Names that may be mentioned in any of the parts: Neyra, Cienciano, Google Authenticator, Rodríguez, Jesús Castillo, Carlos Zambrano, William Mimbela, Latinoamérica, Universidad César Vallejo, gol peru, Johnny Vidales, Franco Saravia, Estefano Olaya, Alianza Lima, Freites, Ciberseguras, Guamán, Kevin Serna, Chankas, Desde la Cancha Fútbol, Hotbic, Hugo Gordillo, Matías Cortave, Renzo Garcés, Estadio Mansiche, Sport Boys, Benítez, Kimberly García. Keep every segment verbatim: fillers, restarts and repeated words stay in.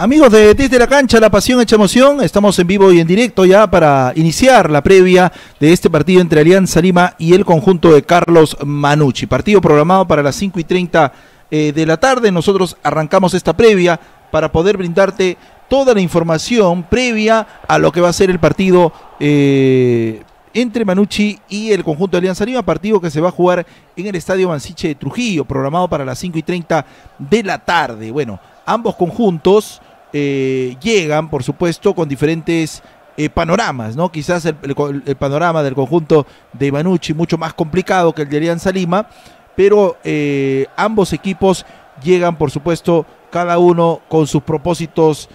Amigos de Desde la Cancha, la pasión hecha emoción, estamos en vivo y en directo ya para iniciar la previa de este partido entre Alianza Lima y el conjunto de Carlos Mannucci. Partido programado para las cinco y treinta eh, de la tarde. Nosotros arrancamos esta previa para poder brindarte toda la información previa a lo que va a ser el partido eh, entre Mannucci y el conjunto de Alianza Lima, partido que se va a jugar en el Estadio Mansiche de Trujillo, programado para las cinco y treinta de la tarde. Bueno, ambos conjuntos Eh, llegan, por supuesto, con diferentes eh, panoramas, ¿no? Quizás el, el, el panorama del conjunto de Mannucci mucho más complicado que el de Alianza Lima, pero eh, ambos equipos llegan, por supuesto, cada uno con sus propósitos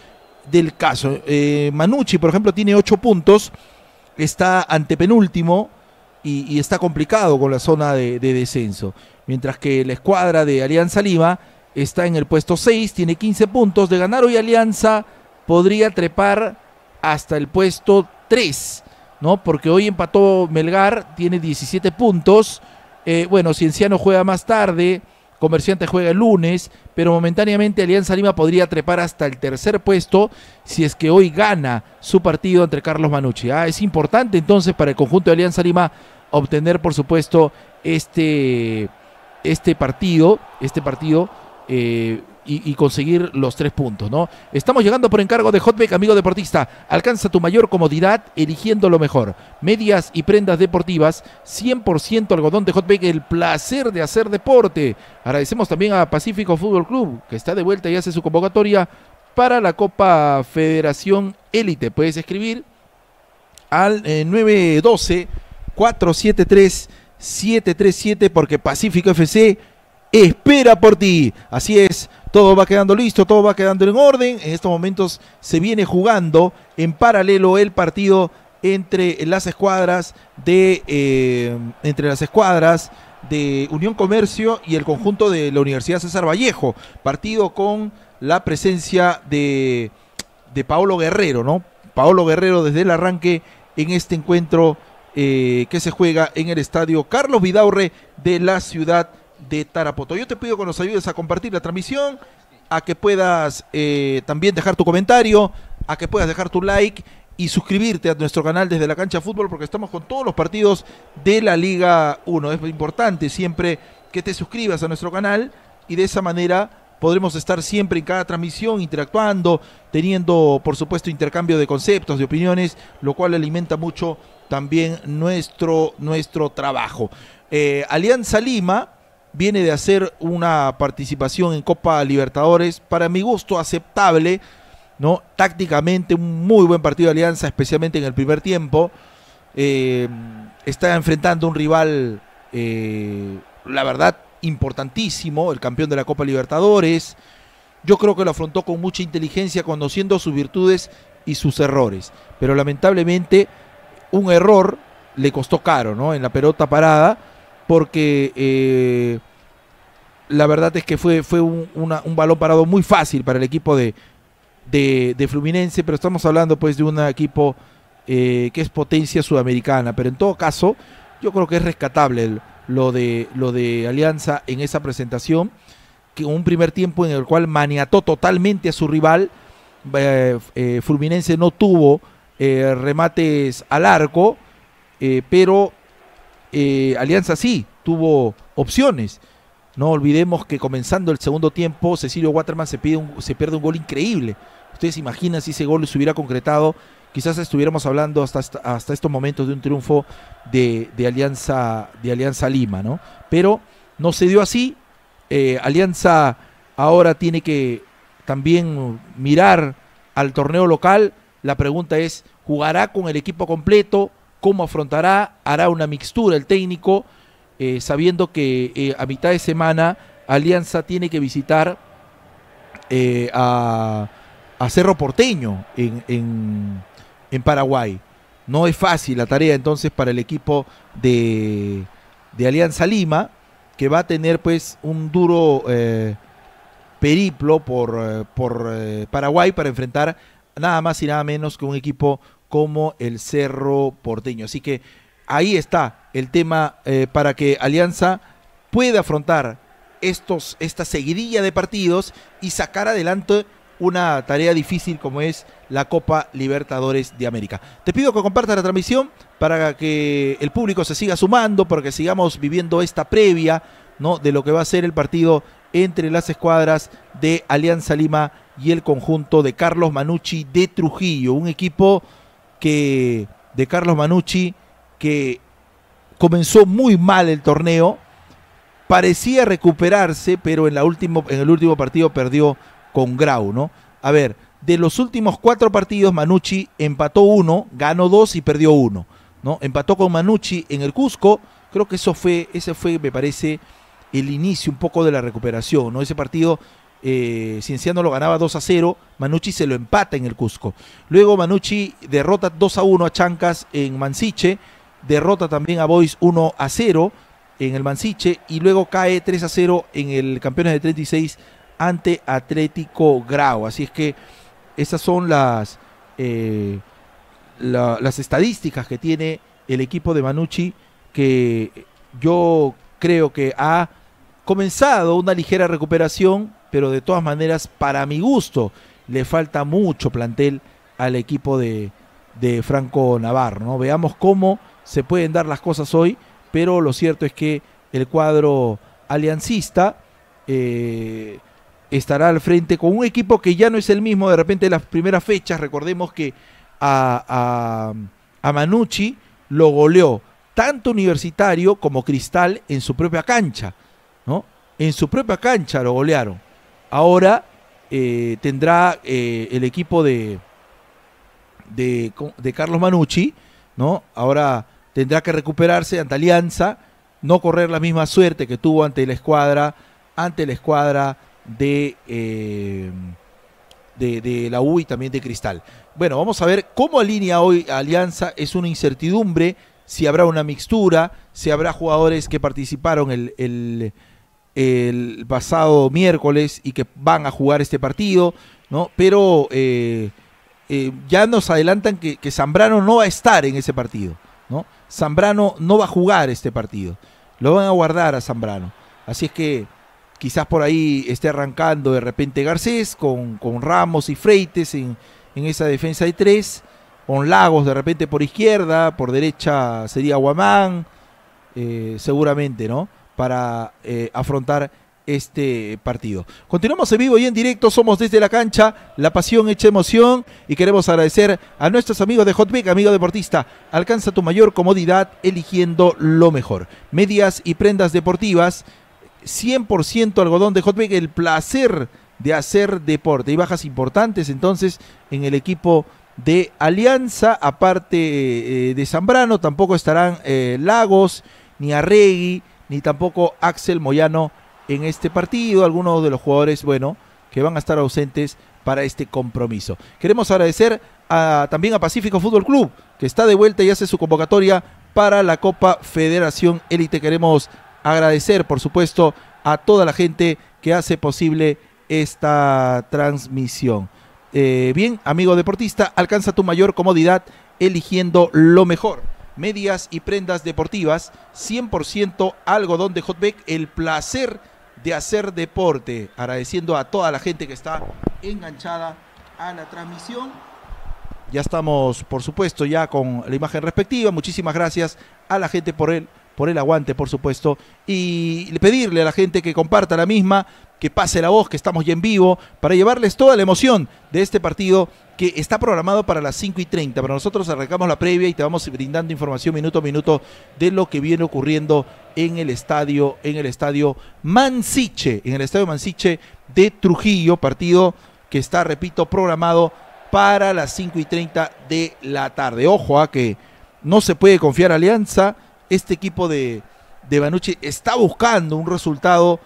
del caso. Eh, Mannucci, por ejemplo, tiene ocho puntos, está antepenúltimo y, y está complicado con la zona de, de descenso, mientras que la escuadra de Alianza Lima está en el puesto seis, tiene quince puntos. De ganar hoy Alianza podría trepar hasta el puesto tres, ¿no? Porque hoy empató Melgar, tiene diecisiete puntos. Eh, bueno, Cienciano juega más tarde, Comerciante juega el lunes, pero momentáneamente Alianza Lima podría trepar hasta el tercer puesto si es que hoy gana su partido entre Carlos Mannucci. Ah, es importante entonces para el conjunto de Alianza Lima obtener, por supuesto, este, este partido, este partido, Eh, y, y conseguir los tres puntos, ¿no? Estamos llegando por encargo de Hotbic, amigo deportista. Alcanza tu mayor comodidad eligiendo lo mejor. Medias y prendas deportivas, cien por ciento algodón de Hotbic, el placer de hacer deporte. Agradecemos también a Pacífico Fútbol Club, que está de vuelta y hace su convocatoria para la Copa Federación Élite. Puedes escribir al eh, nueve uno dos, cuatro siete tres, siete tres siete, porque Pacífico F C espera por ti. Así es, todo va quedando listo, todo va quedando en orden. En estos momentos se viene jugando en paralelo el partido entre las escuadras de eh, entre las escuadras de Unión Comercio y el conjunto de la Universidad César Vallejo. Partido con la presencia de, de Paolo Guerrero, ¿no? Paolo Guerrero desde el arranque en este encuentro eh, que se juega en el estadio Carlos Vidaurre de la ciudad de Tarapoto. Yo te pido que nos ayudes a compartir la transmisión, a que puedas eh, también dejar tu comentario, a que puedas dejar tu like y suscribirte a nuestro canal Desde la Cancha Fútbol, porque estamos con todos los partidos de la Liga uno. Es importante siempre que te suscribas a nuestro canal y de esa manera podremos estar siempre en cada transmisión interactuando, teniendo por supuesto intercambio de conceptos, de opiniones, lo cual alimenta mucho también nuestro, nuestro trabajo. Eh, Alianza Lima viene de hacer una participación en Copa Libertadores, para mi gusto aceptable, ¿no? Tácticamente un muy buen partido de Alianza, especialmente en el primer tiempo. Eh, está enfrentando un rival, eh, la verdad, importantísimo, el campeón de la Copa Libertadores. Yo creo que lo afrontó con mucha inteligencia, conociendo sus virtudes y sus errores. Pero lamentablemente un error le costó caro, ¿no? En la pelota parada, porque eh, la verdad es que fue, fue un, una, un balón parado muy fácil para el equipo de, de, de Fluminense, pero estamos hablando pues de un equipo eh, que es potencia sudamericana, pero en todo caso yo creo que es rescatable el, lo, de, lo de Alianza en esa presentación, que un primer tiempo en el cual maniató totalmente a su rival. eh, eh, Fluminense no tuvo eh, remates al arco, eh, pero Eh, Alianza sí tuvo opciones. No olvidemos que comenzando el segundo tiempo, Cecilio Waterman se, pide un, se pierde un gol increíble. Ustedes imaginan si ese gol se hubiera concretado, quizás estuviéramos hablando hasta, hasta estos momentos de un triunfo de, de, Alianza, de Alianza Lima, ¿no? Pero no se dio así. eh, Alianza ahora tiene que también mirar al torneo local. La pregunta es, ¿jugará con el equipo completo? ¿Cómo afrontará? ¿Hará una mixtura el técnico? Eh, sabiendo que eh, a mitad de semana Alianza tiene que visitar eh, a, a Cerro Porteño en, en, en Paraguay. No es fácil la tarea entonces para el equipo de, de Alianza Lima, que va a tener pues un duro eh, periplo por, por eh, Paraguay para enfrentar nada más y nada menos que un equipo como el Cerro Porteño. Así que ahí está el tema eh, para que Alianza pueda afrontar estos, esta seguidilla de partidos y sacar adelante una tarea difícil como es la Copa Libertadores de América. Te pido que compartas la transmisión para que el público se siga sumando, para que sigamos viviendo esta previa, ¿no?, de lo que va a ser el partido entre las escuadras de Alianza Lima y el conjunto de Carlos Mannucci de Trujillo, un equipo que de Carlos Mannucci que comenzó muy mal el torneo, parecía recuperarse, pero en, la último, en el último partido perdió con Grau, ¿no? A ver, de los últimos cuatro partidos, Mannucci empató uno, ganó dos y perdió uno, ¿no? Empató con Mannucci en el Cusco, creo que eso fue, ese fue, me parece, el inicio un poco de la recuperación, ¿no? Ese partido, eh, Cienciano lo ganaba dos a cero, Mannucci se lo empata en el Cusco. Luego Mannucci derrota dos a uno a Chankas en Mansiche, derrota también a Boys uno a cero en el Mansiche, y luego cae tres a cero en el Campeones de treinta y seis ante Atlético Grau. Así es que esas son las, eh, la, las estadísticas que tiene el equipo de Mannucci, que yo creo que ha comenzado una ligera recuperación, pero de todas maneras, para mi gusto, le falta mucho plantel al equipo de, de Franco Navarro, ¿no? Veamos cómo se pueden dar las cosas hoy, pero lo cierto es que el cuadro aliancista eh, estará al frente con un equipo que ya no es el mismo de repente de las primeras fechas. Recordemos que a, a, a Mannucci lo goleó tanto Universitario como Cristal en su propia cancha, ¿no? En su propia cancha lo golearon. Ahora eh, tendrá eh, el equipo de, de, de Carlos Mannucci, ¿no? Ahora tendrá que recuperarse ante Alianza, no correr la misma suerte que tuvo ante la escuadra, ante la escuadra de, eh, de, de la U y también de Cristal. Bueno, vamos a ver cómo alinea hoy Alianza, es una incertidumbre, si habrá una mixtura, si habrá jugadores que participaron el, el, el pasado miércoles y que van a jugar este partido, ¿no? Pero eh, eh, ya nos adelantan que, que Zambrano no va a estar en ese partido, ¿no? Zambrano no va a jugar este partido, lo van a guardar a Zambrano, así es que quizás por ahí esté arrancando de repente Garcés con, con Ramos y Freites en, en esa defensa de tres, con Lagos de repente por izquierda, por derecha sería Guamán, eh, seguramente, ¿no?, para eh, afrontar este partido. Continuamos en vivo y en directo, somos Desde la Cancha, la pasión hecha emoción, y queremos agradecer a nuestros amigos de Hotbic. Amigo deportista, alcanza tu mayor comodidad eligiendo lo mejor. Medias y prendas deportivas, cien por ciento algodón de Hotbic, el placer de hacer deporte. Y bajas importantes entonces en el equipo de Alianza, aparte eh, de Zambrano, tampoco estarán eh, Lagos, ni Arregui, ni tampoco Axel Moyano en este partido, algunos de los jugadores, bueno, que van a estar ausentes para este compromiso. Queremos agradecer a, también a Pacífico Fútbol Club, que está de vuelta y hace su convocatoria para la Copa Federación Élite. Queremos agradecer, por supuesto, a toda la gente que hace posible esta transmisión. Eh, bien, amigo deportista, alcanza tu mayor comodidad eligiendo lo mejor. Medias y prendas deportivas, cien por ciento algodón de Hotbic, el placer de hacer deporte. Agradeciendo a toda la gente que está enganchada a la transmisión. Ya estamos, por supuesto, ya con la imagen respectiva. Muchísimas gracias a la gente por el, por el aguante, por supuesto. Y pedirle a la gente que comparta la misma, que pase la voz, que estamos ya en vivo, para llevarles toda la emoción de este partido que está programado para las cinco y treinta. Pero nosotros arrancamos la previa y te vamos brindando información minuto a minuto de lo que viene ocurriendo en el estadio, en el estadio Mansiche, en el estadio Mansiche de Trujillo, partido que está, repito, programado para las cinco y treinta de la tarde. Ojo a que no se puede confiar a Alianza, este equipo de, de Mannucci está buscando un resultado,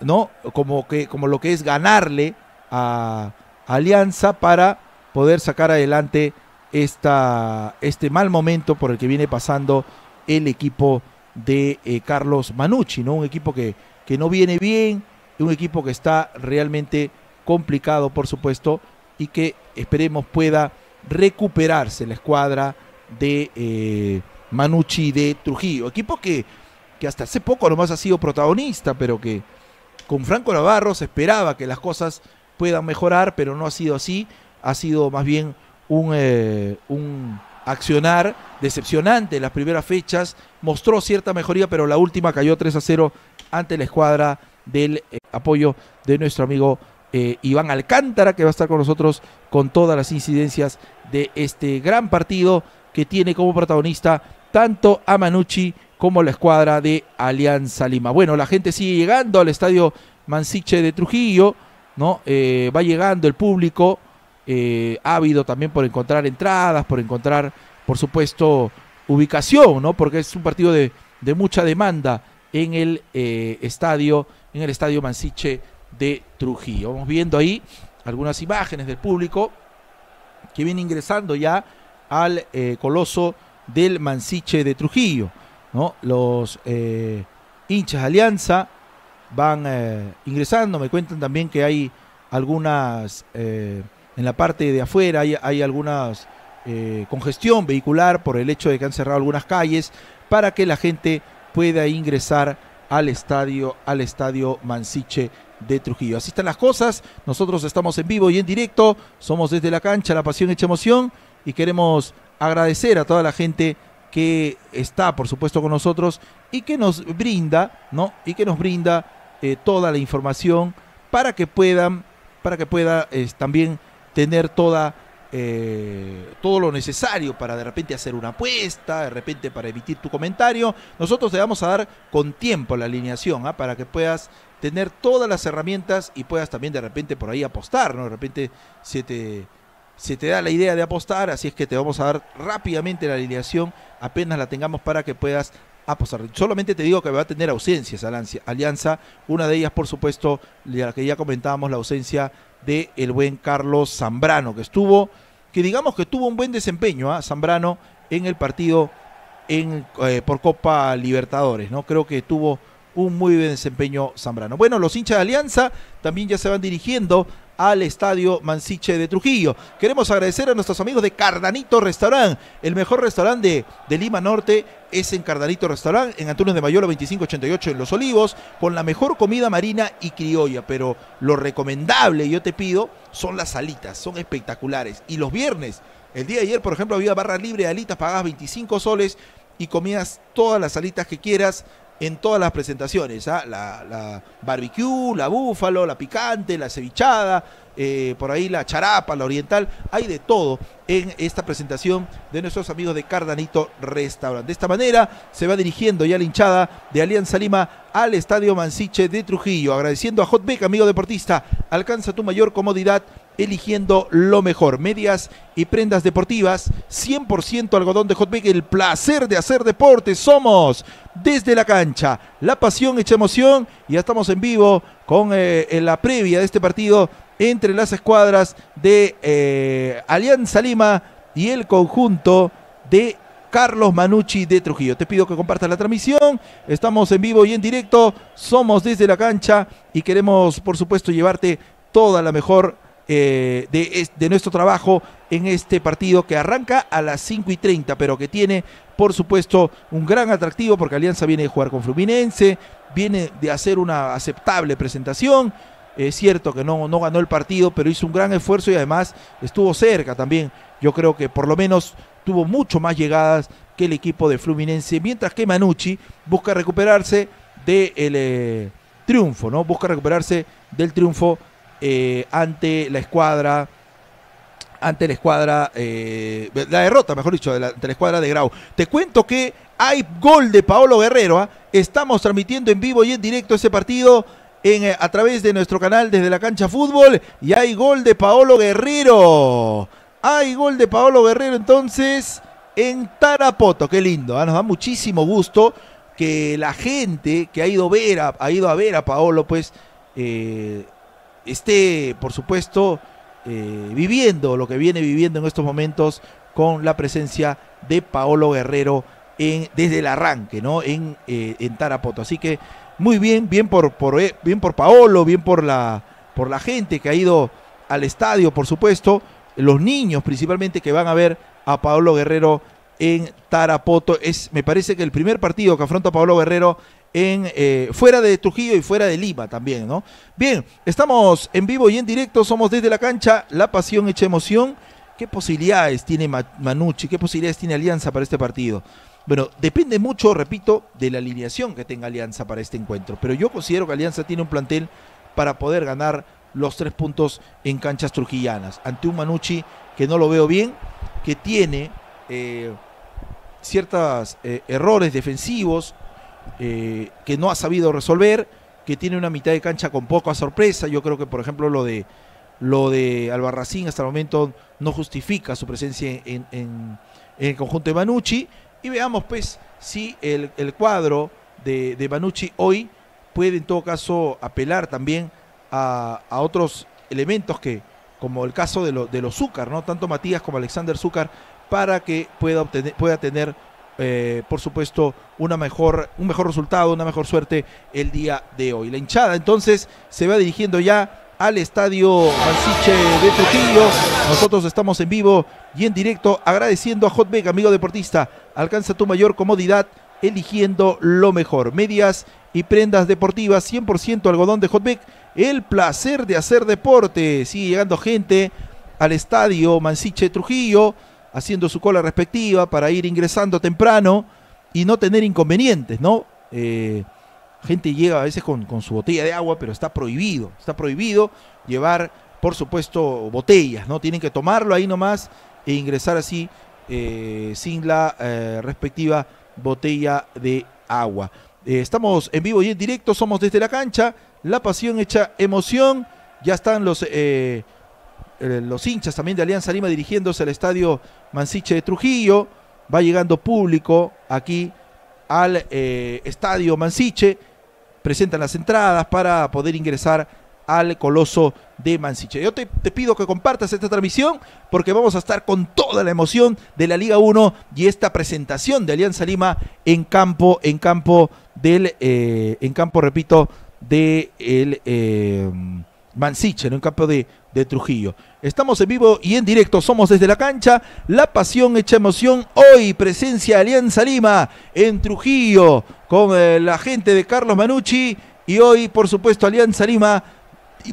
¿no?, como, que, como lo que es ganarle a, a Alianza para poder sacar adelante esta, este mal momento por el que viene pasando el equipo de eh, Carlos Mannucci, ¿no? Un equipo que, que no viene bien, un equipo que está realmente complicado, por supuesto, y que esperemos pueda recuperarse la escuadra de eh, Mannucci de Trujillo, equipo que, que hasta hace poco nomás ha sido protagonista, pero que con Franco Navarro se esperaba que las cosas puedan mejorar, pero no ha sido así. Ha sido más bien un, eh, un accionar decepcionante en las primeras fechas. Mostró cierta mejoría, pero la última cayó tres a cero ante la escuadra del eh, apoyo de nuestro amigo eh, Iván Alcántara, que va a estar con nosotros con todas las incidencias de este gran partido que tiene como protagonista tanto a Mannucci como la escuadra de Alianza Lima. Bueno, la gente sigue llegando al Estadio Mansiche de Trujillo, ¿no? Eh, va llegando el público, eh, ávido también por encontrar entradas, por encontrar, por supuesto, ubicación, ¿no? Porque es un partido de, de mucha demanda en el, eh, estadio, en el Estadio Mansiche de Trujillo. Vamos viendo ahí algunas imágenes del público que viene ingresando ya al eh, coloso del Mansiche de Trujillo, ¿no? Los eh, hinchas de Alianza van eh, ingresando. Me cuentan también que hay algunas, eh, en la parte de afuera hay, hay algunas eh, congestión vehicular por el hecho de que han cerrado algunas calles para que la gente pueda ingresar al estadio, al estadio Mansiche de Trujillo. Así están las cosas. Nosotros estamos en vivo y en directo, somos Desde la Cancha, la pasión hecha emoción, y queremos agradecer a toda la gente que está, por supuesto, con nosotros y que nos brinda, ¿no? Y que nos brinda eh, toda la información para que puedan, para que pueda eh, también tener toda eh, todo lo necesario para de repente hacer una apuesta, de repente para emitir tu comentario. Nosotros te vamos a dar con tiempo la alineación, ¿ah? Para que puedas tener todas las herramientas y puedas también de repente por ahí apostar, ¿no? De repente se te... se te da la idea de apostar, así es que te vamos a dar rápidamente la alineación apenas la tengamos para que puedas apostar. Solamente te digo que va a tener ausencias Alianza, una de ellas por supuesto, la que ya comentábamos, la ausencia de el buen Carlos Zambrano, que estuvo, que digamos que tuvo un buen desempeño, ¿eh? Zambrano en el partido en, eh, por Copa Libertadores, ¿no? Creo que tuvo un muy buen desempeño Zambrano. Bueno, los hinchas de Alianza también ya se van dirigiendo al Estadio Mansiche de Trujillo. Queremos agradecer a nuestros amigos de Cardanito Restaurant. El mejor restaurante de, de Lima Norte es en Cardanito Restaurant, en Antunes de Mayola veinticinco ochenta y ocho en Los Olivos, con la mejor comida marina y criolla. Pero lo recomendable, yo te pido, son las alitas, son espectaculares. Y los viernes, el día de ayer, por ejemplo, había barra libre de alitas, pagabas veinticinco soles y comías todas las alitas que quieras, en todas las presentaciones, ¿eh? la, la barbecue, la búfalo, la picante, la cevichada, eh, por ahí la charapa, la oriental, hay de todo en esta presentación de nuestros amigos de Cardanito Restaurant. De esta manera se va dirigiendo ya la hinchada de Alianza Lima al Estadio Mansiche de Trujillo, agradeciendo a Hotbic, amigo deportista, alcanza tu mayor comodidad eligiendo lo mejor, medias y prendas deportivas, cien por ciento algodón de Hotbic, el placer de hacer deporte. Somos Desde la Cancha, la pasión hecha emoción, y ya estamos en vivo con eh, en la previa de este partido entre las escuadras de eh, Alianza Lima y el conjunto de Carlos Mannucci de Trujillo. Te pido que compartas la transmisión, estamos en vivo y en directo, somos Desde la Cancha y queremos por supuesto llevarte toda la mejor Eh, de, de nuestro trabajo en este partido que arranca a las cinco y treinta, pero que tiene por supuesto un gran atractivo porque Alianza viene de jugar con Fluminense, viene de hacer una aceptable presentación. Es cierto que no, no ganó el partido, pero hizo un gran esfuerzo y además estuvo cerca también. Yo creo que por lo menos tuvo mucho más llegadas que el equipo de Fluminense, mientras que Mannucci busca recuperarse del eh, triunfo, ¿no? Busca recuperarse del triunfo Eh, ante la escuadra, ante la escuadra, eh, la derrota, mejor dicho, de la, ante la escuadra de Grau. Te cuento que hay gol de Paolo Guerrero, ¿eh? Estamos transmitiendo en vivo y en directo ese partido en, eh, a través de nuestro canal Desde la Cancha Fútbol, y hay gol de Paolo Guerrero, hay gol de Paolo Guerrero entonces en Tarapoto. Qué lindo, ¿eh? Nos da muchísimo gusto que la gente que ha ido, ver a, ha ido a ver a Paolo, pues, eh, esté, por supuesto, eh, viviendo lo que viene viviendo en estos momentos con la presencia de Paolo Guerrero en, desde el arranque, ¿no? En, eh, en Tarapoto. Así que muy bien, bien por, por, eh, bien por Paolo, bien por la, por la gente que ha ido al estadio, por supuesto, los niños principalmente que van a ver a Paolo Guerrero en Tarapoto. Es, me parece que el primer partido que afronta Paolo Guerrero en eh, fuera de Trujillo y fuera de Lima también, ¿no? Bien, estamos en vivo y en directo, somos Desde la Cancha, la pasión hecha emoción. ¿Qué posibilidades tiene Mannucci? ¿Qué posibilidades tiene Alianza para este partido? Bueno, depende mucho, repito, de la alineación que tenga Alianza para este encuentro, pero yo considero que Alianza tiene un plantel para poder ganar los tres puntos en canchas trujillanas, ante un Mannucci que no lo veo bien, que tiene eh, ciertos eh, errores defensivos eh, que no ha sabido resolver, que tiene una mitad de cancha con poca sorpresa. Yo creo que, por ejemplo, lo de lo de Albarracín hasta el momento no justifica su presencia en, en, en el conjunto de Mannucci, y veamos pues si el, el cuadro de, de Mannucci hoy puede en todo caso apelar también a, a otros elementos, que como el caso de, lo, de los Succar, ¿no? Tanto Matías como Alexander Succar, para que pueda, obtener, pueda tener, eh, por supuesto, una mejor, un mejor resultado, una mejor suerte el día de hoy. La hinchada entonces se va dirigiendo ya al Estadio Mansiche de Trujillo. Nosotros estamos en vivo y en directo, agradeciendo a Hotbic, amigo deportista. Alcanza tu mayor comodidad eligiendo lo mejor. Medias y prendas deportivas, cien por ciento algodón de Hotbic. El placer de hacer deporte. Sigue llegando gente al Estadio Mansiche Trujillo, haciendo su cola respectiva para ir ingresando temprano y no tener inconvenientes, ¿no? Eh, gente llega a veces con, con su botella de agua, pero está prohibido, está prohibido llevar, por supuesto, botellas, ¿no? Tienen que tomarlo ahí nomás e ingresar así, eh, sin la eh, respectiva botella de agua. Eh, estamos en vivo y en directo, somos Desde la Cancha, la pasión hecha emoción. Ya están los, eh, los hinchas también de Alianza Lima dirigiéndose al Estadio Mansiche de Trujillo. Va llegando público aquí al eh, Estadio Mansiche. Presentan las entradas para poder ingresar al Coloso de Mansiche. Yo te, te pido que compartas esta transmisión, porque vamos a estar con toda la emoción de la Liga uno y esta presentación de Alianza Lima en campo, en campo del, eh, en campo, repito, de el eh, Mansiche, ¿no? En campo de, de Trujillo. Estamos en vivo y en directo, somos Desde la Cancha, la pasión hecha emoción. Hoy presencia de Alianza Lima en Trujillo con eh, la gente de Carlos Mannucci, y hoy, por supuesto, Alianza Lima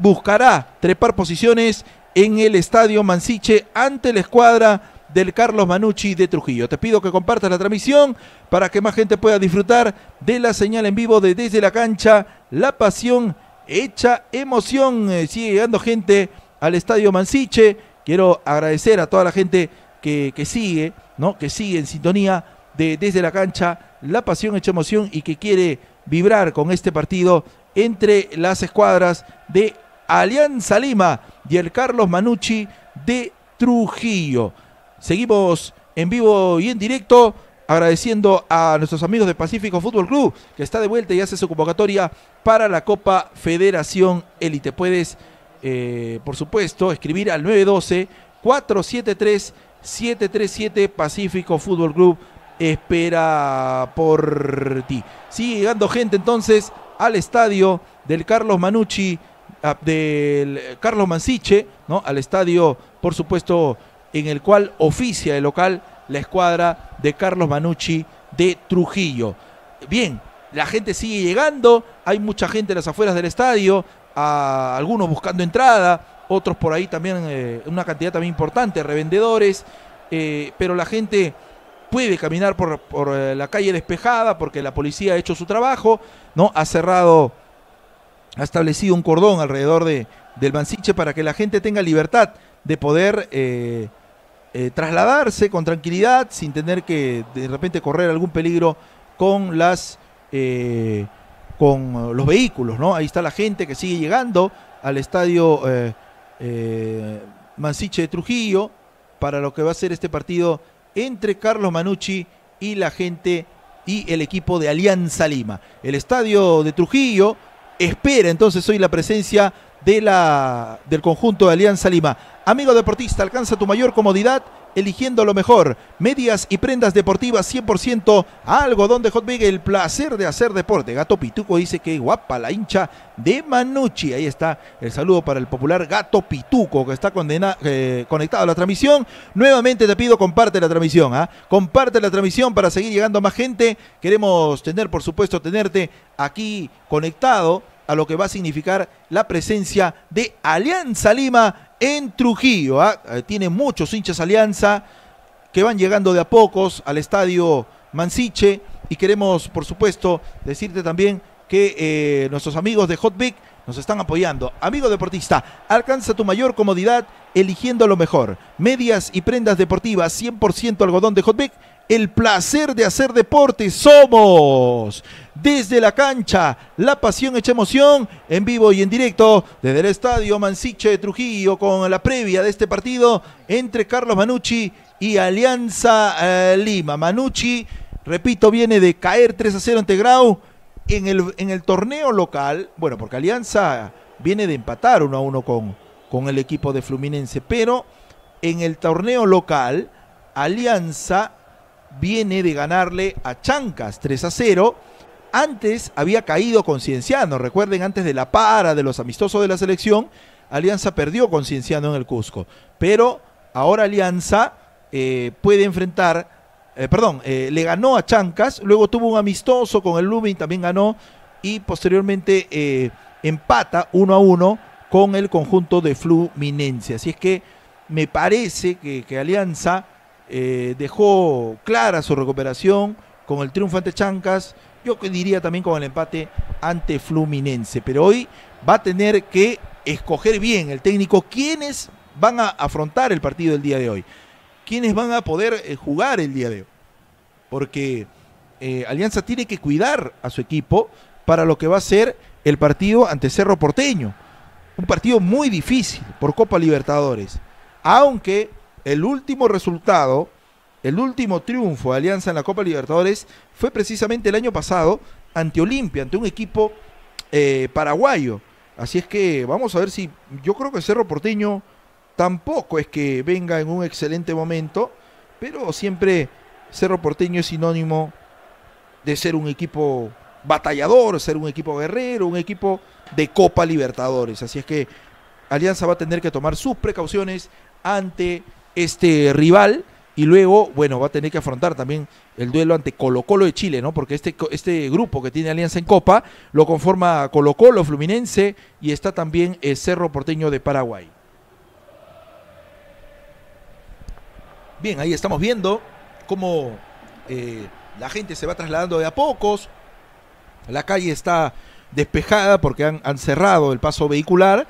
buscará trepar posiciones en el Estadio Mansiche ante la escuadra del Carlos Mannucci de Trujillo. Te pido que compartas la transmisión para que más gente pueda disfrutar de la señal en vivo de Desde la Cancha, la pasión hecha emoción. Sigue llegando gente al Estadio Mansiche. Quiero agradecer a toda la gente que, que sigue, ¿no? Que sigue en sintonía de Desde la Cancha, la pasión hecha emoción, y que quiere vibrar con este partido entre las escuadras de Alianza Lima y el Carlos Mannucci de Trujillo. Seguimos en vivo y en directo, agradeciendo a nuestros amigos de Pacífico Fútbol Club, que está de vuelta y hace su convocatoria para la Copa Federación Élite. Puedes, eh, por supuesto, escribir al nueve uno dos, cuatro siete tres, siete tres siete. Pacífico Fútbol Club espera por ti. Sigue llegando gente entonces al estadio del Carlos Mannucci, del Carlos Mansiche, ¿no? Al estadio, por supuesto, en el cual oficia el local la escuadra de Carlos Mannucci de Trujillo. Bien, la gente sigue llegando, hay mucha gente en las afueras del estadio, a algunos buscando entrada, otros por ahí también, eh, una cantidad también importante, revendedores, eh, pero la gente puede caminar por, por eh, la calle despejada, porque la policía ha hecho su trabajo, ¿no? Ha cerrado, ha establecido un cordón alrededor de, del Mansiche para que la gente tenga libertad de poder eh, eh, trasladarse con tranquilidad, sin tener que de repente correr algún peligro con las eh, con los vehículos, ¿no? Ahí está la gente que sigue llegando al Estadio eh, eh, Mansiche de Trujillo para lo que va a ser este partido entre Carlos Mannucci y la gente y el equipo de Alianza Lima. El Estadio de Trujillo espera entonces hoy la presencia de la, del conjunto de Alianza Lima. Amigo deportista, alcanza tu mayor comodidad eligiendo lo mejor. Medias y prendas deportivas cien por ciento algodón de Hotbic, el placer de hacer deporte. Gato Pituco dice que guapa la hincha de Mannucci. Ahí está el saludo para el popular Gato Pituco, que está condena, eh, conectado a la transmisión. Nuevamente te pido, comparte la transmisión. ¿eh? Comparte la transmisión para seguir llegando a más gente. Queremos tener, por supuesto, tenerte aquí conectado a lo que va a significar la presencia de Alianza Lima en Trujillo. ¿eh? Tiene muchos hinchas Alianza que van llegando de a pocos al Estadio Mansiche, y queremos, por supuesto, decirte también que eh, nuestros amigos de Hotbic nos están apoyando. Amigo deportista, alcanza tu mayor comodidad eligiendo lo mejor. Medias y prendas deportivas cien por ciento algodón de Hotbic, el placer de hacer deporte. Somos Desde la Cancha, la pasión hecha emoción, en vivo y en directo desde el Estadio Mansiche de Trujillo, con la previa de este partido entre Carlos Mannucci y Alianza eh, Lima. Mannucci, repito, viene de caer tres a cero ante Grau en el, en el torneo local, bueno, porque Alianza viene de empatar uno a uno con, con el equipo de Fluminense, pero en el torneo local Alianza viene de ganarle a Chankas tres a cero. Antes había caído con Cienciano, recuerden, antes de la para de los amistosos de la selección, Alianza perdió con Cienciano en el Cusco. Pero ahora Alianza eh, puede enfrentar, eh, perdón, eh, le ganó a Chankas, luego tuvo un amistoso con el Lumin, también ganó, y posteriormente eh, empata uno a uno con el conjunto de Fluminense. Así es que me parece que, que Alianza eh, dejó clara su recuperación con el triunfo ante Chankas. Yo diría también con el empate ante Fluminense, pero hoy va a tener que escoger bien el técnico quiénes van a afrontar el partido del día de hoy, quiénes van a poder jugar el día de hoy, porque eh, Alianza tiene que cuidar a su equipo para lo que va a ser el partido ante Cerro Porteño, un partido muy difícil por Copa Libertadores, aunque el último resultado, el último triunfo de Alianza en la Copa Libertadores fue precisamente el año pasado ante Olimpia, ante un equipo eh, paraguayo. Así es que vamos a ver si... Yo creo que Cerro Porteño tampoco es que venga en un excelente momento, pero siempre Cerro Porteño es sinónimo de ser un equipo batallador, ser un equipo guerrero, un equipo de Copa Libertadores. Así es que Alianza va a tener que tomar sus precauciones ante este rival. Y luego, bueno, va a tener que afrontar también el duelo ante Colo Colo de Chile, ¿no? Porque este, este grupo que tiene Alianza en Copa lo conforma Colo Colo, Fluminense, y está también el Cerro Porteño de Paraguay. Bien, ahí estamos viendo cómo eh, la gente se va trasladando de a pocos. La calle está despejada porque han, han cerrado el paso vehicular,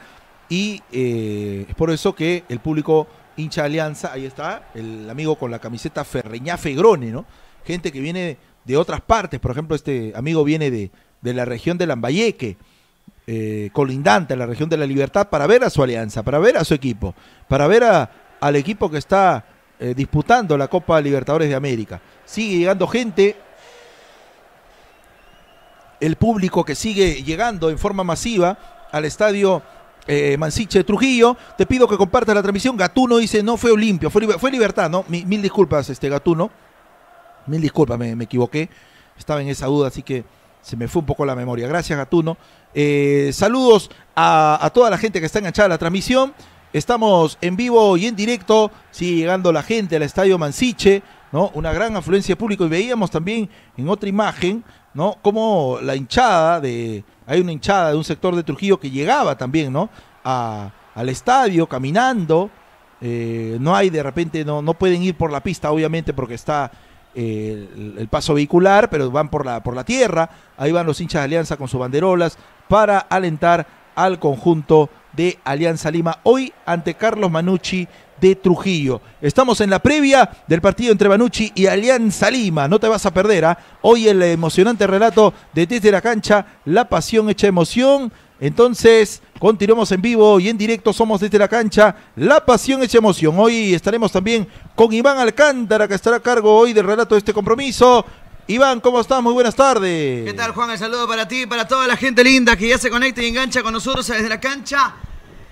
y eh, es por eso que el público hincha de Alianza, ahí está, el amigo con la camiseta Ferreñá Fegrone, ¿no? Gente que viene de otras partes, por ejemplo, este amigo viene de, de la región de Lambayeque, eh, colindante a la región de La Libertad, para ver a su Alianza, para ver a su equipo, para ver a, al equipo que está eh, disputando la Copa Libertadores de América. Sigue llegando gente, el público que sigue llegando en forma masiva al estadio Eh, Mansiche de Trujillo. Te pido que compartas la transmisión. Gatuno dice, no fue Olimpia, fue, fue Libertad, ¿no? Mi, mil disculpas, este Gatuno. Mil disculpas, me, me equivoqué. Estaba en esa duda, así que se me fue un poco la memoria. Gracias, Gatuno. Eh, saludos a, a toda la gente que está enganchada a la transmisión. Estamos en vivo y en directo. Sigue llegando la gente al Estadio Mansiche, ¿no? Una gran afluencia de público. Y veíamos también en otra imagen, ¿no?, como la hinchada de... Hay una hinchada de un sector de Trujillo que llegaba también, ¿no?, A, al estadio caminando. Eh, no hay, de repente, no, no pueden ir por la pista, obviamente, porque está eh, el, el paso vehicular, pero van por la, por la tierra. Ahí van los hinchas de Alianza con sus banderolas para alentar al conjunto de Alianza Lima hoy ante Carlos Mannucci de Trujillo. Estamos en la previa del partido entre Mannucci y Alianza Lima. No te vas a perder, ¿eh? Hoy el emocionante relato de Desde la Cancha, la pasión hecha emoción. Entonces, continuamos en vivo y en directo. Somos Desde la Cancha, la pasión hecha emoción. Hoy estaremos también con Iván Alcántara, que estará a cargo hoy del relato de este compromiso. Iván, ¿cómo estás? Muy buenas tardes. ¿Qué tal, Juan? El saludo para ti y para toda la gente linda que ya se conecta y engancha con nosotros desde la cancha.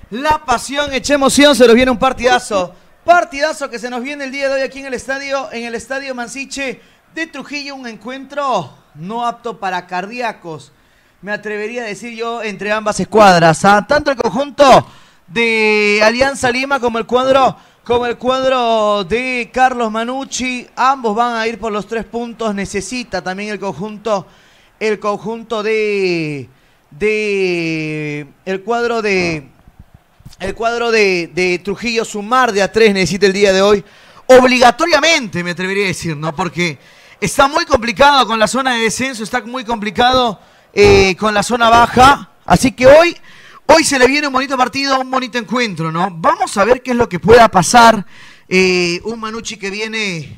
La pasión, echa emoción, se nos viene un partidazo. Partidazo que se nos viene el día de hoy aquí en el estadio, en el estadio Mansiche de Trujillo. Un encuentro no apto para cardíacos, me atrevería a decir yo, entre ambas escuadras, ¿ah? Tanto el conjunto de Alianza Lima como el cuadro, como el cuadro de Carlos Mannucci, ambos van a ir por los tres puntos. Necesita también el conjunto, el conjunto de, de el cuadro de, el cuadro de, de Trujillo sumar de a tres, necesita el día de hoy, obligatoriamente me atrevería a decir, ¿no? Porque está muy complicado con la zona de descenso, está muy complicado eh, con la zona baja, así que hoy, hoy se le viene un bonito partido, un bonito encuentro, ¿no? Vamos a ver qué es lo que pueda pasar. Eh, un Mannucci que viene,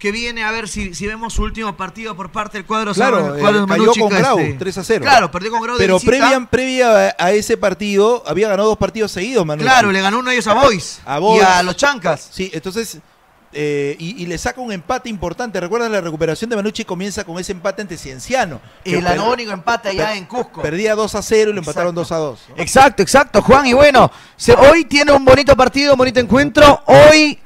que viene a ver si, si vemos su último partido por parte del cuadro. Claro, Saba, el cuadro eh, de cayó con Grau, este... tres a cero. Claro, perdió con Grau de visita. Pero previa, previa a ese partido, había ganado dos partidos seguidos, Mannucci. Claro, le ganó uno de ellos a Boys, a Boys. y a los Chankas. Sí, entonces... Eh, y, y le saca un empate importante. Recuerda, la recuperación de Mannucci comienza con ese empate ante Cienciano. El anónimo empate allá en Cusco. Perdía dos a cero y lo empataron dos a dos. ¿No? Exacto, exacto, Juan. Y bueno, se, hoy tiene un bonito partido, un bonito encuentro. Hoy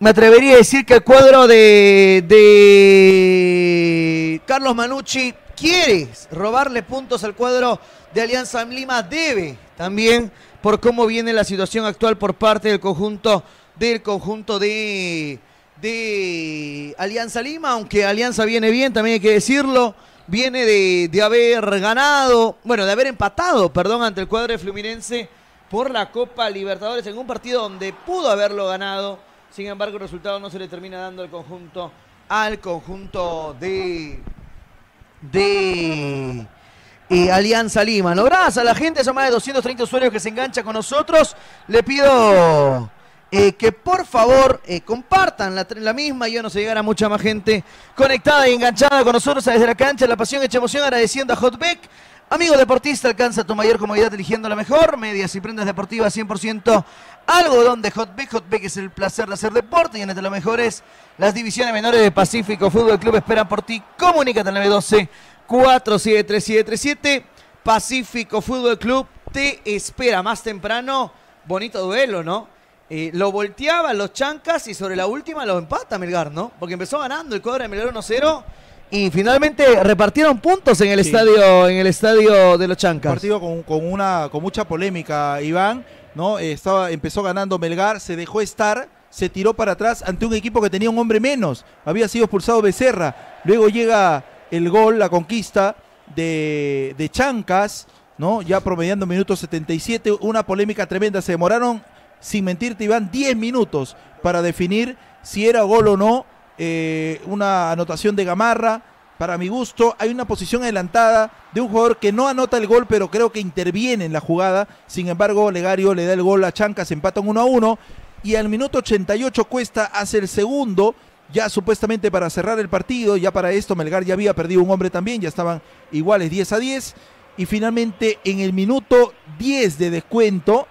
me atrevería a decir que el cuadro de, de Carlos Mannucci quiere robarle puntos al cuadro de Alianza Lima. Debe también, por cómo viene la situación actual por parte del conjunto del conjunto de, de Alianza Lima, aunque Alianza viene bien, también hay que decirlo, viene de, de haber ganado, bueno, de haber empatado, perdón, ante el cuadro de Fluminense por la Copa Libertadores, en un partido donde pudo haberlo ganado, sin embargo el resultado no se le termina dando al conjunto, al conjunto de, de eh, Alianza Lima. ¿No? Gracias a la gente, son más de doscientos treinta usuarios que se engancha con nosotros, le pido... Eh, que por favor eh, compartan la, la misma, y no se llegara mucha más gente conectada y enganchada con nosotros desde la cancha. La pasión echa emoción, agradeciendo a Hotbic. Amigo deportista, alcanza tu mayor comodidad eligiendo la mejor. Medias y prendas deportivas cien por ciento algodón de Hotbic. Hotbic es el placer de hacer deporte, y entre los mejores, las divisiones menores de Pacífico Fútbol Club esperan por ti. Comunícate al nueve uno dos, cuatro siete tres, siete tres siete. Pacífico Fútbol Club te espera. Más temprano, bonito duelo, ¿no? Eh, lo volteaba los Chankas y sobre la última lo empata Melgar, ¿no? Porque empezó ganando el cuadro de Melgar uno a cero y finalmente repartieron puntos en el sí. estadio en el estadio de los Chankas. Un partido con, con, una, con mucha polémica, Iván, ¿no? Eh, estaba, empezó ganando Melgar, se dejó estar, se tiró para atrás ante un equipo que tenía un hombre menos. Había sido expulsado Becerra. Luego llega el gol, la conquista de, de Chankas, ¿no? Ya promediando minutos setenta y siete, una polémica tremenda. Se demoraron... Sin mentirte, Iván, diez minutos para definir si era gol o no. Eh, una anotación de Gamarra. Para mi gusto, hay una posición adelantada de un jugador que no anota el gol, pero creo que interviene en la jugada. Sin embargo, Olegario le da el gol a Chankas, empatan uno a uno. Y al minuto ochenta y ocho Cuesta hace el segundo, ya supuestamente para cerrar el partido. Ya para esto, Melgar ya había perdido un hombre también, ya estaban iguales diez a diez. Y finalmente, en el minuto diez de descuento,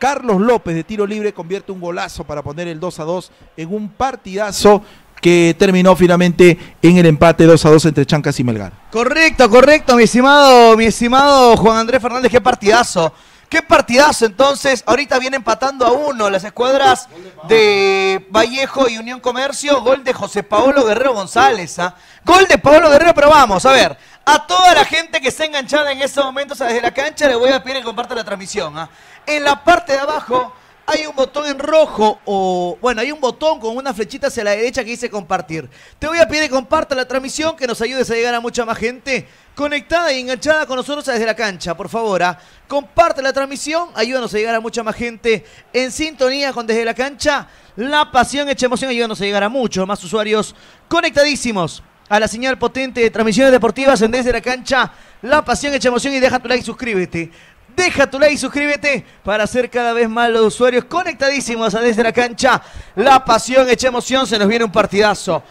Carlos López, de tiro libre, convierte un golazo para poner el dos a dos en un partidazo que terminó finalmente en el empate dos a dos entre Chankas y Melgar. Correcto, correcto, mi estimado, mi estimado Juan Andrés Fernández, qué partidazo. Qué partidazo, entonces, ahorita viene empatando a uno las escuadras de Vallejo y Unión Comercio. Gol de José Paolo Guerrero González, ¿ah? Gol de Paolo Guerrero, pero vamos, a ver, a toda la gente que está enganchada en estos momentos, o sea, desde la cancha, le voy a pedir que compartan la transmisión, ¿ah? En la parte de abajo hay un botón en rojo, o bueno, hay un botón con una flechita hacia la derecha que dice compartir. Te voy a pedir que compartan la transmisión, que nos ayudes a llegar a mucha más gente conectada y enganchada con nosotros desde la cancha, por favor, ¿ah? Comparte la transmisión, ayúdanos a llegar a mucha más gente en sintonía con Desde la Cancha. La pasión echa emoción, ayúdanos a llegar a muchos más usuarios conectadísimos a la señal potente de transmisiones deportivas en Desde la Cancha. La pasión echa emoción, y deja tu like y suscríbete. Deja tu like y suscríbete para ser cada vez más los usuarios conectadísimos a Desde la Cancha. La pasión echa emoción, se nos viene un partidazo.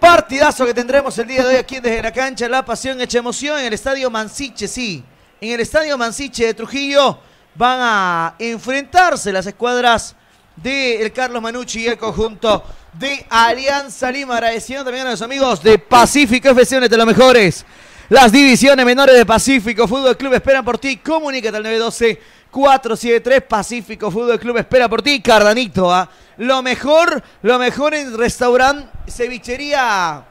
Partidazo que tendremos el día de hoy aquí en Desde la Cancha. La pasión echa emoción en el estadio Mansiche, sí. En el estadio Mansiche de Trujillo van a enfrentarse las escuadras del Carlos Mannucci y el conjunto de Alianza Lima. Agradeciendo también a los amigos de Pacífico F C, de los mejores. Las divisiones menores de Pacífico Fútbol Club esperan por ti. Comunícate al nueve uno dos, cuatro siete tres. Pacífico Fútbol Club espera por ti. Cardanito, ¿eh? Lo mejor, lo mejor en restaurante, cevichería,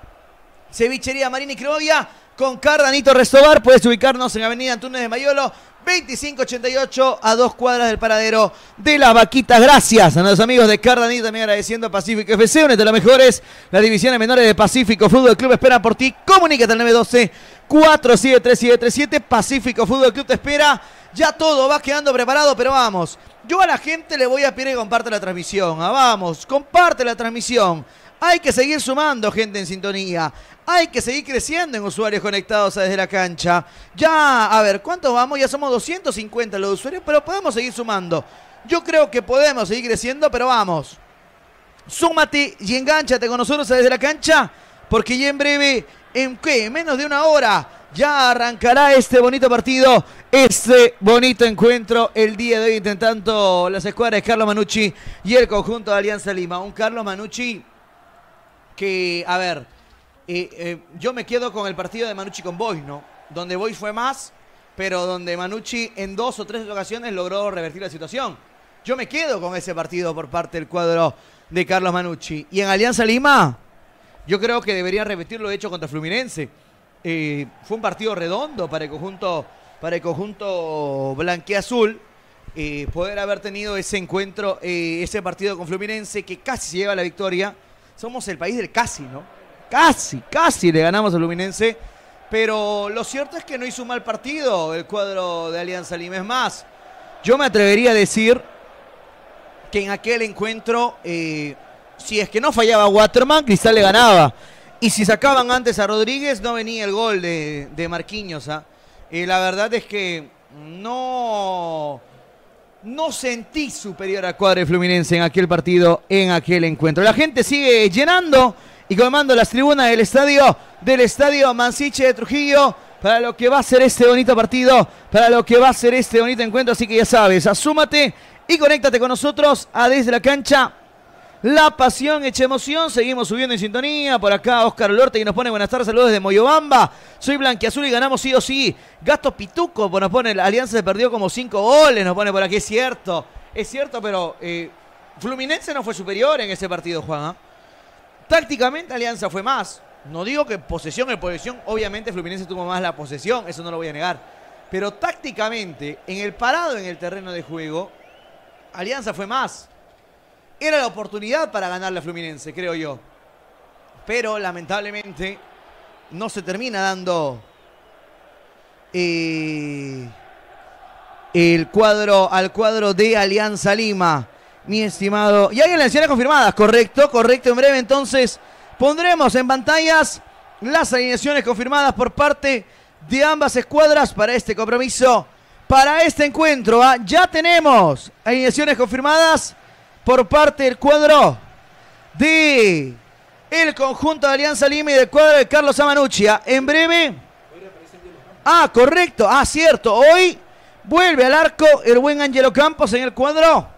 cevichería Marina y Criolla. Con Cardanito Restobar puedes ubicarnos en Avenida Antunes de Mayolo, veinticinco ochenta y ocho, a dos cuadras del paradero de Las Vaquitas. Gracias a nuestros amigos de Cardanito, también agradeciendo a Pacífico F C, una de las mejores. Las divisiones menores de Pacífico Fútbol Club esperan por ti. Comunícate al nueve uno dos, cuatro siete tres, siete tres siete. Pacífico Fútbol Club te espera. Ya todo va quedando preparado, pero vamos. Yo a la gente le voy a pedir que comparte la transmisión. Ah, vamos, comparte la transmisión. Hay que seguir sumando gente en sintonía. Hay que seguir creciendo en usuarios conectados desde la cancha. Ya, a ver, ¿cuántos vamos? Ya somos doscientos cincuenta los usuarios, pero podemos seguir sumando. Yo creo que podemos seguir creciendo, pero vamos. Súmate y engánchate con nosotros desde la cancha, porque ya en breve, ¿en qué? En menos de una hora, ya arrancará este bonito partido, este bonito encuentro el día de hoy. Intentando las escuadras de Carlos Mannucci y el conjunto de Alianza Lima. Un Carlos Mannucci que, a ver, eh, eh, yo me quedo con el partido de Mannucci con Boys, ¿no? Donde Boys fue más, pero donde Mannucci en dos o tres ocasiones logró revertir la situación. Yo me quedo con ese partido por parte del cuadro de Carlos Mannucci. Y en Alianza Lima, yo creo que deberían repetir lo hecho contra Fluminense. Eh, fue un partido redondo para el conjunto, para el conjunto blanquiazul. Eh, poder haber tenido ese encuentro, eh, ese partido con Fluminense, que casi se lleva la victoria. Somos el país del casi, ¿no? Casi, casi le ganamos al Fluminense. Pero lo cierto es que no hizo un mal partido el cuadro de Alianza Lima. Es más, yo me atrevería a decir que en aquel encuentro, eh, si es que no fallaba Waterman, Cristal le ganaba. Y si sacaban antes a Rodríguez, no venía el gol de, de Marquinhos. ¿Ah? Eh, la verdad es que no... No sentí superior al cuadro de Fluminense en aquel partido, en aquel encuentro. La gente sigue llenando y colmando las tribunas del estadio, del estadio Mansiche de Trujillo, para lo que va a ser este bonito partido, para lo que va a ser este bonito encuentro. Así que ya sabes, asúmate y conéctate con nosotros a Desde la Cancha. La pasión hecha emoción, seguimos subiendo en sintonía. Por acá Oscar Olorte que nos pone buenas tardes, saludos desde Moyobamba. Soy blanquiazul y ganamos sí o sí. Gato Pituco pues nos pone, la Alianza se perdió como cinco goles, nos pone por aquí. Es cierto, es cierto, pero eh, Fluminense no fue superior en ese partido, Juan, ¿eh? Tácticamente Alianza fue más. No digo que posesión en posesión, obviamente Fluminense tuvo más la posesión, eso no lo voy a negar. Pero tácticamente, en el parado en el terreno de juego, Alianza fue más. Era la oportunidad para ganarle a Fluminense, creo yo. Pero, lamentablemente, no se termina dando eh, el cuadro al cuadro de Alianza Lima, mi estimado. Y hay alineaciones confirmadas, correcto, correcto. En breve, entonces, pondremos en pantallas las alineaciones confirmadas por parte de ambas escuadras para este compromiso, para este encuentro. ¿Ah? Ya tenemos alineaciones confirmadas por parte del cuadro de el conjunto de Alianza Lima y del cuadro de Carlos Mannucci. En breve. Ah, correcto. Ah, cierto. Hoy vuelve al arco el buen Ángelo Campos en el cuadro.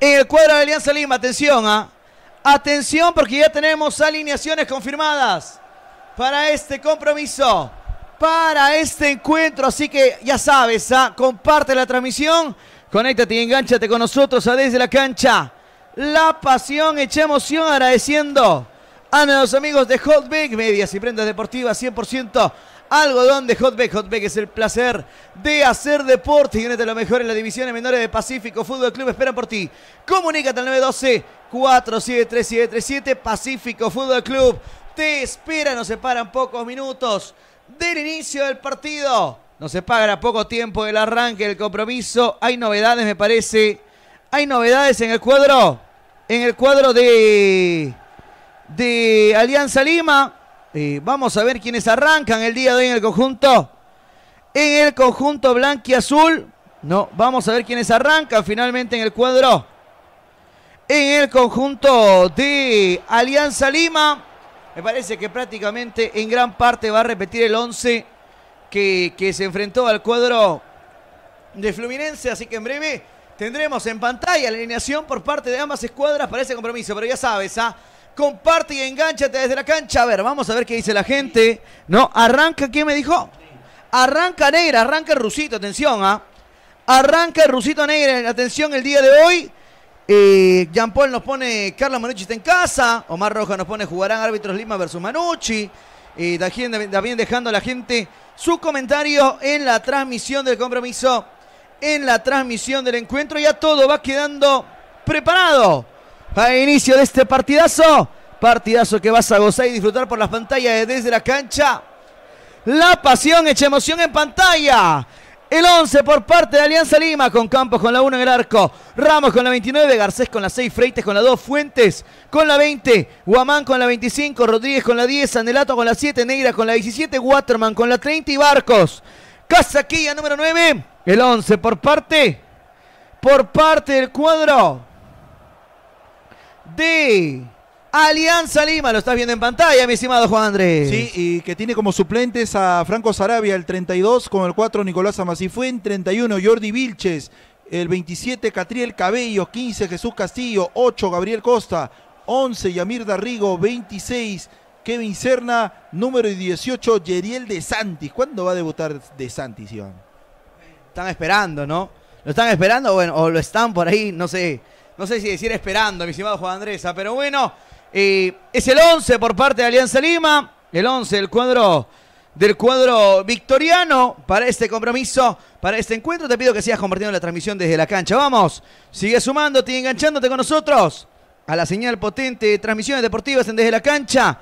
En el cuadro de Alianza Lima. Atención, ¿ah? Atención porque ya tenemos alineaciones confirmadas para este compromiso, para este encuentro. Así que ya sabes, ¿ah? Comparte la transmisión. Conéctate y engánchate con nosotros a Desde la Cancha. La pasión hecha emoción, agradeciendo a nuestros amigos de Hotbic, medias y prendas deportivas cien por ciento algodón de Hotbic. Hotbic es el placer de hacer deporte. Y únete a lo mejor en las divisiones menores de Pacífico Fútbol Club. Espera por ti. Comunícate al nueve uno dos, cuatro siete tres, siete tres siete. Pacífico Fútbol Club te espera. Nos separan pocos minutos del inicio del partido. Nos separa poco tiempo del arranque del compromiso. Hay novedades, me parece. Hay novedades en el cuadro. En el cuadro de, de Alianza Lima. Eh, vamos a ver quiénes arrancan el día de hoy en el conjunto. En el conjunto blanquiazul. No, vamos a ver quiénes arrancan finalmente en el cuadro. En el conjunto de Alianza Lima. Me parece que prácticamente en gran parte va a repetir el once. Que, que se enfrentó al cuadro de Fluminense, así que en breve Tendremos en pantalla la alineación por parte de ambas escuadras para ese compromiso, pero ya sabes, ¿ah? Comparte y engánchate desde la cancha. A ver, vamos a ver qué dice la gente. No, arranca, ¿quién me dijo? Arranca Neyra, arranca el Rusito, atención, ¿ah? Arranca el Rusito Neyra, atención el día de hoy. Eh, Jean Paul nos pone, Carlos Mannucci está en casa. Omar Rojas nos pone, jugarán árbitros Lima versus Mannucci. Eh, también, también dejando a la gente su comentario en la transmisión del compromiso, en la transmisión del encuentro. Ya todo va quedando preparado para el inicio de este partidazo. Partidazo que vas a gozar y disfrutar por las pantallas desde la cancha. La pasión hecha emoción en pantalla. El once por parte de Alianza Lima, con Campos con la uno en el arco, Ramos con la veintinueve, Garcés con la seis, Freites con la dos, Fuentes con la veinte, Guamán con la veinticinco, Rodríguez con la diez, Zanelatto con la siete, Neyra con la diecisiete, Waterman con la treinta y Barcos. Casaquilla número nueve, el once por parte, por parte del cuadro de Alianza Lima, lo estás viendo en pantalla, mi estimado Juan Andrés. Sí, y que tiene como suplentes a Franco Saravia, el treinta y dos, con el cuatro Nicolás Amasifuen, treinta y uno Jordi Vilches, el veintisiete Catriel Cabellos, quince Jesús Castillo, ocho Gabriel Costa, once Yamir D'Arrigo, veintiséis Kevin Serna, número dieciocho Yeriel De Santis. ¿Cuándo va a debutar De Santis, Iván? Están esperando, ¿no? Lo están esperando, bueno, o lo están por ahí, no sé, no sé si decir esperando, mi estimado Juan Andrés, pero bueno. Eh, es el once por parte de Alianza Lima, el once del cuadro, del cuadro victoriano para este compromiso, para este encuentro. Te pido que sigas compartiendo la transmisión desde la cancha. Vamos, sigue sumándote y enganchándote con nosotros a la señal potente de transmisiones deportivas en Desde la Cancha.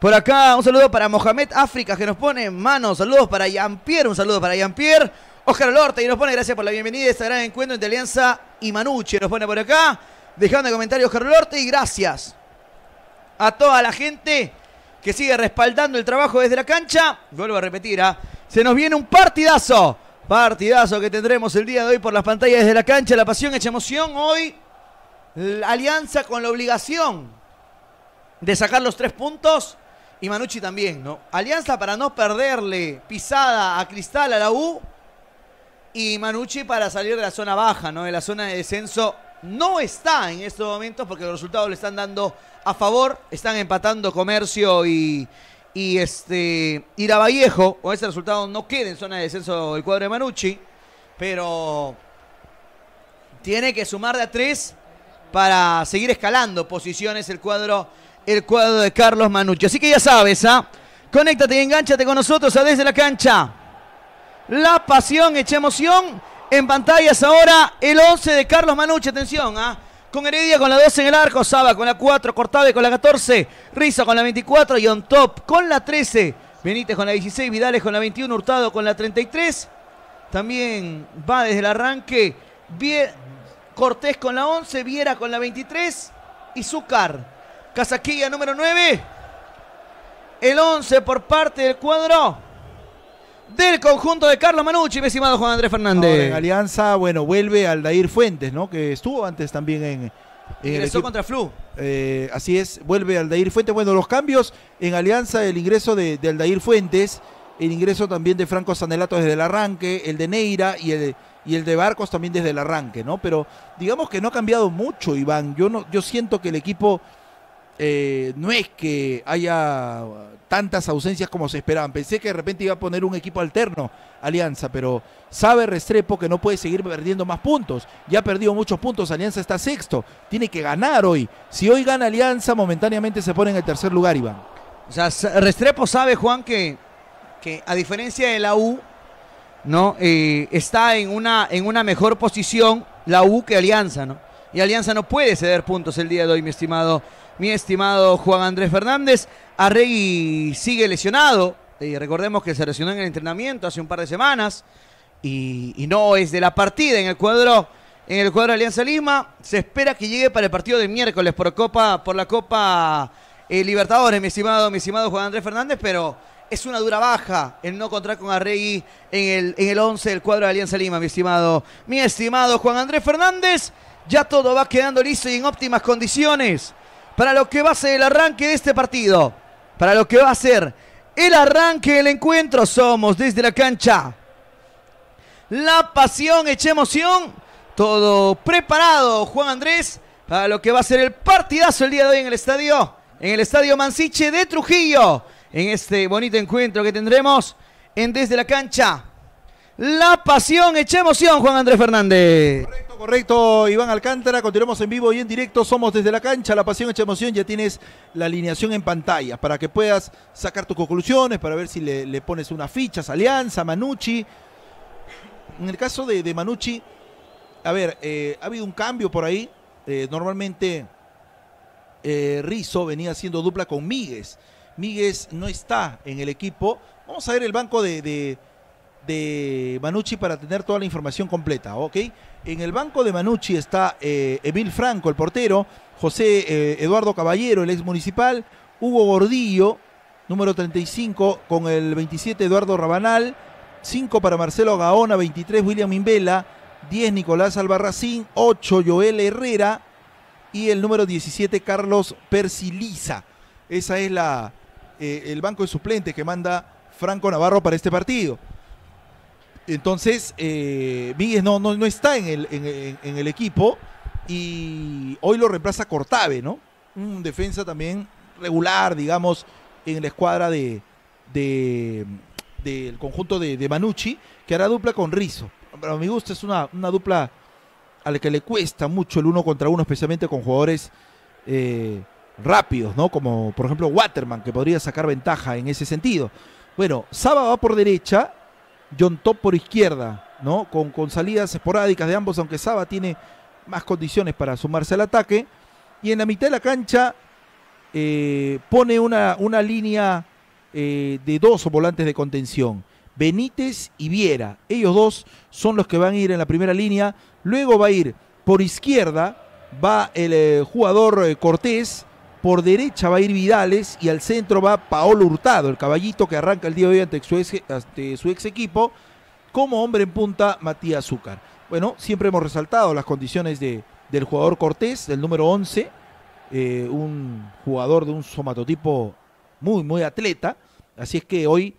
Por acá un saludo para Mohamed África, que nos pone en mano. Saludos para Jean-Pierre, un saludo para Jean-Pierre. Oscar Olorte, y nos pone gracias por la bienvenida a este gran encuentro entre Alianza y Mannucci. Nos pone por acá, dejando comentarios Oscar Olorte, y gracias a toda la gente que sigue respaldando el trabajo desde la cancha. Vuelvo a repetir, ¿eh? Se nos viene un partidazo. Partidazo que tendremos el día de hoy por las pantallas desde la cancha. La pasión hecha emoción. Hoy la Alianza con la obligación de sacar los tres puntos. Y Mannucci también, ¿no? Alianza para no perderle pisada a Cristal, a la U. Y Mannucci para salir de la zona baja, ¿no? De la zona de descenso. No está en estos momentos porque los resultados le están dando a favor. Están empatando Comercio y, y este, Iravallejo. Con ese resultado no queda en zona de descenso el cuadro de Mannucci. Pero tiene que sumar de a tres para seguir escalando posiciones el cuadro, el cuadro de Carlos Mannucci. Así que ya sabes, ¿ah? Conéctate y enganchate con nosotros a Desde la Cancha. La pasión hecha emoción. En pantallas ahora el once de Carlos Mannucci, atención, ¿ah? Con Heredia con la doce en el arco, Saba con la cuatro, Cortave con la catorce, Rizo con la veinticuatro, Yon Top con la trece, Benítez con la dieciséis, Vidales con la veintiuno, Hurtado con la treinta y tres, también va desde el arranque Vie... Cortés con la once, Viera con la veintitrés y Succar. Casaquilla número nueve, el once por parte del cuadro del conjunto de Carlos Mannucci, mi estimado Juan Andrés Fernández. Ahora en Alianza, bueno, vuelve Aldair Fuentes, ¿no? Que estuvo antes también en... en ingresó contra Flu. Eh, así es, vuelve Aldair Fuentes. Bueno, los cambios en Alianza, el ingreso de, de Aldair Fuentes, el ingreso también de Franco Zanelatto desde el arranque, el de Neyra y el, y el de Barcos también desde el arranque, ¿no? Pero digamos que no ha cambiado mucho, Iván. Yo, no, yo siento que el equipo... Eh, no es que haya tantas ausencias como se esperaban. Pensé que de repente iba a poner un equipo alterno Alianza, pero sabe Restrepo que no puede seguir perdiendo más puntos. Ya ha perdido muchos puntos, Alianza está sexto, tiene que ganar hoy. Si hoy gana Alianza, momentáneamente se pone en el tercer lugar, Iván. O sea, Restrepo sabe, Juan, que, que a diferencia de la U, ¿no? Eh, está en una, en una mejor posición la U que Alianza, ¿no? Y Alianza no puede ceder puntos el día de hoy, mi estimado Mi estimado Juan Andrés Fernández. Arregui sigue lesionado. Eh, recordemos que se lesionó en el entrenamiento hace un par de semanas. Y, y no es de la partida en el cuadro, en el cuadro de Alianza Lima. Se espera que llegue para el partido de miércoles por Copa, por la Copa eh, Libertadores, mi estimado, mi estimado Juan Andrés Fernández, pero es una dura baja el no contar con Arregui en el, en el once del cuadro de Alianza Lima, mi estimado, mi estimado Juan Andrés Fernández. Ya todo va quedando listo y en óptimas condiciones para lo que va a ser el arranque de este partido, para lo que va a ser el arranque del encuentro. Somos Desde la Cancha, la pasión hecha emoción todo preparado, Juan Andrés, para lo que va a ser el partidazo el día de hoy en el estadio, en el Estadio Mansiche de Trujillo, en este bonito encuentro que tendremos en Desde la Cancha. La pasión hecha emoción, Juan Andrés Fernández. Correcto, correcto, Iván Alcántara. Continuamos en vivo y en directo. Somos Desde la Cancha, la pasión hecha emoción. Ya tienes la alineación en pantalla para que puedas sacar tus conclusiones, para ver si le, le pones unas fichas. Alianza, Mannucci. En el caso de, de Mannucci, a ver, eh, ha habido un cambio por ahí. Eh, normalmente eh, Rizo venía haciendo dupla con Míguez. Míguez no está en el equipo. Vamos a ver el banco de... de de Mannucci para tener toda la información completa, ¿ok? En el banco de Mannucci está eh, Emil Franco, el portero, José eh, Eduardo Caballero, el ex municipal, Hugo Gordillo, número treinta y cinco, con el veintisiete Eduardo Rabanal, cinco para Marcelo Gaona, veintitrés William Imbela, diez Nicolás Albarracín, ocho Joel Herrera y el número diecisiete Carlos Persiliza. Esa es la, eh, el banco de suplentes que manda Franco Navarro para este partido. Entonces, eh, Víguez no, no, no está en el, en, en el equipo y hoy lo reemplaza Cortave, ¿no? Un defensa también regular, digamos, en la escuadra de, de, del conjunto de, de Mannucci, que hará dupla con Rizo. Para mi gusto es una, una dupla a la que le cuesta mucho el uno contra uno, especialmente con jugadores eh, rápidos, ¿no? Como, por ejemplo, Waterman, que podría sacar ventaja en ese sentido. Bueno, Saba va por derecha, Yon Top por izquierda, ¿no? Con, con salidas esporádicas de ambos, aunque Saba tiene más condiciones para sumarse al ataque. Y en la mitad de la cancha eh, pone una, una línea eh, de dos volantes de contención. Benítez y Viera. Ellos dos son los que van a ir en la primera línea. Luego va a ir por izquierda, va el eh, jugador eh, Cortés. Por derecha va a ir Vidales y al centro va Paolo Hurtado, el caballito que arranca el día de hoy ante su ex, ante su ex equipo, como hombre en punta Matías Succar. Bueno, siempre hemos resaltado las condiciones de, del jugador Cortés, del número once, eh, un jugador de un somatotipo muy, muy atleta, así es que hoy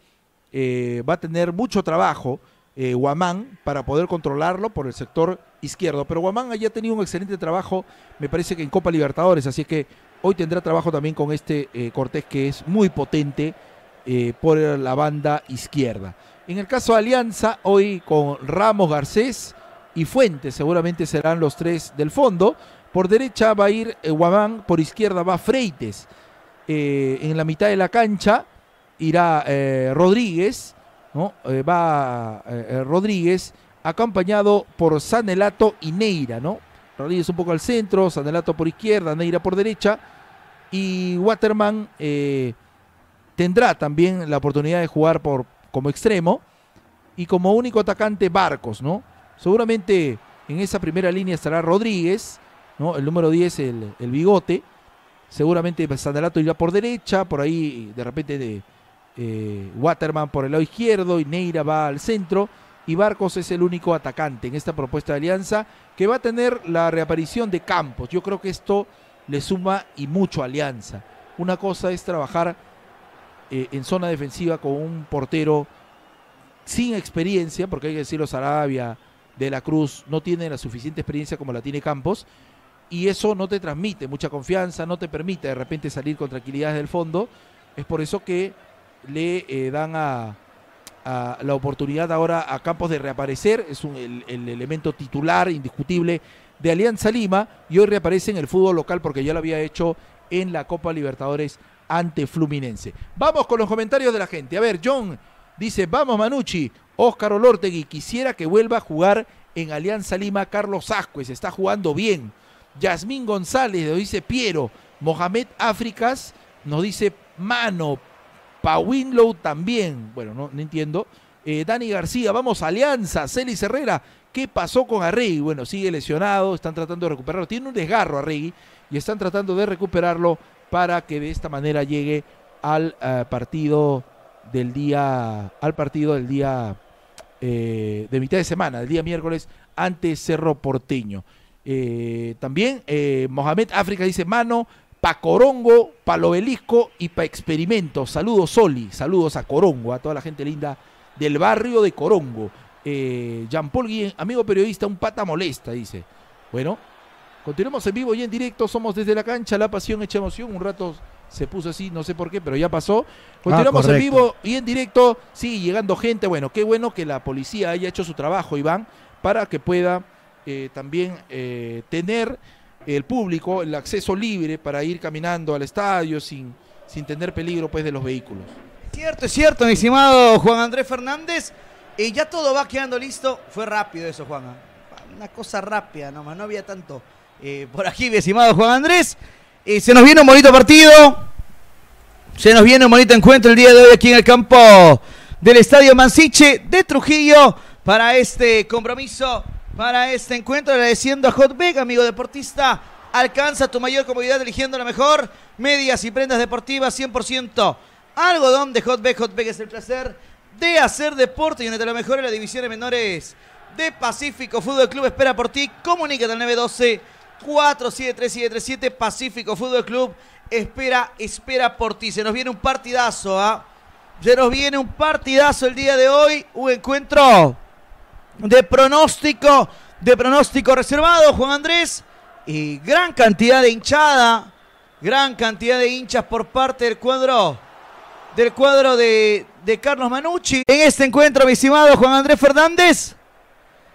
eh, va a tener mucho trabajo eh, Guamán para poder controlarlo por el sector izquierdo, pero Guamán ya ha tenido un excelente trabajo, me parece que en Copa Libertadores, así es que hoy tendrá trabajo también con este eh, Cortés, que es muy potente eh, por la banda izquierda. En el caso de Alianza, hoy con Ramos, Garcés y Fuentes, seguramente serán los tres del fondo. Por derecha va a ir eh, Guamán, por izquierda va Freites. Eh, en la mitad de la cancha irá eh, Rodríguez, ¿no? Eh, va eh, Rodríguez acompañado por Zanelatto y Neyra, ¿no? Rodríguez un poco al centro, Zanelatto por izquierda, Neyra por derecha y Waterman eh, tendrá también la oportunidad de jugar por, como extremo y como único atacante Barcos, ¿no? Seguramente en esa primera línea estará Rodríguez, ¿no? El número diez, el, el bigote, seguramente Zanelatto irá por derecha, por ahí de repente de, eh, Waterman por el lado izquierdo y Neyra va al centro. Y Barcos es el único atacante en esta propuesta de Alianza, que va a tener la reaparición de Campos. Yo creo que esto le suma y mucho a Alianza. Una cosa es trabajar eh, en zona defensiva con un portero sin experiencia, porque hay que decirlo, Sarabia, De la Cruz, no tiene la suficiente experiencia como la tiene Campos, y eso no te transmite mucha confianza, no te permite de repente salir con tranquilidad del fondo. Es por eso que le eh, dan a... A la oportunidad ahora a Campos de reaparecer, es un, el, el elemento titular indiscutible de Alianza Lima y hoy reaparece en el fútbol local porque ya lo había hecho en la Copa Libertadores ante Fluminense. Vamos con los comentarios de la gente. A ver, John dice, vamos Mannucci, Óscar Olortegui, quisiera que vuelva a jugar en Alianza Lima Carlos Ascuez, está jugando bien. Yasmín González, nos dice Piero, Mohamed Áfricas, nos dice Mano, Pa Winlow también, bueno, no, no entiendo. Eh, Dani García, vamos Alianza. Celis Herrera, ¿qué pasó con Arregui? Bueno, sigue lesionado, están tratando de recuperarlo. Tiene un desgarro Arregui y están tratando de recuperarlo para que de esta manera llegue al eh, partido del día, al partido del día eh, de mitad de semana, del día miércoles ante Cerro Porteño. Eh, también eh, Mohamed África dice Mano, pa Corongo, pa Lobelisco y pa Experimento. Saludos Soli, saludos a Corongo, a toda la gente linda del barrio de Corongo. Eh, Jean-Paul Guillén, amigo periodista, un pata molesta, dice. Bueno, continuamos en vivo y en directo. Somos Desde la Cancha, la pasión hecha emoción. Un rato se puso así, no sé por qué, pero ya pasó. Continuamos ah, en vivo y en directo. Sigue llegando gente. Bueno, qué bueno que la policía haya hecho su trabajo, Iván, para que pueda eh, también eh, tener el público el acceso libre para ir caminando al estadio sin, sin tener peligro pues de los vehículos. Cierto, es cierto, mi estimado Juan Andrés Fernández. Y ya todo va quedando listo. Fue rápido eso, Juan. Una cosa rápida nomás, no había tanto. Eh, por aquí, mi estimado Juan Andrés. Eh, se nos viene un bonito partido. Se nos viene un bonito encuentro el día de hoy aquí en el campo del Estadio Mansiche de Trujillo para este compromiso, para este encuentro. Agradeciendo a Hotbic, amigo deportista. Alcanza tu mayor comodidad eligiendo la mejor. Medias y prendas deportivas cien por ciento. Algodón de Hotbic. Hotbic es el placer de hacer deporte y una de las mejores las divisiones menores de Pacífico Fútbol Club espera por ti. Comunícate al nueve uno dos, cuatro siete tres siete tres siete. Pacífico Fútbol Club espera, espera por ti. Se nos viene un partidazo, ¿ah? Se nos viene un partidazo el día de hoy. Un encuentro de pronóstico, de pronóstico reservado, Juan Andrés. Y gran cantidad de hinchada, gran cantidad de hinchas por parte del cuadro, del cuadro de... de Carlos Mannucci. En este encuentro, mi estimado Juan Andrés Fernández,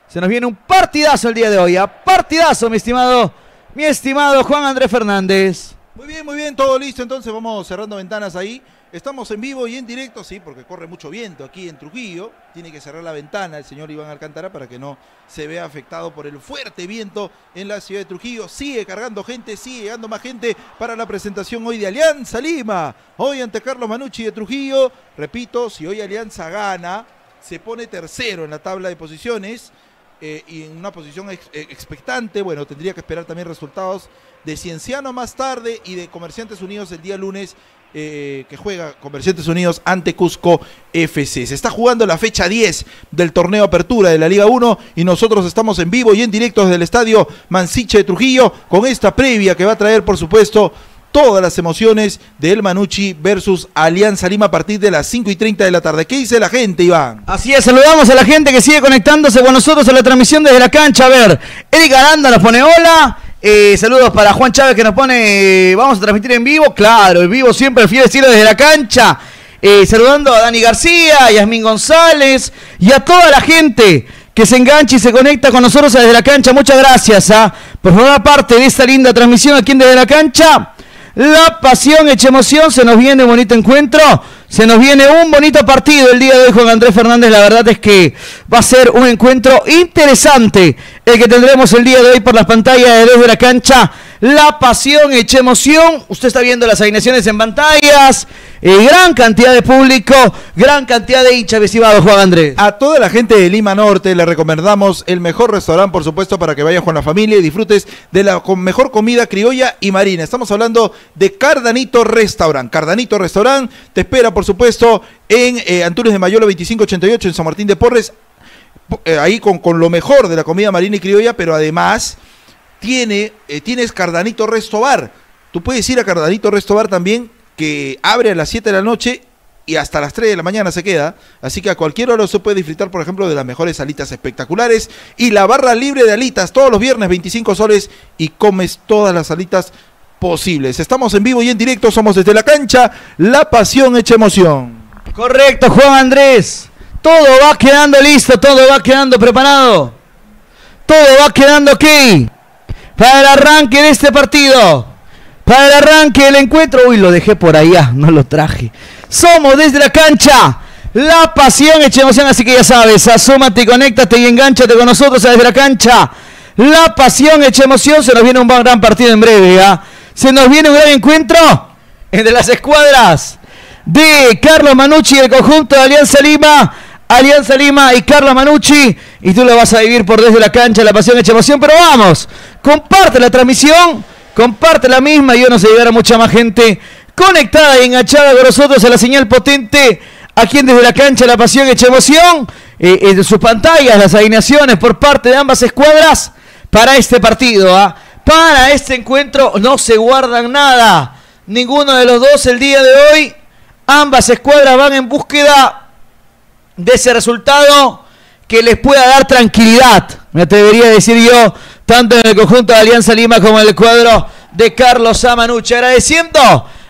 se nos viene un partidazo el día de hoy. A partidazo, mi estimado, mi estimado Juan Andrés Fernández. Muy bien, muy bien, todo listo. Entonces vamos cerrando ventanas ahí. Estamos en vivo y en directo, sí, porque corre mucho viento aquí en Trujillo. Tiene que cerrar la ventana el señor Iván Alcántara para que no se vea afectado por el fuerte viento en la ciudad de Trujillo. Sigue cargando gente, sigue llegando más gente para la presentación hoy de Alianza Lima. Hoy ante Carlos Mannucci de Trujillo. Repito, si hoy Alianza gana, se pone tercero en la tabla de posiciones. Eh, y en una posición ex, eh, expectante, bueno, tendría que esperar también resultados de Cienciano más tarde y de Comerciantes Unidos el día lunes, eh, que juega Comerciantes Unidos ante Cusco F C. Se está jugando la fecha diez del torneo Apertura de la Liga uno y nosotros estamos en vivo y en directo desde el Estadio Mansiche de Trujillo con esta previa que va a traer, por supuesto, todas las emociones del Mannucci versus Alianza Lima a partir de las cinco y treinta de la tarde. ¿Qué dice la gente, Iván? Así es, saludamos a la gente que sigue conectándose con nosotros a la transmisión desde la cancha. A ver, Eric Aranda nos pone hola. Eh, saludos para Juan Chávez que nos pone, eh, vamos a transmitir en vivo. Claro, en vivo siempre, el fiel estilo desde la cancha. Eh, saludando a Dani García, a Yasmín González y a toda la gente que se engancha y se conecta con nosotros desde la cancha. Muchas gracias, ¿ah? Por formar parte de esta linda transmisión aquí en Desde la Cancha. La pasión hecha emoción, se nos viene un bonito encuentro, se nos viene un bonito partido el día de hoy, Juan Andrés Fernández. La verdad es que va a ser un encuentro interesante el que tendremos el día de hoy por las pantallas de Desde la Cancha. La pasión hecha emoción, usted está viendo las alineaciones en pantallas, eh, gran cantidad de público, gran cantidad de hinchas, estimado Juan Andrés. A toda la gente de Lima Norte le recomendamos el mejor restaurante, por supuesto, para que vayas con la familia y disfrutes de la mejor comida criolla y marina. Estamos hablando de Cardanito Restaurant. Cardanito Restaurant te espera, por supuesto, en eh, Antunes de Mayola veinticinco ochenta y ocho, en San Martín de Porres, eh, ahí con, con lo mejor de la comida marina y criolla, pero además... Tiene, eh, tienes Cardanito Resto Bar. Tú puedes ir a Cardanito Resto Bar también, que abre a las siete de la noche y hasta las tres de la mañana se queda. Así que a cualquier hora se puede disfrutar, por ejemplo, de las mejores alitas espectaculares. Y la barra libre de alitas todos los viernes, veinticinco soles, y comes todas las alitas posibles. Estamos en vivo y en directo, somos Desde la Cancha, la pasión hecha emoción. Correcto, Juan Andrés. Todo va quedando listo, todo va quedando preparado. Todo va quedando aquí. Para el arranque de este partido, para el arranque del encuentro. Uy, lo dejé por allá, no lo traje. Somos Desde la Cancha, la pasión hecha emoción. Así que ya sabes, asómate, conéctate y engánchate con nosotros a Desde la Cancha, la pasión hecha emoción. Se nos viene un gran partido en breve, ¿eh? Se nos viene un gran encuentro entre las escuadras de Carlos Mannucci y el conjunto de Alianza Lima. Alianza Lima y Carlos Mannucci, y tú lo vas a vivir por Desde la Cancha, la pasión hecha emoción. Pero vamos, comparte la transmisión, comparte la misma y yo no sé llegar a mucha más gente conectada y enganchada con nosotros a la señal potente aquí en Desde la Cancha, la pasión hecha emoción. Eh, en sus pantallas las alineaciones por parte de ambas escuadras para este partido, ¿eh? Para este encuentro no se guardan nada, ninguno de los dos el día de hoy. Ambas escuadras van en búsqueda de ese resultado que les pueda dar tranquilidad, me atrevería a decir yo, tanto en el conjunto de Alianza Lima como en el cuadro de Carlos Mannucci. Agradeciendo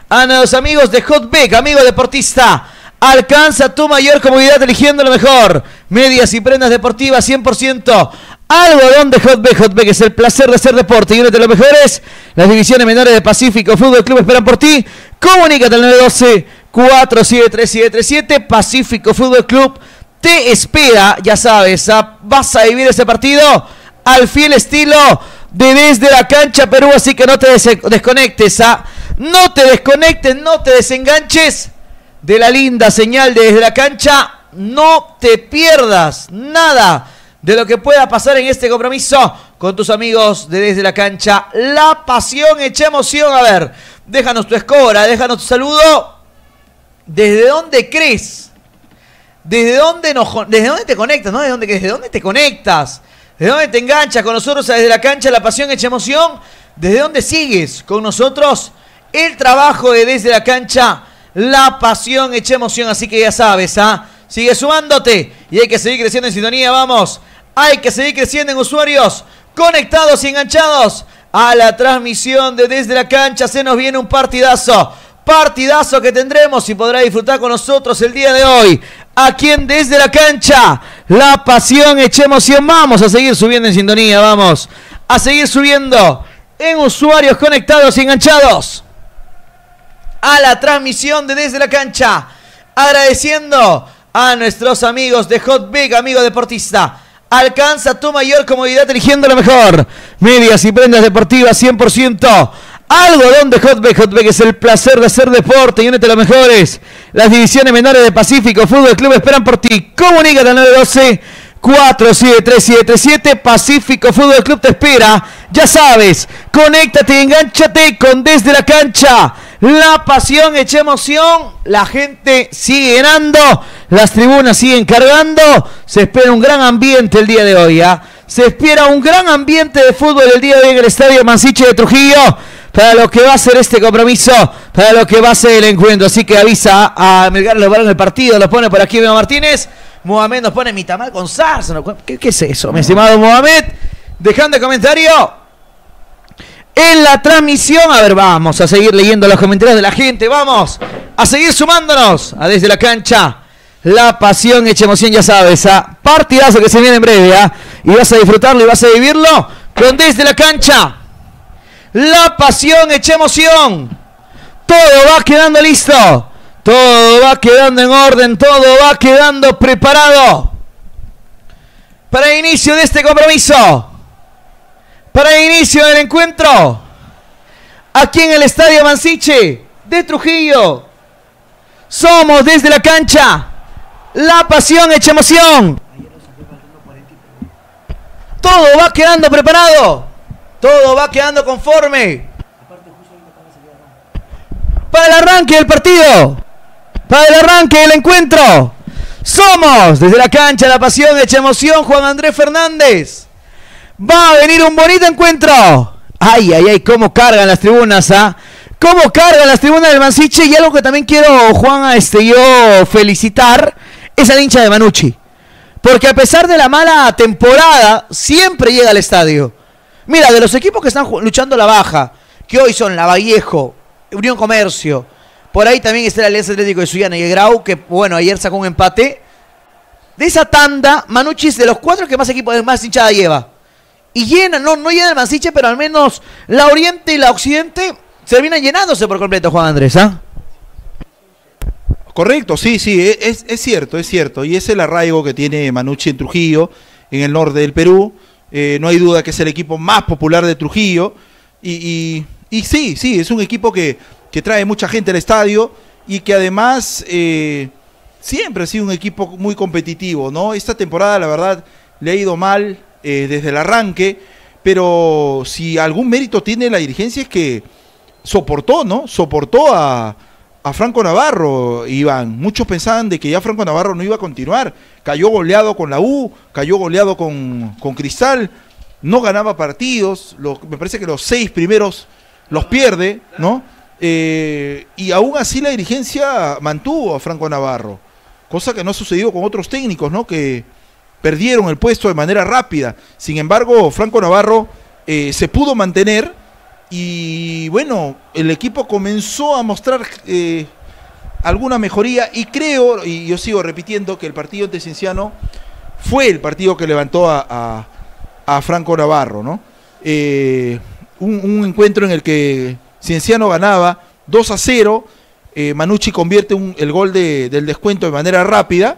a los amigos de Hotbic, amigo deportista, alcanza tu mayor comodidad eligiendo lo mejor. Medias y prendas deportivas cien por ciento algodón de Hotbic. Hotbic es el placer de hacer deporte y uno de los mejores. Las divisiones menores de Pacífico Fútbol Club esperan por ti. Comunícate al nueve uno dos, cuatro siete tres siete tres siete. Pacífico Fútbol Club te espera, ya sabes, a, vas a vivir ese partido al fiel estilo de Desde la Cancha Perú, así que no te des desconectes, a, no te desconectes, no te desenganches de la linda señal de Desde la Cancha, no te pierdas nada de lo que pueda pasar en este compromiso con tus amigos de Desde la Cancha. La pasión hecha emoción. A ver, déjanos tu escora, déjanos tu saludo. ¿Desde dónde crees? ¿Desde dónde, nos, desde dónde te conectas? ¿No? ¿Desde dónde, ¿Desde dónde te conectas? ¿Desde dónde te enganchas con nosotros a Desde la Cancha, la pasión hecha emoción? ¿Desde dónde sigues con nosotros el trabajo de Desde la Cancha, la pasión hecha emoción? Así que ya sabes, ¿ah? Sigue sumándote y hay que seguir creciendo en sintonía, vamos. Hay que seguir creciendo en usuarios conectados y enganchados a la transmisión de Desde la Cancha. Se nos viene un partidazo. Partidazo que tendremos y podrá disfrutar con nosotros el día de hoy. Aquí en Desde la Cancha, la pasión hecha emoción. Vamos a seguir subiendo en sintonía, vamos. A seguir subiendo en usuarios conectados y enganchados a la transmisión de Desde la Cancha. Agradeciendo a nuestros amigos de Hotbic, amigo deportista. Alcanza tu mayor comodidad eligiendo lo mejor. Medias y prendas deportivas cien por ciento algodón de Hotbic. Hotbic es el placer de hacer deporte y únete a los mejores. Las divisiones menores de Pacífico Fútbol Club esperan por ti. Comunícate al nueve uno dos, cuatro siete tres siete tres siete. Pacífico Fútbol Club te espera. Ya sabes, conéctate y engánchate con Desde la Cancha. La pasión hecha emoción. La gente sigue llenando, las tribunas siguen cargando. Se espera un gran ambiente el día de hoy, ¿eh? Se espera un gran ambiente de fútbol el día de hoy en el Estadio Mansiche de Trujillo, para lo que va a ser este compromiso, para lo que va a ser el encuentro. Así que avisa a Melgar los balones del partido. Lo pone por aquí Memo Martínez. Mohamed nos pone mi tamal con salsa. ¿Qué, qué es eso, mi estimado Mohamed? Dejando el comentario en la transmisión. A ver, vamos a seguir leyendo los comentarios de la gente. Vamos a seguir sumándonos a Desde la Cancha, la pasión hecha emoción. Ya sabes, a partidazo que se viene en breve, ¿eh? Y vas a disfrutarlo y vas a vivirlo con Desde la Cancha, la pasión hecha emoción. Todo va quedando listo, todo va quedando en orden, todo va quedando preparado para el inicio de este compromiso, para el inicio del encuentro aquí en el Estadio Mansiche de Trujillo. Somos Desde la Cancha, la pasión hecha emoción. Todo va quedando preparado, todo va quedando conforme para el arranque del partido, para el arranque del encuentro. Somos Desde la Cancha, la pasión hecha emoción. Juan Andrés Fernández. Va a venir un bonito encuentro. Ay, ay, ay, cómo cargan las tribunas, ¿ah? ¿eh? Cómo cargan las tribunas del Mansiche. Y algo que también quiero, Juan, este, yo felicitar es al hincha de Mannucci, porque a pesar de la mala temporada siempre llega al estadio. Mira, de los equipos que están luchando la baja, que hoy son la Vallejo, Unión Comercio, por ahí también está el Alianza Atlético de Sullana y el Grau, que bueno, ayer sacó un empate. De esa tanda, Mannucci es de los cuatro que más equipos, más hinchada lleva. Y llena, no, no llena el Mansiche, pero al menos la Oriente y la Occidente terminan llenándose por completo, Juan Andrés, ¿ah? ¿eh? Correcto, sí, sí, es, es cierto, es cierto. Y es el arraigo que tiene Mannucci en Trujillo, en el norte del Perú. Eh, no hay duda que es el equipo más popular de Trujillo. Y, y, y sí, sí, es un equipo que, que trae mucha gente al estadio y que además eh, siempre ha sido un equipo muy competitivo, ¿no? Esta temporada, la verdad, le ha ido mal eh, desde el arranque, pero si algún mérito tiene la dirigencia es que soportó, ¿no? Soportó a... a Franco Navarro, Iván. Muchos pensaban de que ya Franco Navarro no iba a continuar. Cayó goleado con la U, cayó goleado con, con Cristal, no ganaba partidos, los, me parece que los seis primeros los pierde, ¿no? Eh, y aún así la dirigencia mantuvo a Franco Navarro, cosa que no ha sucedido con otros técnicos, ¿no? Que, perdieron el puesto de manera rápida. Sin embargo, Franco Navarro eh, se pudo mantener y bueno, el equipo comenzó a mostrar eh, alguna mejoría y creo, y yo sigo repitiendo, que el partido ante Cienciano fue el partido que levantó a, a, a Franco Navarro, ¿no? Eh, un, un encuentro en el que Cienciano ganaba dos a cero, eh, Mannucci convierte un, el gol de, del descuento de manera rápida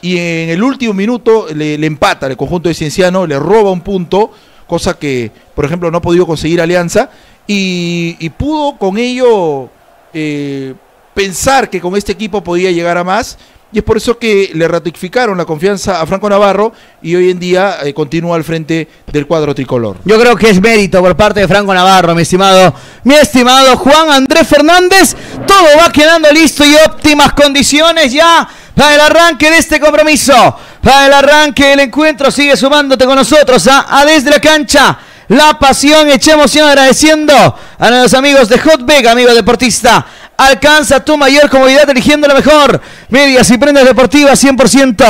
y en el último minuto le, le empata al conjunto de Cienciano, le roba un punto, cosa que, por ejemplo, no ha podido conseguir Alianza y, y pudo con ello eh, pensar que con este equipo podía llegar a más y es por eso que le ratificaron la confianza a Franco Navarro y hoy en día eh, continúa al frente del cuadro tricolor. Yo creo que es mérito por parte de Franco Navarro, mi estimado, mi estimado Juan Andrés Fernández. Todo va quedando listo y óptimas condiciones ya para el arranque de este compromiso, para el arranque del encuentro. Sigue sumándote con nosotros a, a Desde la Cancha. La pasión, echemos y agradeciendo a nuestros amigos de Hotbic, amigo deportista. Alcanza tu mayor comodidad eligiendo la mejor. Medias y prendas deportivas cien por ciento.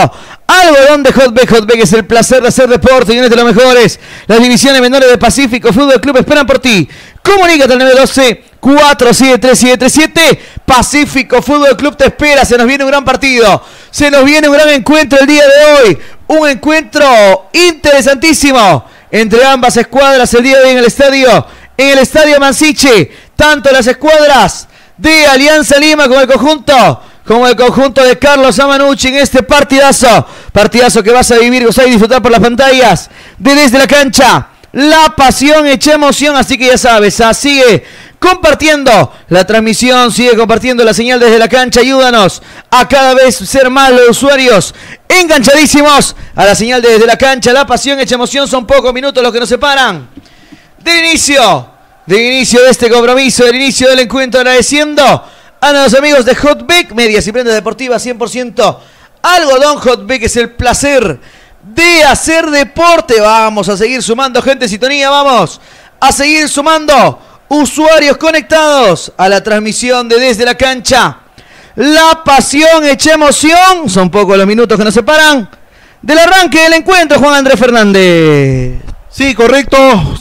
Algodón de Hotbic. Hotbic es el placer de hacer deporte y uno de los mejores. Las divisiones menores del Pacífico Fútbol Club esperan por ti. Comunícate al nueve uno dos, cuatro siete tres, siete siete siete. Pacífico Fútbol Club te espera. Se nos viene un gran partido. Se nos viene un gran encuentro el día de hoy. Un encuentro interesantísimo entre ambas escuadras el día de hoy en el estadio, en el estadio Mansiche, tanto las escuadras de Alianza Lima como el conjunto, como el conjunto de Carlos Mannucci en este partidazo, partidazo que vas a vivir, vas a disfrutar por las pantallas de Desde la Cancha. La pasión echa emoción, así que ya sabes, ¿ah? Sigue compartiendo la transmisión, sigue compartiendo la señal Desde la Cancha, ayúdanos a cada vez ser más los usuarios enganchadísimos a la señal Desde la Cancha. La pasión echa emoción, son pocos minutos los que nos separan del inicio, del inicio de este compromiso, del inicio del encuentro, agradeciendo a nuestros amigos de Hotbic, medias y prendas deportivas cien por ciento, algodón Hotbic es el placer de hacer deporte. Vamos a seguir sumando gente en sintonía, vamos a seguir sumando usuarios conectados a la transmisión de Desde la Cancha. La pasión echa emoción, son pocos los minutos que nos separan del arranque del encuentro, Juan Andrés Fernández. Sí, correcto,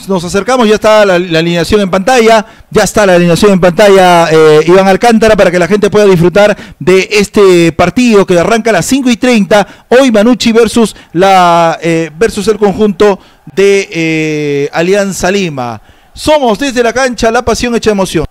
nos acercamos, ya está la, la alineación en pantalla, ya está la alineación en pantalla, eh, Iván Alcántara, para que la gente pueda disfrutar de este partido que arranca a las cinco y treinta, hoy Mannucci versus, la, eh, versus el conjunto de eh, Alianza Lima. Somos Desde la Cancha, la pasión hecha emoción.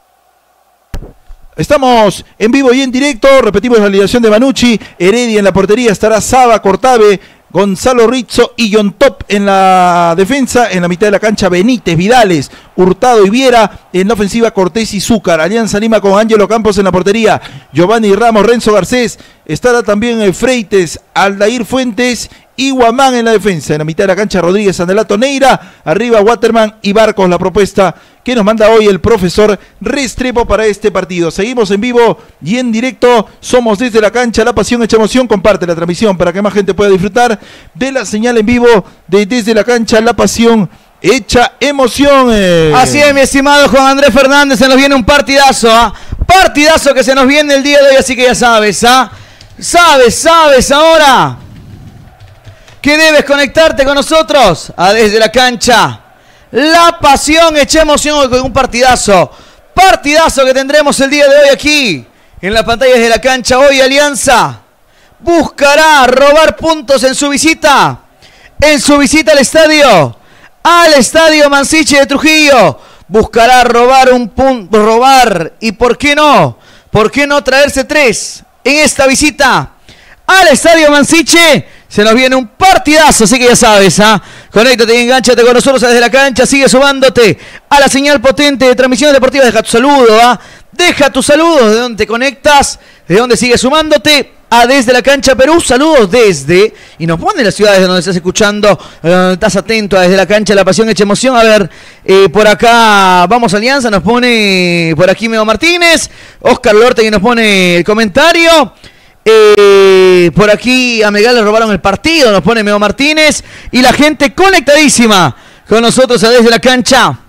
Estamos en vivo y en directo, repetimos la alineación de Mannucci, Heredia en la portería, estará Saba, Cortave, Gonzalo Rizo y Yon Top en la defensa, en la mitad de la cancha Benítez, Vidales, Hurtado y Viera, en la ofensiva Cortés y Succar. Alianza Lima con Ángelo Campos en la portería, Giovanni Ramos, Renzo Garcés, estará también Freites, Aldair Fuentes y Guamán en la defensa, en la mitad de la cancha Rodríguez, Zanelatto, Neyra, arriba Waterman y Barcos, la propuesta que nos manda hoy el profesor Restrepo para este partido. Seguimos en vivo y en directo, somos Desde la Cancha, la pasión hecha emoción, comparte la transmisión para que más gente pueda disfrutar de la señal en vivo de Desde la Cancha, la pasión hecha emoción. Así es, mi estimado Juan Andrés Fernández, se nos viene un partidazo, ¿ah? Partidazo que se nos viene el día de hoy, así que ya sabes, ¿ah? Sabes, sabes ahora que debes conectarte con nosotros a Desde la Cancha. La pasión echa emoción con un partidazo, partidazo que tendremos el día de hoy aquí en las pantallas de la cancha. Hoy Alianza buscará robar puntos en su visita, en su visita al estadio, al estadio Mansiche de Trujillo, buscará robar un punto, robar y por qué no, por qué no traerse tres en esta visita al estadio Mansiche. Se nos viene un partidazo, así que ya sabes, ¿ah? Conéctate y engánchate con nosotros Desde la Cancha. Sigue sumándote a la señal potente de transmisiones deportivas. Deja tu saludo, ¿ah? Deja tus saludos de donde te conectas, de donde sigues sumándote a Desde la Cancha Perú. Saludos desde, y nos ponen las ciudades donde estás escuchando, donde estás atento a Desde la Cancha, la pasión hecha emoción. A ver, eh, por acá, vamos Alianza, nos pone por aquí Meo Martínez, Oscar Lorte que nos pone el comentario. Eh, por aquí a Megal le robaron el partido, nos pone Meo Martínez. Y la gente conectadísima con nosotros a Desde la Cancha,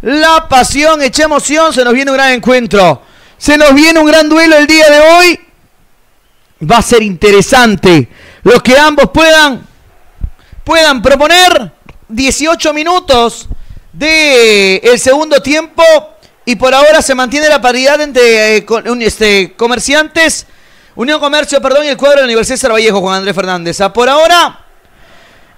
la pasión echa emoción. Se nos viene un gran encuentro, se nos viene un gran duelo el día de hoy. Va a ser interesante lo que ambos puedan puedan proponer. Dieciocho minutos de el segundo tiempo y por ahora se mantiene la paridad entre eh, con, este, comerciantes, Unión Comercio, perdón, y el cuadro de la Universidad César Vallejo, Juan Andrés Fernández. Ah, por ahora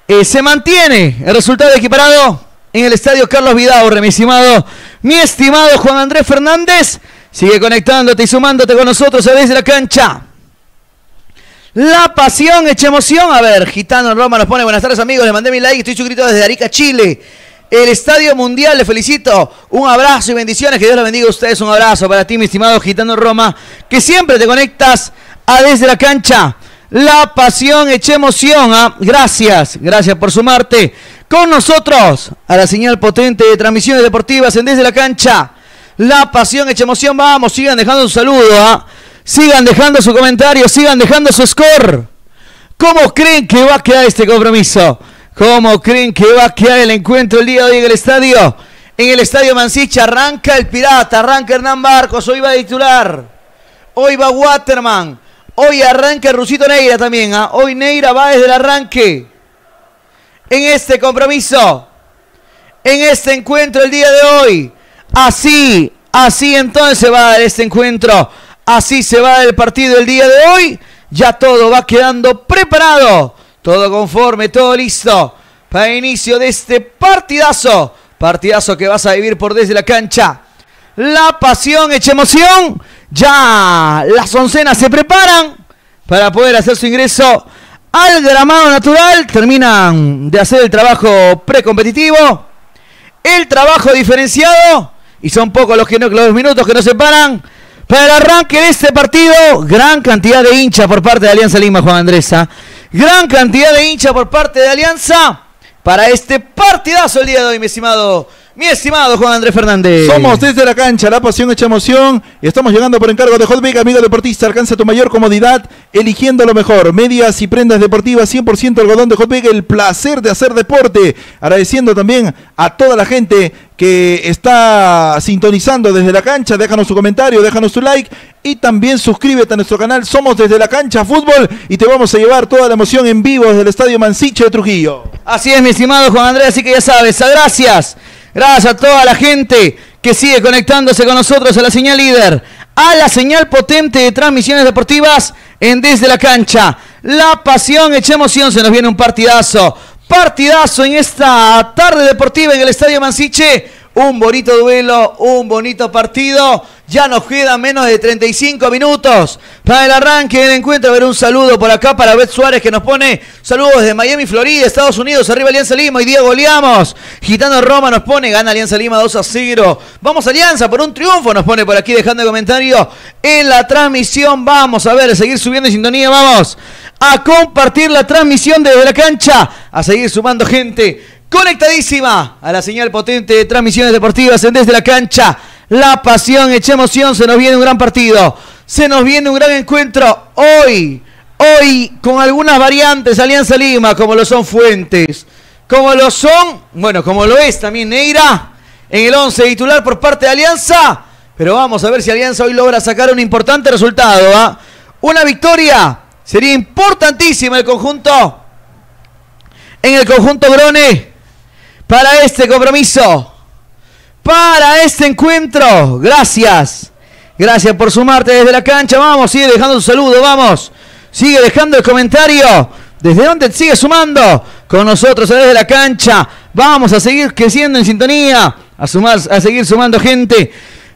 eh, se mantiene el resultado equiparado en el estadio Carlos Vidaurre, mi estimado, mi estimado Juan Andrés Fernández. Sigue conectándote y sumándote con nosotros desde la cancha. La pasión hecha emoción. A ver, Gitano Roma nos pone: buenas tardes, amigos, les mandé mi like, estoy suscrito desde Arica, Chile. El Estadio Mundial, les felicito. Un abrazo y bendiciones, que Dios los bendiga a ustedes. Un abrazo para ti, mi estimado Gitano Roma, que siempre te conectas a Desde la Cancha. La pasión hecha emoción, ¿eh? Gracias, gracias por sumarte con nosotros a la señal potente de transmisiones deportivas en Desde la Cancha. La pasión hecha emoción. Vamos, sigan dejando un saludo, ¿ah? ¿eh? Sigan dejando su comentario, sigan dejando su score. ¿Cómo creen que va a quedar este compromiso? ¿Cómo creen que va a quedar el encuentro el día de hoy en el estadio? En el estadio Mansiche arranca el Pirata, arranca Hernán Barcos, hoy va a titular. Hoy va Waterman, hoy arranca el Rusito Neyra también, ¿eh? Hoy Neyra va desde el arranque. En este compromiso, en este encuentro el día de hoy. Así, así entonces va a dar este encuentro. Así se va el partido el día de hoy. Ya todo va quedando preparado. Todo conforme, todo listo para el inicio de este partidazo. Partidazo que vas a vivir por Desde la Cancha. La pasión hecha emoción. Ya las oncenas se preparan para poder hacer su ingreso al gramado natural. Terminan de hacer el trabajo precompetitivo, el trabajo diferenciado. Y son pocos los, que no, los minutos que nos separan para el arranque de este partido. Gran cantidad de hincha por parte de Alianza Lima, Juan Andresa. Gran cantidad de hincha por parte de Alianza para este partidazo el día de hoy, mi estimado, mi estimado Juan Andrés Fernández. Somos Desde la Cancha, la pasión hecha emoción. Y estamos llegando por encargo de Hotbic, amigo deportista. Alcanza tu mayor comodidad eligiendo lo mejor. Medias y prendas deportivas, cien por ciento algodón de Hotbic. El placer de hacer deporte. Agradeciendo también a toda la gente que está sintonizando Desde la Cancha. Déjanos su comentario, déjanos su like y también suscríbete a nuestro canal. Somos Desde la Cancha Fútbol y te vamos a llevar toda la emoción en vivo desde el Estadio Mansiche de Trujillo. Así es, mi estimado Juan Andrés, así que ya sabes, gracias. Gracias a toda la gente que sigue conectándose con nosotros a la señal líder, a la señal potente de transmisiones deportivas en Desde la Cancha. La pasión hecha emoción, se nos viene un partidazo. Partidazo en esta tarde deportiva en el Estadio Mansiche. Un bonito duelo, un bonito partido. Ya nos quedan menos de treinta y cinco minutos para el arranque del encuentro. A ver, un saludo por acá para Bet Suárez, que nos pone saludos de Miami, Florida, Estados Unidos. Arriba Alianza Lima, hoy día goleamos. Gitano Roma nos pone, gana Alianza Lima dos a cero. Vamos Alianza por un triunfo, nos pone por aquí dejando el comentario en la transmisión. Vamos a ver, a seguir subiendo en sintonía, vamos a compartir la transmisión desde la cancha, a seguir sumando gente conectadísima a la señal potente de transmisiones deportivas en Desde la Cancha. La pasión hecha emoción, se nos viene un gran partido, se nos viene un gran encuentro hoy, hoy con algunas variantes Alianza Lima, como lo son Fuentes, como lo son, bueno, como lo es también Neyra, en el once titular por parte de Alianza, pero vamos a ver si Alianza hoy logra sacar un importante resultado, ¿ah? Una victoria sería importantísima el conjunto, en el conjunto Grone, para este compromiso, para este encuentro. Gracias, gracias por sumarte desde la cancha. Vamos, sigue dejando un saludo, vamos, sigue dejando el comentario, desde donde sigue sumando con nosotros desde la cancha. Vamos a seguir creciendo en sintonía, a, sumar, a seguir sumando gente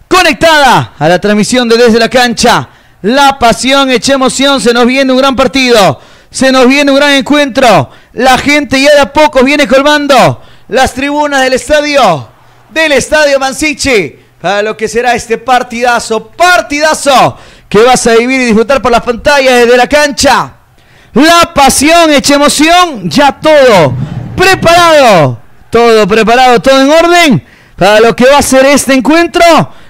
conectada a la transmisión de Desde la Cancha. La pasión hecha emoción, se nos viene un gran partido, se nos viene un gran encuentro. La gente ya de a poco viene colmando las tribunas del estadio, del estadio Mansiche, para lo que será este partidazo, partidazo que vas a vivir y disfrutar por las pantallas desde la cancha. La pasión hecha emoción, ya todo preparado, todo preparado, todo en orden para lo que va a ser este encuentro.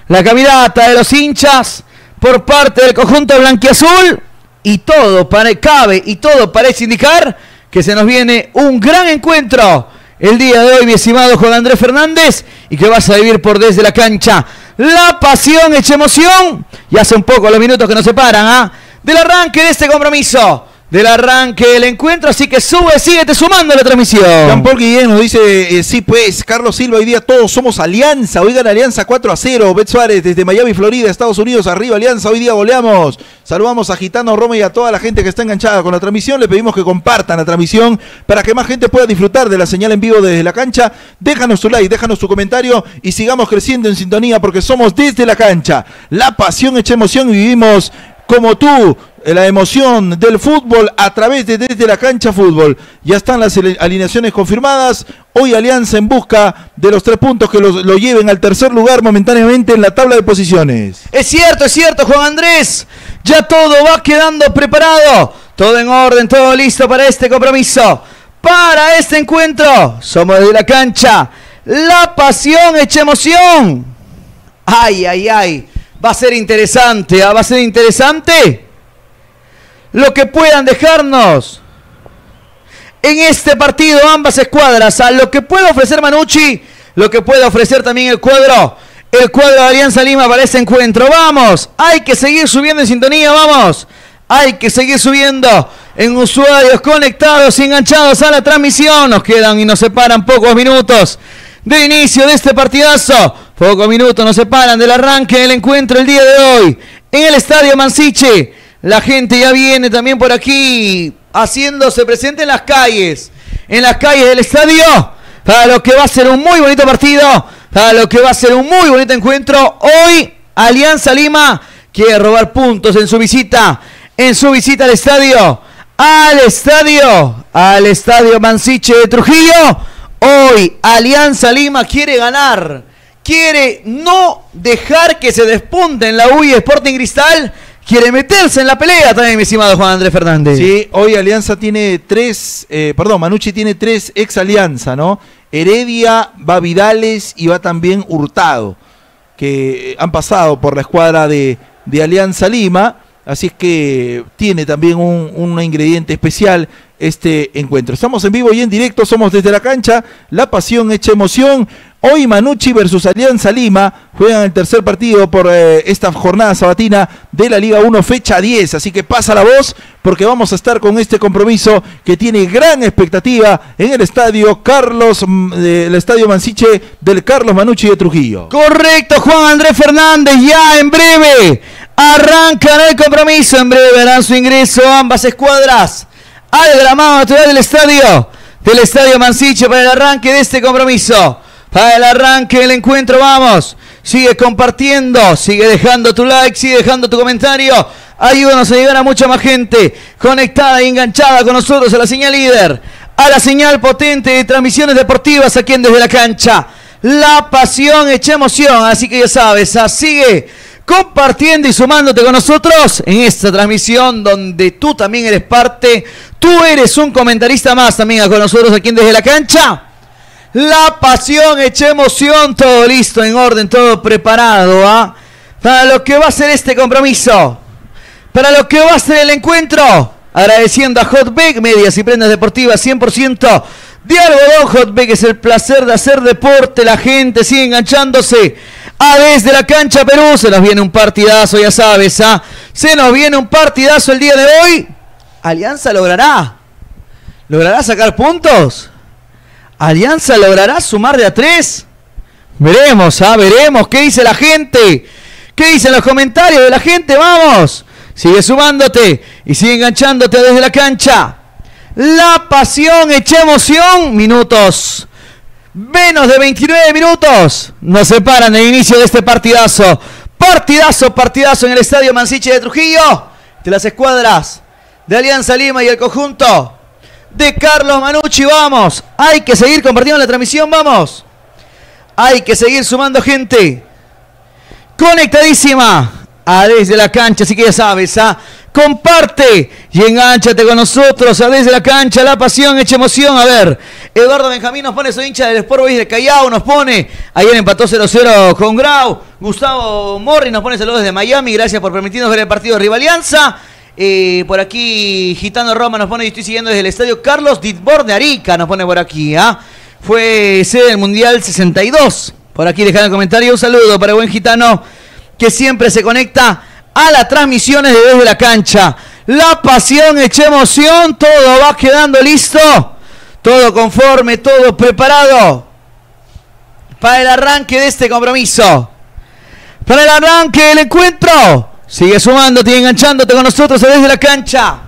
La caminata de los hinchas por parte del conjunto blanquiazul, y todo para, cabe y todo parece indicar que se nos viene un gran encuentro el día de hoy, mi estimado Juan Andrés Fernández, y que vas a vivir por Desde la Cancha. La pasión hecha emoción, y hace un poco los minutos que nos separan, ¿ah? Del arranque de este compromiso, del arranque del encuentro, así que sube, síguete sumando a la transmisión. Jean Paul Guillén nos dice, eh, sí pues, Carlos Silva, hoy día todos somos Alianza, oigan Alianza cuatro a cero, Bet Suárez desde Miami, Florida, Estados Unidos, arriba Alianza, hoy día goleamos. Saludamos a Gitano Roma y a toda la gente que está enganchada con la transmisión. Le pedimos que compartan la transmisión para que más gente pueda disfrutar de la señal en vivo desde la cancha. Déjanos tu like, déjanos tu comentario y sigamos creciendo en sintonía porque somos desde la cancha. La pasión hecha emoción y vivimos como tú la emoción del fútbol a través de Desde la Cancha Fútbol. Ya están las alineaciones confirmadas. Hoy Alianza en busca de los tres puntos que los, lo lleven al tercer lugar momentáneamente en la tabla de posiciones. Es cierto, es cierto, Juan Andrés. Ya todo va quedando preparado. Todo en orden, todo listo para este compromiso. Para este encuentro. Somos Desde la Cancha. La pasión hecha emoción. Ay, ay, ay. Va a ser interesante, ¿eh? Va a ser interesante lo que puedan dejarnos en este partido ambas escuadras, a lo que puede ofrecer Mannucci, lo que puede ofrecer también el cuadro, el cuadro de Alianza Lima para este encuentro. Vamos, hay que seguir subiendo en sintonía, vamos, hay que seguir subiendo en usuarios conectados y enganchados a la transmisión. Nos quedan y nos separan pocos minutos de inicio de este partidazo, pocos minutos nos separan del arranque del encuentro el día de hoy en el Estadio Mansiche. La gente ya viene también por aquí, haciéndose presente en las calles, en las calles del estadio, para lo que va a ser un muy bonito partido, para lo que va a ser un muy bonito encuentro. Hoy Alianza Lima quiere robar puntos en su visita, en su visita al estadio, al estadio, al estadio Mansiche de Trujillo. Hoy Alianza Lima quiere ganar, quiere no dejar que se despunte en la U y Sporting Cristal. Quiere meterse en la pelea también, mi estimado Juan Andrés Fernández. Sí, hoy Alianza tiene tres, eh, perdón, Mannucci tiene tres ex Alianza, ¿no? Heredia, va Vidales y va también Hurtado, que han pasado por la escuadra de, de Alianza Lima, así es que tiene también un, un ingrediente especial este encuentro. Estamos en vivo y en directo, somos Desde la Cancha, la pasión hecha emoción. Hoy Mannucci versus Alianza Lima juegan el tercer partido por eh, esta jornada sabatina de la Liga uno, fecha diez. Así que pasa la voz porque vamos a estar con este compromiso que tiene gran expectativa en el estadio Carlos, eh, el estadio Mansiche del Carlos Mannucci de Trujillo. Correcto, Juan Andrés Fernández. Ya en breve arrancan el compromiso. En breve harán su ingreso ambas escuadras al gramado natural del estadio, del estadio Mansiche para el arranque de este compromiso. Para el arranque del encuentro, vamos, sigue compartiendo, sigue dejando tu like, sigue dejando tu comentario, ayúdanos a llegar a mucha más gente conectada y enganchada con nosotros a la señal líder, a la señal potente de transmisiones deportivas aquí en Desde la Cancha, la pasión hecha emoción, así que ya sabes, sigue compartiendo y sumándote con nosotros en esta transmisión donde tú también eres parte, tú eres un comentarista más también con nosotros aquí en Desde la Cancha. La pasión hecha emoción, todo listo, en orden, todo preparado, ¿ah? Para lo que va a ser este compromiso, para lo que va a ser el encuentro. Agradeciendo a Hotbic, medias y prendas deportivas cien por ciento de algodón. Hotbic es el placer de hacer deporte, la gente sigue enganchándose a Desde la Cancha Perú. Se nos viene un partidazo, ya sabes, ¿ah? Se nos viene un partidazo el día de hoy. Alianza logrará, logrará sacar puntos. Alianza logrará sumar de a tres. Veremos, ah, veremos qué dice la gente, qué dicen los comentarios de la gente. Vamos, sigue sumándote y sigue enganchándote Desde la Cancha. La pasión hecha emoción. Minutos, menos de veintinueve minutos nos separan del inicio de este partidazo. Partidazo, partidazo en el estadio Mansiche de Trujillo, de las escuadras de Alianza Lima y el conjunto de Carlos Mannucci. Vamos, hay que seguir compartiendo la transmisión, vamos, hay que seguir sumando gente conectadísima a Desde la Cancha, así que ya sabes, ¿ah? Comparte y engánchate con nosotros a Desde la Cancha, la pasión hecha emoción. A ver, Eduardo Benjamín nos pone, soy hincha del Sport Boys de Callao, nos pone, ayer empató cero cero con Grau. Gustavo Morri nos pone saludos desde Miami, gracias por permitirnos ver el partido de Rivalianza. Eh, por aquí Gitano Roma nos pone, yo estoy siguiendo desde el estadio Carlos Ditbor de Arica, nos pone por aquí, ¿ah? Fue sede del Mundial sesenta y dos. Por aquí dejan el comentario, un saludo para el buen Gitano que siempre se conecta a las transmisiones de Desde la Cancha. La pasión echa emoción, todo va quedando listo, todo conforme, todo preparado para el arranque de este compromiso, para el arranque del encuentro. Sigue sumando, sigue enganchándote con nosotros desde la cancha.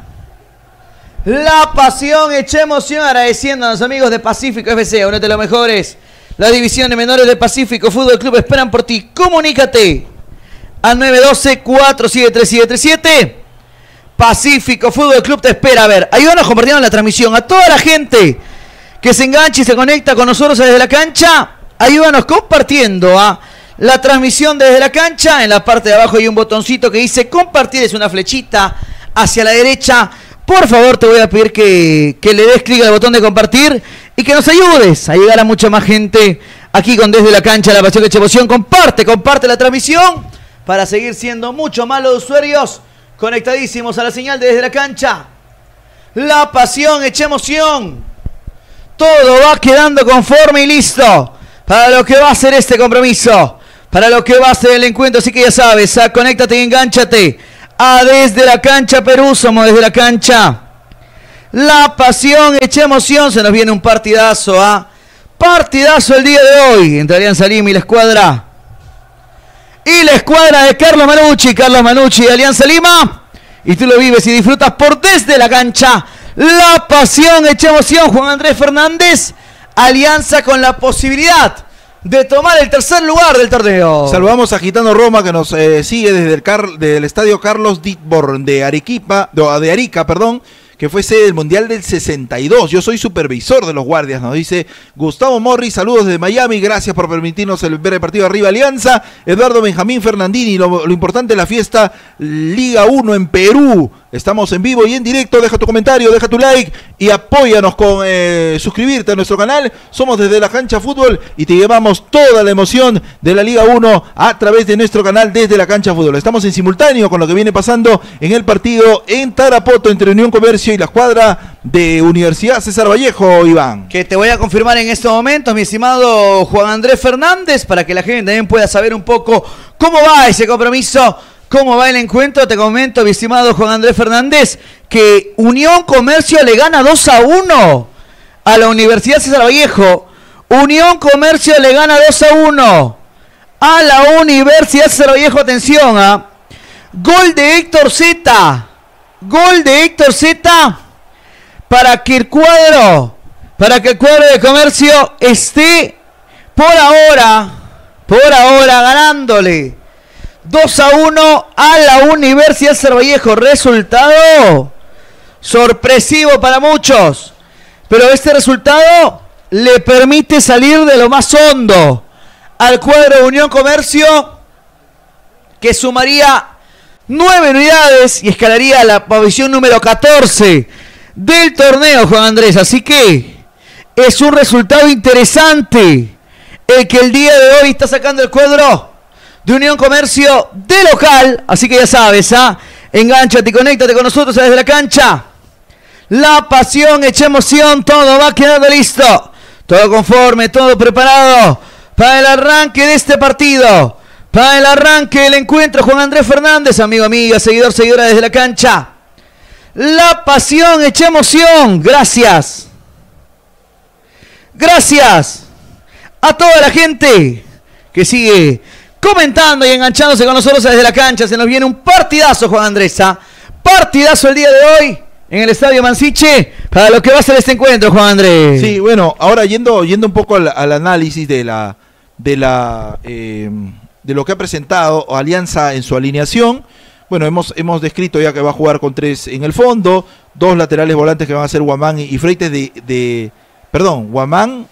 La pasión echa emoción, agradeciendo a los amigos de Pacífico F C, uno de los mejores. Las divisiones menores de Pacífico Fútbol Club esperan por ti. Comunícate al nueve uno dos, cuatro siete tres, siete tres siete. Pacífico Fútbol Club te espera. A ver, ayúdanos compartiendo la transmisión. A toda la gente que se engancha y se conecta con nosotros desde la cancha, ayúdanos compartiendo a la transmisión desde la cancha. En la parte de abajo hay un botoncito que dice compartir, es una flechita hacia la derecha. Por favor, te voy a pedir que, que le des clic al botón de compartir y que nos ayudes a llegar a mucha más gente aquí con Desde la Cancha, la pasión de Chevoción. Comparte, comparte la transmisión para seguir siendo mucho más los usuarios conectadísimos a la señal de Desde la Cancha. La pasión echa emoción. Todo va quedando conforme y listo para lo que va a ser este compromiso, para lo que va a ser el encuentro. Así que ya sabes, a conéctate y engánchate a Desde la Cancha Perú. Somos Desde la Cancha, la pasión echa emoción. Se nos viene un partidazo, ¿ah? Partidazo el día de hoy entre Alianza Lima y la escuadra y la escuadra de Carlos Mannucci, Carlos Mannucci de Alianza Lima, y tú lo vives y disfrutas por Desde la Cancha. La pasión echa emoción. Juan Andrés Fernández, Alianza con la posibilidad de tomar el tercer lugar del torneo. Saludamos a Gitano Roma, que nos eh, sigue desde el, car desde el estadio Carlos Ditborn de Arequipa, de, de Arica, perdón, que fue sede del Mundial del sesenta y dos. Yo soy supervisor de los guardias, nos dice Gustavo Morris. Saludos desde Miami, gracias por permitirnos el ver el partido. Arriba Alianza. Eduardo Benjamín Fernandini, lo, lo importante es la fiesta Liga uno en Perú. Estamos en vivo y en directo, deja tu comentario, deja tu like y apóyanos con eh, suscribirte a nuestro canal. Somos Desde la Cancha Fútbol y te llevamos toda la emoción de la Liga uno a través de nuestro canal Desde la Cancha Fútbol. Estamos en simultáneo con lo que viene pasando en el partido en Tarapoto entre Unión Comercio y la escuadra de Universidad César Vallejo, Iván. Que te voy a confirmar en estos momentos, mi estimado Juan Andrés Fernández, para que la gente también pueda saber un poco cómo va ese compromiso. ¿Cómo va el encuentro? Te comento, mi estimado Juan Andrés Fernández, que Unión Comercio le gana dos a uno a la Universidad César Vallejo. Unión Comercio le gana dos a uno a la Universidad César Vallejo. Atención, ¿eh? Gol de Héctor Zeta. Gol de Héctor Zeta para que el cuadro, para que el cuadro de Comercio esté por ahora, por ahora ganándole dos a uno a la Universidad César Vallejo. Resultado sorpresivo para muchos, pero este resultado le permite salir de lo más hondo al cuadro de Unión Comercio, que sumaría nueve unidades y escalaría a la posición número catorce del torneo, Juan Andrés. Así que es un resultado interesante el que el día de hoy está sacando el cuadro de Unión Comercio de local. Así que ya sabes, ¿ah? Engánchate y conéctate con nosotros Desde la Cancha. La pasión echa emoción, todo va quedando listo, todo conforme, todo preparado para el arranque de este partido, para el arranque del encuentro. Juan Andrés Fernández, amigo, amiga, seguidor, seguidora Desde la Cancha. La pasión echa emoción. Gracias, gracias a toda la gente que sigue comentando y enganchándose con nosotros Desde la Cancha. Se nos viene un partidazo, Juan Andrés, ¿ah? Partidazo el día de hoy en el Estadio Mansiche para lo que va a ser este encuentro, Juan Andrés. Sí, bueno, ahora yendo yendo un poco al, al análisis de la de la eh, de lo que ha presentado Alianza en su alineación. Bueno, hemos hemos descrito ya que va a jugar con tres en el fondo, dos laterales volantes que van a ser Guamán y, y Freites de, de perdón, Guamán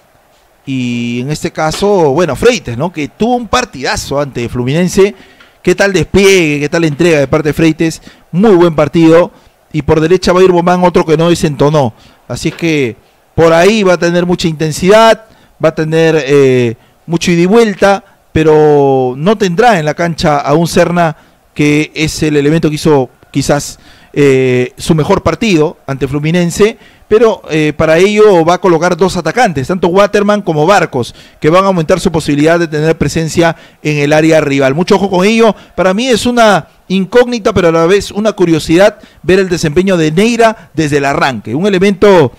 y en este caso, bueno, Freites, ¿no? Que tuvo un partidazo ante Fluminense. Qué tal despliegue, qué tal entrega de parte de Freites. Muy buen partido. Y por derecha va a ir Guamán, otro que no desentonó. Así es que por ahí va a tener mucha intensidad, va a tener eh, mucho ida y vuelta, pero no tendrá en la cancha a un Serna, que es el elemento que hizo quizás eh, su mejor partido ante Fluminense, pero eh, para ello va a colocar dos atacantes, tanto Waterman como Barcos, que van a aumentar su posibilidad de tener presencia en el área rival. Mucho ojo con ello. Para mí es una incógnita, pero a la vez una curiosidad ver el desempeño de Neyra desde el arranque, un elemento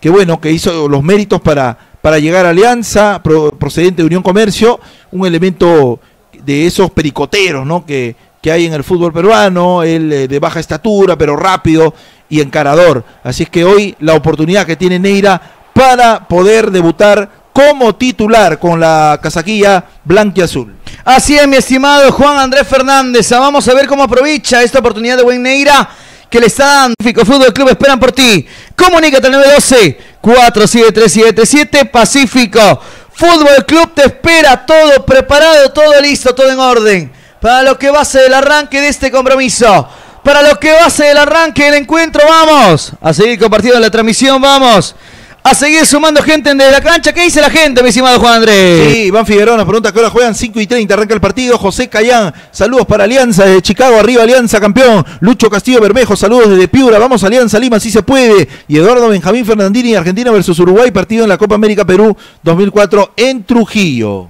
que bueno, que hizo los méritos para, para llegar a Alianza, pro, procedente de Unión Comercio, un elemento de esos pericoteros, ¿no?, que, que hay en el fútbol peruano, él eh, de baja estatura, pero rápido y encarador. Así es que hoy la oportunidad que tiene Neyra para poder debutar como titular con la casaquilla blanquiazul. Así es, mi estimado Juan Andrés Fernández. Vamos a ver cómo aprovecha esta oportunidad de buen Neyra que le está dando Fútbol Club. Esperan por ti. Comunícate al nueve uno dos, cuatro siete tres siete siete, Pacífico. Fútbol Club te espera, todo preparado, todo listo, todo en orden, para lo que va a ser el arranque de este compromiso, para lo que va a ser el arranque del encuentro. Vamos a seguir compartiendo la transmisión, vamos a seguir sumando gente desde la cancha. ¿Qué dice la gente, mi estimado Juan Andrés? Sí, Iván Figueroa nos pregunta a qué hora juegan. Cinco y treinta arranca el partido. José Cayán, saludos para Alianza desde Chicago. Arriba Alianza, campeón. Lucho Castillo Bermejo, saludos desde Piura. Vamos Alianza Lima, si se puede. Y Eduardo Benjamín Fernandini, Argentina versus Uruguay, partido en la Copa América Perú dos mil cuatro en Trujillo.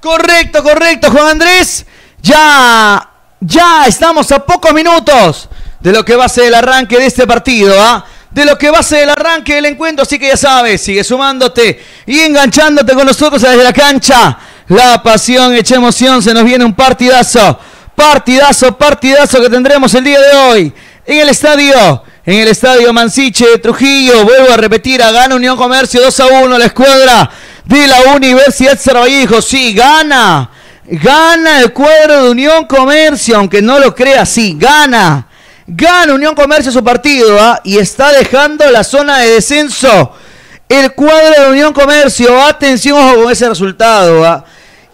Correcto, correcto, Juan Andrés. Ya, ya estamos a pocos minutos de lo que va a ser el arranque de este partido, ¿ah? ¿eh? de lo que va a ser el arranque del encuentro, así que ya sabes, sigue sumándote y enganchándote con nosotros desde la cancha. La pasión hecha emoción, se nos viene un partidazo, partidazo, partidazo que tendremos el día de hoy en el estadio, en el estadio Mansiche de Trujillo. Vuelvo a repetir, a gana Unión Comercio dos a uno, la escuadra de la Universidad César Vallejo. Sí, gana, gana el cuadro de Unión Comercio, aunque no lo creas, sí, gana. Gana Unión Comercio su partido, ¿ah? y está dejando la zona de descenso el cuadro de Unión Comercio. Atención, ojo con ese resultado, ¿ah?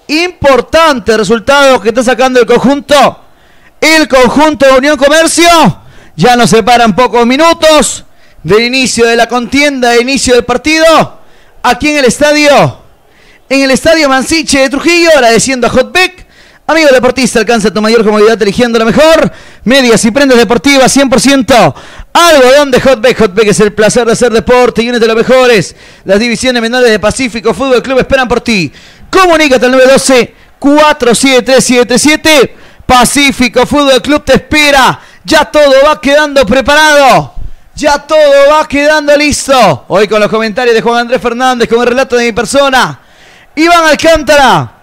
importante resultado que está sacando el conjunto, el conjunto de Unión Comercio. Ya nos separan pocos minutos del inicio de la contienda, del inicio del partido aquí en el estadio, en el estadio Mansiche de Trujillo. Agradeciendo a Hotbic. Amigo deportista, alcanza tu mayor comodidad eligiendo la mejor. Medias y prendas deportivas cien por ciento algodón de Hotbic. Hotbic es el placer de hacer deporte y únete a los mejores. Las divisiones menores de Pacífico Fútbol Club esperan por ti. Comunícate al nueve uno dos, cuatro siete tres siete siete. Pacífico Fútbol Club te espera. Ya todo va quedando preparado. Ya todo va quedando listo. Hoy con los comentarios de Juan Andrés Fernández, con el relato de mi persona, Iván Alcántara,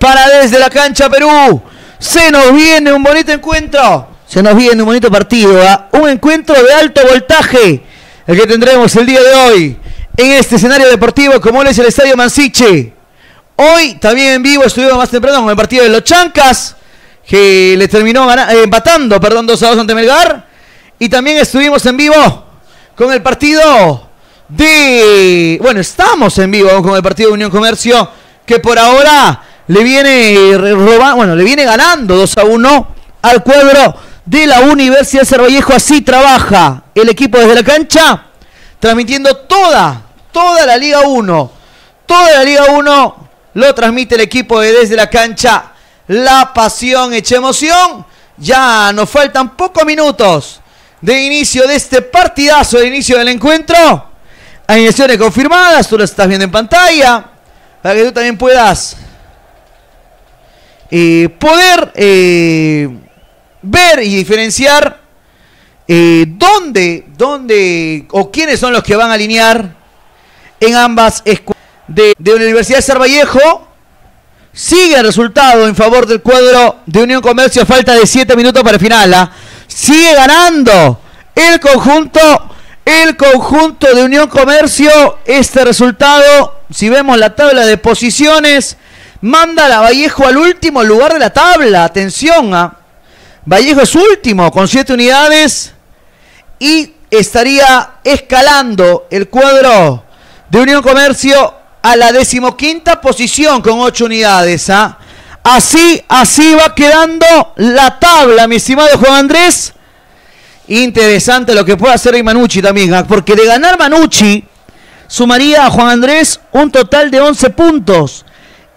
para desde la cancha Perú. Se nos viene un bonito encuentro, se nos viene un bonito partido, ¿eh? un encuentro de alto voltaje, el que tendremos el día de hoy en este escenario deportivo como es el estadio Mansiche. Hoy también en vivo estuvimos más temprano con el partido de los Chankas, que les terminó eh, empatando, perdón, dos a dos ante Melgar. Y también estuvimos en vivo con el partido de... Bueno, estamos en vivo con el partido de Unión Comercio, que por ahora le viene robando, bueno, le viene ganando dos a uno al cuadro de la Universidad de César Vallejo. Así trabaja el equipo desde la cancha, transmitiendo toda, toda la Liga uno. Toda la Liga uno lo transmite el equipo de desde la cancha. La pasión hecha emoción. Ya nos faltan pocos minutos de inicio de este partidazo, de inicio del encuentro. Alineaciones confirmadas, tú lo estás viendo en pantalla, para que tú también puedas Eh, poder eh, ver y diferenciar eh, dónde, dónde o quiénes son los que van a alinear en ambas escuelas de, de la Universidad de César Vallejo. Sigue el resultado en favor del cuadro de Unión Comercio a falta de siete minutos para el final, ¿ah? Sigue ganando el conjunto, el conjunto de Unión Comercio. Este resultado, si vemos la tabla de posiciones, manda a Vallejo al último lugar de la tabla. Atención, ¿eh? Vallejo es último con siete unidades y estaría escalando el cuadro de Unión Comercio a la decimoquinta posición con ocho unidades. ¿eh? Así, así va quedando la tabla, mi estimado Juan Andrés. Interesante lo que puede hacer hoy Mannucci también, ¿eh? porque de ganar Mannucci sumaría a Juan Andrés un total de once puntos.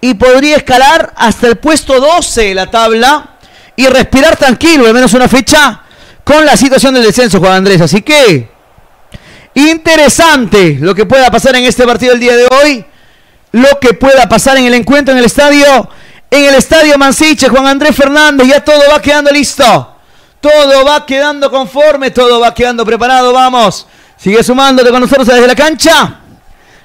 Y podría escalar hasta el puesto doce de la tabla y respirar tranquilo, al menos una fecha con la situación del descenso, Juan Andrés. Así que interesante lo que pueda pasar en este partido el día de hoy, lo que pueda pasar en el encuentro en el estadio, en el estadio Mansiche, Juan Andrés Fernández. Ya todo va quedando listo, todo va quedando conforme, todo va quedando preparado. Vamos, sigue sumándote con nosotros desde la cancha.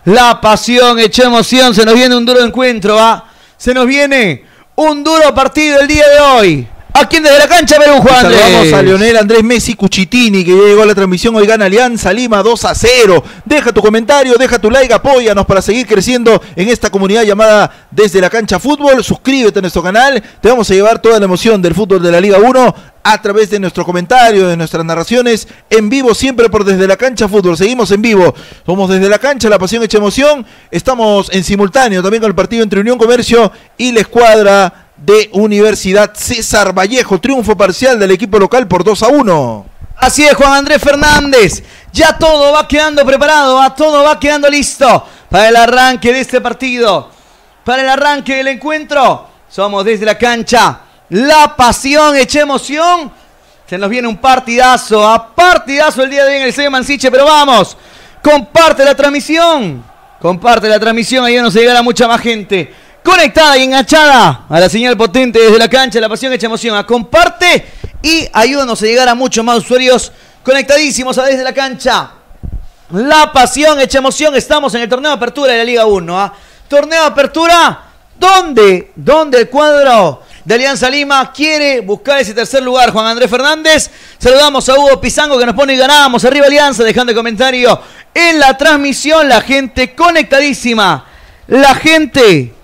La pasión hecha emoción, se nos viene un duro encuentro, ¿va? Se nos viene un duro partido el día de hoy. Aquí desde la cancha, Perú, Juan. Saludamos a Leonel Andrés Messi Cuchitini, que ya llegó a la transmisión. Hoy gana Alianza Lima dos a cero. Deja tu comentario, deja tu like, apóyanos para seguir creciendo en esta comunidad llamada Desde la Cancha Fútbol. Suscríbete a nuestro canal. Te vamos a llevar toda la emoción del fútbol de la Liga uno a través de nuestro comentario, de nuestras narraciones en vivo, siempre por Desde la Cancha Fútbol. Seguimos en vivo. Somos Desde la Cancha, la pasión hecha emoción. Estamos en simultáneo también con el partido entre Unión Comercio y la escuadra de Universidad César Vallejo. Triunfo parcial del equipo local por dos a uno. Así es, Juan Andrés Fernández. Ya todo va quedando preparado, a todo va quedando listo para el arranque de este partido, para el arranque del encuentro. Somos Desde la Cancha, la pasión hecha emoción. Se nos viene un partidazo, a partidazo el día de hoy en el Estadio Mansiche. Pero vamos, comparte la transmisión, comparte la transmisión, ahí nos llegará mucha más gente conectada y enganchada a la señal potente Desde la Cancha, la pasión hecha emoción. A comparte y ayúdanos a llegar a muchos más usuarios conectadísimos a Desde la Cancha, la pasión hecha emoción. Estamos en el torneo de apertura de la Liga uno, ¿eh? Torneo de apertura donde, donde el cuadro de Alianza Lima quiere buscar ese tercer lugar, Juan Andrés Fernández. Saludamos a Hugo Pizango, que nos pone y ganamos. Arriba Alianza, dejando el comentario en la transmisión. La gente conectadísima, la gente...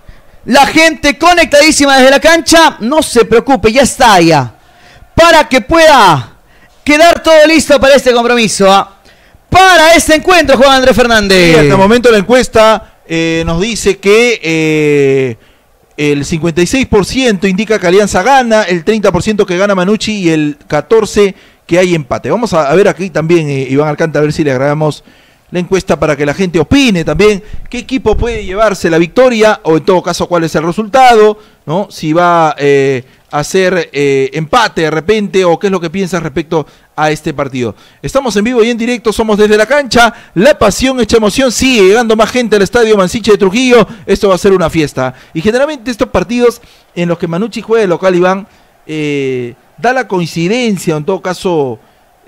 La gente conectadísima desde la cancha, no se preocupe, ya está allá, para que pueda quedar todo listo para este compromiso, ¿ah? Para este encuentro, Juan Andrés Fernández. Sí, hasta el momento la encuesta eh, nos dice que eh, el cincuenta y seis por ciento indica que Alianza gana, el treinta por ciento que gana Mannucci y el catorce por ciento que hay empate. Vamos a, a ver aquí también, eh, Iván Alcántara, a ver si le agregamos la encuesta para que la gente opine también qué equipo puede llevarse la victoria, o en todo caso cuál es el resultado, ¿no? Si va eh, a hacer eh, empate de repente, o qué es lo que piensas respecto a este partido. Estamos en vivo y en directo, somos Desde la Cancha, la pasión hecha emoción. Sigue llegando más gente al Estadio Mansiche de Trujillo. Esto va a ser una fiesta. Y generalmente estos partidos en los que Mannucci juega de local, Iván, eh, da la coincidencia, o en todo caso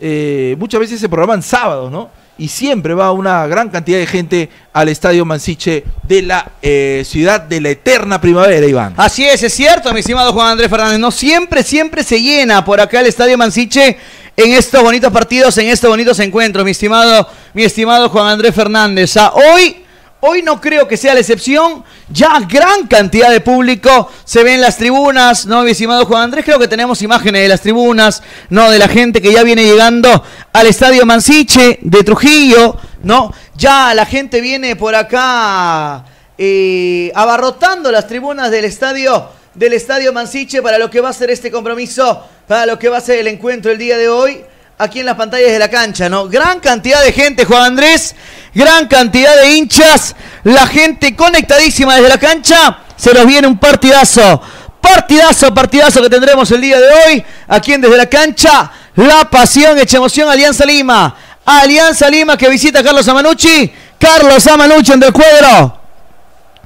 eh, muchas veces se programan sábados, ¿no? Y siempre va una gran cantidad de gente al Estadio Mansiche de la eh, ciudad de la eterna primavera, Iván. Así es, es cierto, mi estimado Juan Andrés Fernández. No siempre, siempre se llena por acá el Estadio Mansiche en estos bonitos partidos, en estos bonitos encuentros, mi estimado, mi estimado Juan Andrés Fernández. Ah, hoy, hoy no creo que sea la excepción. Ya gran cantidad de público se ve en las tribunas, ¿no, mi estimado Juan Andrés? Creo que tenemos imágenes de las tribunas, ¿no? De la gente que ya viene llegando al Estadio Mansiche de Trujillo, ¿no? Ya la gente viene por acá eh, abarrotando las tribunas del estadio, del Estadio Mansiche, para lo que va a ser este compromiso, para lo que va a ser el encuentro el día de hoy, aquí en las pantallas de la cancha, ¿no? Gran cantidad de gente, Juan Andrés, gran cantidad de hinchas, la gente conectadísima desde la cancha. Se nos viene un partidazo, partidazo, partidazo que tendremos el día de hoy, aquí en Desde la Cancha, la pasión hecha emoción. Alianza Lima, Alianza Lima que visita a Carlos Mannucci, Carlos Mannucci en el cuadro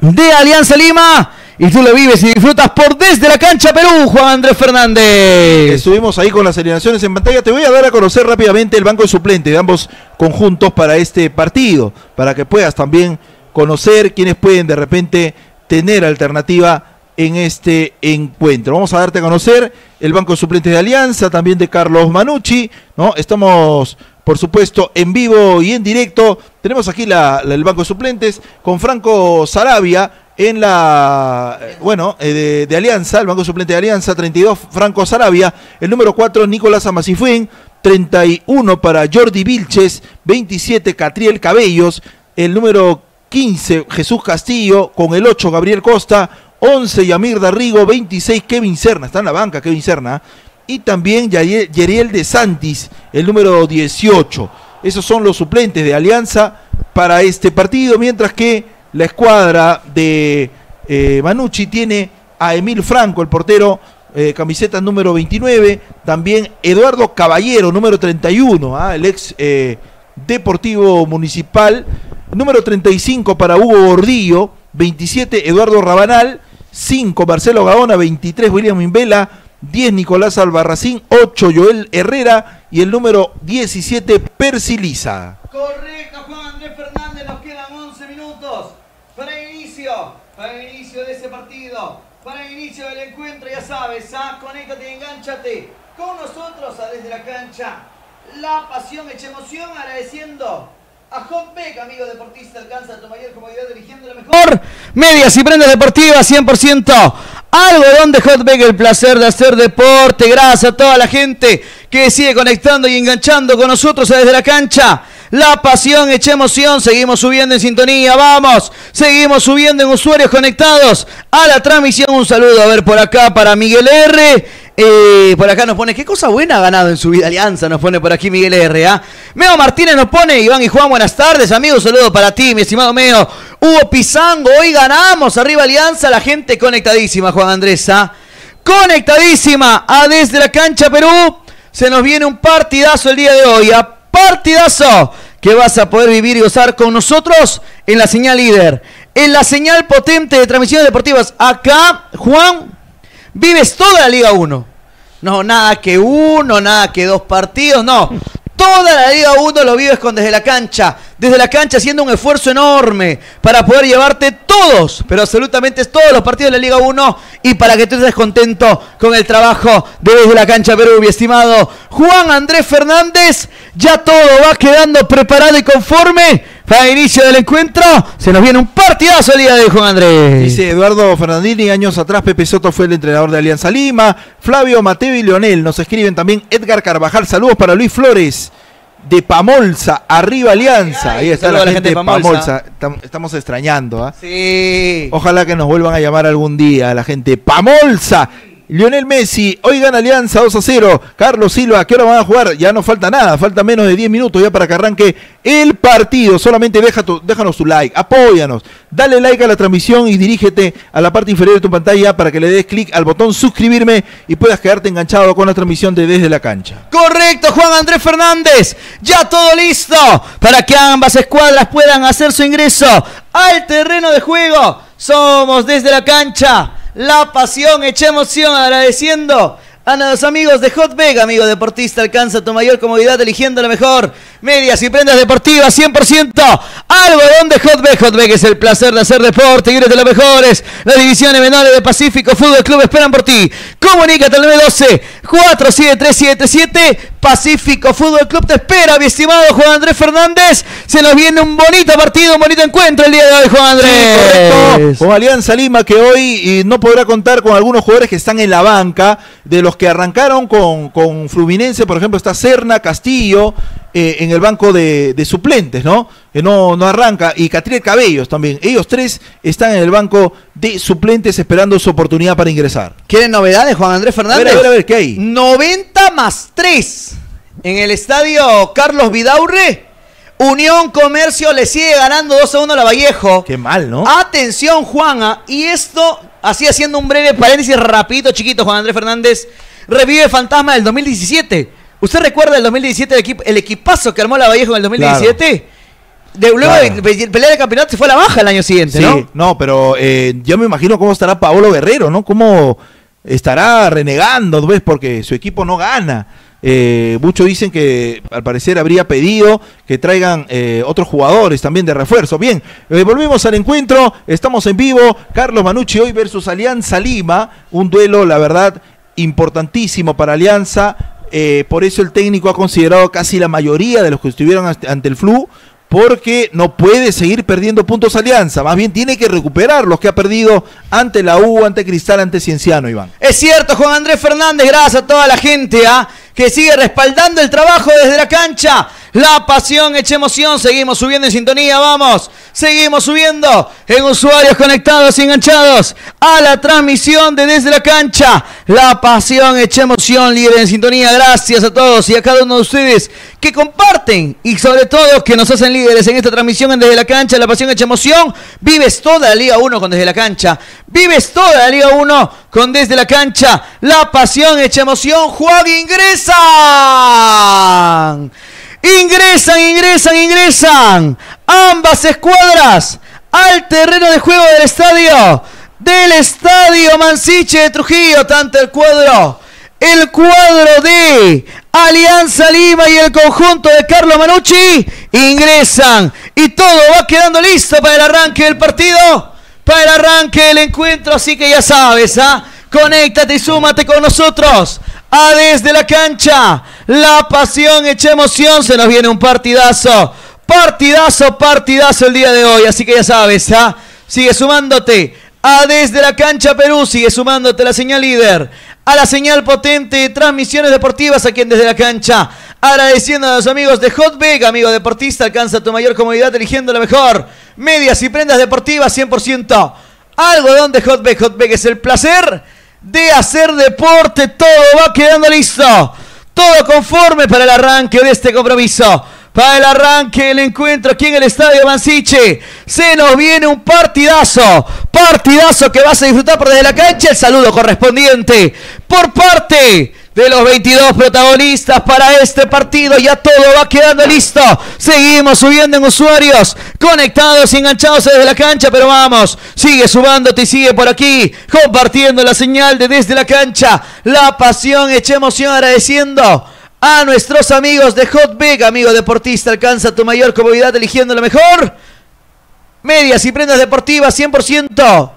de Alianza Lima. Y tú lo vives y disfrutas por Desde la Cancha Perú, Juan Andrés Fernández. Estuvimos ahí con las alineaciones en pantalla. Te voy a dar a conocer rápidamente el banco de suplentes de ambos conjuntos para este partido, para que puedas también conocer quiénes pueden de repente tener alternativa en este encuentro. Vamos a darte a conocer el banco de suplentes de Alianza, también de Carlos Mannucci, ¿no? Estamos, por supuesto, en vivo y en directo. Tenemos aquí la, la, el banco de suplentes con Franco Sarabia en la, bueno, de, de Alianza, el banco suplente de Alianza, treinta y dos, Franco Sarabia, el número cuatro, Nicolás Amacifuén, treinta y uno para Jordi Vilches, veintisiete, Catriel Cabellos, el número quince, Jesús Castillo, con el ocho, Gabriel Costa, once, Yamir D'Arrigo, veintiséis, Kevin Serna, está en la banca Kevin Serna, y también Yeriel de Santis, el número dieciocho. Esos son los suplentes de Alianza para este partido, mientras que la escuadra de eh, Mannucci tiene a Emil Franco, el portero, eh, camiseta número veintinueve, también Eduardo Caballero, número treinta y uno, ¿ah? El ex eh, Deportivo Municipal, número treinta y cinco para Hugo Gordillo, veintisiete Eduardo Rabanal, cinco Marcelo Gaona, veintitrés William Imbela, diez Nicolás Albarracín, ocho Joel Herrera y el número diecisiete Percy Liza. Correcto, Juan Andrés Fernández, nos quedan once minutos para el inicio, para el inicio de ese partido, para el inicio del encuentro, ya sabes, ¿ah? Conéctate y enganchate con nosotros a Desde la Cancha. La pasión echa emoción, agradeciendo a Hotbic, amigo deportista, alcanza tu mayor comodidad dirigiendo la mejor medias y prendas deportivas cien por ciento. Algodón de Hotbic, el placer de hacer deporte. Gracias a toda la gente que sigue conectando y enganchando con nosotros Desde la Cancha. La pasión echa emoción, seguimos subiendo en sintonía, vamos, seguimos subiendo en usuarios conectados a la transmisión. Un saludo, a ver, por acá para Miguel R. Eh, por acá nos pone, qué cosa buena ha ganado en su vida Alianza, nos pone por aquí Miguel R. ¿eh? Meo Martínez nos pone, Iván y Juan, buenas tardes, amigos, saludo para ti, mi estimado Meo. Hugo Pizango, hoy ganamos, arriba Alianza, la gente conectadísima, Juan Andrés, ¿eh? conectadísima a Desde la Cancha Perú. Se nos viene un partidazo el día de hoy, a partidazo que vas a poder vivir y gozar con nosotros en la señal líder, en la señal potente de transmisiones deportivas. Acá, Juan, vives toda la Liga uno. No, nada que uno, nada que dos partidos, no. Toda la Liga uno lo vives con Desde la Cancha. Desde la Cancha haciendo un esfuerzo enorme para poder llevarte todos, pero absolutamente todos los partidos de la Liga uno, y para que tú estés contento con el trabajo de Desde la Cancha Perú, mi estimado Juan Andrés Fernández. Ya todo va quedando preparado y conforme para el inicio del encuentro. Se nos viene un partidazo el día de Juan Andrés. Dice Eduardo Fernandini, años atrás Pepe Soto fue el entrenador de Alianza Lima. Flavio Mateo y Leonel nos escriben también. Edgar Carvajal, saludos para Luis Flores de Pamolsa, arriba Alianza. Ahí está la, la gente de Pamolsa, Pamolsa. Estamos extrañando, ¿eh? Sí. Ojalá que nos vuelvan a llamar algún día la gente de Pamolsa. Lionel Messi, hoy gana Alianza dos a cero. Carlos Silva, ¿qué hora van a jugar? Ya no falta nada, falta menos de diez minutos ya para que arranque el partido. Solamente deja tu, déjanos tu like, apóyanos, dale like a la transmisión y dirígete a la parte inferior de tu pantalla para que le des clic al botón suscribirme y puedas quedarte enganchado con la transmisión de Desde la Cancha. Correcto, Juan Andrés Fernández, ya todo listo para que ambas escuadras puedan hacer su ingreso al terreno de juego. Somos Desde la Cancha, la pasión echa emoción, agradeciendo a los amigos de Hotbic, amigo deportista, alcanza tu mayor comodidad eligiendo la mejor medias y prendas deportivas cien por ciento. Algodón de Hotbic, Hotbic es el placer de hacer deporte, y eres de los mejores. Las divisiones menores de Pacífico Fútbol Club esperan por ti. Comunícate al nueve uno dos, cuatro siete tres siete siete. Pacífico Fútbol Club te espera, mi estimado Juan Andrés Fernández. Se nos viene un bonito partido, un bonito encuentro el día de hoy, Juan Andrés. Sí, con Alianza Lima, que hoy no podrá contar con algunos jugadores que están en la banca, de los que arrancaron con, con Fluminense. Por ejemplo, está Serna, Castillo, eh, en el banco de, de suplentes, ¿no? Eh, no, no arranca, y Catriel Cabellos también. Ellos tres están en el banco de suplentes esperando su oportunidad para ingresar. ¿Quieren novedades, Juan Andrés Fernández? A ver, a ver, a ver, ¿qué hay? noventa más tres en el estadio Carlos Vidaurre. Unión Comercio le sigue ganando dos a uno a la Vallejo. Qué mal, ¿no? Atención, Juana, y esto, así haciendo un breve paréntesis rapidito, chiquito, Juan Andrés Fernández, revive fantasma del dos mil diecisiete. ¿Usted recuerda el dos mil diecisiete, el, equip, el equipazo que armó la Vallejo en el dos mil diecisiete? Claro. De, luego claro. de pelear el campeonato se fue a la baja el año siguiente, sí, ¿no? Sí, no, pero eh, yo me imagino cómo estará Paolo Guerrero, ¿no? Cómo estará renegando, ¿ves? Porque su equipo no gana. Eh, muchos dicen que al parecer habría pedido que traigan eh, otros jugadores también de refuerzo. Bien, eh, volvemos al encuentro, estamos en vivo. Carlos Mannucci hoy versus Alianza Lima, un duelo, la verdad, importantísimo para Alianza. Eh, por eso el técnico ha considerado casi la mayoría de los que estuvieron ante el Flu, porque no puede seguir perdiendo puntos Alianza, más bien tiene que recuperar los que ha perdido ante la U, ante Cristal, ante Cienciano, Iván. Es cierto, Juan Andrés Fernández, gracias a toda la gente ¿ah? que sigue respaldando el trabajo Desde la Cancha. La pasión echa emoción, seguimos subiendo en sintonía, vamos, seguimos subiendo en usuarios conectados y enganchados a la transmisión de Desde la Cancha. La pasión echa emoción, líder en sintonía, gracias a todos y a cada uno de ustedes que comparten y sobre todo que nos hacen líderes en esta transmisión en Desde la Cancha. La pasión echa emoción, vives toda la Liga uno con Desde la Cancha, vives toda la Liga uno con Desde la Cancha, la pasión hecha emoción. Juan, ingresan, ingresan, ingresan, ingresan ambas escuadras al terreno de juego del estadio, del estadio Mansiche de Trujillo, tanto el cuadro, el cuadro de Alianza Lima y el conjunto de Carlos Mannucci, ingresan y todo va quedando listo para el arranque del partido, para el arranque del encuentro. Así que ya sabes, ¿ah? Conéctate y súmate con nosotros a Desde la Cancha, la pasión hecha emoción. Se nos viene un partidazo, partidazo, partidazo el día de hoy, así que ya sabes, ¿ah? Sigue sumándote a Desde la Cancha Perú, sigue sumándote a la señal líder, a la señal potente de transmisiones deportivas aquí en Desde la Cancha, agradeciendo a los amigos de Hotbic. Amigo deportista, alcanza tu mayor comodidad eligiendo la mejor medias y prendas deportivas cien por ciento algodón de Hotbic. Hotbic es el placer de hacer deporte. Todo va quedando listo, todo conforme para el arranque de este compromiso, para el arranque del encuentro aquí en el estadio Mansiche. Se nos viene un partidazo, partidazo que vas a disfrutar por Desde la Cancha. El saludo correspondiente por parte de los veintidós protagonistas para este partido. Ya todo va quedando listo. Seguimos subiendo en usuarios, conectados y enganchados Desde la Cancha. Pero vamos, sigue subándote y sigue por aquí, compartiendo la señal de Desde la Cancha, la pasión hecha emoción, agradeciendo a nuestros amigos de Hotbic. Amigo deportista, alcanza tu mayor comodidad eligiendo la mejor medias y prendas deportivas cien por ciento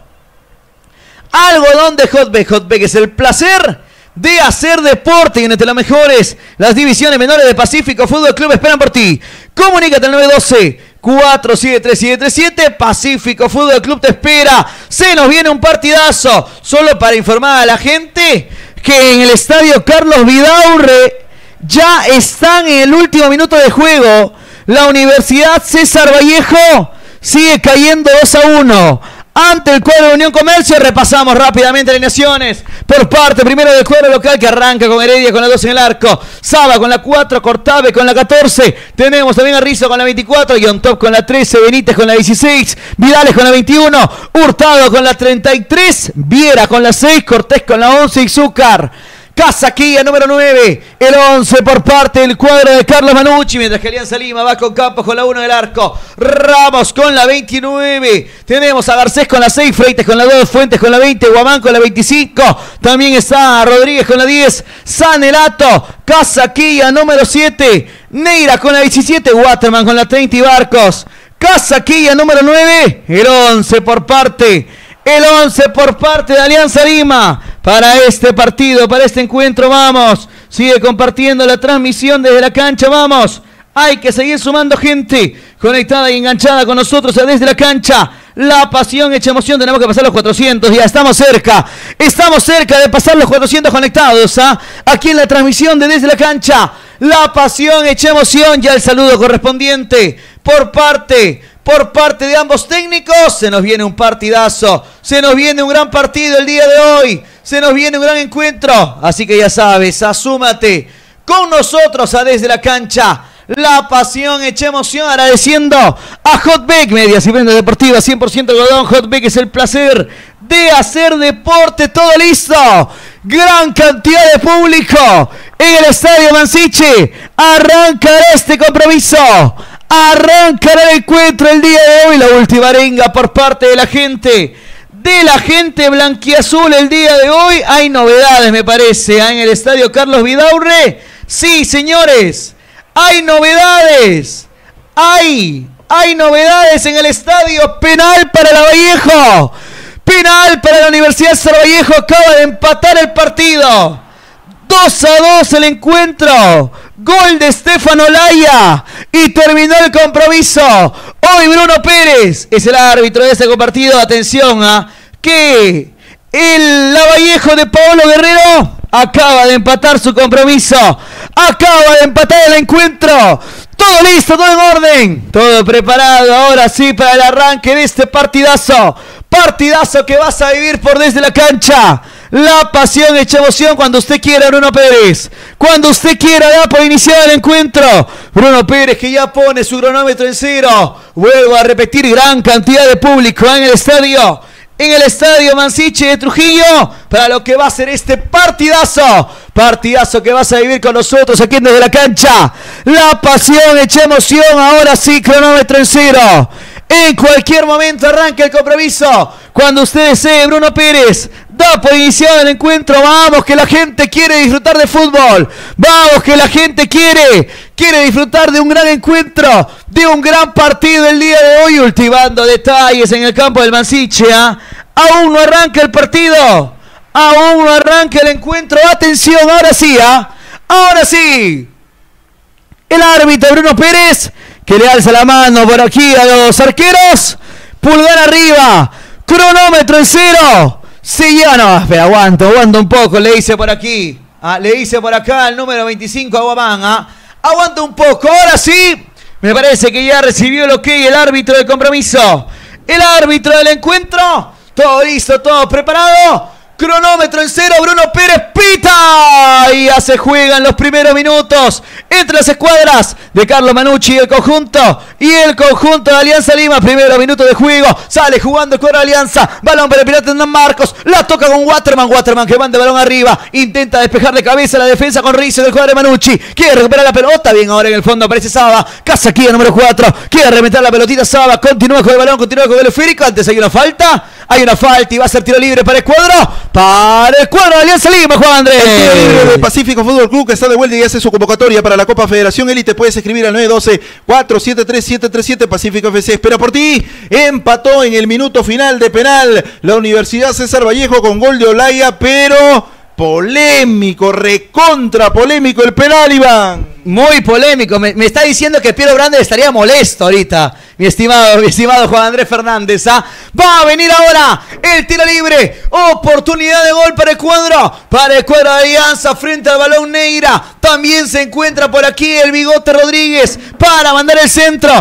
algodón de Hotbic. Hotbic es el placer de hacer deporte. Y entre las mejores, las divisiones menores de Pacífico Fútbol Club esperan por ti. Comunícate al nueve uno dos, cuatro siete tres siete tres siete. Pacífico Fútbol Club te espera. Se nos viene un partidazo. Solo para informar a la gente que en el estadio Carlos Vidaurre ya están en el último minuto de juego. La Universidad César Vallejo sigue cayendo dos a uno ante el cuadro de Unión Comercio. Repasamos rápidamente alineaciones por parte primero del cuadro local, que arranca con Heredia con la dos en el arco, Saba con la cuatro, Cortave con la catorce. Tenemos también a Rizo con la veinticuatro, Yon Top con la trece, Benítez con la dieciséis, Vidales con la veintiuno, Hurtado con la treinta y tres, Viera con la seis, Cortés con la once y Succar Casaquilla número nueve, el once por parte del cuadro de Carlos Mannucci. Mientras que Alianza Lima va con Campos con la uno del arco, Ramos con la veintinueve, tenemos a Garcés con la seis, Freites con la dos, Fuentes con la veinte, Guamán con la veinticinco, también está Rodríguez con la diez, Zanelatto, Casaquilla número siete, Neyra con la diecisiete, Waterman con la treinta y Barcos. Casaquilla número nueve, el once por parte, el once por parte de Alianza Lima para este partido, para este encuentro. Vamos, sigue compartiendo la transmisión Desde la Cancha. Vamos, hay que seguir sumando gente conectada y enganchada con nosotros a Desde la Cancha, la pasión hecha emoción. Tenemos que pasar los cuatrocientos, ya estamos cerca, estamos cerca de pasar los cuatrocientos conectados, ¿ah? Aquí en la transmisión de Desde la Cancha, la pasión hecha emoción. Ya el saludo correspondiente por parte, por parte de ambos técnicos. Se nos viene un partidazo, se nos viene un gran partido el día de hoy, se nos viene un gran encuentro. Así que ya sabes, asúmate con nosotros a Desde la Cancha, la pasión hecha emoción, agradeciendo a Hotbic. Medias y prendas deportivas cien por ciento algodón. Hotbic es el placer de hacer deporte. Todo listo, gran cantidad de público en el estadio Mansiche. Arrancará este compromiso, arrancará el encuentro el día de hoy. La última arenga por parte de la gente, de la gente blanquiazul el día de hoy. Hay novedades, me parece, ¿eh? En el estadio Carlos Vidaurre. Sí, señores, hay novedades, hay, hay novedades en el estadio. Penal para la Vallejo, penal para la Universidad César Vallejo. Acaba de empatar el partido, dos a dos el encuentro. Gol de Estefano Olaya y terminó el compromiso. Hoy Bruno Pérez es el árbitro de este compartido. Atención a que el Lavallejo de Paolo Guerrero acaba de empatar su compromiso, acaba de empatar el encuentro. Todo listo, todo en orden, todo preparado ahora sí para el arranque de este partidazo, partidazo que vas a vivir por Desde la Cancha, la pasión hecha emoción. Cuando usted quiera, Bruno Pérez, cuando usted quiera, da por iniciado el encuentro. Bruno Pérez, que ya pone su cronómetro en cero. Vuelvo a repetir, gran cantidad de público en el estadio, en el Estadio Mansiche de Trujillo, para lo que va a ser este partidazo, partidazo que vas a vivir con nosotros aquí desde la cancha. La pasión echa emoción, ahora sí, cronómetro en cero. En cualquier momento arranca el compromiso. Cuando usted desee, Bruno Pérez da por iniciado el encuentro. Vamos que la gente quiere disfrutar de fútbol. Vamos que la gente quiere Quiere disfrutar de un gran encuentro, de un gran partido el día de hoy. Ultimando detalles en el campo del Mansiche, ¿eh? Aún no arranca el partido, aún no arranca el encuentro. Atención, ahora sí, ¿eh? Ahora sí, el árbitro Bruno Pérez, que le alza la mano por aquí a los arqueros. Pulgar arriba. Cronómetro en cero. Se lleva. No, espera, aguanto, aguanto un poco. Le dice por aquí. Ah, le dice por acá el número veinticinco a Guamán. Ah. Aguanta un poco. Ahora sí. Me parece que ya recibió el ok el árbitro del compromiso. El árbitro del encuentro. Todo listo, todo preparado. Cronómetro en cero, Bruno Pérez pita y ya se juegan los primeros minutos entre las escuadras de Carlos Mannucci y el conjunto y el conjunto de Alianza Lima. Primero minuto de juego, sale jugando con Alianza, balón para el pirata Hernán Barcos, la toca con Waterman, Waterman que manda balón arriba, intenta despejar de cabeza la defensa con Rizo del cuadro de Mannucci, quiere recuperar la pelota, bien ahora en el fondo aparece Saba, Casaquilla número cuatro, quiere reventar la pelotita Saba, continúa con el balón, continúa con el esférico, antes hay una falta, hay una falta y va a ser tiro libre para el cuadro. Para el cuadro de Alianza Lima, Juan Andrés. El de Pacífico Fútbol Club que está de vuelta y hace su convocatoria para la Copa Federación Elite. Puedes escribir al nueve uno dos, cuatro siete tres, siete tres siete. Pacífico F C espera por ti. Empató en el minuto final de penal la Universidad César Vallejo con gol de Olaya, pero polémico, recontra polémico el penal, Iván. Muy polémico. Me, me está diciendo que Piero Grande estaría molesto ahorita. Mi estimado, mi estimado Juan Andrés Fernández, ¿ah? Va a venir ahora el tiro libre, oportunidad de gol para el cuadro, para el cuadro de Alianza frente al balón Neyra, también se encuentra por aquí el bigote Rodríguez para mandar el centro,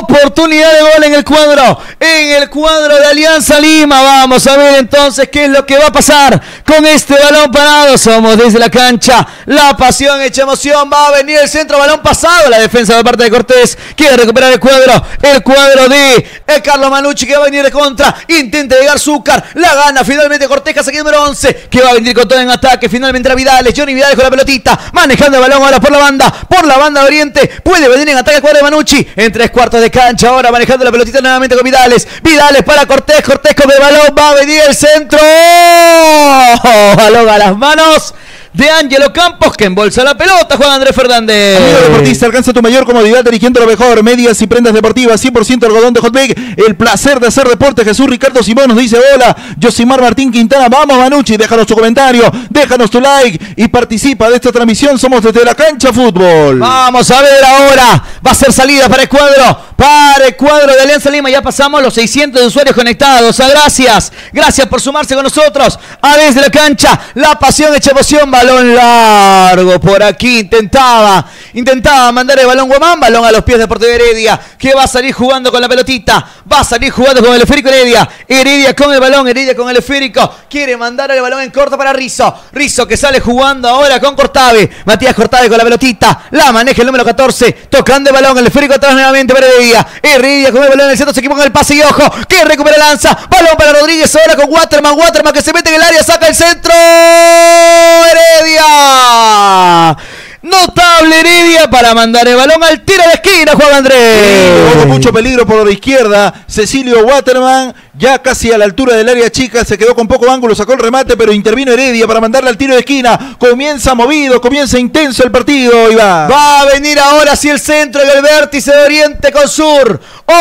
oportunidad de gol en el cuadro, en el cuadro de Alianza Lima. Vamos a ver entonces qué es lo que va a pasar con este balón parado. Somos desde la cancha, la pasión hecha emoción, va a venir el centro, balón pasado, la defensa de parte de Cortés, quiere recuperar el cuadro, el cuadro de Carlos Mannucci que va a venir de contra, intenta llegar Succar, la gana finalmente Cortés, aquí número once, que va a venir con todo en ataque, finalmente a Vidales, Johnny Vidales con la pelotita, manejando el balón ahora por la banda, por la banda de Oriente, puede venir en ataque el cuadro de Mannucci, en tres cuartos de cancha ahora manejando la pelotita nuevamente con Vidales, Vidales para Cortés, Cortés con el balón, va a venir el centro, ¡oh! Balón a las manos de Ángelo Campos que embolsa la pelota, Juan Andrés Fernández. Amigo deportista, alcanza tu mayor comodidad eligiendo lo mejor, medias y prendas deportivas, cien por ciento algodón de Hotbic, el placer de hacer deporte. Jesús Ricardo Simón nos dice hola, Josimar Martín Quintana, vamos Mannucci, déjanos tu comentario, déjanos tu like y participa de esta transmisión, somos desde la cancha fútbol. Vamos a ver ahora, va a ser salida para el cuadro, para el cuadro de Alianza Lima, ya pasamos los seiscientos de usuarios conectados, ah, gracias, gracias por sumarse con nosotros, a desde la cancha, la pasión hecha emoción. Balón largo por aquí, intentaba, intentaba mandar el balón Guamán, balón a los pies de Deportivo Heredia, que va a salir jugando con la pelotita, va a salir jugando con el esférico Heredia, Heredia con el balón, Heredia con el esférico, quiere mandar el balón en corto para Rizo, Rizo que sale jugando ahora con Cortave, Matías Cortave con la pelotita, la maneja el número catorce, tocando el balón, el esférico atrás nuevamente para Heredia, Heredia con el balón en el centro, se equivoca con el pase y ojo, que recupera Lanza, balón para Rodríguez, ahora con Waterman, Waterman que se mete en el área, saca el centro, Heredia. Heredia. Notable Heredia para mandar el balón al tiro de esquina, Juan Andrés. Hubo mucho peligro por la izquierda. Cecilio Waterman, ya casi a la altura del área chica, se quedó con poco ángulo, sacó el remate, pero intervino Heredia para mandarle al tiro de esquina. Comienza movido, comienza intenso el partido, Iván. Va a venir ahora sí el centro y el vértice de Oriente con Sur.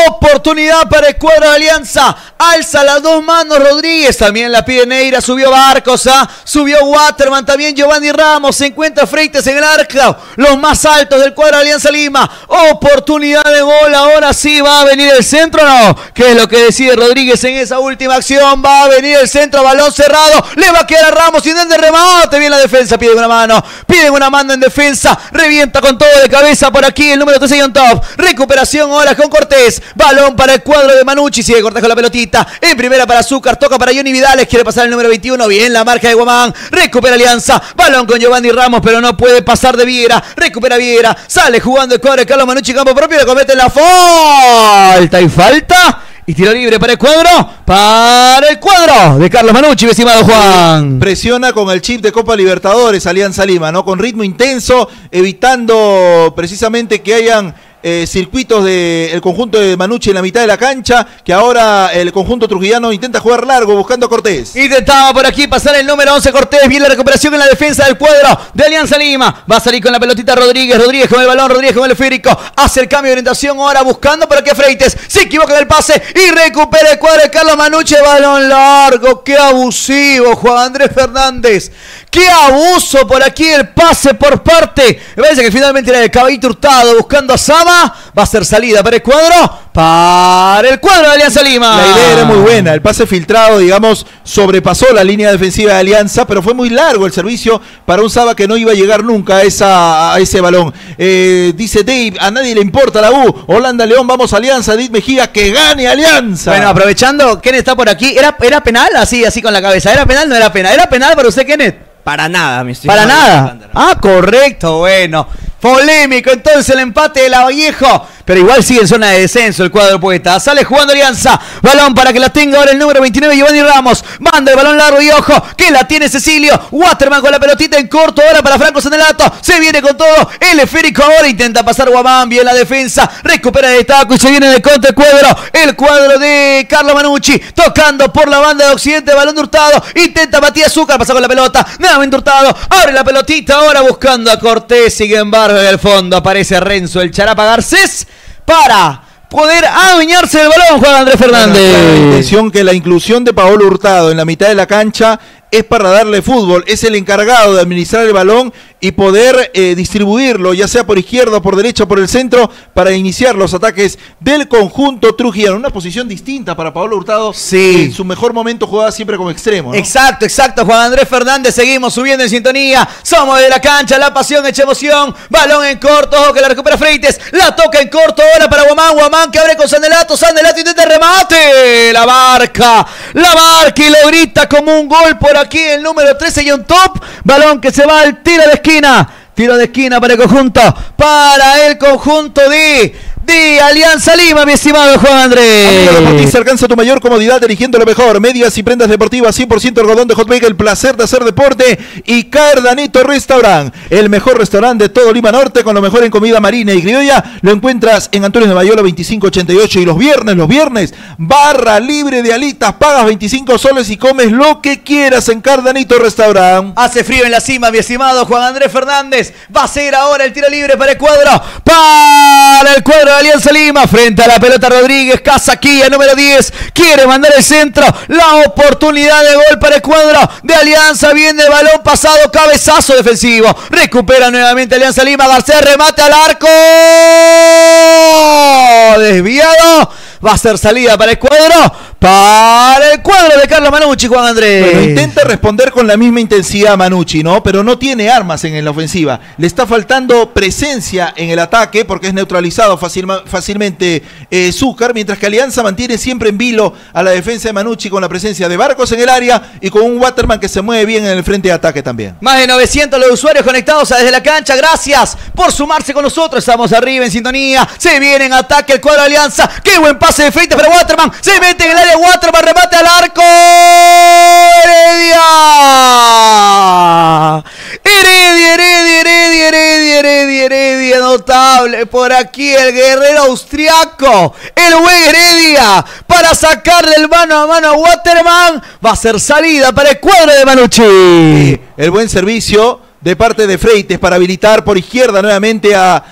Oportunidad para el cuadro de Alianza. Alza las dos manos Rodríguez, también la pide Neyra, subió Barcos, ¿ah? Subió Waterman, también Giovanni Ramos, se encuentra Freites en el arco, los más altos del cuadro de Alianza Lima. Oportunidad de gol, ahora sí va a venir el centro, ¿no? ¿Qué es lo que decide Rodríguez? En esa última acción va a venir el centro, balón cerrado, le va a quedar a Ramos y en el remate, bien la defensa, piden una mano, piden una mano en defensa, revienta con todo de cabeza por aquí el número trece Yon Top, recuperación ahora con Cortés, balón para el cuadro de Mannucci, sigue Cortés con la pelotita, en primera para Succar, toca para Johnny Vidales, quiere pasar el número veintiuno, bien la marca de Guamán, recupera Alianza, balón con Giovanni Ramos, pero no puede pasar de Viera, recupera Viera, sale jugando el cuadro de Carlos Mannucci, campo propio, le comete la falta y falta y tiro libre para el cuadro, para el cuadro de Carlos Mannucci, mi estimado Juan. Presiona con el chip de Copa Libertadores Alianza Lima, ¿no? Con ritmo intenso, evitando precisamente que hayan eh, circuitos del conjunto de Mannucci en la mitad de la cancha, que ahora el conjunto trujillano intenta jugar largo buscando a Cortés. Intentaba por aquí pasar el número once Cortés, viene la recuperación en la defensa del cuadro de Alianza Lima, va a salir con la pelotita Rodríguez, Rodríguez con el balón, Rodríguez con el esférico, hace el cambio de orientación ahora buscando para que Freites se equivoque en el pase y recupera el cuadro de Carlos Mannucci, balón largo, qué abusivo Juan Andrés Fernández, qué abuso por aquí el pase por parte, me parece que finalmente era el Caballito Hurtado buscando a Saba. Va a ser salida para el cuadro, para el cuadro de Alianza Lima. La idea era muy buena, el pase filtrado, digamos, sobrepasó la línea defensiva de Alianza, pero fue muy largo el servicio para un Saba que no iba a llegar nunca a, esa, a ese balón. Eh, dice Dave, a nadie le importa la U, Holanda León, vamos Alianza, Edith Mejía, que gane Alianza. Bueno, aprovechando, Kenneth está por aquí, ¿era, era penal? Así, así con la cabeza, ¿era penal? No era penal, ¿era penal para usted, Kenneth? Para nada, mi estimado. Para nada. Ah, correcto, bueno. Polémico entonces el empate de la Vallejo. Pero igual sigue en zona de descenso el cuadro poeta. Sale jugando Alianza. Balón para que la tenga ahora el número veintinueve, Giovanni Ramos. Manda el balón largo y ojo, que la tiene Cecilio. Waterman con la pelotita en corto ahora para Franco Zanelatto. Se viene con todo. El esférico ahora intenta pasar Guamán. Bien la defensa. Recupera el taco y se viene de contra el cuadro. El cuadro de Carlos Mannucci. Tocando por la banda de Occidente. Balón de Hurtado. Intenta Matías Succar. Pasa con la pelota. Nuevamente Hurtado. Abre la pelotita ahora buscando a Cortés. Sin embargo, en el fondo aparece Renzo, el Charapa Garcés, para poder adueñarse del balón, Juan Andrés Fernández. Bueno, la intención que la inclusión de Paolo Hurtado en la mitad de la cancha es para darle fútbol, es el encargado de administrar el balón y poder eh, distribuirlo, ya sea por izquierda, por derecha, por el centro, para iniciar los ataques del conjunto trujillano. Una posición distinta para Paolo Hurtado, sí. Que en su mejor momento jugaba siempre como extremo, ¿no? Exacto, exacto, Juan Andrés Fernández, seguimos subiendo en sintonía, somos de la cancha, la pasión echa emoción, balón en corto, ojo que la recupera Freites, la toca en corto, ahora para Guamán, Guamán que abre con Zanelatto, Zanelatto intenta remate, la barca, la barca y lo grita como un gol por aquí el número trece, Yon Top, balón que se va al tiro de esquina, tiro de esquina para el conjunto, para el conjunto de, de Alianza Lima, mi estimado Juan Andrés. Amigo deportista, alcanza tu mayor comodidad eligiendo lo mejor, medias y prendas deportivas cien por ciento algodón de Hotbic, el placer de hacer deporte, y Cardanito Restaurant, el mejor restaurante de todo Lima Norte, con lo mejor en comida marina y criolla, lo encuentras en Antonio de Mayola veinticinco ochenta y ocho, y los viernes, los viernes, barra libre de alitas, pagas veinticinco soles y comes lo que quieras en Cardanito Restaurant. Hace frío en la cima, mi estimado Juan Andrés Fernández, va a ser ahora el tiro libre para el cuadro, para el cuadro Alianza Lima, frente a la pelota Rodríguez, Casaquilla, número diez, quiere mandar el centro, la oportunidad de gol para el cuadro de Alianza, viene el balón pasado, cabezazo defensivo, recupera nuevamente Alianza Lima, Garcés, remate al arco, desviado, va a ser salida para el cuadro, para el cuadro de Carlos Mannucci, Juan Andrés. Bueno, intenta responder con la misma intensidad Mannucci, ¿no? Pero no tiene armas en la ofensiva, le está faltando presencia en el ataque porque es neutralizado fácil, fácilmente eh, Succar, mientras que Alianza mantiene siempre en vilo a la defensa de Mannucci con la presencia de Barcos en el área y con un Waterman que se mueve bien en el frente de ataque también. Más de novecientos los usuarios conectados a Desde la Cancha, gracias por sumarse con nosotros, estamos arriba en sintonía, se viene en ataque el cuadro de Alianza, qué buen paso de Freites para Waterman, se mete en el área Waterman, remate al arco, Heredia, Heredia, Heredia, Heredia, Heredia, Heredia, Heredia, notable por aquí el guerrero austriaco, el buen Heredia, para sacarle el mano a mano a Waterman, va a ser salida para el cuadro de Mannucci. El buen servicio de parte de Freites para habilitar por izquierda nuevamente a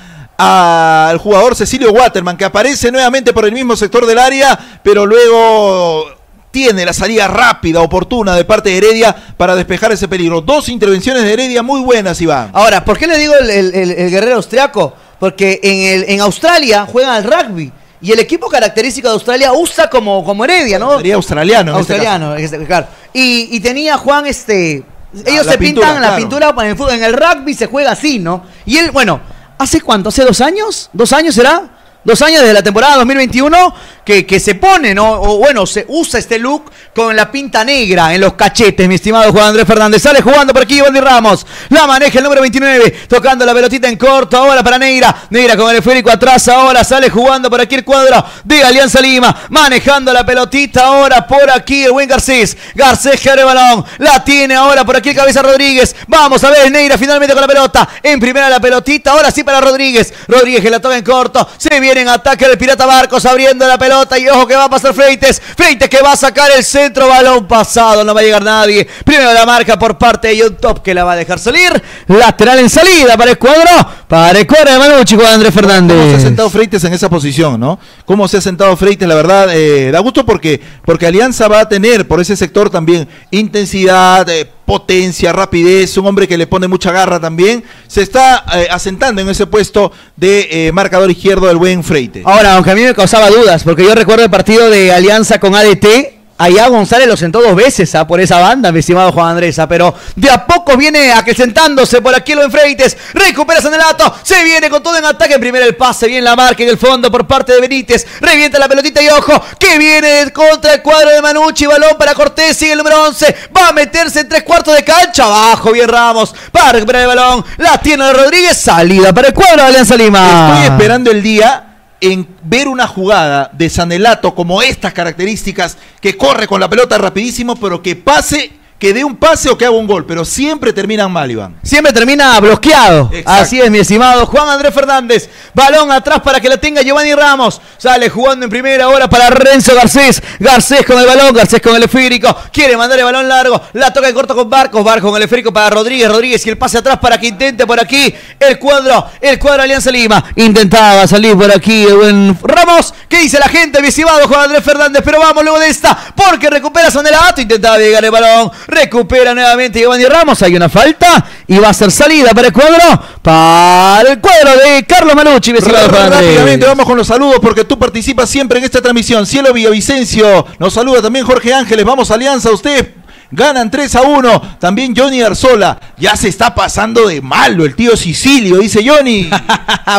al jugador Cecilio Waterman, que aparece nuevamente por el mismo sector del área, pero luego tiene la salida rápida, oportuna de parte de Heredia para despejar ese peligro. Dos intervenciones de Heredia muy buenas, Iván. Ahora, ¿por qué le digo el, el, el guerrero austriaco? Porque en, el, en Australia juegan al rugby, y el equipo característico de Australia usa como, como Heredia, ¿no? Sería australiano. Australiano, en este caso. Claro. Y, y tenía Juan este... Ellos la, se la pintan pintura, claro. La pintura para el fútbol. En el rugby se juega así, ¿no? Y él, bueno... ¿Hace cuánto? ¿Hace dos años? ¿Dos años será? Dos años desde la temporada dos mil veintiuno que, que se pone, ¿no? O bueno, se usa este look con la pinta negra en los cachetes, mi estimado Juan Andrés Fernández. Sale jugando por aquí Giovanni Ramos, la maneja el número veintinueve, tocando la pelotita en corto ahora para Neyra. Neyra con el esférico atrás ahora, sale jugando por aquí el cuadro de Alianza Lima, manejando la pelotita ahora por aquí el buen Garcés. Garcés que abre el balón, la tiene ahora por aquí el cabeza Rodríguez. Vamos a ver Neyra finalmente con la pelota, en primera la pelotita, ahora sí para Rodríguez. Rodríguez que la toca en corto, se viene en ataque el pirata Barcos abriendo la pelota y ojo que va a pasar Freites. Freites que va a sacar el centro, balón pasado, no va a llegar nadie. Primero la marca por parte de Yon Top que la va a dejar salir, lateral en salida para el cuadro, para el cuadro de Mannucci, Juan Andrés Fernández. ¿Cómo se ha sentado Freites en esa posición, no? ¿Cómo se ha sentado Freites? La verdad, eh, da gusto porque, porque Alianza va a tener por ese sector también intensidad, eh, potencia, rapidez, un hombre que le pone mucha garra también. Se está eh, asentando en ese puesto de eh, marcador izquierdo del buen Freites. Ahora, aunque a mí me causaba dudas, porque yo recuerdo el partido de Alianza con A D T, allá González lo sentó dos veces ¿ah? por esa banda, mi estimado Juan Andrés, ¿ah? pero de a poco viene acrecentándose por aquí lo en Freites. Recupera Zanelatto, se viene con todo en ataque, primero el pase, bien la marca en el fondo por parte de Benítez, revienta la pelotita y ojo, que viene contra el cuadro de Mannucci, balón para Cortés, sigue el número once, va a meterse en tres cuartos de cancha, abajo bien Ramos, para recuperar el balón, la tiene de Rodríguez, salida para el cuadro de Alianza Lima. Estoy esperando el día en ver una jugada de Zanelatto como estas características, que corre con la pelota rapidísimo, pero que pase, que dé un pase o que haga un gol, pero siempre terminan mal, Iván. Siempre termina bloqueado. Exacto. Así es, mi estimado Juan Andrés Fernández. Balón atrás para que la tenga Giovanni Ramos. Sale jugando en primera hora para Renzo Garcés. Garcés con el balón, Garcés con el esférico. Quiere mandar el balón largo, la toca en corto con Barcos. Barcos con el esférico para Rodríguez. Rodríguez y el pase atrás para que intente por aquí el cuadro, el cuadro Alianza Lima. Intentaba salir por aquí el buen Ramos. ¿Qué dice la gente, mi estimado Juan Andrés Fernández? Pero vamos luego de esta, porque recupera Zanelatto. Intentaba llegar el balón. Recupera nuevamente Giovanni Ramos, hay una falta y va a ser salida para el cuadro, para el cuadro de Carlos Mannucci. Rápidamente vamos con los saludos porque tú participas siempre en esta transmisión. Cielo Villavicencio, nos saluda también Jorge Ángeles. Vamos Alianza, usted ganan tres a uno, también Johnny Arzola, ya se está pasando de malo el tío Cecilio, dice Johnny.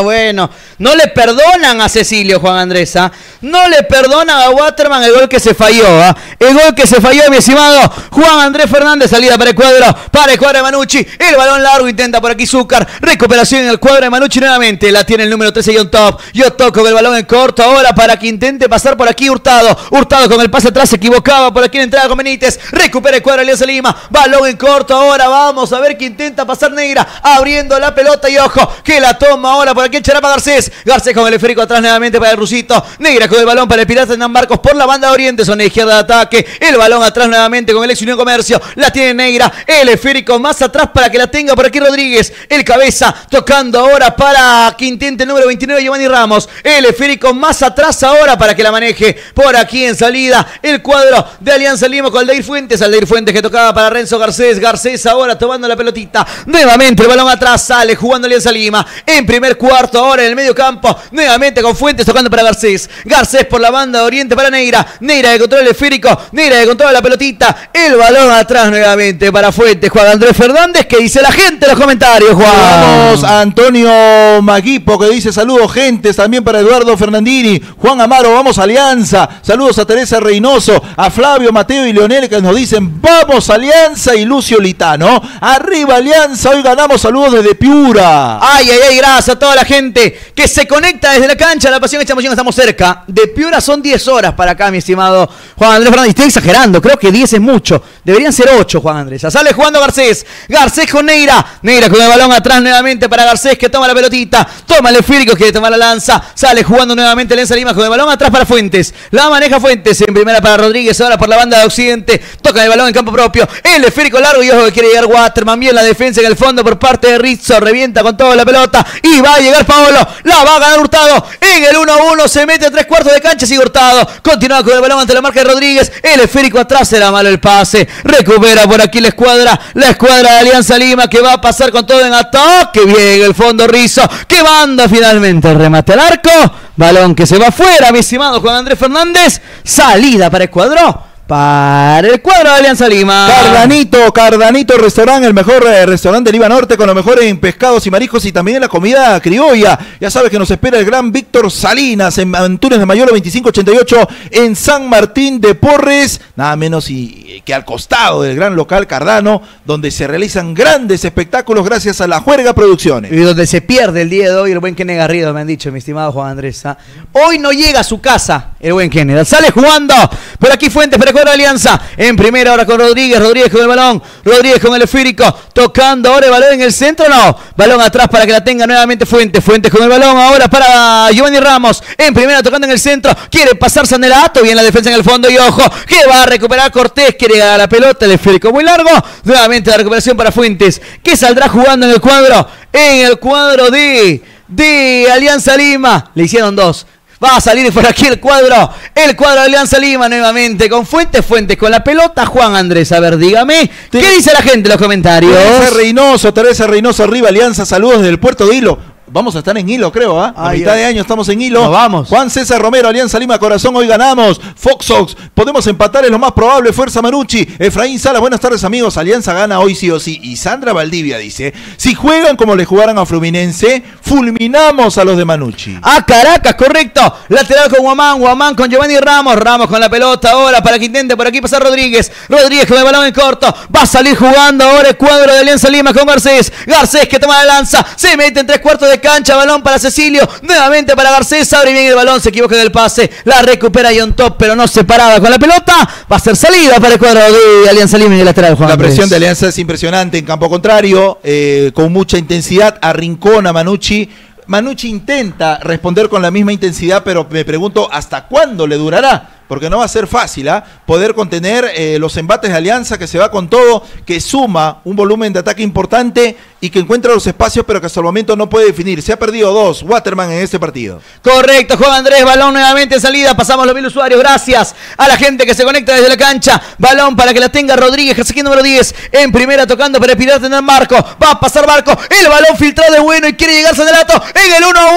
Bueno, no le perdonan a Cecilio, Juan Andrés, ¿ah? no le perdonan a Waterman el gol que se falló, ¿ah? el gol que se falló, mi estimado Juan Andrés Fernández. Salida para el cuadro, para el cuadro de Mannucci, el balón largo, intenta por aquí Succar, recuperación en el cuadro de Mannucci nuevamente, la tiene el número trece Yon Top, Yon Top con el balón en corto ahora para que intente pasar por aquí Hurtado, Hurtado con el pase atrás, se equivocaba por aquí en entrada con Benítez, recupera el cuadro Alianza Lima, balón en corto ahora, vamos a ver que intenta pasar Neyra abriendo la pelota y ojo, que la toma ahora por aquí el Charapa Garcés, Garcés con el esférico atrás nuevamente para el Rusito, Neyra con el balón para el pirata Hernán Barcos por la banda de oriente, zona izquierda de ataque, el balón atrás nuevamente con el ex Unión Comercio, la tiene Neyra, el esférico más atrás para que la tenga por aquí Rodríguez, el cabeza tocando ahora para que intente el número veintinueve Giovanni Ramos, el esférico más atrás ahora para que la maneje por aquí en salida, el cuadro de Alianza Lima con Aldair Fuentes, Aldair Fuentes Fuentes que tocaba para Renzo Garcés, Garcés ahora tomando la pelotita, nuevamente el balón atrás, sale jugando Alianza Lima, en primer cuarto ahora en el medio campo, nuevamente con Fuentes tocando para Garcés, Garcés por la banda de oriente para Neyra, Neyra de control esférico, Neyra de control la pelotita, el balón atrás nuevamente para Fuentes, Juan Andrés Fernández. ¿Qué dice la gente en los comentarios, Juan? Vamos a Antonio Maguipo que dice saludos gentes, también para Eduardo Fernandini, Juan Amaro, vamos Alianza, saludos a Teresa Reynoso, a Flavio, Mateo y Leonel que nos dicen vamos Alianza y Lucio Litano. Arriba Alianza, hoy ganamos, saludos desde Piura. Ay, ay, ay, gracias a toda la gente que se conecta desde la cancha, la pasión echamos, estamos cerca. De Piura son diez horas para acá, mi estimado Juan Andrés Fernández. Estoy exagerando, creo que diez es mucho. Deberían ser ocho, Juan Andrés. Sale jugando Garcés. Garcés con Neyra. Neyra con el balón atrás nuevamente para Garcés que toma la pelotita. Toma el esférico, quiere tomar la lanza. Sale jugando nuevamente Alianza Lima con el balón atrás para Fuentes. La maneja Fuentes en primera para Rodríguez, ahora por la banda de Occidente. Toca el balón en campo propio, el esférico largo y ojo que quiere llegar Waterman, bien la defensa en el fondo por parte de Rizo, revienta con toda la pelota y va a llegar Paolo, la va a ganar Hurtado, en el uno a uno se mete a tres cuartos de cancha, sigue Hurtado, continúa con el balón ante la marca de Rodríguez, el esférico atrás, será malo el pase, recupera por aquí la escuadra, la escuadra de Alianza Lima que va a pasar con todo en ataque, bien en el fondo Rizo, que manda finalmente, remate al arco, balón que se va afuera, mi estimado Juan Andrés Fernández, salida para el cuadro, para el cuadro de Alianza Lima. Cardanito, Cardanito Restaurante, el mejor eh, restaurante de Lima Norte, con lo mejor en pescados y mariscos y también en la comida criolla. Ya sabes que nos espera el gran Víctor Salinas en Antunes de Mayolo veinticinco ochenta y ocho, en San Martín de Porres, nada menos y, que al costado del gran local Cardano, donde se realizan grandes espectáculos gracias a La Juerga Producciones. Y donde se pierde el día de hoy el buen Kene Garrido, me han dicho, mi estimado Juan Andrés. ¿Ah? Hoy no llega a su casa el buen Kene, sale jugando. Por aquí Fuentes, pero Alianza en primera hora con Rodríguez, Rodríguez con el balón, Rodríguez con el esférico, tocando ahora el balón en el centro, no, balón atrás para que la tenga nuevamente Fuentes, Fuentes con el balón ahora para Giovanni Ramos, en primera tocando en el centro, quiere pasar Zanelatto, bien la defensa en el fondo y ojo, que va a recuperar Cortés, quiere ganar la pelota, el esférico muy largo, nuevamente la recuperación para Fuentes, que saldrá jugando en el cuadro, en el cuadro de, de Alianza Lima, le hicieron dos. Va a salir por aquí el cuadro, el cuadro de Alianza Lima nuevamente con Fuentes, Fuentes con la pelota, Juan Andrés, a ver, dígame, ¿qué sí. dice la gente en los comentarios? Teresa Reynoso, Teresa Reynoso, arriba Alianza, saludos desde el puerto de Hilo. Vamos a estar en Hilo, creo, ¿ah? ¿eh? A mitad de año estamos en Hilo. Nos vamos. Juan César Romero, Alianza Lima, corazón, hoy ganamos. Foxox, podemos empatar, es lo más probable. Fuerza Mannucci. Efraín Salas, buenas tardes, amigos. Alianza gana hoy sí o sí. Y Sandra Valdivia dice, si juegan como le jugaran a Fluminense, fulminamos a los de Mannucci. A Caracas, correcto. Lateral con Guamán, Guamán con Giovanni Ramos. Ramos con la pelota ahora para que intente por aquí pasar Rodríguez. Rodríguez con el balón en corto. Va a salir jugando ahora el cuadro de Alianza Lima con Garcés. Garcés que toma la lanza. Se mete en tres cuartos de cancha, balón para Cecilio, nuevamente para Garcés, abre bien el balón, se equivoca en el pase, la recupera Yon Top, pero no se paraba con la pelota, va a ser salida para el cuadro de Alianza Lima en el lateral, Juan. La presión de Alianza es impresionante en campo contrario, eh, con mucha intensidad, arrincona Mannucci, Mannucci intenta responder con la misma intensidad, pero me pregunto hasta cuándo le durará, porque no va a ser fácil ¿eh? poder contener eh, los embates de Alianza, que se va con todo, que suma un volumen de ataque importante y que encuentra los espacios, pero que hasta el momento no puede definir. Se ha perdido dos, Waterman, en este partido. Correcto, Juan Andrés, balón nuevamente en salida, pasamos los mil usuarios, gracias a la gente que se conecta desde la cancha, balón para que la tenga Rodríguez, Jasequín número diez, en primera tocando para espirar tener Marco, va a pasar Marco, el balón filtrado es bueno y quiere llegar Zanelatto en el uno a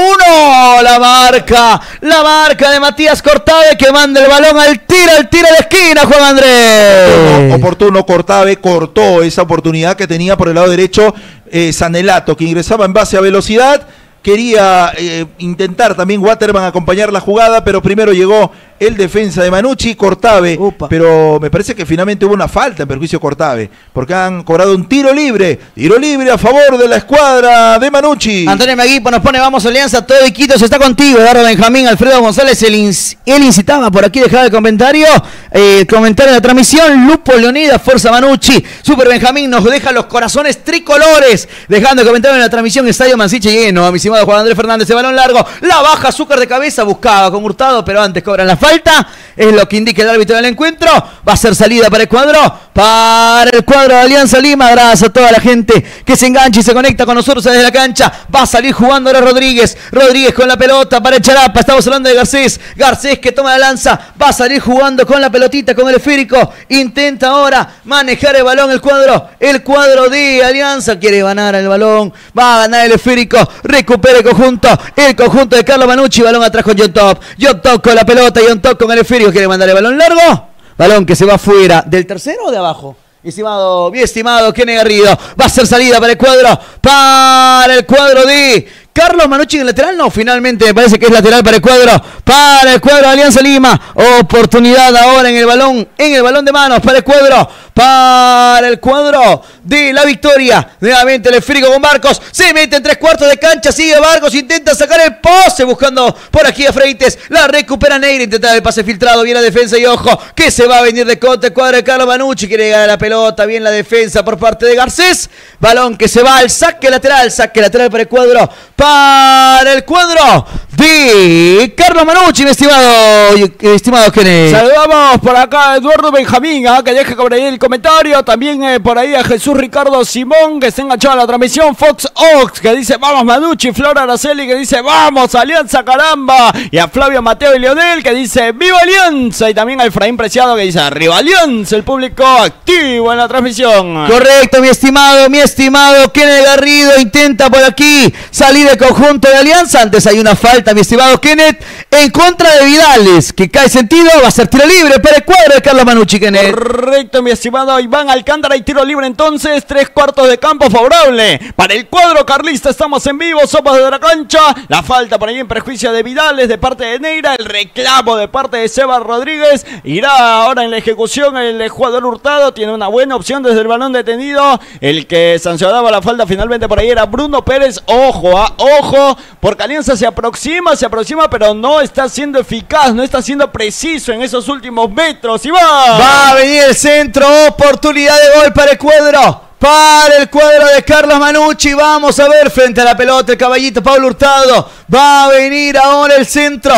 uno, la marca, la marca de Matías Cortade que manda el balón al tiro, al tiro de la esquina, Juan Andrés. Oportuno, oportuno Cortave cortó esa oportunidad que tenía por el lado derecho eh, Zanelatto, que ingresaba en base a velocidad. Quería eh, intentar también Waterman acompañar la jugada, pero primero llegó el defensa de Mannucci, Cortave. Opa. Pero me parece que finalmente hubo una falta en perjuicio de Cortave, porque han cobrado un tiro libre, tiro libre a favor de la escuadra de Mannucci. Antonio Maguipo nos pone, vamos Alianza, todo Iquitos está contigo. Eduardo Benjamín, Alfredo González, él, in él incitaba por aquí, dejaba el comentario, eh, comentario de la transmisión, Lupo Leonidas, fuerza Mannucci, Super Benjamín nos deja los corazones tricolores, dejando el comentario en la transmisión, Estadio Mansiche lleno, a mi de Juan Andrés Fernández, el balón largo, la baja Succar de cabeza, buscaba con Hurtado, pero antes cobran la falta, es lo que indica el árbitro del encuentro, va a ser salida para el cuadro, para el cuadro de Alianza Lima, gracias a toda la gente que se engancha y se conecta con nosotros desde la cancha, va a salir jugando ahora Rodríguez, Rodríguez con la pelota para el Charapa, estamos hablando de Garcés, Garcés que toma la lanza, va a salir jugando con la pelotita, con el esférico, intenta ahora manejar el balón, el cuadro, el cuadro de Alianza, quiere ganar el balón, va a ganar el esférico, recupera el conjunto, el conjunto de Carlos Mannucci, balón atrás con Yon Top, Yon Top con la pelota, Yon Top con el esférico, quiere mandar el balón largo, balón que se va fuera, ¿del tercero o de abajo? Estimado, bien estimado, Kene Garrido, va a ser salida para el cuadro, para el cuadro de Carlos Mannucci en el lateral, no, finalmente me parece que es lateral para el cuadro, para el cuadro de Alianza Lima, oportunidad ahora en el balón, en el balón de manos, para el cuadro, para el cuadro de la victoria, nuevamente el esférico con Barcos, se mete en tres cuartos de cancha, sigue Barcos, intenta sacar el pase, buscando por aquí a Freites, la recupera Neyra, intenta el pase filtrado, bien la defensa y ojo, que se va a venir de contra el cuadro de Carlos Mannucci, quiere llegar a la pelota, bien la defensa por parte de Garcés, balón que se va al saque lateral, saque lateral para el cuadro, para el cuadro de Carlos Mannucci, mi estimado, mi estimado Kenneth. Saludamos por acá a Eduardo Benjamín, ¿eh? que deje por ahí el comentario, también eh, por ahí a Jesús Ricardo Simón, que está enganchado a la transmisión, Fox Ox, que dice vamos Mannucci, Flor Araceli, que dice vamos Alianza caramba, y a Flavio Mateo y Leonel, que dice viva Alianza, y también a Efraín Preciado, que dice arriba Alianza, el público activo en la transmisión. Correcto, mi estimado, mi estimado Kenneth Garrido, intenta por aquí salir el conjunto de Alianza, antes hay una falta meta, mi estimado Kenneth, en contra de Vidales, que cae sentido, va a ser tiro libre para el cuadro de Carlos Mannucci, Kenneth. Correcto, mi estimado Iván Alcántara, y tiro libre entonces, tres cuartos de campo favorable para el cuadro carlista. Estamos en vivo, somos de la cancha, la falta por ahí en perjuicio de Vidales de parte de Neyra, el reclamo de parte de Seba Rodríguez, irá ahora en la ejecución el jugador Hurtado, tiene una buena opción desde el balón detenido, el que sancionaba la falta finalmente por ahí era Bruno Pérez. Ojo, ah, ojo, porque Alianza se aproxima, se aproxima, pero no está siendo eficaz, no está siendo preciso en esos últimos metros, y va. Va a venir el centro, oportunidad de gol para el cuadro. Para el cuadro de Carlos Mannucci, vamos a ver frente a la pelota el caballito Paolo Hurtado, va a venir ahora el centro,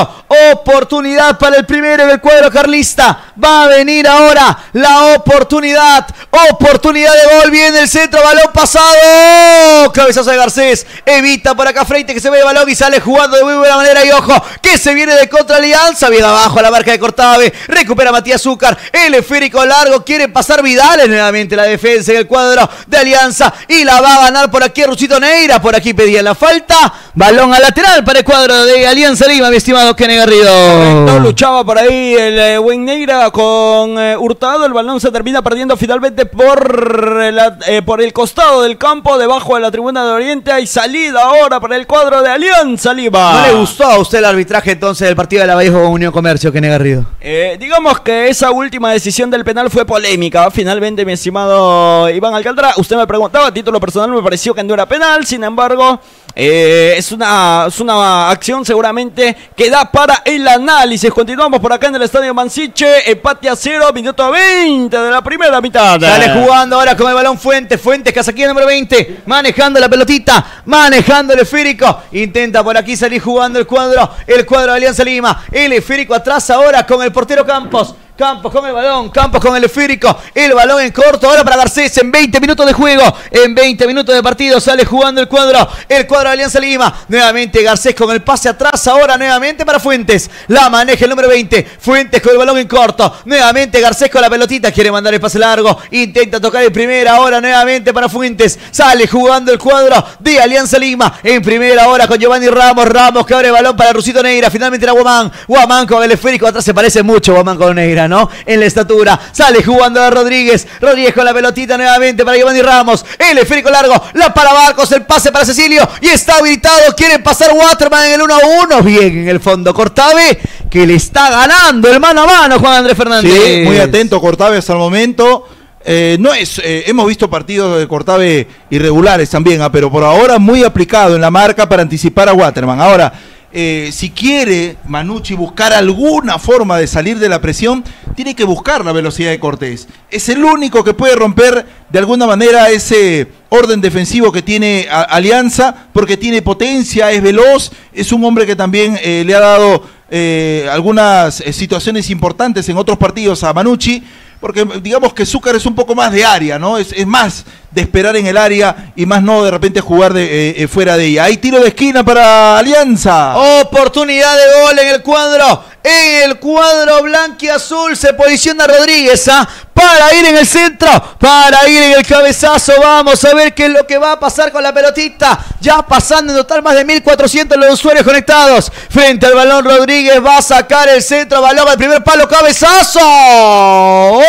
oportunidad para el primero del cuadro carlista, va a venir ahora la oportunidad, oportunidad de gol, viene el centro, balón pasado, cabezazo de Garcés, evita por acá Freites que se ve el balón y sale jugando de muy buena manera y ojo, que se viene de contra Alianza, viene abajo a la marca de Cortave, recupera Matías Succar, el esférico largo, quiere pasar Vidales nuevamente la defensa en el cuadro de Alianza y la va a ganar por aquí Rusito Neyra, por aquí pedía la falta, balón al lateral para el cuadro de Alianza Lima, mi estimado Kene Garrido. Correcto, luchaba por ahí el eh, buen Neyra con eh, Hurtado, el balón se termina perdiendo finalmente por, eh, la, eh, por el costado del campo, debajo de la tribuna de Oriente, hay salida ahora para el cuadro de Alianza Lima. ¿No le gustó a usted el arbitraje entonces del partido de la Vallejo con Unión Comercio, Kene Garrido? Eh, digamos que esa última decisión del penal fue polémica, finalmente mi estimado Iván Alcántara. Usted me preguntaba, a título personal me pareció que no era penal, sin embargo, eh, es, una, es una acción seguramente que da para el análisis. Continuamos por acá en el Estadio Mansiche, empate a cero, minuto veinte de la primera mitad. Sale jugando ahora con el balón Fuentes, Fuentes, casaquilla número veinte, manejando la pelotita, manejando el esférico, intenta por aquí salir jugando el cuadro, el cuadro de Alianza Lima, el esférico atrás ahora con el portero Campos. Campos con el balón, Campos con el esférico, el balón en corto, ahora para Garcés, en veinte minutos de juego, en veinte minutos de partido, sale jugando el cuadro, el cuadro de Alianza Lima, nuevamente Garcés con el pase atrás, ahora nuevamente para Fuentes, la maneja el número veinte, Fuentes con el balón en corto, nuevamente Garcés con la pelotita, quiere mandar el pase largo, intenta tocar en primera, ahora nuevamente para Fuentes, sale jugando el cuadro de Alianza Lima, en primera hora con Giovanni Ramos, Ramos que abre el balón para Rusito Neyra, finalmente era Guamán, Guamán con el esférico, atrás se parece mucho Guamán con Neyra, ¿no? En la estatura, sale jugando a Rodríguez, Rodríguez con la pelotita nuevamente para Giovanni Ramos, el esférico largo, la para Barcos, el pase para Cecilio y está habilitado, quiere pasar Waterman en el uno a uno, bien en el fondo Cortave, que le está ganando el mano a mano Juan Andrés Fernández. Sí, muy atento Cortave hasta el momento. Eh, no es, eh, hemos visto partidos de Cortave irregulares también, ¿eh? Pero por ahora muy aplicado en la marca para anticipar a Waterman. Ahora, Eh, si quiere Mannucci buscar alguna forma de salir de la presión, tiene que buscar la velocidad de Cortés. Es el único que puede romper de alguna manera ese orden defensivo que tiene Alianza, porque tiene potencia, es veloz, es un hombre que también eh, le ha dado eh, algunas eh, situaciones importantes en otros partidos a Mannucci, porque digamos que Succar es un poco más de área, ¿no? Es, es más de esperar en el área y más no de repente jugar de, eh, eh, fuera de ella. Hay tiro de esquina para Alianza. Oportunidad de gol en el cuadro. En el cuadro blanquiazul se posiciona Rodríguez, ¿ah? Para ir en el centro, para ir en el cabezazo, vamos a ver qué es lo que va a pasar con la pelotita, ya pasando en total más de mil cuatrocientos los usuarios conectados, frente al balón Rodríguez va a sacar el centro, balón al primer palo, cabezazo, oh,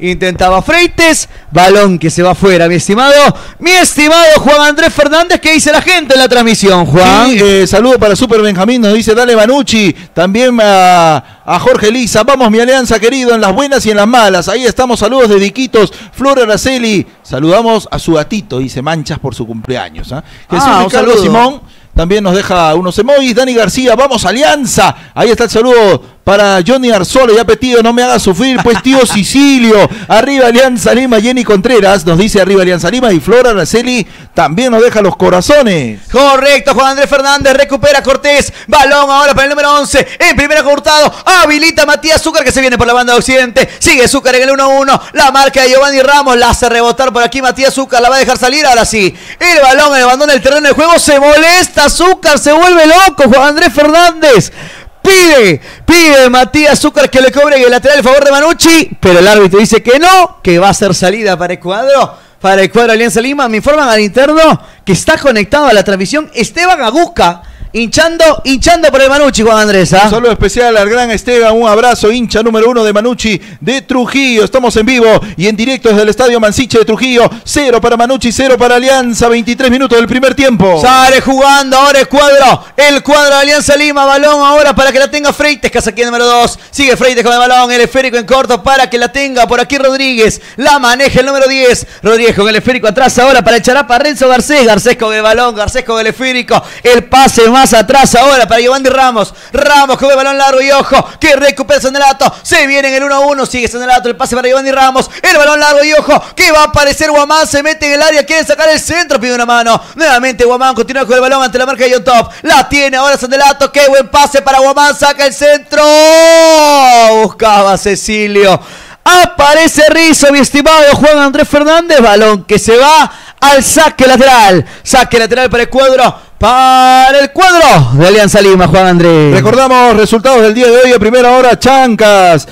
intentaba Freites, balón que se va afuera, mi estimado, mi estimado Juan Andrés Fernández, ¿qué dice la gente en la transmisión, Juan? Sí, eh, saludo para Super Benjamín, nos dice dale Mannucci, también a, a Jorge Liza, vamos mi Alianza querido, en las buenas y en las malas, ahí estamos, saludos de Diquitos, Flor Araceli, saludamos a su gatito, dice Manchas por su cumpleaños, ¿eh? Jesús ah, Ricardo Simón, también nos deja unos emojis, Dani García, vamos Alianza, ahí está el saludo para Johnny Arzola, ya pedido, no me hagas sufrir, pues tío Sicilio, arriba Alianza Lima, Jenny Contreras nos dice arriba Alianza Lima y Flora Araceli también nos deja los corazones. Correcto, Juan Andrés Fernández, recupera Cortés, balón ahora para el número once, en primera Hurtado, habilita Matías Succar que se viene por la banda de occidente, sigue Succar en el uno a uno, la marca de Giovanni Ramos, la hace rebotar por aquí Matías Succar, la va a dejar salir, ahora sí, el balón abandona el terreno de juego, se molesta Succar, se vuelve loco Juan Andrés Fernández, pide, pide Matías Succar que le cobre el lateral a favor de Mannucci, pero el árbitro dice que no, que va a ser salida para el cuadro, para el cuadro Alianza Lima. Me informan al interno que está conectado a la transmisión Esteban Agusca, Hinchando, hinchando por el Mannucci, Juan Andrés. ¿Ah? Un saludo especial al gran Esteban, un abrazo, hincha número uno de Mannucci de Trujillo. Estamos en vivo y en directo desde el Estadio Mansiche de Trujillo. Cero para Mannucci, cero para Alianza, veintitrés minutos del primer tiempo. Sale jugando, ahora el cuadro, el cuadro de Alianza Lima, balón ahora para que la tenga Freites, casaquilla número dos. Sigue Freites con el balón, el esférico en corto para que la tenga por aquí Rodríguez. La maneja el número diez, Rodríguez con el esférico atrás ahora para el charapa Renzo Garcés. Garcés con el balón, Garcés con el esférico, el pase más más atrás ahora para Giovanni Ramos. Ramos con el balón largo y ojo que recupera Zanelatto. Se viene en el uno a uno. Sigue Zanelatto, el pase para Giovanni Ramos. El balón largo y ojo que va a aparecer Guamán. Se mete en el área, quiere sacar el centro, pide una mano. Nuevamente Guamán continúa con el balón ante la marca de Yon Top. La tiene ahora Zanelatto. Qué buen pase para Guamán. Saca el centro. Buscaba Cecilio. Aparece Rizo, mi estimado Juan Andrés Fernández. Balón que se va al saque lateral. Saque lateral para el cuadro. Para el cuadro de Alianza Lima, Juan Andrés. Recordamos resultados del día de hoy. A primera hora, Chankas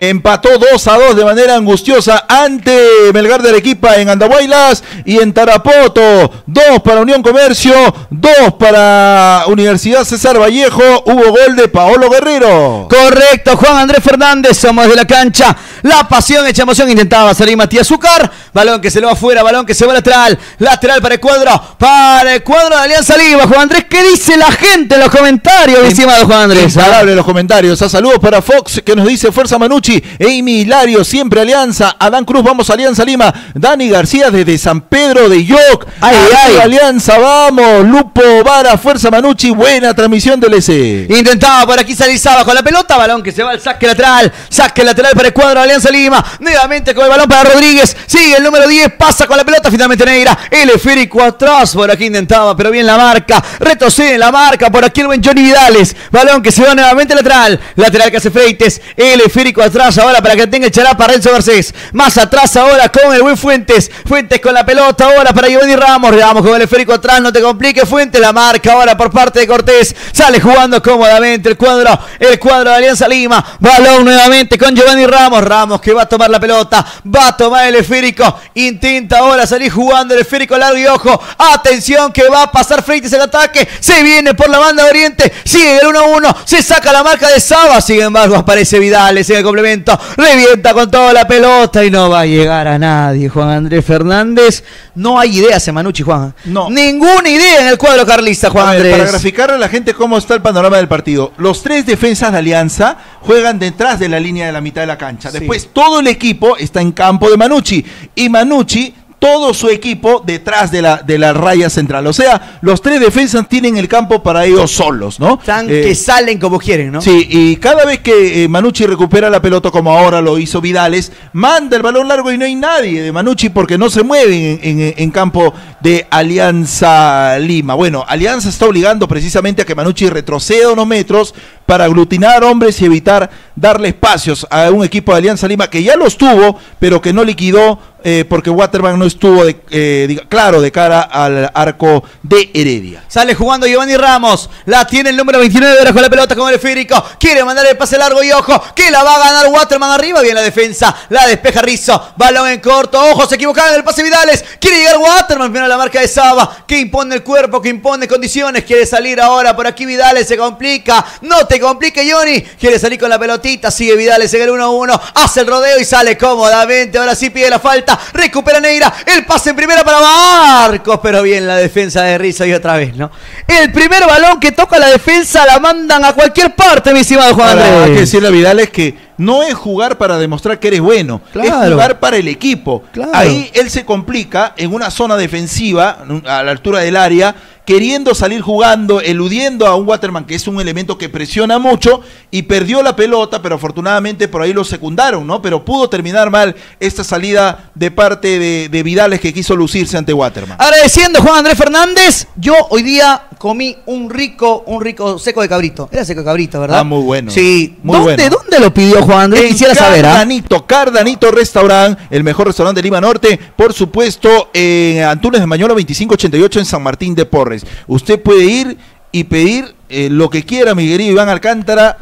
empató dos a dos de manera angustiosa ante Melgar de Arequipa en Andahuaylas y en Tarapoto. Dos para Unión Comercio, dos para Universidad César Vallejo. Hubo gol de Paolo Guerrero. Correcto, Juan Andrés Fernández. Somos de la cancha. La pasión, hecha emoción. Intentaba salir Matías Succar. Balón que se le va afuera, balón que se va lateral. Lateral para el cuadro. Para el cuadro de Alianza Lima. Juan Andrés, ¿qué dice la gente en los comentarios, mi estimado Juan Andrés? Imparable los comentarios. A saludos para Fox, que nos dice fuerza Mannucci. Amy Hilario, siempre Alianza. Adán Cruz, vamos Alianza Lima. Dani García desde San Pedro de Yoc. Ay, ay, Alianza, vamos. Lupo Vara, fuerza Mannucci. Buena transmisión del E C. Intentaba por aquí salir Saba con la pelota. Balón que se va al saque lateral. Saque lateral para el cuadro de Alianza Lima. Nuevamente con el balón para Rodríguez. Sigue el número diez. Pasa con la pelota. Finalmente Neyra. El esférico atrás. Por aquí intentaba, pero bien la mano. Marca, retrocede la marca, por aquí el buen Johnny Vidales, balón que se va nuevamente lateral, lateral que hace Freites, el esférico atrás ahora para que tenga el charapa Renzo Garcés, más atrás ahora con el buen Fuentes, Fuentes con la pelota ahora para Giovanni Ramos, Ramos con el esférico atrás, no te complique Fuentes, la marca ahora por parte de Cortés, sale jugando cómodamente el cuadro, el cuadro de Alianza Lima, balón nuevamente con Giovanni Ramos, Ramos que va a tomar la pelota, va a tomar el esférico, intenta ahora salir jugando el esférico largo y ojo, atención que va a pasar Freites el ataque, se viene por la banda de Oriente, sigue el uno a uno, se saca la marca de Saba, sin embargo aparece Vidales en el complemento, revienta con toda la pelota y no va a llegar a nadie. Juan Andrés Fernández, no hay ideas en Mannucci, Juan, no. Ninguna idea en el cuadro carlista, Juan a ver, Andrés. Para graficarle a la gente cómo está el panorama del partido, los tres defensas de Alianza juegan detrás de la línea de la mitad de la cancha, sí. Después todo el equipo está en campo de Mannucci, y Mannucci todo su equipo detrás de la, de la raya central. O sea, los tres defensas tienen el campo para ellos solos, ¿no? Tan eh, que salen como quieren, ¿no? Sí, y cada vez que eh, Mannucci recupera la pelota, como ahora lo hizo Vidales, manda el balón largo y no hay nadie de Mannucci porque no se mueven en, en, en campo de Alianza Lima. Bueno, Alianza está obligando precisamente a que Mannucci retroceda unos metros para aglutinar hombres y evitar darle espacios a un equipo de Alianza Lima que ya los tuvo, pero que no liquidó eh, porque Waterman no estuvo de, eh, diga, claro de cara al arco de Heredia. Sale jugando Giovanni Ramos, la tiene el número veintinueve de con la pelota con el esférico, quiere mandar el pase largo y ojo, que la va a ganar Waterman arriba, bien la defensa, la despeja Rizo, balón en corto, ojo, se equivocaron en el pase Vidales, quiere llegar Waterman, viene la marca de Saba, que impone el cuerpo, que impone condiciones, quiere salir ahora por aquí Vidales, se complica, no te complica Johnny, quiere salir con la pelotita, sigue Vidales en el uno a uno, hace el rodeo y sale cómodamente, ahora sí pide la falta, recupera Neyra, el pase en primera para Barcos, pero bien la defensa de Rizo y otra vez, ¿no? El primer balón que toca la defensa la mandan a cualquier parte, mi estimado Juan Andrés. Hay que decirle a Vidales que no es jugar para demostrar que eres bueno, claro. Es jugar para el equipo. Claro. Ahí él se complica en una zona defensiva, a la altura del área, queriendo salir jugando, eludiendo a un Waterman que es un elemento que presiona mucho y perdió la pelota, pero afortunadamente por ahí lo secundaron, ¿no? Pero pudo terminar mal esta salida de parte de, de Vidales que quiso lucirse ante Waterman. Agradeciendo Juan Andrés Fernández, yo hoy día comí un rico, un rico seco de cabrito. Era seco de cabrito, ¿verdad? Ah, muy bueno. Sí, muy ¿Dónde, bueno. ¿Dónde lo pidió Juan Andrés? En Quisiera Cardanito, saber, Cardanito, ¿eh? Cardanito Restaurant, el mejor restaurante de Lima Norte, por supuesto, en Antunes de Mañolo veinticinco ochenta y ocho en San Martín de Porres. Usted puede ir y pedir eh, lo que quiera, mi querido Iván Alcántara,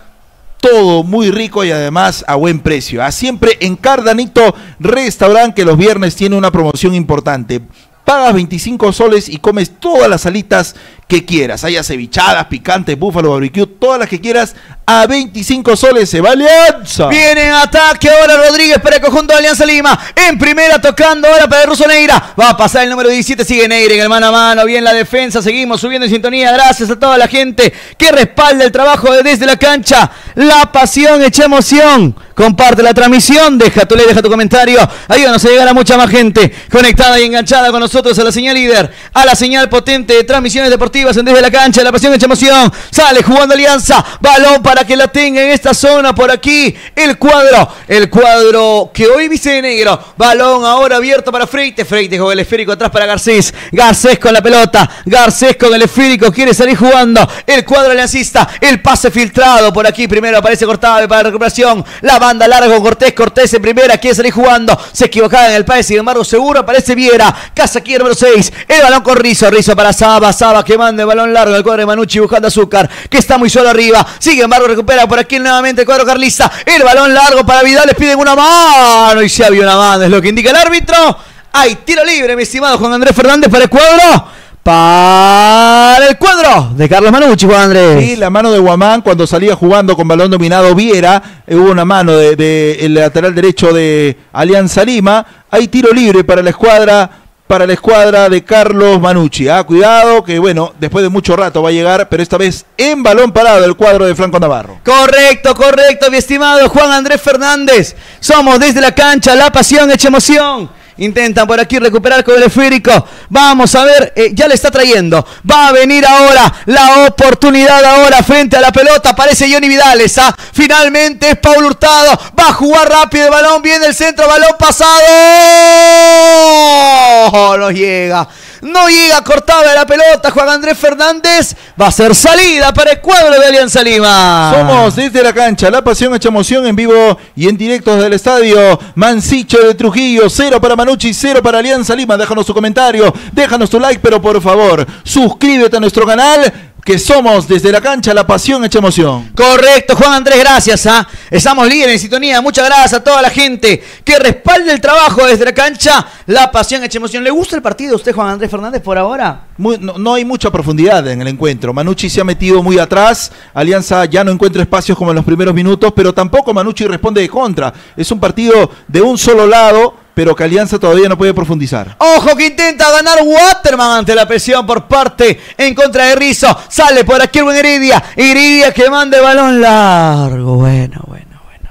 todo muy rico y además a buen precio. A siempre en Cardanito Restaurant, que los viernes tiene una promoción importante. pagas veinticinco soles y comes todas las alitas que quieras. Hay acevichadas, picantes, búfalo, barbecue, todas las que quieras a veinticinco soles. Se va Alianza. Viene en ataque ahora Rodríguez para el conjunto de Alianza Lima. En primera tocando ahora para el ruso Neyra. Va a pasar el número diecisiete. Sigue Neyra en el mano a mano. Bien la defensa. Seguimos subiendo en sintonía. Gracias a toda la gente que respalda el trabajo desde la cancha. La pasión echa emoción. Comparte la transmisión, deja tu like, deja tu comentario, ayúdanos a llegar a mucha más gente conectada y enganchada con nosotros a la señal líder, a la señal potente de transmisiones deportivas en Desde la Cancha, la pasión echa emoción, sale jugando Alianza, balón para que la tenga en esta zona, por aquí, el cuadro, el cuadro que hoy viste de negro, balón ahora abierto para Freites, Freites con el esférico atrás para Garcés, Garcés con la pelota, Garcés con el esférico, quiere salir jugando, el cuadro aliancista, el pase filtrado, por aquí primero aparece Cortave para la recuperación, la banda largo, Cortés, Cortés en primera, quiere salir jugando, se equivocaba en el pase, sin embargo seguro aparece Viera, casa aquí el número seis, el balón con Rizo, Rizo para Saba, Saba que manda el balón largo, el cuadro de Mannucci buscando a Succar, que está muy solo arriba, sin embargo recupera por aquí nuevamente el cuadro carlista, el balón largo para Vidal, les piden una mano, y se había una mano, es lo que indica el árbitro, hay tiro libre mi estimado Juan Andrés Fernández para el cuadro, para el cuadro de Carlos Mannucci, Juan Andrés. Sí, la mano de Guamán cuando salía jugando con balón dominado Viera, eh, hubo una mano del de, de, lateral derecho de Alianza Lima. Hay tiro libre para la escuadra, para la escuadra de Carlos Mannucci. Ah, cuidado que bueno, después de mucho rato va a llegar, pero esta vez en balón parado el cuadro de Franco Navarro. Correcto, correcto, mi estimado Juan Andrés Fernández. Somos Desde la Cancha, la pasión hecha emoción. Intentan por aquí recuperar con el esférico. Vamos a ver, eh, ya le está trayendo. Va a venir ahora la oportunidad ahora frente a la pelota. Aparece Johnny Vidales. ¿Ah? Finalmente es Paolo Hurtado. Va a jugar rápido el balón. Viene el centro, balón pasado. Oh, no llega. No llega, cortaba la pelota Juan Andrés Fernández. Va a ser salida para el cuadro de Alianza Lima. Somos Desde la Cancha, la pasión hecha emoción en vivo y en directo desde el estadio Mansiche de Trujillo. Cero para Mannucci, cero para Alianza Lima. Déjanos tu comentario, déjanos tu like, pero por favor, suscríbete a nuestro canal. Que somos Desde la Cancha, la pasión hecha emoción. Correcto, Juan Andrés, gracias. ¿Ah? Estamos líderes en sintonía. Muchas gracias a toda la gente que respalda el trabajo Desde la Cancha, la pasión hecha emoción. ¿Le gusta el partido a usted, Juan Andrés Fernández, por ahora? Muy, no, no hay mucha profundidad en el encuentro. Mannucci se ha metido muy atrás. Alianza ya no encuentra espacios como en los primeros minutos, pero tampoco Mannucci responde de contra. Es un partido de un solo lado, pero que Alianza todavía no puede profundizar. Ojo que intenta ganar Waterman ante la presión por parte en contra de Rizo. Sale por aquí el buen Heredia. Heredia que manda el balón largo. Bueno, bueno, bueno.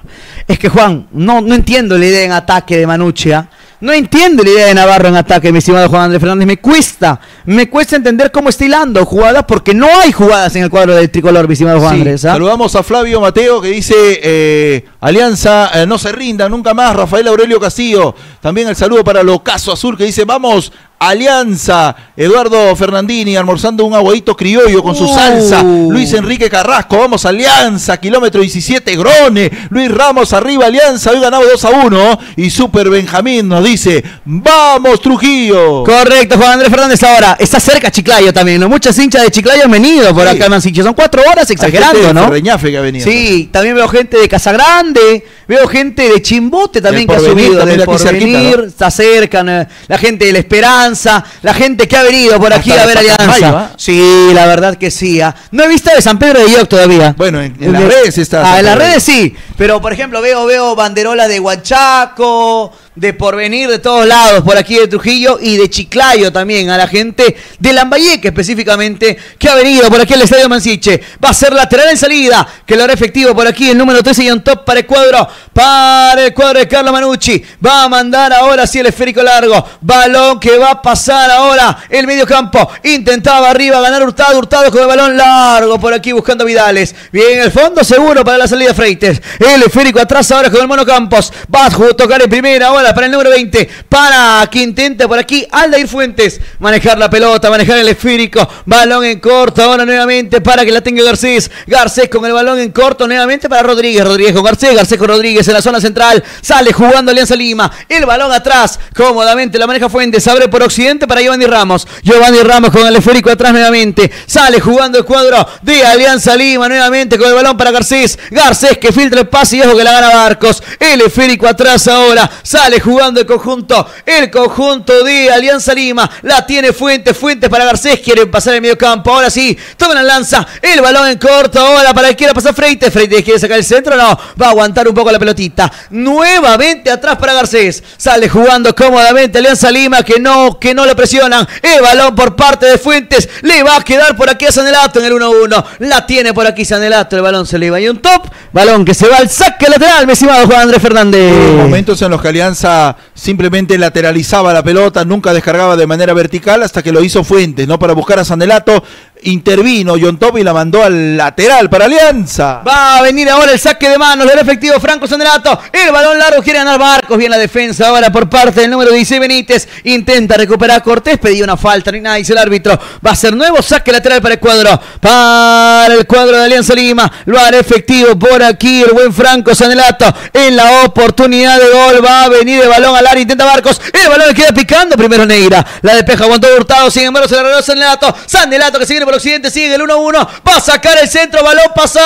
Es que Juan, no, no entiendo la idea en ataque de Mannucci. ¿Eh? No entiendo la idea de Navarro en ataque, mi estimado Juan Andrés Fernández. Me cuesta, me cuesta entender cómo está hilando jugadas, porque no hay jugadas en el cuadro del tricolor, mi estimado Juan sí, Andrés. ¿Eh? Saludamos a Flavio Mateo que dice, eh, Alianza, eh, no se rinda nunca más. Rafael Aurelio Castillo, también el saludo para Locazo Azul que dice, vamos Alianza. Eduardo Fernandini almorzando un aguadito criollo con su uh. salsa. Luis Enrique Carrasco, vamos Alianza, kilómetro diecisiete, Grone. Luis Ramos, arriba Alianza, hoy ganado dos a uno. Y Super Benjamín nos dice, vamos Trujillo. Correcto, Juan Andrés Fernández ahora. Está cerca Chiclayo también, ¿no? Muchas hinchas de Chiclayo han venido por sí. acá en Mansiche. Son cuatro horas exagerando, gente, ¿no? Reñafe que ha venido. Sí, también veo gente de Casagrande, veo gente de Chimbote también que ha subido. También del Porvenir, cerquita, ¿no? Está cerca, ¿no? La gente de La Esperanza, la gente que ha venido por aquí hasta a ver Alianza. Mayo, ¿eh? Sí, la verdad que sí. ¿Eh? No he visto de San Pedro de Ioc todavía. Bueno, en, en las redes está. Ah, en las redes sí. Pero, por ejemplo, veo, veo banderolas de Huanchaco, de Porvenir, de todos lados, por aquí de Trujillo y de Chiclayo también, a la gente de Lambayeque específicamente, que ha venido por aquí al Estadio Mansiche. Va a ser lateral en salida, que lo hará efectivo por aquí el número trece, Yon Top para el cuadro, para el cuadro de Carlos Mannucci. Va a mandar ahora sí el esférico largo, balón que va a pasar ahora el medio campo. Intentaba arriba ganar Hurtado, Hurtado con el balón largo, por aquí buscando Vidales. Bien, el fondo seguro para la salida Freites. El esférico atrás ahora con el Mono Campos. Va a tocar en primera ahora para el número veinte, para que intente por aquí Aldair Fuentes manejar la pelota, manejar el esférico, balón en corto ahora nuevamente para que la tenga Garcés, Garcés con el balón en corto nuevamente para Rodríguez, Rodríguez con Garcés, Garcés con Rodríguez en la zona central, sale jugando Alianza Lima, el balón atrás cómodamente la maneja Fuentes, abre por occidente para Giovanni Ramos, Giovanni Ramos con el esférico atrás nuevamente, sale jugando el cuadro de Alianza Lima nuevamente con el balón para Garcés, Garcés que filtra el pase y ojo que la gana Barcos, el esférico atrás ahora, sale sale jugando el conjunto, el conjunto de Alianza Lima, la tiene Fuentes, Fuentes para Garcés, quiere pasar el medio campo, ahora sí, toman la lanza, el balón en corto, ahora para el quiera pasar Freites, Freites quiere sacar el centro, no, va a aguantar un poco la pelotita, nuevamente atrás para Garcés, sale jugando cómodamente Alianza Lima, que no, que no le presionan, el balón por parte de Fuentes, le va a quedar por aquí a Zanelatto en el uno uno, la tiene por aquí Zanelatto, el balón se le va y un top, balón que se va al saque lateral, mi estimado Juan Andrés Fernández. Hubo momentos en los que Alianza simplemente lateralizaba la pelota, nunca descargaba de manera vertical hasta que lo hizo Fuentes, ¿no? Para buscar a Zanelatto, intervino Yon Top y la mandó al lateral para Alianza. Va a venir ahora el saque de manos del efectivo Franco Zanelatto, el balón largo quiere ganar Barcos, bien la defensa ahora por parte del número dieciséis Benítez, intenta recuperar a Cortés, pedía una falta, ni nada, dice el árbitro, va a ser nuevo saque lateral para el cuadro, para el cuadro de Alianza Lima, lo hará efectivo por aquí el buen Franco Zanelatto, en la oportunidad de gol va a venir el balón al área, intenta Barcos, el balón queda picando, primero Neyra, la despeja, aguantó Hurtado, sin embargo se la regaló Zanelatto, Zanelatto que sigue por el occidente, sigue el uno uno, va a sacar el centro, balón pasado,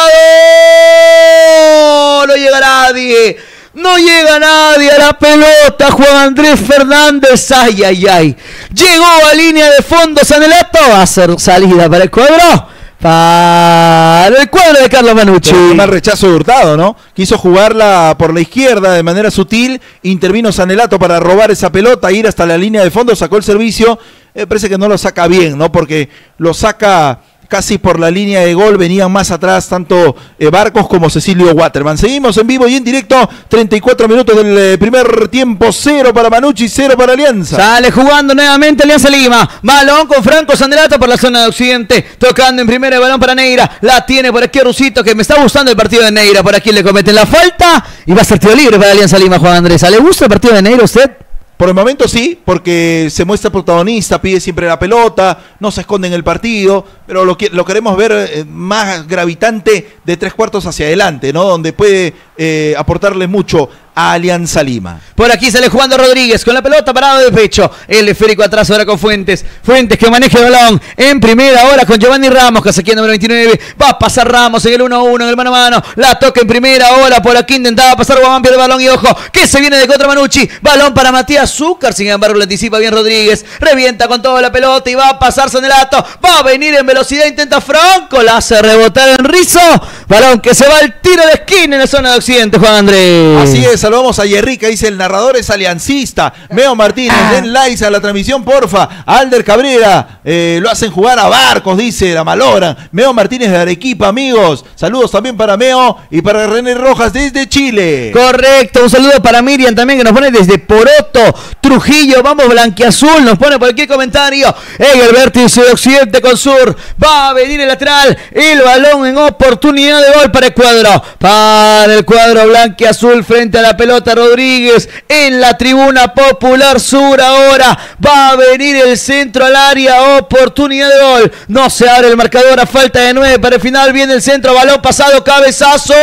no llega nadie, no llega nadie a la pelota, Juan Andrés Fernández, ay, ay, ay, llegó a línea de fondo Zanelatto, va a ser salida para el cuadro, para el cuadro de Carlos Mannucci. El primer rechazo de Hurtado, ¿no? Quiso jugarla por la izquierda de manera sutil, intervino Zanelatto para robar esa pelota, ir hasta la línea de fondo, sacó el servicio, eh, parece que no lo saca bien, ¿no? Porque lo saca casi por la línea de gol, venían más atrás tanto eh, Barcos como Cecilio Waterman. Seguimos en vivo y en directo, treinta y cuatro minutos del eh, primer tiempo, cero para Mannucci, cero para Alianza. Sale jugando nuevamente Alianza Lima, balón con Franco Zanelatto por la zona de occidente, tocando en primera el balón para Neyra, la tiene por aquí Rusito, que me está gustando el partido de Neyra, por aquí le cometen la falta, y va a ser tiro libre para Alianza Lima, Juan Andrés. ¿Le gusta el partido de Neyra a usted? Por el momento sí, porque se muestra protagonista, pide siempre la pelota, no se esconde en el partido, pero lo, que, lo queremos ver más gravitante de tres cuartos hacia adelante, ¿no? Donde puede eh, aportarle mucho a Alianza Lima. Por aquí sale jugando Rodríguez con la pelota parado de pecho, el esférico atrás ahora con Fuentes, Fuentes que maneja el balón en primera hora con Giovanni Ramos, que saquea el número veintinueve, va a pasar Ramos en el uno uno, en el mano a mano, la toca en primera hora, por aquí intentaba pasar Guamán, pierde el balón y ojo, que se viene de contra Mannucci, balón para Matías Succar, sin embargo le anticipa bien Rodríguez, revienta con toda la pelota y va a pasar Zanelatto, va a venir en velocidad, intenta Franco, la hace rebotar en Rizo, balón que se va al tiro de esquina en la zona de occidente, Juan Andrés. Así es, saludamos a Yerrica, dice el narrador es aliancista, Meo Martínez, ah. Den likes a la transmisión porfa, Alder Cabrera, eh, lo hacen jugar a Barcos, dice, la malora, Meo Martínez de Arequipa, amigos, saludos también para Meo y para René Rojas desde Chile. Correcto, un saludo para Miriam también que nos pone desde Poroto, Trujillo, vamos blanquiazul, nos pone por aquí el comentario, en el vértice de occidente con sur, va a venir el lateral, el balón en oportunidad de gol para el cuadro, para el cuadro blanquiazul frente a la pelota Rodríguez en la tribuna popular sur, ahora va a venir el centro al área, oportunidad de gol, no se abre el marcador a falta de nueve para el final, viene el centro, balón pasado, cabezazo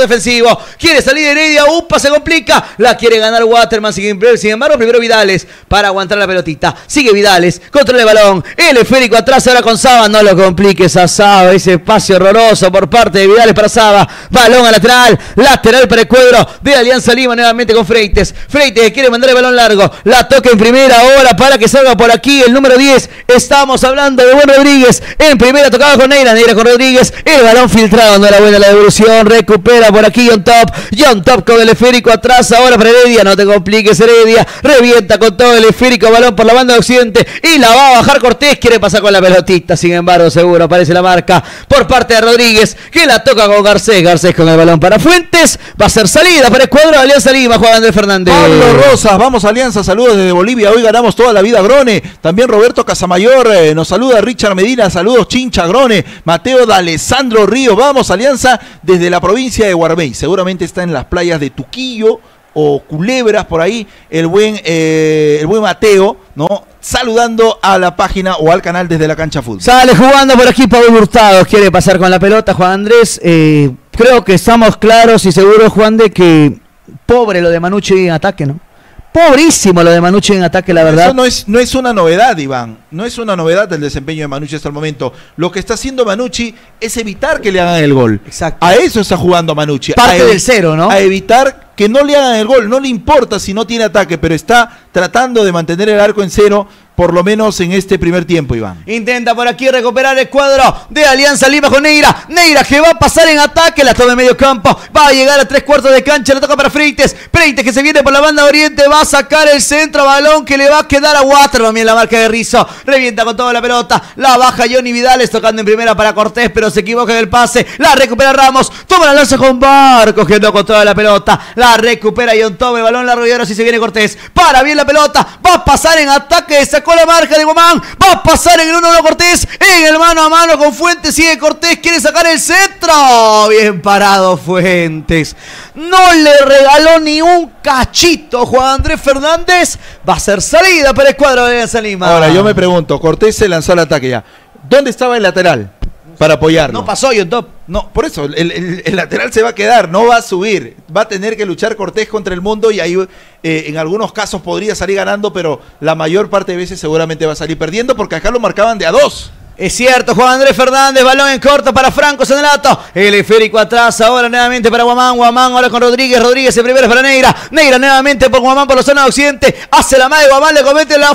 defensivo, quiere salir Heredia, upa, se complica, la quiere ganar Waterman, sin embargo primero Vidales para aguantar la pelotita, sigue Vidales, controla el balón, el esférico atrás ahora con Saba, no lo compliques a Saba, ese espacio horroroso por parte de Vidales para Saba, balón a lateral, lateral para el cuadro de Alianza Lima nuevamente con Freites, Freites que quiere mandar el balón largo, la toca en primera ahora para que salga por aquí el número diez, estamos hablando de buen Rodríguez, en primera tocaba con Neyra, Neyra con Rodríguez, el balón filtrado, no era buena la devolución, recupera por aquí Yon Top, Yon Top con el esférico atrás ahora para Heredia, no te compliques Heredia, revienta con todo el esférico, balón por la banda de occidente y la va a bajar Cortés, quiere pasar con la pelotita, sin embargo seguro aparece la marca por parte de Rodríguez, que la toca con Garcés, Garcés con el balón para Fuentes, va a ser salida para el cuadro Alianza Lima, Juan Andrés Fernández. Pablo Rosas, vamos Alianza, saludos desde Bolivia, hoy ganamos toda la vida Grone, también Roberto Casamayor, eh, nos saluda Richard Medina, saludos Chincha Grone, Mateo D'Alessandro Ríos, vamos Alianza desde la provincia de Guarmey, seguramente está en las playas de Tuquillo o Culebras, por ahí, el buen, eh, el buen Mateo, ¿no? Saludando a la página o al canal desde la cancha fútbol. Sale jugando por aquí Paolo Hurtado, quiere pasar con la pelota Juan Andrés, eh, creo que estamos claros y seguros Juan de que pobre lo de Mannucci en ataque, ¿no? Pobrísimo lo de Mannucci en ataque, la verdad. Eso no es, no es una novedad, Iván. No es una novedad el desempeño de Mannucci hasta el momento. Lo que está haciendo Mannucci es evitar que le hagan el gol. Exacto. A eso está jugando Mannucci. Parte del cero, ¿no? A evitar que no le hagan el gol. No le importa si no tiene ataque, pero está tratando de mantener el arco en cero, por lo menos en este primer tiempo, Iván. Intenta por aquí recuperar el cuadro de Alianza Lima con Neyra. Neyra que va a pasar en ataque, la toma de medio campo, va a llegar a tres cuartos de cancha, la toca para Freites. Freites que se viene por la banda oriente, va a sacar el centro, balón que le va a quedar a Waterman en la marca de Rizo. Revienta con toda la pelota, la baja Johnny Vidales tocando en primera para Cortés, pero se equivoca en el pase, la recupera Ramos, toma la lanza con Barcos, que no con toda la pelota, la recupera Yon Top, el balón largo y ahora sí se viene Cortés, para bien la pelota, va a pasar en ataque, sacó con la marca de Guamán, va a pasar en el uno a uno Cortés, en el mano a mano con Fuentes, sigue Cortés, quiere sacar el centro, bien parado Fuentes, no le regaló ni un cachito Juan Andrés Fernández, va a ser salida para el cuadro de Alianza Lima. Ahora yo me pregunto, Cortés se lanzó al ataque ya, ¿dónde estaba el lateral para apoyarlo? No pasó Yon Top. No, por eso, el, el, el lateral se va a quedar, no va a subir, va a tener que luchar Cortés contra el mundo y ahí eh, en algunos casos podría salir ganando, pero la mayor parte de veces seguramente va a salir perdiendo porque acá lo marcaban de a dos. Es cierto, Juan Andrés Fernández, balón en corto para Franco Zanelatto, el esférico atrás, ahora nuevamente para Guamán, Guamán ahora con Rodríguez, Rodríguez el primero es para Neyra, Neyra nuevamente por Guamán por la zona de occidente, hace la madre, Guamán le comete la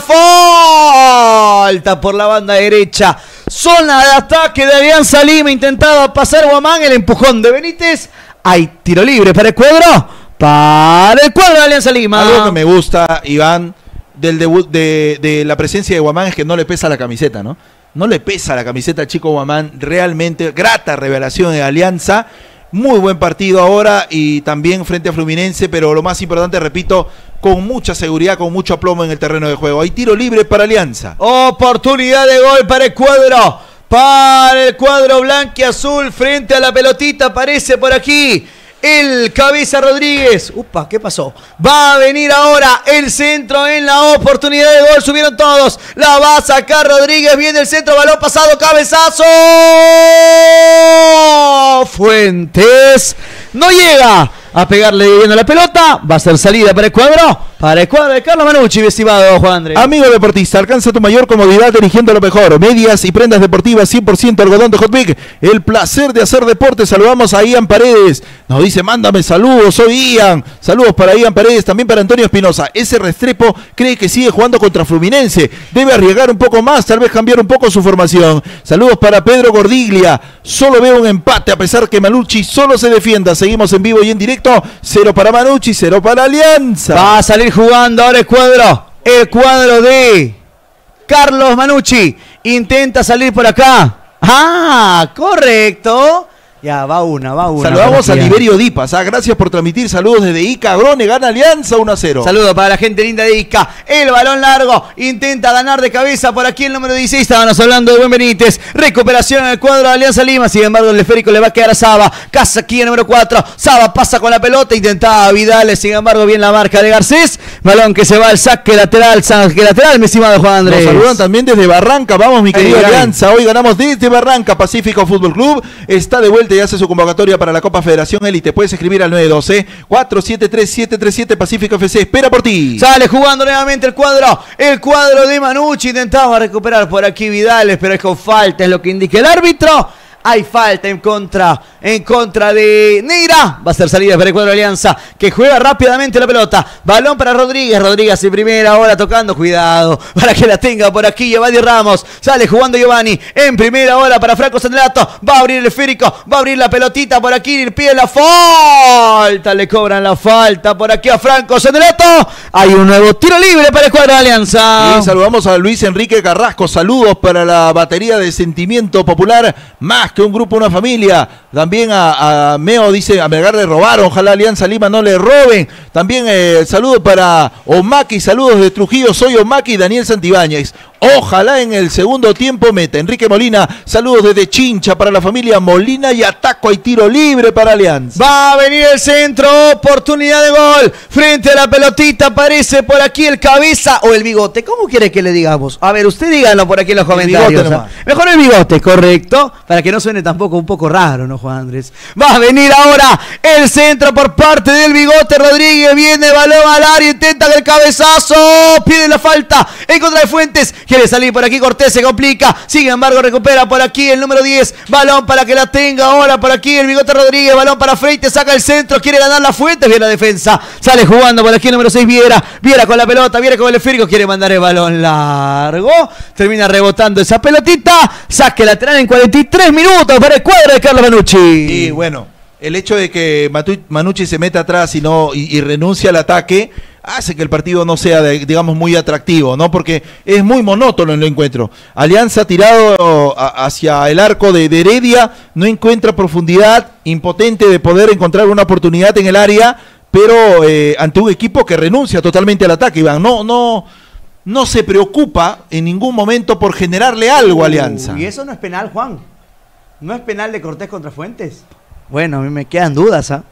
falta por la banda derecha, zona de ataque de Alianza Lima, intentaba pasar Guamán, el empujón de Benítez, hay tiro libre para el cuadro, para el cuadro de Alianza Lima. Algo que me gusta, Iván, del debut de, de la presencia de Guamán es que no le pesa la camiseta, ¿no? No le pesa la camiseta a Chico Guamán, realmente grata revelación de Alianza, muy buen partido ahora y también frente a Fluminense, pero lo más importante, repito, con mucha seguridad, con mucho aplomo en el terreno de juego. Hay tiro libre para Alianza. Oportunidad de gol para el cuadro, para el cuadro blanquiazul, frente a la pelotita aparece por aquí el cabeza Rodríguez. Upa, ¿qué pasó? Va a venir ahora el centro en la oportunidad de gol. Subieron todos. La va a sacar Rodríguez. Viene el centro. Balón pasado. Cabezazo. Fuentes. No llega a pegarle viviendo la pelota. Va a ser salida para el cuadro. Para el cuadro de Carlos Mannucci, estimado Juan Andrés. Amigo deportista, alcanza tu mayor comodidad eligiendo lo mejor. Medias y prendas deportivas cien por ciento algodón de Hotbic. El placer de hacer deporte. Saludamos a Ian Paredes. Nos dice, mándame saludos, soy Ian. Saludos para Ian Paredes, también para Antonio Espinosa. Ese Restrepo cree que sigue jugando contra Fluminense. Debe arriesgar un poco más, tal vez cambiar un poco su formación. Saludos para Pedro Gordiglia. Solo veo un empate a pesar que Mannucci solo se defienda. Seguimos en vivo y en directo. Cero para Mannucci, cero para Alianza. Va a salir jugando ahora el cuadro, el cuadro de Carlos Mannucci, intenta salir por acá, ah, correcto, ya va una, va una. Saludamos a Liberio Dipas, ah, gracias por transmitir, saludos desde Ica, Grone, gana Alianza uno a cero. Saludos para la gente linda de Ica, el balón largo, intenta ganar de cabeza por aquí el número dieciséis, estábamos hablando de buen Benítez, recuperación en el cuadro de Alianza Lima, sin embargo el esférico le va a quedar a Saba, casa aquí el número cuatro, Saba pasa con la pelota, intentaba Vidales, sin embargo bien la marca de Garcés, balón que se va al saque lateral, saque lateral, mi estimado Juan Andrés. Nos saludan también desde Barranca, vamos mi querido Alianza, hoy ganamos desde Barranca, Pacífico Fútbol Club, está de vuelta y hace su convocatoria para la Copa Federación Elite. Puedes escribir al nueve uno dos cuatro siete tres siete tres siete Pacífico F C. Espera por ti. Sale jugando nuevamente el cuadro. El cuadro de Mannucci. Intentaba recuperar por aquí Vidales, pero es con falta, es lo que indica el árbitro. Hay falta en contra, en contra de Neyra. Va a ser salida para el cuadro de Alianza, que juega rápidamente la pelota. Balón para Rodríguez. Rodríguez en primera, ahora tocando. Cuidado para que la tenga por aquí Giovanni Ramos. Sale jugando Giovanni. En primera hora para Franco Zanelatto. Va a abrir el esférico. Va a abrir la pelotita por aquí. El pie la falta. Le cobran la falta por aquí a Franco Zanelatto. Hay un nuevo tiro libre para el cuadro de Alianza. Y saludamos a Luis Enrique Carrasco. Saludos para la batería de Sentimiento Popular. Más que un grupo, una familia, también a, a Meo dice, a Melgar le robaron, ojalá Alianza Lima no le roben, también eh, saludos para Omaki, saludos de Trujillo, soy Omaki, Daniel Santibáñez, ojalá en el segundo tiempo meta, Enrique Molina, saludos desde Chincha para la familia Molina y ataco, hay tiro libre para Alianza. Va a venir el centro, oportunidad de gol, frente a la pelotita aparece por aquí el cabeza o el bigote, ¿cómo quiere que le digamos? A ver, usted díganlo por aquí en los comentarios, el bigote, ¿no? Mejor el bigote, correcto, para que no suene tampoco un poco raro, ¿no, Juan Andrés? Va a venir ahora el centro por parte del Bigote Rodríguez. Viene el balón al área, intenta el cabezazo, pide la falta en contra de Fuentes. Quiere salir por aquí, Cortés se complica. Sin embargo, recupera por aquí el número diez. Balón para que la tenga ahora por aquí el Bigote Rodríguez. Balón para Freites, saca el centro, quiere ganar la Fuentes. Viene la defensa, sale jugando por aquí el número seis, Viera. Viera con la pelota, Viera con el esférico, quiere mandar el balón largo. Termina rebotando esa pelotita. Saque lateral en cuarenta y tres minutos para el cuadro de Carlos Mannucci. Y bueno, el hecho de que Mannucci se meta atrás y, no, y, y renuncia al ataque hace que el partido no sea, de, digamos, muy atractivo, ¿no? Porque es muy monótono en el encuentro. Alianza tirado a, hacia el arco de, de Heredia, no encuentra profundidad, impotente de poder encontrar una oportunidad en el área, pero eh, ante un equipo que renuncia totalmente al ataque, Iván. No, no... No se preocupa en ningún momento por generarle algo a Alianza. Uh, y eso no es penal, Juan. No es penal de Cortés contra Fuentes. Bueno, a mí me quedan dudas, ¿ah? ¿eh?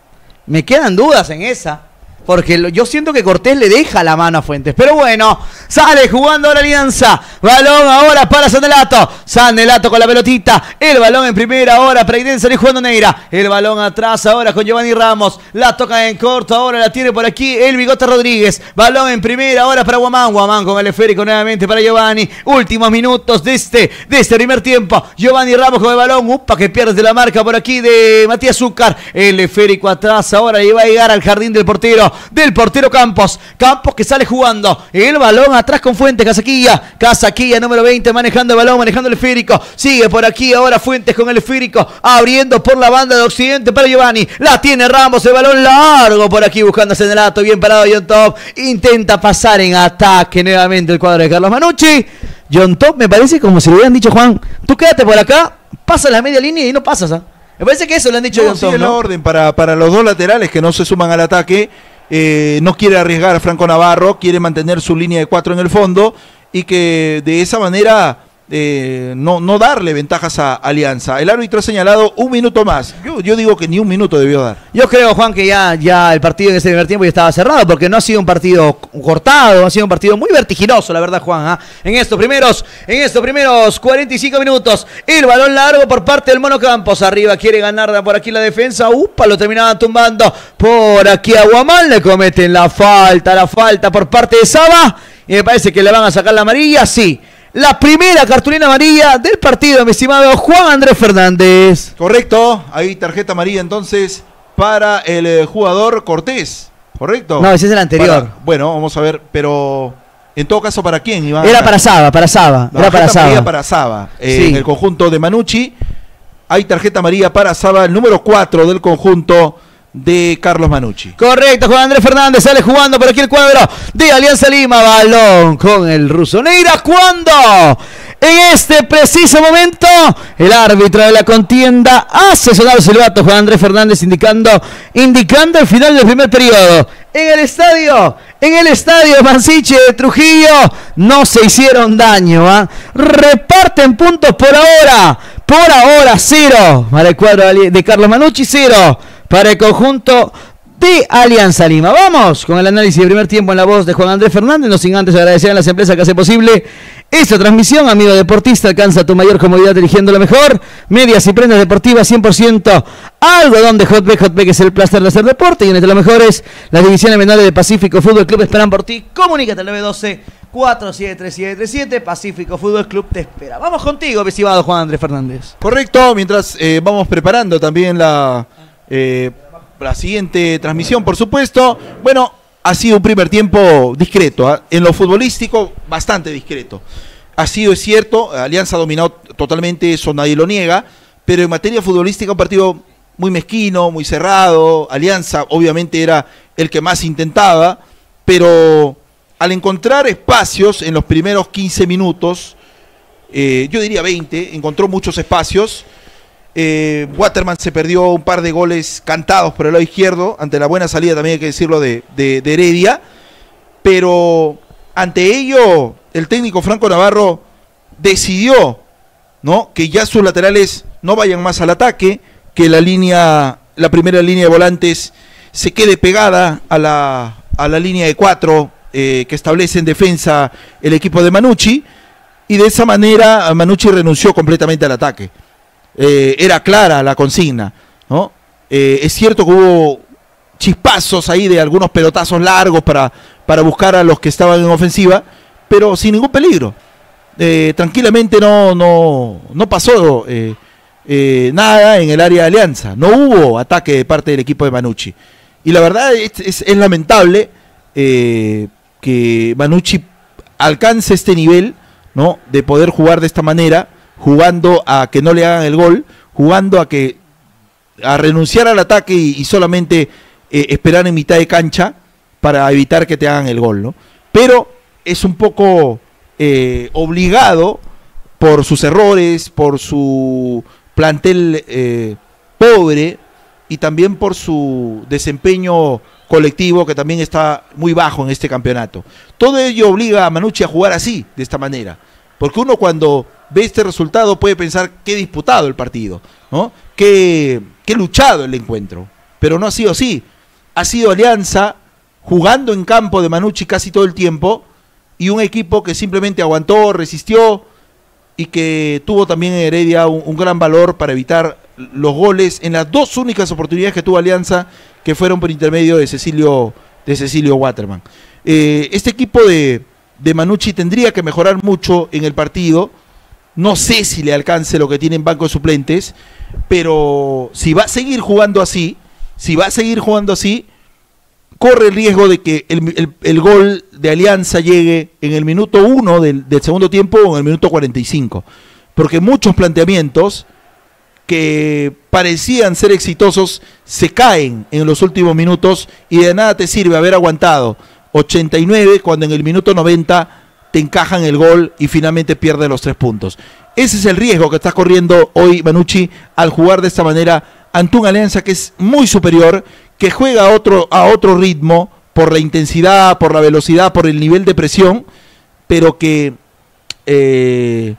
Me quedan dudas en esa. Porque lo, yo siento que Cortés le deja la mano a Fuentes. Pero bueno, sale jugando ahora Alianza. Balón ahora para Zanelatto. Zanelatto con la pelotita. El balón en primera ahora para Iden, sale jugando Neyra. El balón atrás ahora con Giovanni Ramos. La toca en corto. Ahora la tiene por aquí el Bigote Rodríguez. Balón en primera ahora para Guamán. Guamán con el esférico nuevamente para Giovanni. Últimos minutos de este, de este primer tiempo. Giovanni Ramos con el balón. Upa, que pierde la marca por aquí de Matías Succar. El esférico atrás ahora y va a llegar al jardín del portero. Del portero Campos, Campos que sale jugando, el balón atrás con Fuentes, Casaquilla, Casaquilla número veinte manejando el balón, manejando el esférico, sigue por aquí ahora Fuentes con el esférico, abriendo por la banda de Occidente para Giovanni, la tiene Ramos, el balón largo por aquí buscando a Zanelatto, bien parado Yon Top, intenta pasar en ataque nuevamente el cuadro de Carlos Mannucci. Yon Top me parece como si le hubieran dicho, Juan, tú quédate por acá, pasa la media línea y no pasas, ¿eh? Me parece que eso le han dicho. No, sigue, ¿no?, la orden para, para los dos laterales que no se suman al ataque. Eh, no quiere arriesgar a Franco Navarro, quiere mantener su línea de cuatro en el fondo y que de esa manera eh, no, no darle ventajas a Alianza. El árbitro ha señalado un minuto más. Yo, yo digo que ni un minuto debió dar. Yo creo, Juan, que ya, ya el partido en ese primer tiempo ya estaba cerrado porque no ha sido un partido cortado, ha sido un partido muy vertiginoso, la verdad, Juan, ¿eh? En estos primeros, en estos primeros cuarenta y cinco minutos, el balón largo por parte del Mono Campos. Arriba quiere ganar por aquí la defensa. Upa, lo terminaban tumbando por aquí a Guamán. Le cometen la falta, la falta por parte de Saba. Y me parece que le van a sacar la amarilla, sí. La primera cartulina amarilla del partido, mi estimado Juan Andrés Fernández. Correcto, ahí tarjeta amarilla entonces para el eh, jugador Cortés, ¿correcto? No, ese es el anterior. Para, bueno, vamos a ver, pero en todo caso, ¿para quién, Iván? Era para Saba, para Saba. La era para Saba. Para Saba, eh, sí. En el conjunto de Mannucci. Hay tarjeta amarilla para Saba, el número cuatro del conjunto de Carlos Mannucci. Correcto, Juan Andrés Fernández, sale jugando por aquí el cuadro de Alianza Lima, balón con el ruso Neyra, cuando en este preciso momento el árbitro de la contienda hace sonar el silbato, Juan Andrés Fernández, indicando, indicando el final del primer periodo. En el estadio, en el estadio Mansiche de Trujillo no se hicieron daño, ¿eh? Reparten puntos por ahora, por ahora cero para el cuadro de Carlos Mannucci, cero para el conjunto de Alianza Lima. Vamos con el análisis del primer tiempo en la voz de Juan Andrés Fernández. No sin antes agradecer a las empresas que hacen posible esta transmisión. Amigo deportista, alcanza tu mayor comodidad eligiendo lo mejor. Medias y prendas deportivas cien por ciento. Algodón de Hotbic. Hotbic es el placer de hacer deporte. Y entre los mejores, las divisiones menores de Pacífico Fútbol Club esperan por ti. Comunícate al nueve uno dos, cuatro siete tres siete siete siete. Pacífico Fútbol Club te espera. Vamos contigo, estimado Juan Andrés Fernández. Correcto, mientras eh, vamos preparando también la... Eh, la siguiente transmisión, por supuesto. Bueno, ha sido un primer tiempo discreto, ¿eh? En lo futbolístico bastante discreto. Ha sido, es cierto, Alianza ha dominado totalmente, eso nadie lo niega, pero en materia futbolística un partido muy mezquino, muy cerrado. Alianza obviamente era el que más intentaba, pero al encontrar espacios en los primeros quince minutos, eh, yo diría veinte, encontró muchos espacios. Eh, Waterman se perdió un par de goles cantados por el lado izquierdo, ante la buena salida también hay que decirlo de, de, de Heredia, pero ante ello el técnico Franco Navarro decidió, ¿no?, que ya sus laterales no vayan más al ataque, que la línea, la primera línea de volantes se quede pegada a la, a la línea de cuatro eh, que establece en defensa el equipo de Mannucci, y de esa manera Mannucci renunció completamente al ataque. eh, era clara la consigna, ¿no? Eh, es cierto que hubo chispazos ahí de algunos pelotazos largos para, para buscar a los que estaban en ofensiva, pero sin ningún peligro. Eh, tranquilamente no, no, no pasó eh, eh, nada en el área de Alianza. No hubo ataque de parte del equipo de Mannucci. Y la verdad es, es, es lamentable eh, que Mannucci alcance este nivel, ¿no? De poder jugar de esta manera, jugando a que no le hagan el gol, jugando a que a renunciar al ataque y, y solamente eh, esperar en mitad de cancha para evitar que te hagan el gol, ¿no? Pero es un poco eh, obligado por sus errores, por su plantel eh, pobre y también por su desempeño colectivo, que también está muy bajo en este campeonato. Todo ello obliga a Mannucci a jugar así, de esta manera, porque uno cuando ve este resultado puede pensar qué disputado el partido, ¿no? Qué, qué luchado el encuentro, pero no ha sido así. Ha sido Alianza jugando en campo de Mannucci casi todo el tiempo, y un equipo que simplemente aguantó, resistió, y que tuvo también en Heredia un, un gran valor para evitar los goles en las dos únicas oportunidades que tuvo Alianza, que fueron por intermedio de Cecilio, de Cecilio Waterman. Eh, este equipo de, de Mannucci tendría que mejorar mucho en el partido. No sé si le alcance lo que tiene en banco de suplentes, pero si va a seguir jugando así, si va a seguir jugando así, corre el riesgo de que el, el, el gol de Alianza llegue en el minuto uno del, del segundo tiempo o en el minuto cuarenta y cinco. Porque muchos planteamientos que parecían ser exitosos se caen en los últimos minutos y de nada te sirve haber aguantado ochenta y nueve cuando en el minuto noventa te encajan el gol y finalmente pierdes los tres puntos. Ese es el riesgo que está corriendo hoy Mannucci al jugar de esta manera ante una Alianza que es muy superior, que juega a otro, a otro ritmo, por la intensidad, por la velocidad, por el nivel de presión, pero que eh,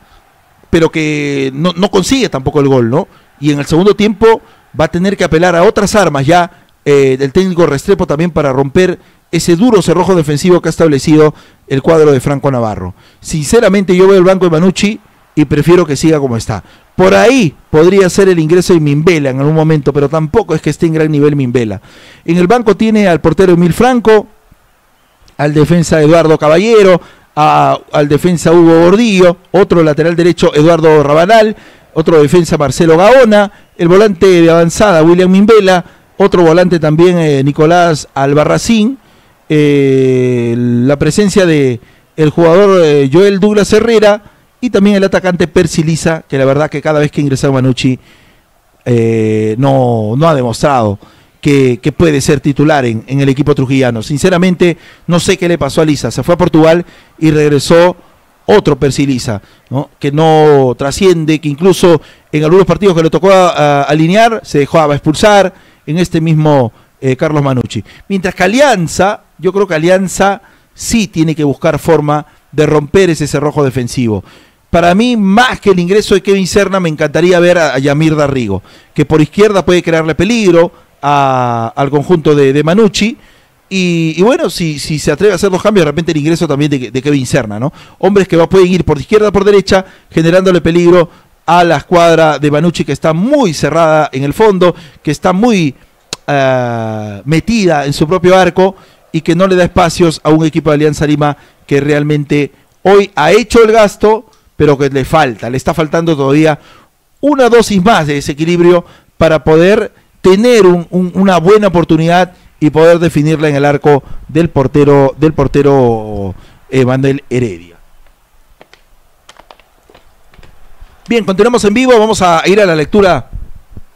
pero que no, no consigue tampoco el gol, ¿no? Y en el segundo tiempo va a tener que apelar a otras armas ya eh, del técnico Restrepo también para romper ese duro cerrojo defensivo que ha establecido el cuadro de Franco Navarro. Sinceramente yo veo el banco de Mannucci y prefiero que siga como está. Por ahí podría ser el ingreso de Mimbela en algún momento, pero tampoco es que esté en gran nivel Mimbela. En el banco tiene al portero Emil Franco, al defensa Eduardo Caballero, a, al defensa Hugo Gordillo, otro lateral derecho Eduardo Rabanal, otro defensa Marcelo Gaona, el volante de avanzada William Mimbela, otro volante también eh, Nicolás Albarracín, eh, la presencia de el jugador eh, Joel Douglas Herrera, y también el atacante Percy Liza, que la verdad que cada vez que ha ingresado Mannucci eh, no, no ha demostrado que, que puede ser titular en, en el equipo trujillano. Sinceramente, no sé qué le pasó a Liza. Se fue a Portugal y regresó otro Percy Liza, ¿no? Que no trasciende, que incluso en algunos partidos que le tocó a, a, alinear se dejaba expulsar, en este mismo eh, Carlos Mannucci. Mientras que Alianza, yo creo que Alianza sí tiene que buscar forma de romper ese cerrojo defensivo. Para mí, más que el ingreso de Kevin Serna, me encantaría ver a Yamir D'Arrigo, que por izquierda puede crearle peligro a, al conjunto de, de Mannucci. Y, y bueno, si, si se atreve a hacer los cambios, de repente el ingreso también de, de Kevin Serna, ¿no? Hombres que va, pueden ir por izquierda, por derecha, generándole peligro a la escuadra de Mannucci, que está muy cerrada en el fondo, que está muy uh, metida en su propio arco y que no le da espacios a un equipo de Alianza Lima que realmente hoy ha hecho el gasto, pero que le falta, le está faltando todavía una dosis más de desequilibrio para poder tener un, un, una buena oportunidad y poder definirla en el arco del portero del portero eh, Manuel Heredia. Bien, continuamos en vivo, vamos a ir a la lectura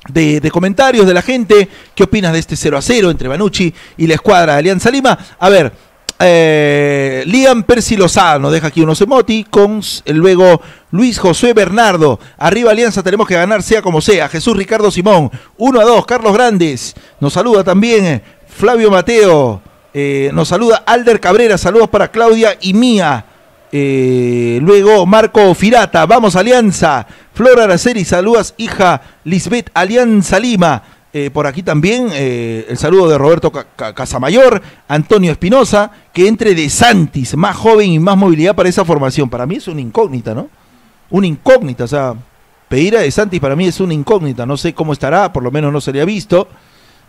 de, de comentarios de la gente. ¿Qué opinas de este cero a cero entre Mannucci y la escuadra de Alianza Lima? A ver, Eh, Liam Percy Lozano deja aquí unos emoticons. Luego Luis José Bernardo: arriba Alianza, tenemos que ganar sea como sea. Jesús Ricardo Simón, uno a dos. Carlos Grandes nos saluda también. Flavio Mateo eh, nos saluda. Alder Cabrera, saludos para Claudia y Mía. Eh, luego Marco Firata: vamos Alianza. Flora Araceli, saludas hija Lisbeth, Alianza Lima. Eh, por aquí también eh, el saludo de Roberto C- Casamayor, Antonio Espinosa, que entre de Santis, más joven y más movilidad para esa formación. Para mí es una incógnita, ¿no? Una incógnita, o sea, Pereira de Santis para mí es una incógnita, no sé cómo estará, por lo menos no se le ha visto,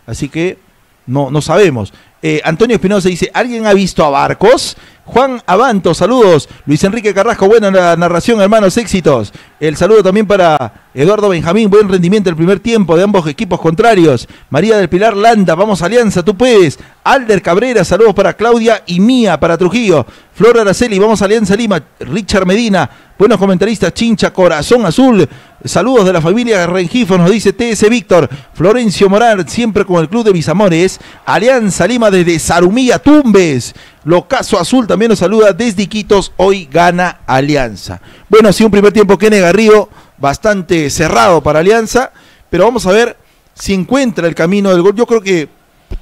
así que no, no sabemos. Eh, Antonio Espinosa dice, ¿alguien ha visto a Barcos? Juan Abanto, saludos. Luis Enrique Carrasco, buena la narración, hermanos, éxitos. El saludo también para Eduardo Benjamín, buen rendimiento el primer tiempo de ambos equipos contrarios. María del Pilar Landa, vamos Alianza, tú puedes. Alder Cabrera, saludos para Claudia y Mía, para Trujillo. Flor Araceli, vamos Alianza Lima. Richard Medina, buenos comentaristas, Chincha, Corazón Azul. Saludos de la familia Rengifo, nos dice T S Víctor. Florencio Morar, siempre con el club de mis amores. Alianza Lima desde Zarumilla, Tumbes. Locazo Azul también nos saluda desde Iquitos, hoy gana Alianza. Bueno, sí, un primer tiempo Kenneth Garrido bastante cerrado para Alianza, pero vamos a ver si encuentra el camino del gol. Yo creo que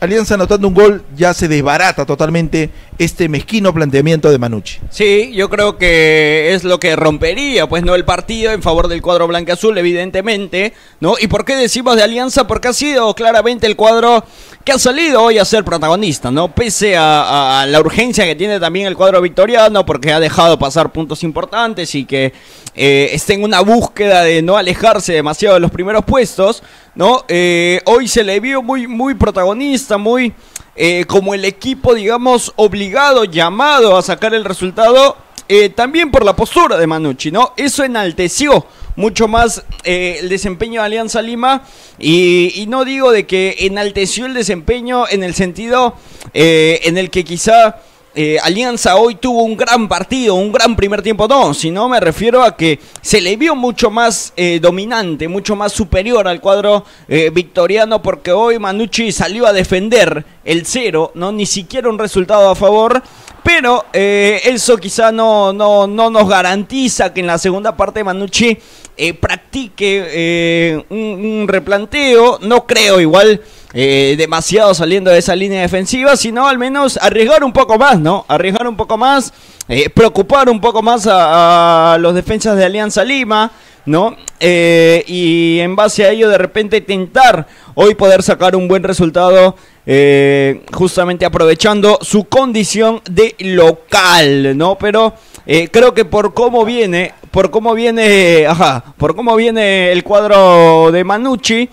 Alianza anotando un gol ya se desbarata totalmente este mezquino planteamiento de Mannucci. Sí, yo creo que es lo que rompería, pues, no, el partido en favor del cuadro blanca-azul, evidentemente, ¿no? ¿Y por qué decimos de Alianza? Porque ha sido claramente el cuadro que ha salido hoy a ser protagonista, ¿no? Pese a, a la urgencia que tiene también el cuadro victoriano, porque ha dejado pasar puntos importantes y que eh, está en una búsqueda de no alejarse demasiado de los primeros puestos, ¿no? Eh, hoy se le vio muy, muy protagonista, muy eh, como el equipo, digamos, obligado, llamado a sacar el resultado, eh, también por la postura de Mannucci, ¿no? Eso enalteció mucho más eh, el desempeño de Alianza Lima, y, y no digo de que enalteció el desempeño en el sentido eh, en el que quizá eh, Alianza hoy tuvo un gran partido, un gran primer tiempo, no, sino me refiero a que se le vio mucho más eh, dominante, mucho más superior al cuadro eh, victoriano, porque hoy Mannucci salió a defender el cero, no, ni siquiera un resultado a favor. Pero eh, eso quizá no, no, no nos garantiza que en la segunda parte Mannucci eh, practique eh, un, un replanteo. No creo igual eh, demasiado saliendo de esa línea defensiva, sino al menos arriesgar un poco más, ¿no? Arriesgar un poco más, eh, preocupar un poco más a, a los defensas de Alianza Lima, ¿no? Eh, y en base a ello de repente tentar hoy poder sacar un buen resultado, Eh, justamente aprovechando su condición de local, ¿no? Pero eh, creo que por cómo viene, por cómo viene, ajá, por cómo viene el cuadro de Mannucci,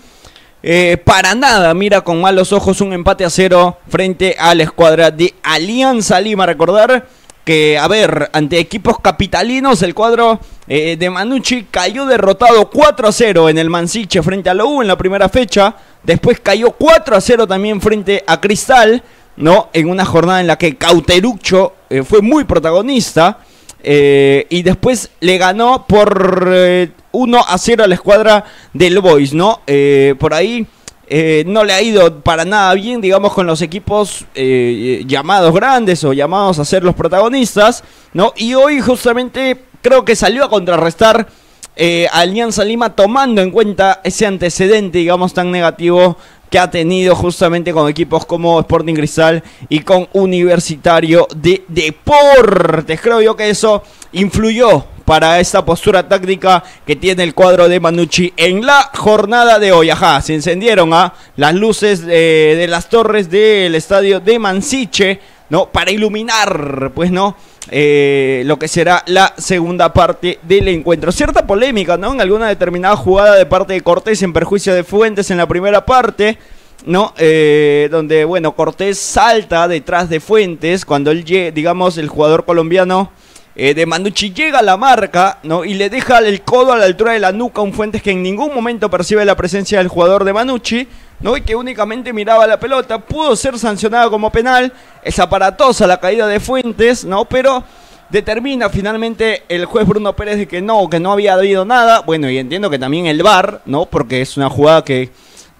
eh, para nada mira con malos ojos un empate a cero frente a la escuadra de Alianza Lima. Recordar que, a ver, ante equipos capitalinos, el cuadro eh, de Mannucci cayó derrotado cuatro a cero en el Mansiche frente a la U en la primera fecha. Después cayó cuatro a cero también frente a Cristal, ¿no? En una jornada en la que Cauterucho eh, fue muy protagonista. Eh, y después le ganó por eh, uno a cero a la escuadra del Boys, ¿no? Eh, por ahí Eh, no le ha ido para nada bien, digamos, con los equipos eh, llamados grandes o llamados a ser los protagonistas, ¿no? Y hoy justamente creo que salió a contrarrestar eh, a Alianza Lima, tomando en cuenta ese antecedente, digamos, tan negativo que ha tenido justamente con equipos como Sporting Cristal y con Universitario de Deportes. Creo yo que eso influyó para esta postura táctica que tiene el cuadro de Mannucci en la jornada de hoy. Ajá, se encendieron ¿eh? las luces de, de las torres del estadio de Mansiche, ¿no? Para iluminar, pues, ¿no? Eh, lo que será la segunda parte del encuentro. Cierta polémica, ¿no? En alguna determinada jugada de parte de Cortés en perjuicio de Fuentes en la primera parte, ¿no? Eh, donde, bueno, Cortés salta detrás de Fuentes cuando él, digamos, el jugador colombiano eh, de Mannucci llega a la marca, ¿no? Y le deja el codo a la altura de la nuca a un Fuentes que en ningún momento percibe la presencia del jugador de Mannucci, ¿no? Y que únicamente miraba la pelota. Pudo ser sancionado como penal. Es aparatosa la caída de Fuentes, ¿no? Pero determina finalmente el juez Bruno Pérez de que no, que no había habido nada. Bueno, y entiendo que también el V A R, ¿no? Porque es una jugada que,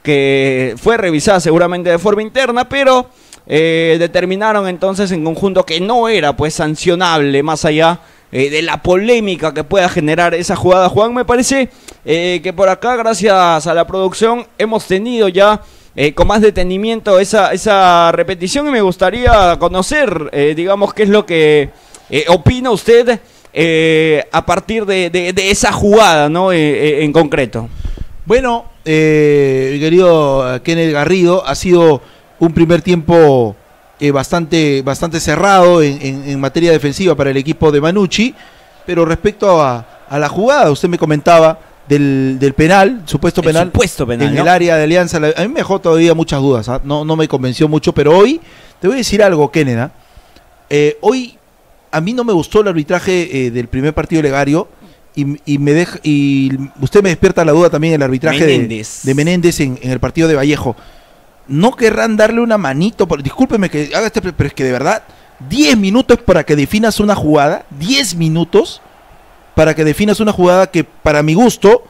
que fue revisada seguramente de forma interna, pero eh, determinaron entonces en conjunto que no era, pues, sancionable, más allá Eh, de la polémica que pueda generar esa jugada. Juan, me parece eh, que por acá, gracias a la producción, hemos tenido ya eh, con más detenimiento esa, esa repetición, y me gustaría conocer, eh, digamos, qué es lo que eh, opina usted eh, a partir de, de, de esa jugada, ¿no? Eh, eh, en concreto. Bueno, eh, querido Kenneth Garrido, ha sido un primer tiempo Eh, bastante, bastante cerrado en, en, en materia defensiva para el equipo de Mannucci, pero respecto a, a la jugada, usted me comentaba del, del penal, supuesto penal, el supuesto penal en ¿no? el área de Alianza. A mí me dejó todavía muchas dudas, ¿eh? no, no me convenció mucho, pero hoy, te voy a decir algo, Kenneth, eh, hoy a mí no me gustó el arbitraje eh, del primer partido legario, y, y me deja, y usted me despierta la duda también el arbitraje Menéndez. De, de Menéndez en, en el partido de Vallejo. No querrán darle una manito, por, discúlpeme que haga este, pero es que de verdad, diez minutos para que definas una jugada, diez minutos para que definas una jugada que para mi gusto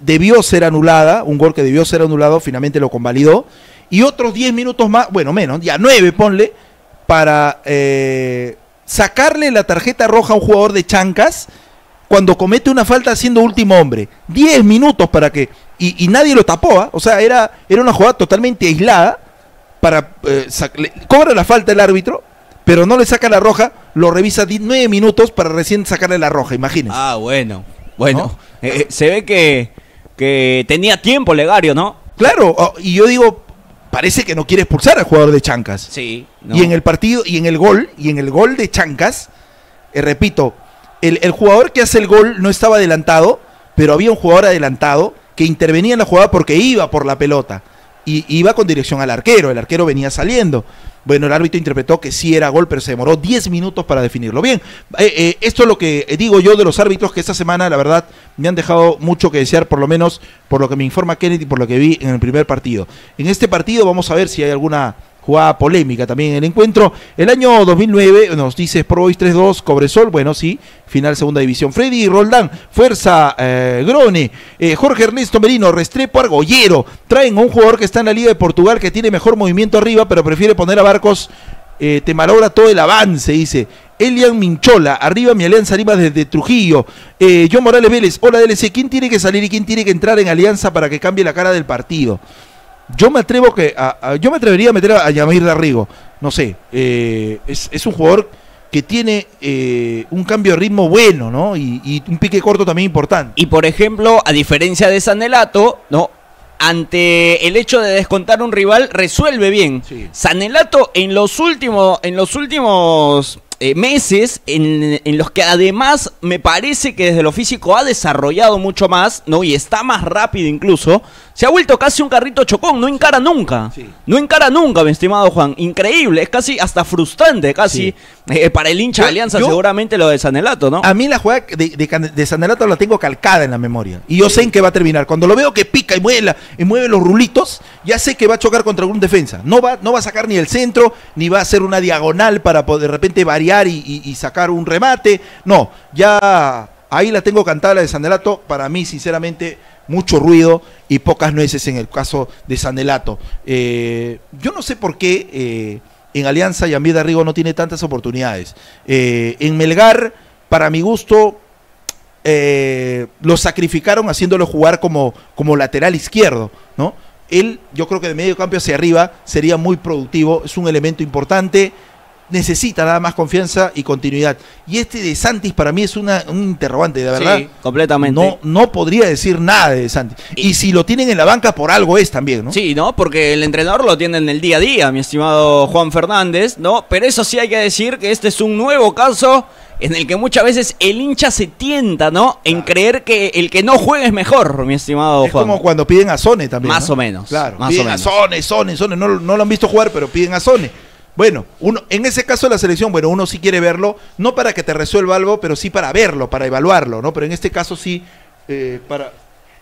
debió ser anulada, un gol que debió ser anulado, finalmente lo convalidó, y otros diez minutos más, bueno menos, ya nueve ponle, para eh, sacarle la tarjeta roja a un jugador de Chankas cuando comete una falta siendo último hombre, diez minutos para que, y, y nadie lo tapó, ¿eh? O sea, era, era una jugada totalmente aislada, para eh, le, cobra la falta el árbitro, pero no le saca la roja, lo revisa nueve minutos para recién sacarle la roja, imagínense. Ah, bueno, bueno, ¿no? eh, se ve que, que tenía tiempo Legario, ¿no? Claro, oh, y yo digo, parece que no quiere expulsar al jugador de Chankas. Sí. No. Y en el partido, y en el gol, y en el gol de Chankas, eh, repito, el, el jugador que hace el gol no estaba adelantado, pero había un jugador adelantado que intervenía en la jugada porque iba por la pelota. Y iba con dirección al arquero, el arquero venía saliendo. Bueno, el árbitro interpretó que sí era gol, pero se demoró diez minutos para definirlo. Bien, eh, eh, esto es lo que digo yo de los árbitros que esta semana, la verdad, me han dejado mucho que desear, por lo menos por lo que me informa Kenneth y por lo que vi en el primer partido. En este partido vamos a ver si hay alguna jugada polémica también en el encuentro. El año dos mil nueve, nos dice Sport Boys tres dos, Cobresol, bueno sí, final segunda división. Freddy Roldán, Fuerza eh, Grone, eh, Jorge Ernesto Merino, Restrepo Argollero, traen a un jugador que está en la Liga de Portugal, que tiene mejor movimiento arriba, pero prefiere poner a Barcos, eh, te malogra todo el avance, dice. Elian Minchola, arriba mi Alianza Lima desde Trujillo. eh, John Morales Vélez, hola D L C, ¿quién tiene que salir y quién tiene que entrar en Alianza para que cambie la cara del partido? Yo me atrevo que a, a, yo me atrevería a meter a, a Yamir D'Arrigo, no sé, eh, es, es un jugador que tiene eh, un cambio de ritmo bueno, ¿no? Y, y un pique corto también importante. Y por ejemplo, a diferencia de Zanelatto, ¿no? Ante el hecho de descontar un rival, resuelve bien. Sí. Zanelatto en los últimos, en los últimos eh, meses, en, en los que además me parece que desde lo físico ha desarrollado mucho más, ¿no? Y está más rápido incluso. Se ha vuelto casi un carrito chocón, no encara nunca, sí. no encara nunca, mi estimado Juan, increíble, es casi hasta frustrante, casi, sí. eh, para el hincha yo, de Alianza yo, seguramente lo de Zanelatto, ¿no? A mí la jugada de, de, de Zanelatto la tengo calcada en la memoria, y yo sí. sé en qué va a terminar, cuando lo veo que pica y mueve, la, y mueve los rulitos, ya sé que va a chocar contra algún defensa, no va, no va a sacar ni el centro, ni va a hacer una diagonal para poder, de repente variar y, y, y sacar un remate, no, ya ahí la tengo cantada la de Zanelatto, para mí sinceramente mucho ruido y pocas nueces en el caso de Zanelatto. Eh, yo no sé por qué eh, en Alianza Yamir D'Arrigo no tiene tantas oportunidades. Eh, en Melgar, para mi gusto, eh, lo sacrificaron haciéndolo jugar como, como lateral izquierdo, ¿no? Él, yo creo que de medio campo hacia arriba sería muy productivo, es un elemento importante, necesita nada más confianza y continuidad. Y este de Santis para mí es una, un interrogante, de verdad. Sí, completamente. No, no podría decir nada de Santis. Y, y si lo tienen en la banca, por algo es también, ¿no? Sí, ¿no? Porque el entrenador lo tiene en el día a día, mi estimado Juan Fernández, ¿no? Pero eso sí hay que decir que este es un nuevo caso en el que muchas veces el hincha se tienta, ¿no? En claro. creer que el que no juega es mejor, mi estimado es Juan. Es como cuando piden a Sone también, Más ¿no? o menos. Claro, más piden o menos. a Sone, Sone, Sone. No, no lo han visto jugar, pero piden a Sone. Bueno, uno, en ese caso de la selección, bueno, uno sí quiere verlo, no para que te resuelva algo, pero sí para verlo, para evaluarlo, ¿no? Pero en este caso sí, eh, para,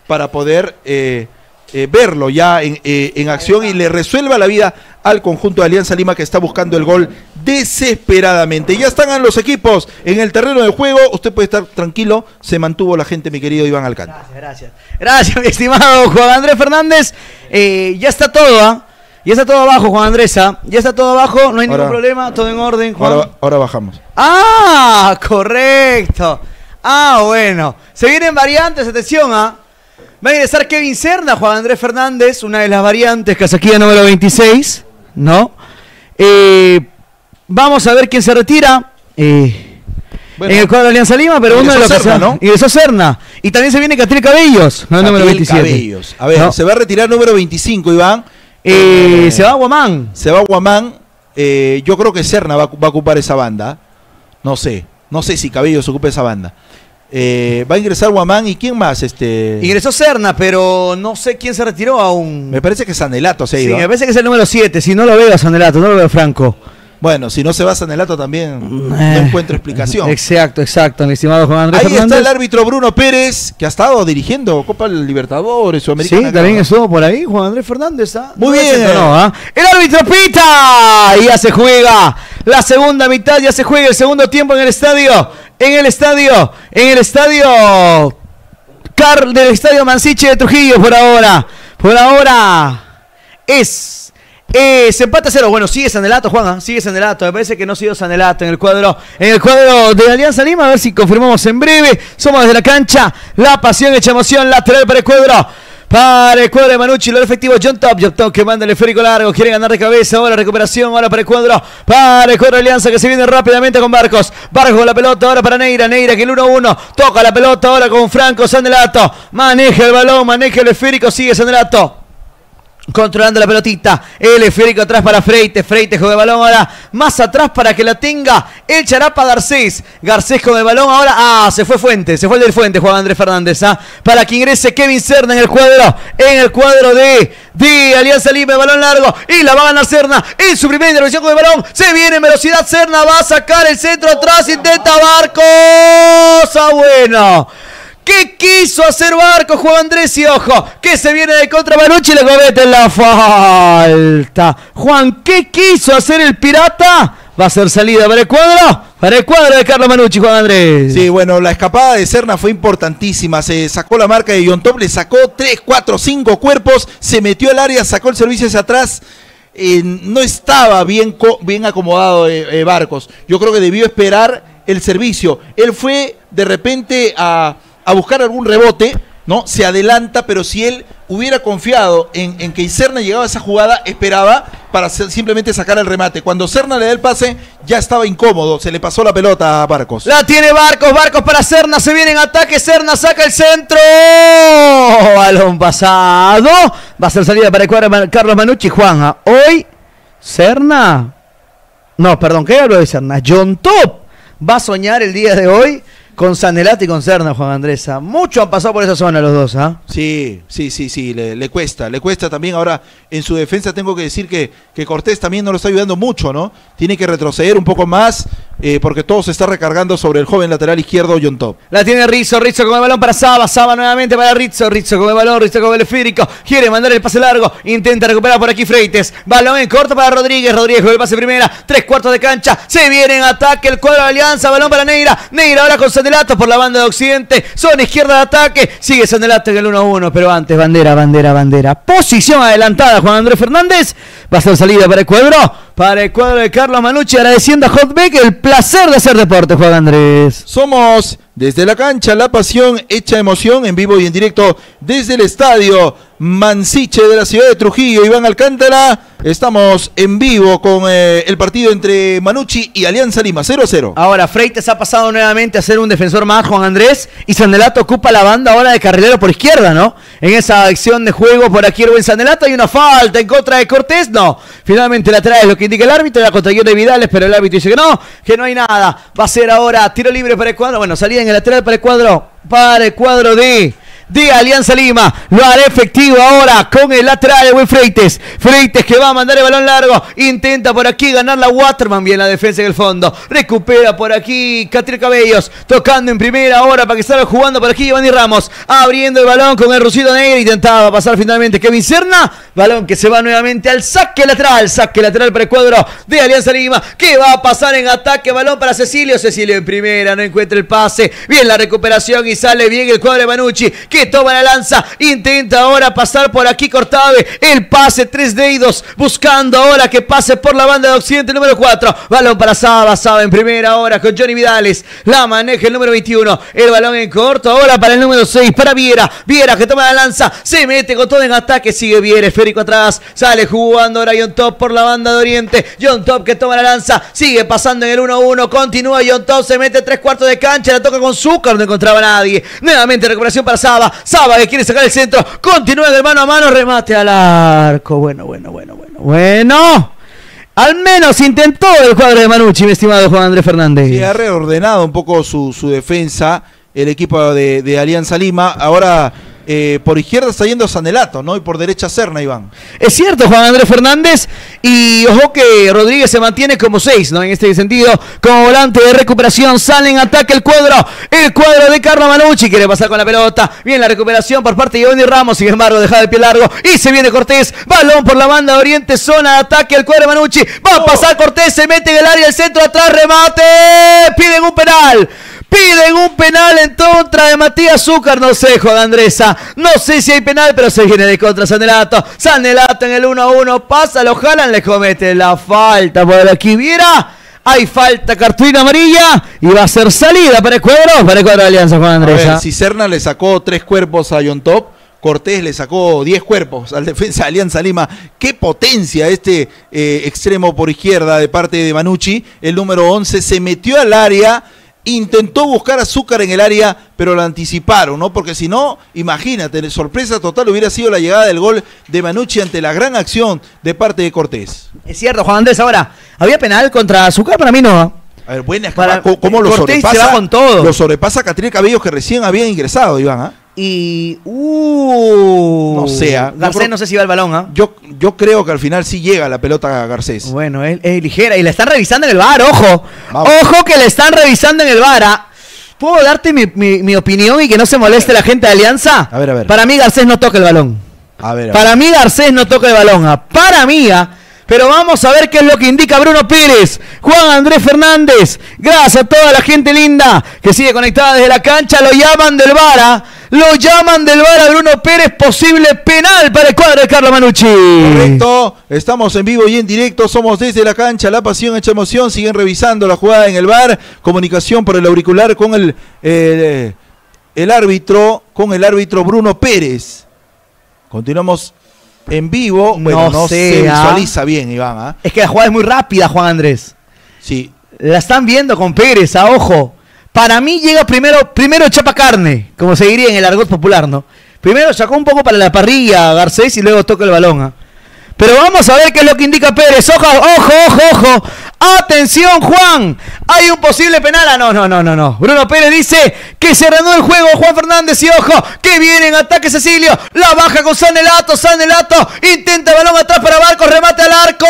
para poder eh, eh, verlo ya en, eh, en acción y le resuelva la vida al conjunto de Alianza Lima, que está buscando el gol desesperadamente. Ya están los equipos en el terreno de juego, usted puede estar tranquilo, se mantuvo la gente, mi querido Iván Alcántara. Gracias, gracias. Gracias, mi estimado Juan Andrés Fernández. Eh, ya está todo, ¿ah? ¿eh? Ya está todo abajo, Juan Andresa. Ya está todo abajo, no hay ahora, ningún problema, todo en orden, Juan. Ahora, ahora bajamos. ¡Ah! Correcto. Ah, bueno. Se vienen variantes, atención, ¿ah? ¿eh? Va a ingresar Kevin Serna, Juan Andrés Fernández, una de las variantes, casaquilla número veintiséis, ¿no? Eh, vamos a ver quién se retira. Eh, bueno, en el cuadro de Alianza Lima, pero uno de los Serna, ¿no? Ingresó Serna. Y también se viene Catriel Cabellos, no el número veintisiete. Cabellos. A ver, ¿no? Se va a retirar número veinticinco, Iván. Eh, se va Guamán. Se va Guamán. Eh, yo creo que Serna va, va a ocupar esa banda. No sé. No sé si Cabellos ocupa esa banda. Eh, va a ingresar Guamán y ¿quién más? Este... Ingresó Serna, pero no sé quién se retiró aún. Me parece que Zanelatto se ha ido. Sí, me parece que es el número siete. Si no lo veo a Zanelatto, no lo veo Franco. Bueno, si no se va Zanelatto también eh, no encuentro explicación. Exacto, exacto, mi estimado Juan Andrés Ahí Fernández. Está el árbitro Bruno Pérez, que ha estado dirigiendo Copa Libertadores, Sudamericana. Sí, también estuvo por ahí Juan Andrés Fernández. ¿Ah? Muy no bien. No, ¿eh? El árbitro pita y ya se juega la segunda mitad, ya se juega el segundo tiempo en el estadio, en el estadio, en el estadio Car del Estadio Mansiche de Trujillo por ahora. Por ahora es... Eh, se empata cero, bueno, sigue Zanelatto, Juan, ¿eh? sigue Zanelatto, me parece que no ha sido Zanelatto en el cuadro, en el cuadro de Alianza Lima, a ver si confirmamos en breve. Somos desde la cancha, la pasión hecha emoción, lateral para el cuadro, para el cuadro de Mannucci, lo efectivo Yon Top, Yon Top que manda el esférico largo, quiere ganar de cabeza, ahora recuperación, ahora para el cuadro, para el cuadro de Alianza que se viene rápidamente con Barcos, Barcos con la pelota, ahora para Neyra, Neyra que el uno uno, toca la pelota ahora con Franco Zanelatto, maneja el balón, maneja el esférico, sigue Zanelatto. Controlando la pelotita, el esférico atrás para Freites, Freites con el balón ahora, más atrás para que la tenga el Charapa Garcés, Garcés con el balón ahora, ah, se fue Fuentes, se fue el del Fuentes Juan Andrés Fernández, ¿ah? para que ingrese Kevin Serna en el cuadro, en el cuadro de, de Alianza Lima, el balón largo, y la va a ganar Serna, en su primera intervención con el balón, se viene en velocidad, Serna va a sacar el centro atrás, intenta Barcos, ah, bueno... ¿Qué quiso hacer Barcos, Juan Andrés? Y ojo, que se viene de contra Mannucci y le comete la falta. Juan, ¿qué quiso hacer el pirata? Va a ser salida para el cuadro, para el cuadro de Carlos Mannucci, Juan Andrés. Sí, bueno, la escapada de Serna fue importantísima. Se sacó la marca de Yon Top, le sacó tres, cuatro, cinco cuerpos, se metió al área, sacó el servicio hacia atrás. Eh, no estaba bien, bien acomodado eh, eh, Barcos. Yo creo que debió esperar el servicio. Él fue de repente a... a buscar algún rebote, ¿no? Se adelanta, pero si él hubiera confiado en, en que Serna llegaba a esa jugada, esperaba para ser, simplemente sacar el remate. Cuando Serna le da el pase, ya estaba incómodo, se le pasó la pelota a Barcos. La tiene Barcos, Barcos para Serna, se viene en ataque, Serna saca el centro. Balón pasado, va a ser salida para el cuadro Carlos Mannucci. Juanja, hoy Serna, no, perdón, ¿qué hablo de Serna? Yon Top va a soñar el día de hoy con Zanelatto y con Serna, Juan Andrés. Mucho han pasado por esa zona los dos, ¿ah? ¿eh? Sí, sí, sí, sí, le, le cuesta, le cuesta también. Ahora, en su defensa tengo que decir que, que Cortés también no lo está ayudando mucho, ¿no? Tiene que retroceder un poco más, eh, porque todo se está recargando sobre el joven lateral izquierdo, Yon Top. La tiene Rizo, Rizo con el balón para Saba, Saba nuevamente para Rizo, Rizo con el balón, Rizo con el esférico, quiere mandar el pase largo, intenta recuperar por aquí Freites, balón en corto para Rodríguez, Rodríguez con el pase primera, tres cuartos de cancha, se viene en ataque el cuadro de Alianza, balón para Neyra, Neyra ahora con Zanelatto por la banda de Occidente, zona izquierda de ataque, sigue Zanelatto en el uno uno, pero antes, bandera, bandera, bandera, posición adelantada, Juan Andrés Fernández, va a ser salida para el cuadro, para el cuadro de Carlos Mannucci, agradeciendo a Hotbic, el placer de hacer deporte, Juan Andrés. Somos desde la cancha, la pasión hecha emoción, en vivo y en directo desde el Estadio Mansiche de la ciudad de Trujillo, Iván Alcántara. Estamos en vivo con eh, el partido entre Mannucci y Alianza Lima, cero a cero. Ahora Freites ha pasado nuevamente a ser un defensor más, Juan Andrés, y Zanelatto ocupa la banda ahora de carrilero por izquierda, ¿no? En esa acción de juego por aquí el buen Zanelatto, hay una falta en contra de Cortés, no. Finalmente la trae, es lo que indica el árbitro, la contra Johnny Vidales, pero el árbitro dice que no, que no hay nada. Va a ser ahora tiro libre para el cuadro, bueno, salida en el lateral para el cuadro, para el cuadro de... de Alianza Lima, lo hará efectivo ahora con el lateral, el buen Freites. Freites que va a mandar el balón largo, intenta por aquí ganar la Waterman, bien la defensa en el fondo, recupera por aquí Catriel Cabellos, tocando en primera ahora para que salga jugando por aquí Giovanni Ramos, abriendo el balón con el Rusido Negro, intentaba pasar finalmente Kevin Serna, balón que se va nuevamente al saque lateral, saque lateral para el cuadro de Alianza Lima, que va a pasar en ataque, balón para Cecilio, Cecilio en primera, no encuentra el pase, bien la recuperación y sale bien el cuadro de Mannucci, que que toma la lanza, intenta ahora pasar por aquí Cortave, el pase tres dedos, buscando ahora que pase por la banda de Occidente, número cuatro, balón para Saba, Saba en primera hora con Johnny Vidales, la maneja el número veintiuno, el balón en corto ahora para el número seis, para Viera, Viera que toma la lanza, se mete con todo en ataque, sigue Viera, esférico atrás, sale jugando ahora Yon Top por la banda de Oriente, Yon Top que toma la lanza, sigue pasando en el uno uno, continúa Yon Top, se mete tres cuartos de cancha, la toca con Succar, no encontraba a nadie, nuevamente recuperación para Saba, Saba que quiere sacar el centro, continúa de mano a mano, remate al arco, bueno, bueno, bueno, bueno, bueno, al menos intentó el cuadro de Mannucci, mi estimado Juan Andrés Fernández. Y ha reordenado un poco su, su defensa, el equipo de, de Alianza Lima. Ahora eh, por izquierda está yendo Zanelatto, ¿no? Y por derecha Serna, Iván. Es cierto, Juan Andrés Fernández. Y ojo que Rodríguez se mantiene como seis, ¿no? En este sentido, como volante de recuperación. Sale en ataque el cuadro. El cuadro de Carlos Mannucci. Quiere pasar con la pelota. Bien la recuperación por parte de Giovanni Ramos. Sin embargo, deja el pie largo. Y se viene Cortés. Balón por la banda de Oriente. Zona de ataque al cuadro de Mannucci. Va a pasar Cortés. Se mete en el área. El centro atrás. Remate. Piden un penal. Piden un penal en contra de Matías Succar. No sé, Juan Andresa. No sé si hay penal, pero se viene de contra Zanelatto. Zanelatto en el uno a uno. Pasa, lo jalan, le comete la falta por aquí. Viera. Hay falta, cartulina amarilla, y va a ser salida para el cuadro, para el cuadro de Alianza, Juan Andresa. A ver, si Serna le sacó tres cuerpos a Yon Top, Cortés le sacó diez cuerpos al defensa de Alianza Lima. Qué potencia este eh, extremo por izquierda de parte de Mannucci. El número once se metió al área. Intentó buscar a Succar en el área, pero lo anticiparon, ¿no? Porque si no, imagínate, sorpresa total hubiera sido la llegada del gol de Mannucci ante la gran acción de parte de Cortés. Es cierto, Juan Andrés, ahora, ¿había penal contra Succar? Para mí no. A ver, buena, para, ¿cómo lo Cortés sobrepasa? Se va con todo. Lo sobrepasa Catriel Cabellos, que recién había ingresado, Iván, ¿ah? ¿eh? Y... Uh, no sé. Garcés creo, no sé si va el balón, ¿ah? ¿eh? Yo, yo creo que al final sí llega la pelota a Garcés. Bueno, es, es ligera. Y la están revisando en el V A R, ojo. Vamos. Ojo que la están revisando en el V A R. ¿Ah? ¿Puedo darte mi, mi, mi opinión y que no se moleste la gente de Alianza? A ver, a ver. Para mí Garcés no toca el balón. A ver, a ver. Para mí Garcés no toca el balón. ¿Ah? Para mí, ¿ah? Pero vamos a ver qué es lo que indica Bruno Pérez, Juan Andrés Fernández. Gracias a toda la gente linda que sigue conectada desde la cancha. Lo llaman del V A R, lo llaman del V A R a Bruno Pérez. Posible penal para el cuadro de Carlos Mannucci. Correcto, estamos en vivo y en directo. Somos desde la cancha, la pasión hecha emoción. Siguen revisando la jugada en el V A R. Comunicación por el auricular con el, el, el árbitro, con el árbitro Bruno Pérez. Continuamos en vivo, bueno, no, no sea. Se visualiza bien, Iván. ¿eh? Es que la jugada es muy rápida, Juan Andrés. Sí. La están viendo con Pérez, a ojo. Para mí llega primero, primero chapa carne, como se diría en el argot popular, ¿no? Primero sacó un poco para la parrilla Garcés y luego toca el balón. ¿eh? Pero vamos a ver qué es lo que indica Pérez. Ojo, ojo, ojo, ojo. Atención, Juan. Hay un posible penal. Ah, no, no, no, no, no. Bruno Pérez dice que se reanudó el juego. Juan Fernández y ojo, que viene en ataque Cecilio. La baja con Zanelatto. Zanelatto intenta balón atrás para Barcos. Remate al arco.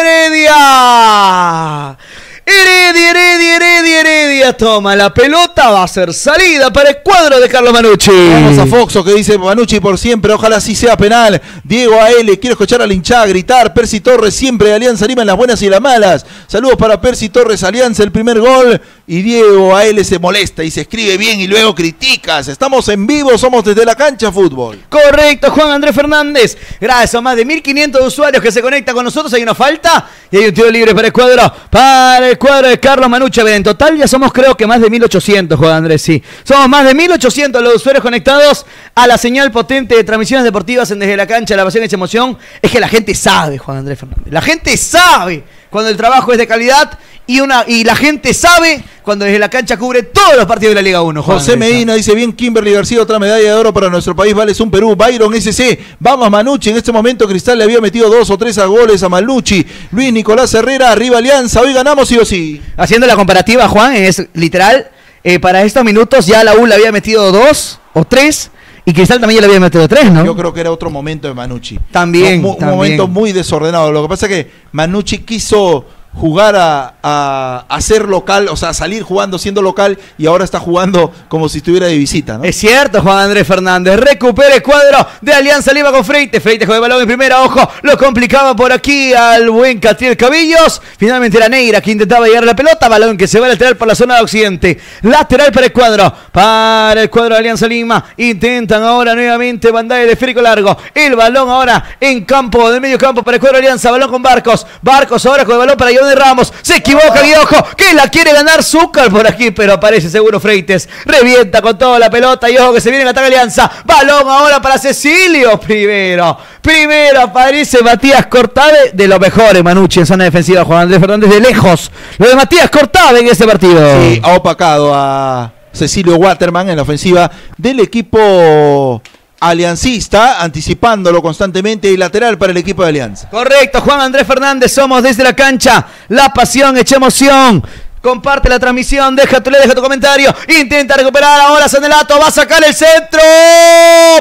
Heredia. Heredia, Heredia, Heredia, Heredia. Toma la pelota, va a ser salida para el cuadro de Carlos Mannucci. Vamos a Foxo que dice Mannucci por siempre, ojalá sí sea penal. Diego A L, quiero escuchar a la hinchada gritar. Percy Torres siempre de Alianza Lima en las buenas y las malas. Saludos para Percy Torres, Alianza, el primer gol. Y Diego A L se molesta y se escribe bien y luego criticas. Estamos en vivo, somos desde la cancha fútbol. Correcto, Juan Andrés Fernández. Gracias a más de mil quinientos usuarios que se conectan con nosotros. Hay una falta y hay un tiro libre para el cuadro. Para el El cuadro de Carlos Mannucci. En total ya somos creo que más de mil ochocientos, Juan Andrés, sí. Somos más de mil ochocientos los usuarios conectados a la señal potente de transmisiones deportivas en Desde la Cancha, la pasión hecha emoción. Es que la gente sabe, Juan Andrés Fernández. La gente sabe cuando el trabajo es de calidad y, una, y la gente sabe cuando Desde la Cancha cubre todos los partidos de la Liga uno. Juan José Andrés Medina dice bien, Kimberly García, otra medalla de oro para nuestro país, vale es un Perú. Byron S C, vamos Mannucci, en este momento Cristal le había metido dos o tres goles a Mannucci. Luis Nicolás Herrera, arriba Alianza, hoy ganamos sí o sí. Haciendo la comparativa, Juan, es literal, eh, para estos minutos ya la U le había metido dos o tres. Y Cristal también le había metido tres, ¿no? Yo creo que era otro momento de Mannucci. También, no, mu también. Un momento muy desordenado. Lo que pasa es que Mannucci quiso jugar a, a, a ser local, o sea, salir jugando siendo local y ahora está jugando como si estuviera de visita, ¿no? Es cierto, Juan Andrés Fernández. Recupera el cuadro de Alianza Lima con Freites. Freites con el balón en primera, ojo, lo complicaba por aquí al buen Catriel Cabellos. Finalmente era Neyra que intentaba llegar la pelota, balón que se va a lateral por la zona de occidente. Lateral para el cuadro, para el cuadro de Alianza Lima. Intentan ahora nuevamente bandada de esférico largo. El balón ahora en campo, del medio campo para el cuadro de Alianza, balón con Barcos. Barcos ahora con el balón para Yon de Ramos, se equivoca y ojo que la quiere ganar Succar por aquí, pero aparece seguro Freites, revienta con toda la pelota y ojo que se viene en ataque Alianza, balón ahora para Cecilio, primero, primero aparece Matías Cortave, de los mejores Mannucci en zona defensiva, Juan Andrés Fernández de lejos, lo de Matías Cortave en ese partido. Sí, ha opacado a Cecilio Waterman en la ofensiva del equipo aliancista, anticipándolo constantemente y lateral para el equipo de Alianza. Correcto, Juan Andrés Fernández, somos desde la cancha, la pasión hecha emoción. Comparte la transmisión, deja tu like, deja tu comentario. Intenta recuperar ahora Zanelatto, va a sacar el centro.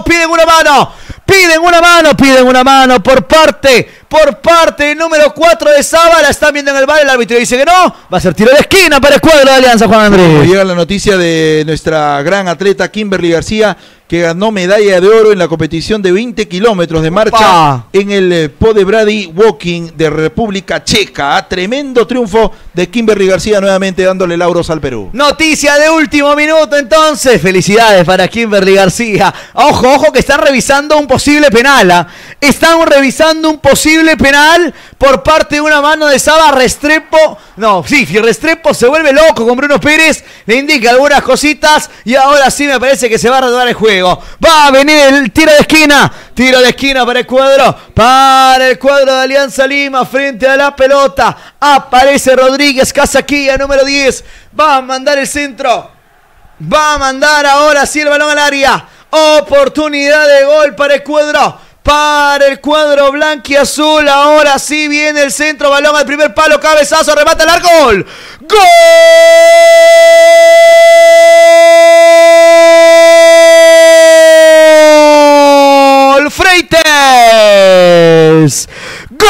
Piden una mano, piden una mano, piden una mano por parte, por parte del número cuatro de Saba. La están viendo en el bar, el árbitro dice que no. Va a ser tiro de esquina para el cuadro de Alianza, Juan Andrés. Bueno, llega la noticia de nuestra gran atleta Kimberly García, que ganó medalla de oro en la competición de veinte kilómetros de marcha. ¡Opa! En el Podebrady Walking de República Checa. Tremendo triunfo de Kimberly García, nuevamente dándole lauros al Perú. Noticia de último minuto entonces. Felicidades para Kimberly García. Ojo, ojo que están revisando un posible penal. ¿Ah? Están revisando un posible penal por parte de una mano de Saba. Restrepo, no, sí, Restrepo se vuelve loco con Bruno Pérez. Le indica algunas cositas y ahora sí me parece que se va a reanudar el juego. Va a venir el tiro de esquina. Tiro de esquina para el cuadro, para el cuadro de Alianza Lima. Frente a la pelota aparece Rodríguez, casaquilla número diez. Va a mandar el centro. Va a mandar ahora sí el balón al área. Oportunidad de gol para el cuadro, para el cuadro blanquiazul. Ahora sí viene el centro, balón al primer palo, cabezazo, remata el arco. ¡Gol! ¡Gol! ¡Freites! ¡Gol!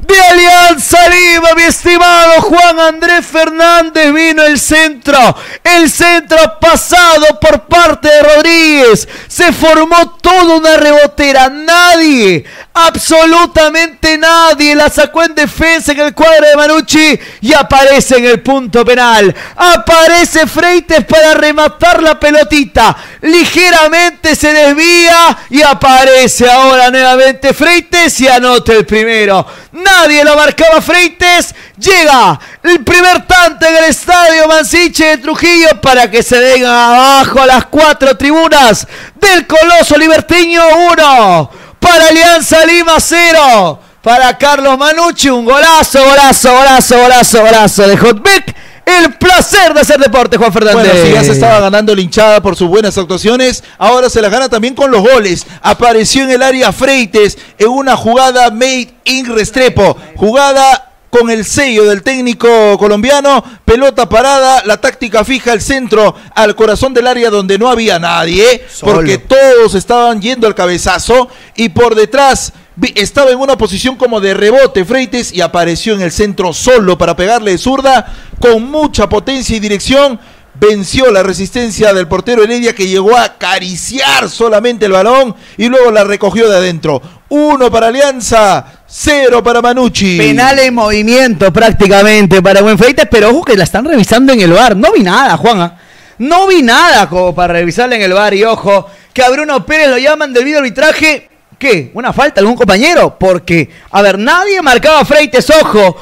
De Alianza Lima, mi estimado Juan Andrés Fernández. Vino el centro, el centro pasado por parte de Rodríguez. Se formó toda una rebotera. Nadie, absolutamente nadie la sacó en defensa en el cuadro de Mannucci y aparece en el punto penal. Aparece Freites para rematar la pelotita. Ligeramente se desvía y aparece ahora nuevamente Freites y anota el primero. Nadie lo marcaba Freites. Llega el primer tanto en el Estadio Mansiche de Trujillo para que se den abajo a las cuatro tribunas del Coloso Liberteño. Uno para Alianza Lima, cero para Carlos Mannucci. Un golazo, golazo, golazo, golazo, golazo de Hotbic. El placer de hacer deporte, Juan Fernández. Bueno, si ya se estaba ganando la hinchada por sus buenas actuaciones, ahora se las gana también con los goles. Apareció en el área Freites en una jugada made in Restrepo, jugada con el sello del técnico colombiano. Pelota parada, la táctica fija, el centro al corazón del área donde no había nadie, solo, porque todos estaban yendo al cabezazo y por detrás estaba en una posición como de rebote Freites y apareció en el centro solo para pegarle de zurda con mucha potencia y dirección. Venció la resistencia del portero Heredia, que llegó a acariciar solamente el balón y luego la recogió de adentro. Uno para Alianza, cero para Mannucci. Penal en movimiento prácticamente para buen Freites, pero ojo que la están revisando en el V A R. No vi nada, Juan. No vi nada como para revisarla en el V A R. Y ojo que a Bruno Pérez lo llaman del video arbitraje. ¿Qué? ¿Una falta algún compañero? Porque, a ver, nadie marcaba a Freites, ojo.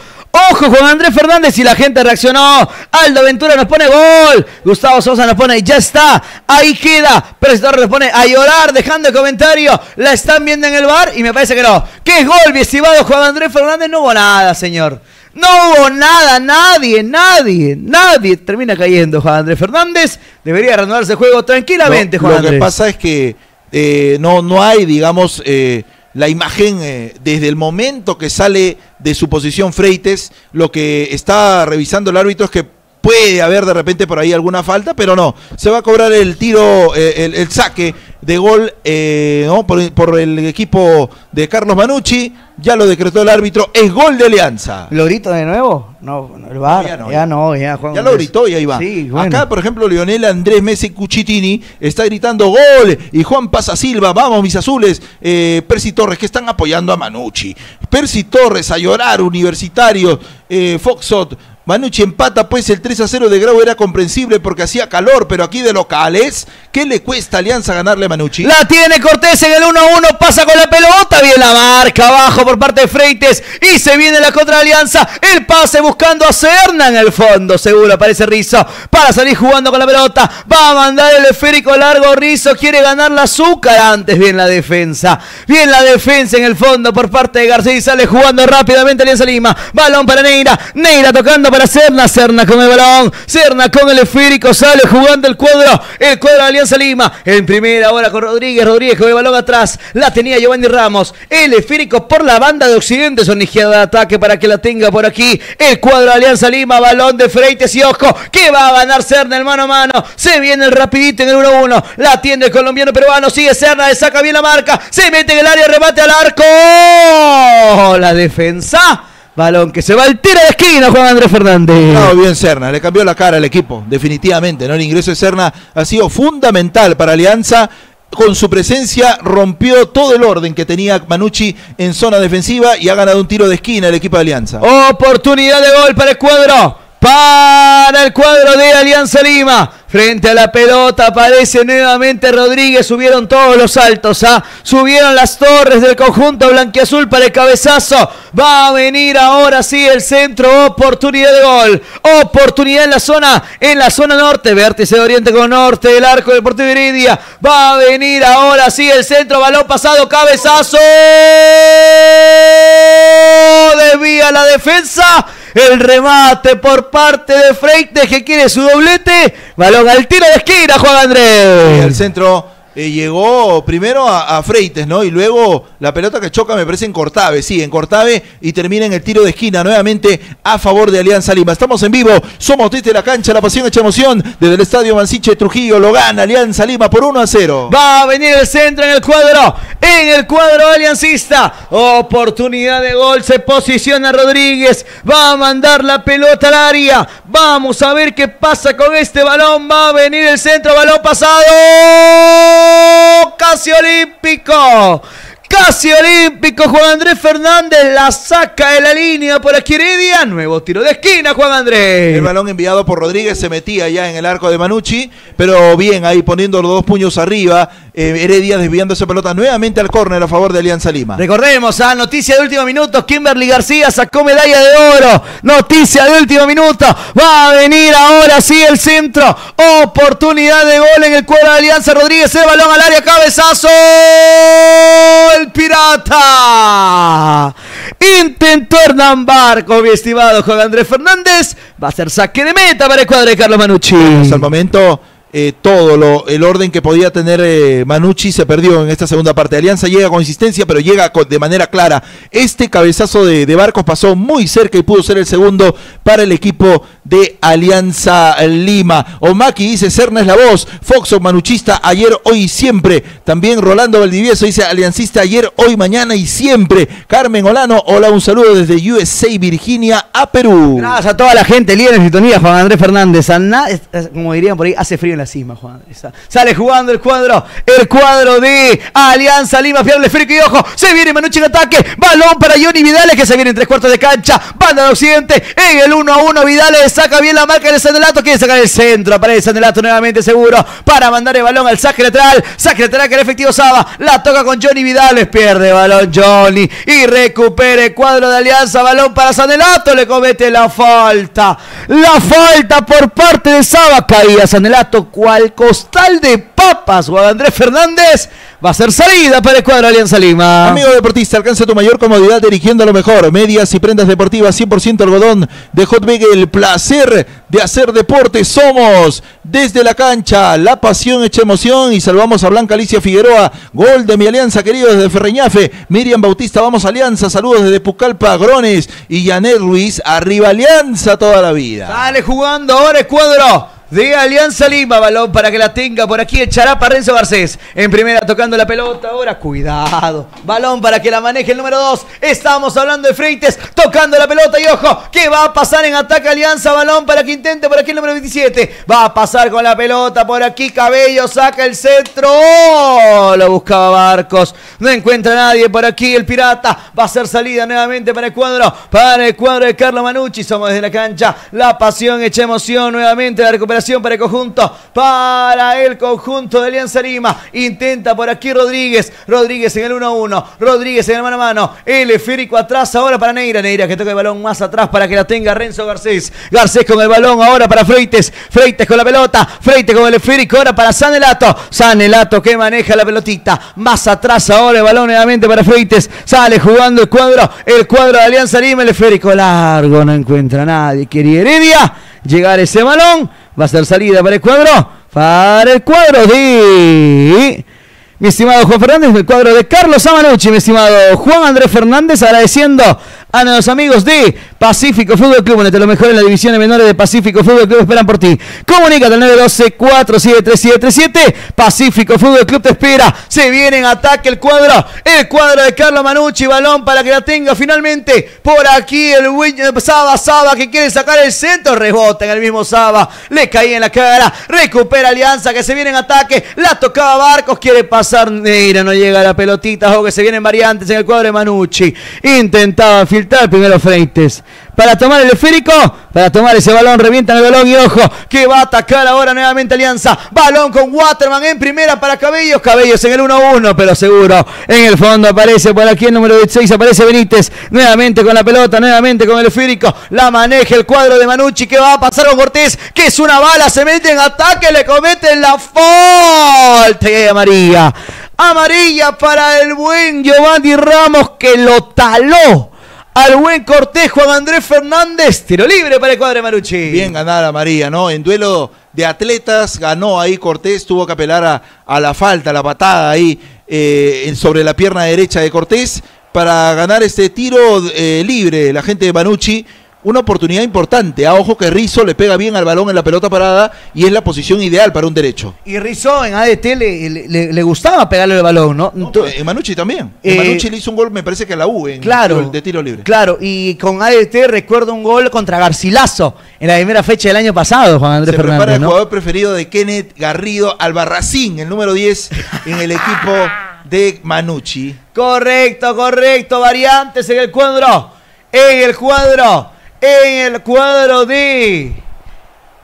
Ojo, Juan Andrés Fernández, y la gente reaccionó. Aldo Ventura nos pone gol. Gustavo Sosa nos pone, ya está, ahí queda. Prestor nos pone a llorar, dejando el comentario. La están viendo en el V A R y me parece que no. ¿Qué es gol, mi estimado Juan Andrés Fernández? No hubo nada, señor. No hubo nada, nadie, nadie, nadie. Termina cayendo Juan Andrés Fernández. Debería renovarse el juego tranquilamente, no, Juan lo Andrés. Lo que pasa es que eh, no, no hay, digamos... Eh, la imagen eh, desde el momento que sale de su posición Freites. Lo que está revisando el árbitro es que puede haber de repente por ahí alguna falta, pero no, se va a cobrar el tiro, eh, el, el saque de gol eh, ¿no? por, por el equipo de Carlos Mannucci. Ya lo decretó el árbitro, es gol de Alianza. ¿Lo grito de nuevo? No, el V A R, ya no, ya, ya, no, ya, Juan ya lo gritó y ahí va. Sí, bueno. Acá, por ejemplo, Lionel Andrés Messi Cuchitini está gritando gol y Juan Pasa Silva, vamos mis azules, eh, Percy Torres, que están apoyando a Mannucci. Percy Torres a llorar, Universitario, eh, Foxot. Mannucci empata, pues el tres a cero de Grau era comprensible porque hacía calor, pero aquí de locales, ¿qué le cuesta a Alianza ganarle a Mannucci? La tiene Cortés en el uno a uno, pasa con la pelota, bien la marca, abajo por parte de Freites y se viene la contra de Alianza, el pase buscando a Serna en el fondo, seguro aparece Rizo para salir jugando con la pelota, va a mandar el esférico largo, Rizo quiere ganar la azúcar, antes bien la defensa, bien la defensa en el fondo por parte de García y sale jugando rápidamente Alianza Lima, balón para Neyra, Neyra tocando para para Serna, Serna con el balón, Serna con el esférico, sale jugando el cuadro, el cuadro de Alianza Lima, en primera ahora con Rodríguez, Rodríguez con el balón atrás, la tenía Giovanni Ramos, el esférico por la banda de Occidente, sonrigiada de ataque para que la tenga por aquí, el cuadro de Alianza Lima, balón de Freites y ojo, que va a ganar Serna el mano a mano, se viene el rapidito en el uno a uno, la tiene el colombiano peruano, sigue Serna, le saca bien la marca, se mete en el área, remate al arco, ¡oh! La defensa. Balón que se va al tiro de esquina, Juan Andrés Fernández. No, bien Serna, le cambió la cara al equipo, definitivamente, ¿no? El ingreso de Serna ha sido fundamental para Alianza. Con su presencia rompió todo el orden que tenía Mannucci en zona defensiva y ha ganado un tiro de esquina el equipo de Alianza. Oportunidad de gol para el cuadro, para el cuadro de Alianza Lima. Frente a la pelota aparece nuevamente Rodríguez, subieron todos los saltos, ¿ah? Subieron las torres del conjunto blanquiazul para el cabezazo, va a venir ahora sí el centro, oportunidad de gol, oportunidad en la zona, en la zona norte, vértice de oriente con norte, del arco del Deportivo Heredia, va a venir ahora sí el centro, balón pasado, cabezazo, desvía la defensa, el remate por parte de Freites que quiere su doblete, balón al tiro de esquina, Juan Andrés. El centro eh, llegó primero a, a Freites, ¿no? Y luego la pelota que choca me parece en Cortave, sí, en Cortave y termina en el tiro de esquina nuevamente a favor de Alianza Lima. Estamos en vivo, somos desde la cancha, la pasión hecha emoción, desde el Estadio Mansiche Trujillo, lo gana Alianza Lima por uno a cero. Va a venir el centro en el cuadro, en el cuadro aliancista, oportunidad de gol, se posiciona Rodríguez, va a mandar la pelota al área, vamos a ver qué pasa con este balón, va a venir el centro, balón pasado, casi olímpico, casi olímpico, Juan Andrés Fernández, la saca de la línea por aquí Heredia, nuevo tiro de esquina, Juan Andrés. El balón enviado por Rodríguez se metía ya en el arco de Mannucci, pero bien ahí poniendo los dos puños arriba, eh, Heredia desviando esa pelota nuevamente al córner a favor de Alianza Lima. Recordemos, a ¿ah? noticia de último minuto, Kimberly García sacó medalla de oro, noticia de último minuto, va a venir ahora sí el centro, oportunidad de gol en el cuadro de Alianza, Rodríguez, el balón al área, cabezazo, el pirata intentó Hernán Barcos, mi estimado Juan Andrés Fernández, va a ser saque de meta para el cuadro de Carlos Mannucci. Hasta el momento eh, todo lo, el orden que podía tener eh, Mannucci se perdió en esta segunda parte. Alianza llega con insistencia pero llega con, de manera clara. Este cabezazo de, de Barcos pasó muy cerca y pudo ser el segundo para el equipo de Alianza Lima. Omaki dice, Serna es la voz, Foxon manuchista ayer, hoy y siempre. También Rolando Valdivieso dice, aliancista ayer, hoy, mañana y siempre. Carmen Olano, hola, un saludo desde U S A, Virginia, a Perú. Gracias a toda la gente, líder en sintonía, Juan Andrés Fernández. Como dirían por ahí, hace frío en la cima, Juan Andrés. Sale jugando el cuadro, el cuadro de Alianza Lima, pierde el esférico y ojo, se viene Mannucci en ataque, balón para Johnny Vidales que se viene en tres cuartos de cancha, banda de Occidente, en el uno a uno Vidales saca bien la marca de Zanelatto, quiere sacar el centro, aparece Zanelatto nuevamente seguro para mandar el balón al saque lateral, saque lateral que el efectivo Saba, la toca con Johnny Vidales, pierde balón Johnny y recupera el cuadro de Alianza, balón para Zanelatto, le comete la falta, la falta por parte de Saba, caía Zanelatto cual costal de papas, Juan Andrés Fernández, va a ser salida para el cuadro de Alianza Lima. Amigo deportista, alcanza tu mayor comodidad dirigiendo lo mejor, medias y prendas deportivas cien por ciento algodón de Hotbic, el placer de hacer deporte. Somos desde la cancha, la pasión hecha emoción y salvamos a Blanca Alicia Figueroa, gol de mi Alianza querido desde Ferreñafe, Miriam Bautista, vamos Alianza, saludos desde Pucallpa, Grones y Janet Ruiz, arriba Alianza toda la vida. Sale jugando ahora el cuadro de Alianza Lima, balón para que la tenga por aquí el charapa Renzo Garcés, en primera tocando la pelota, ahora cuidado, balón para que la maneje el número dos, estamos hablando de Freites, tocando la pelota y ojo, que va a pasar en ataque Alianza, balón para que intente por aquí el número veintisiete, va a pasar con la pelota por aquí, Cabello saca el centro, oh, lo buscaba Barcos, no encuentra nadie por aquí, el pirata, va a ser salida nuevamente para el cuadro, para el cuadro de Carlos Mannucci, somos desde la cancha, la pasión hecha emoción, nuevamente la recuperación para el conjunto, para el conjunto de Alianza Lima, intenta por aquí Rodríguez, Rodríguez en el uno a uno, Rodríguez en el mano a mano, el esférico atrás ahora para Neyra, Neyra que toca el balón más atrás para que la tenga Renzo Garcés, Garcés con el balón ahora para Freites, Freites con la pelota, Freites con el esférico ahora para Zanelatto, Zanelatto que maneja la pelotita casita, más atrás ahora el balón nuevamente para Freites, sale jugando el cuadro, el cuadro de Alianza Lima, el esférico largo, no encuentra a nadie, quería Heredia, llegar ese balón, va a ser salida para el cuadro, para el cuadro de... Mi estimado Juan Fernández, del cuadro de Carlos Mannucci, mi estimado Juan Andrés Fernández, agradeciendo a los amigos de Pacífico Fútbol Club, donde te lo mejor en las divisiones menores de Pacífico Fútbol Club esperan por ti. Comunícate al nueve uno dos, cuatro siete tres, siete tres siete, Pacífico Fútbol Club te espera, se viene en ataque el cuadro, el cuadro de Carlos Mannucci, balón para que la tenga finalmente, por aquí el Saba, Saba que quiere sacar el centro, rebota en el mismo Saba, le caía en la cara, recupera Alianza que se viene en ataque, la tocaba Barcos, quiere pasar Neyra, no llega la pelotita, o que se vienen variantes en el cuadro de Mannucci. Intentaba filtrar primero Freites para tomar el esférico, para tomar ese balón, revientan el balón y ojo, que va a atacar ahora nuevamente Alianza. Balón con Waterman en primera para Cabellos, Cabellos en el uno uno, pero seguro. En el fondo aparece por aquí el número dieciséis, aparece Benítez, nuevamente con la pelota, nuevamente con el esférico, la maneja el cuadro de Mannucci, que va a pasar con Cortés, que es una bala, se mete en ataque, le cometen la falta y amarilla. Amarilla para el buen Giovanni Ramos, que lo taló al buen Cortés. Juan Andrés Fernández, tiro libre para el cuadro de Mannucci. Bien ganada amarilla, ¿no? En duelo de atletas ganó ahí Cortés, tuvo que apelar a, a la falta, la patada ahí eh, sobre la pierna derecha de Cortés para ganar este tiro eh, libre. La gente de Mannucci, una oportunidad importante, a ojo que Rizo le pega bien al balón en la pelota parada y es la posición ideal para un derecho. Y Rizo en A D T le, le, le gustaba pegarle el balón, ¿no? Entonces, no, en Mannucci también, en eh, Mannucci le hizo un gol, me parece que a la U, en claro, el de tiro libre. Claro, y con A D T recuerdo un gol contra Garcilaso en la primera fecha del año pasado, Juan Andrés Fernández. Se prepara el ¿no? jugador preferido de Kenneth Garrido, Albarracín, el número diez en el equipo de Mannucci. Correcto, correcto, variantes en el cuadro, en el cuadro. En el cuadro de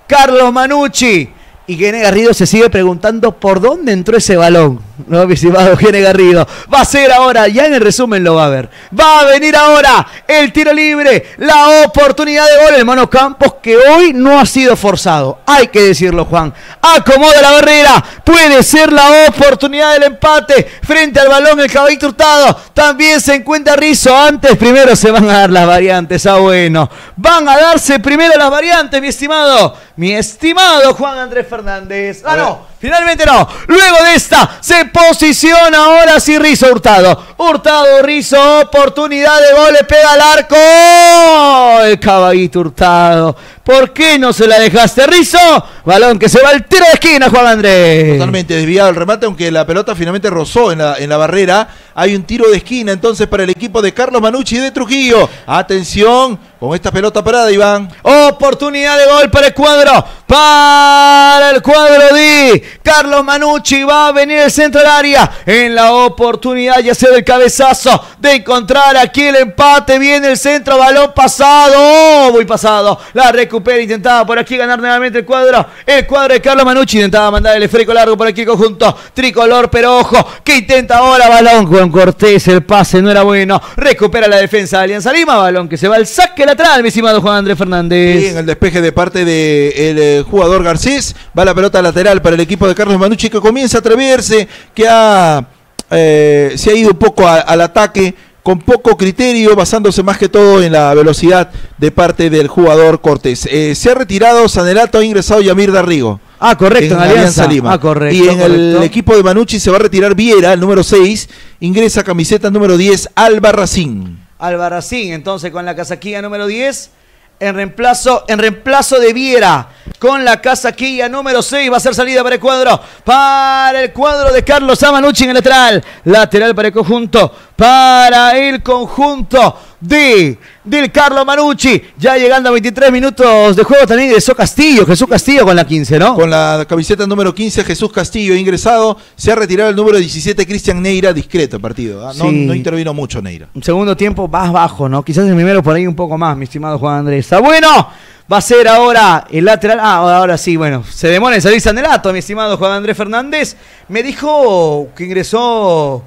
Carlos Mannucci. Y Gene Garrido se sigue preguntando por dónde entró ese balón, ¿no, mi estimado Gene Garrido? Va a ser ahora, ya en el resumen lo va a ver. Va a venir ahora el tiro libre, la oportunidad de gol, hermano Campos, que hoy no ha sido forzado. Hay que decirlo, Juan. Acomoda la barrera, puede ser la oportunidad del empate. Frente al balón, el Caballito Hurtado. También se encuentra Rizo. Antes primero se van a dar las variantes. Ah, bueno. Van a darse primero las variantes, mi estimado. Mi estimado Juan Andrés Fernández. Ah, no. Finalmente no. Luego de esta se posiciona ahora sí Rizo Hurtado. Hurtado, Rizo, oportunidad de gol, le pega al arco. ¡Oh! El Caballito Hurtado. ¿Por qué no se la dejaste, Rizo? Balón que se va al tiro de esquina, Juan Andrés. Totalmente desviado el remate, aunque la pelota finalmente rozó en la, en la barrera. Hay un tiro de esquina entonces para el equipo de Carlos Mannucci de Trujillo. Atención con esta pelota parada, Iván. Oportunidad de gol para el cuadro. Para el cuadro de Carlos Mannucci, va a venir el centro del área. En la oportunidad ya sea del cabezazo de encontrar aquí el empate. Viene el centro, balón pasado. Oh, muy pasado. La recupera, intentaba por aquí ganar nuevamente el cuadro. El cuadro de Carlos Mannucci intentaba mandar el esférico largo por aquí el conjunto tricolor, pero ojo, que intenta ahora balón con Cortés, el pase no era bueno. Recupera la defensa de Alianza Lima, balón que se va al saque lateral, mi estimado Juan Andrés Fernández. Bien, el despeje de parte del de jugador Garcés, va la pelota lateral para el equipo de Carlos Mannucci, que comienza a atreverse, que ha, eh, se ha ido un poco a, al ataque, con poco criterio, basándose más que todo en la velocidad de parte del jugador Cortés. Eh, se ha retirado Zanelatto, ha ingresado Yamir D'Arrigo. Ah, correcto, en Alianza, Alianza Lima. Ah, correcto, y en correcto. El equipo de Mannucci se va a retirar Viera, el número seis, ingresa camiseta número diez, Albarracín. Albarracín, entonces con la casaquilla número diez, en reemplazo, en reemplazo de Viera. Con la casaquilla número seis va a ser salida para el cuadro, para el cuadro de Carlos Mannucci en el lateral, lateral para el conjunto, para el conjunto de, del Carlos Mannucci, ya llegando a veintitrés minutos de juego también ingresó Castillo, Jesús Castillo con la quince, ¿no? Con la camiseta número quince, Jesús Castillo ingresado, se ha retirado el número diecisiete, Cristian Neyra, discreto el partido, ¿eh? No, sí. No intervino mucho Neyra. Un segundo tiempo más bajo, ¿no? Quizás el primero por ahí un poco más, mi estimado Juan Andrés. Está bueno. Va a ser ahora el lateral, ah, ahora sí, bueno, se demora en salir Zanelatto, mi estimado Juan Andrés Fernández. Me dijo que ingresó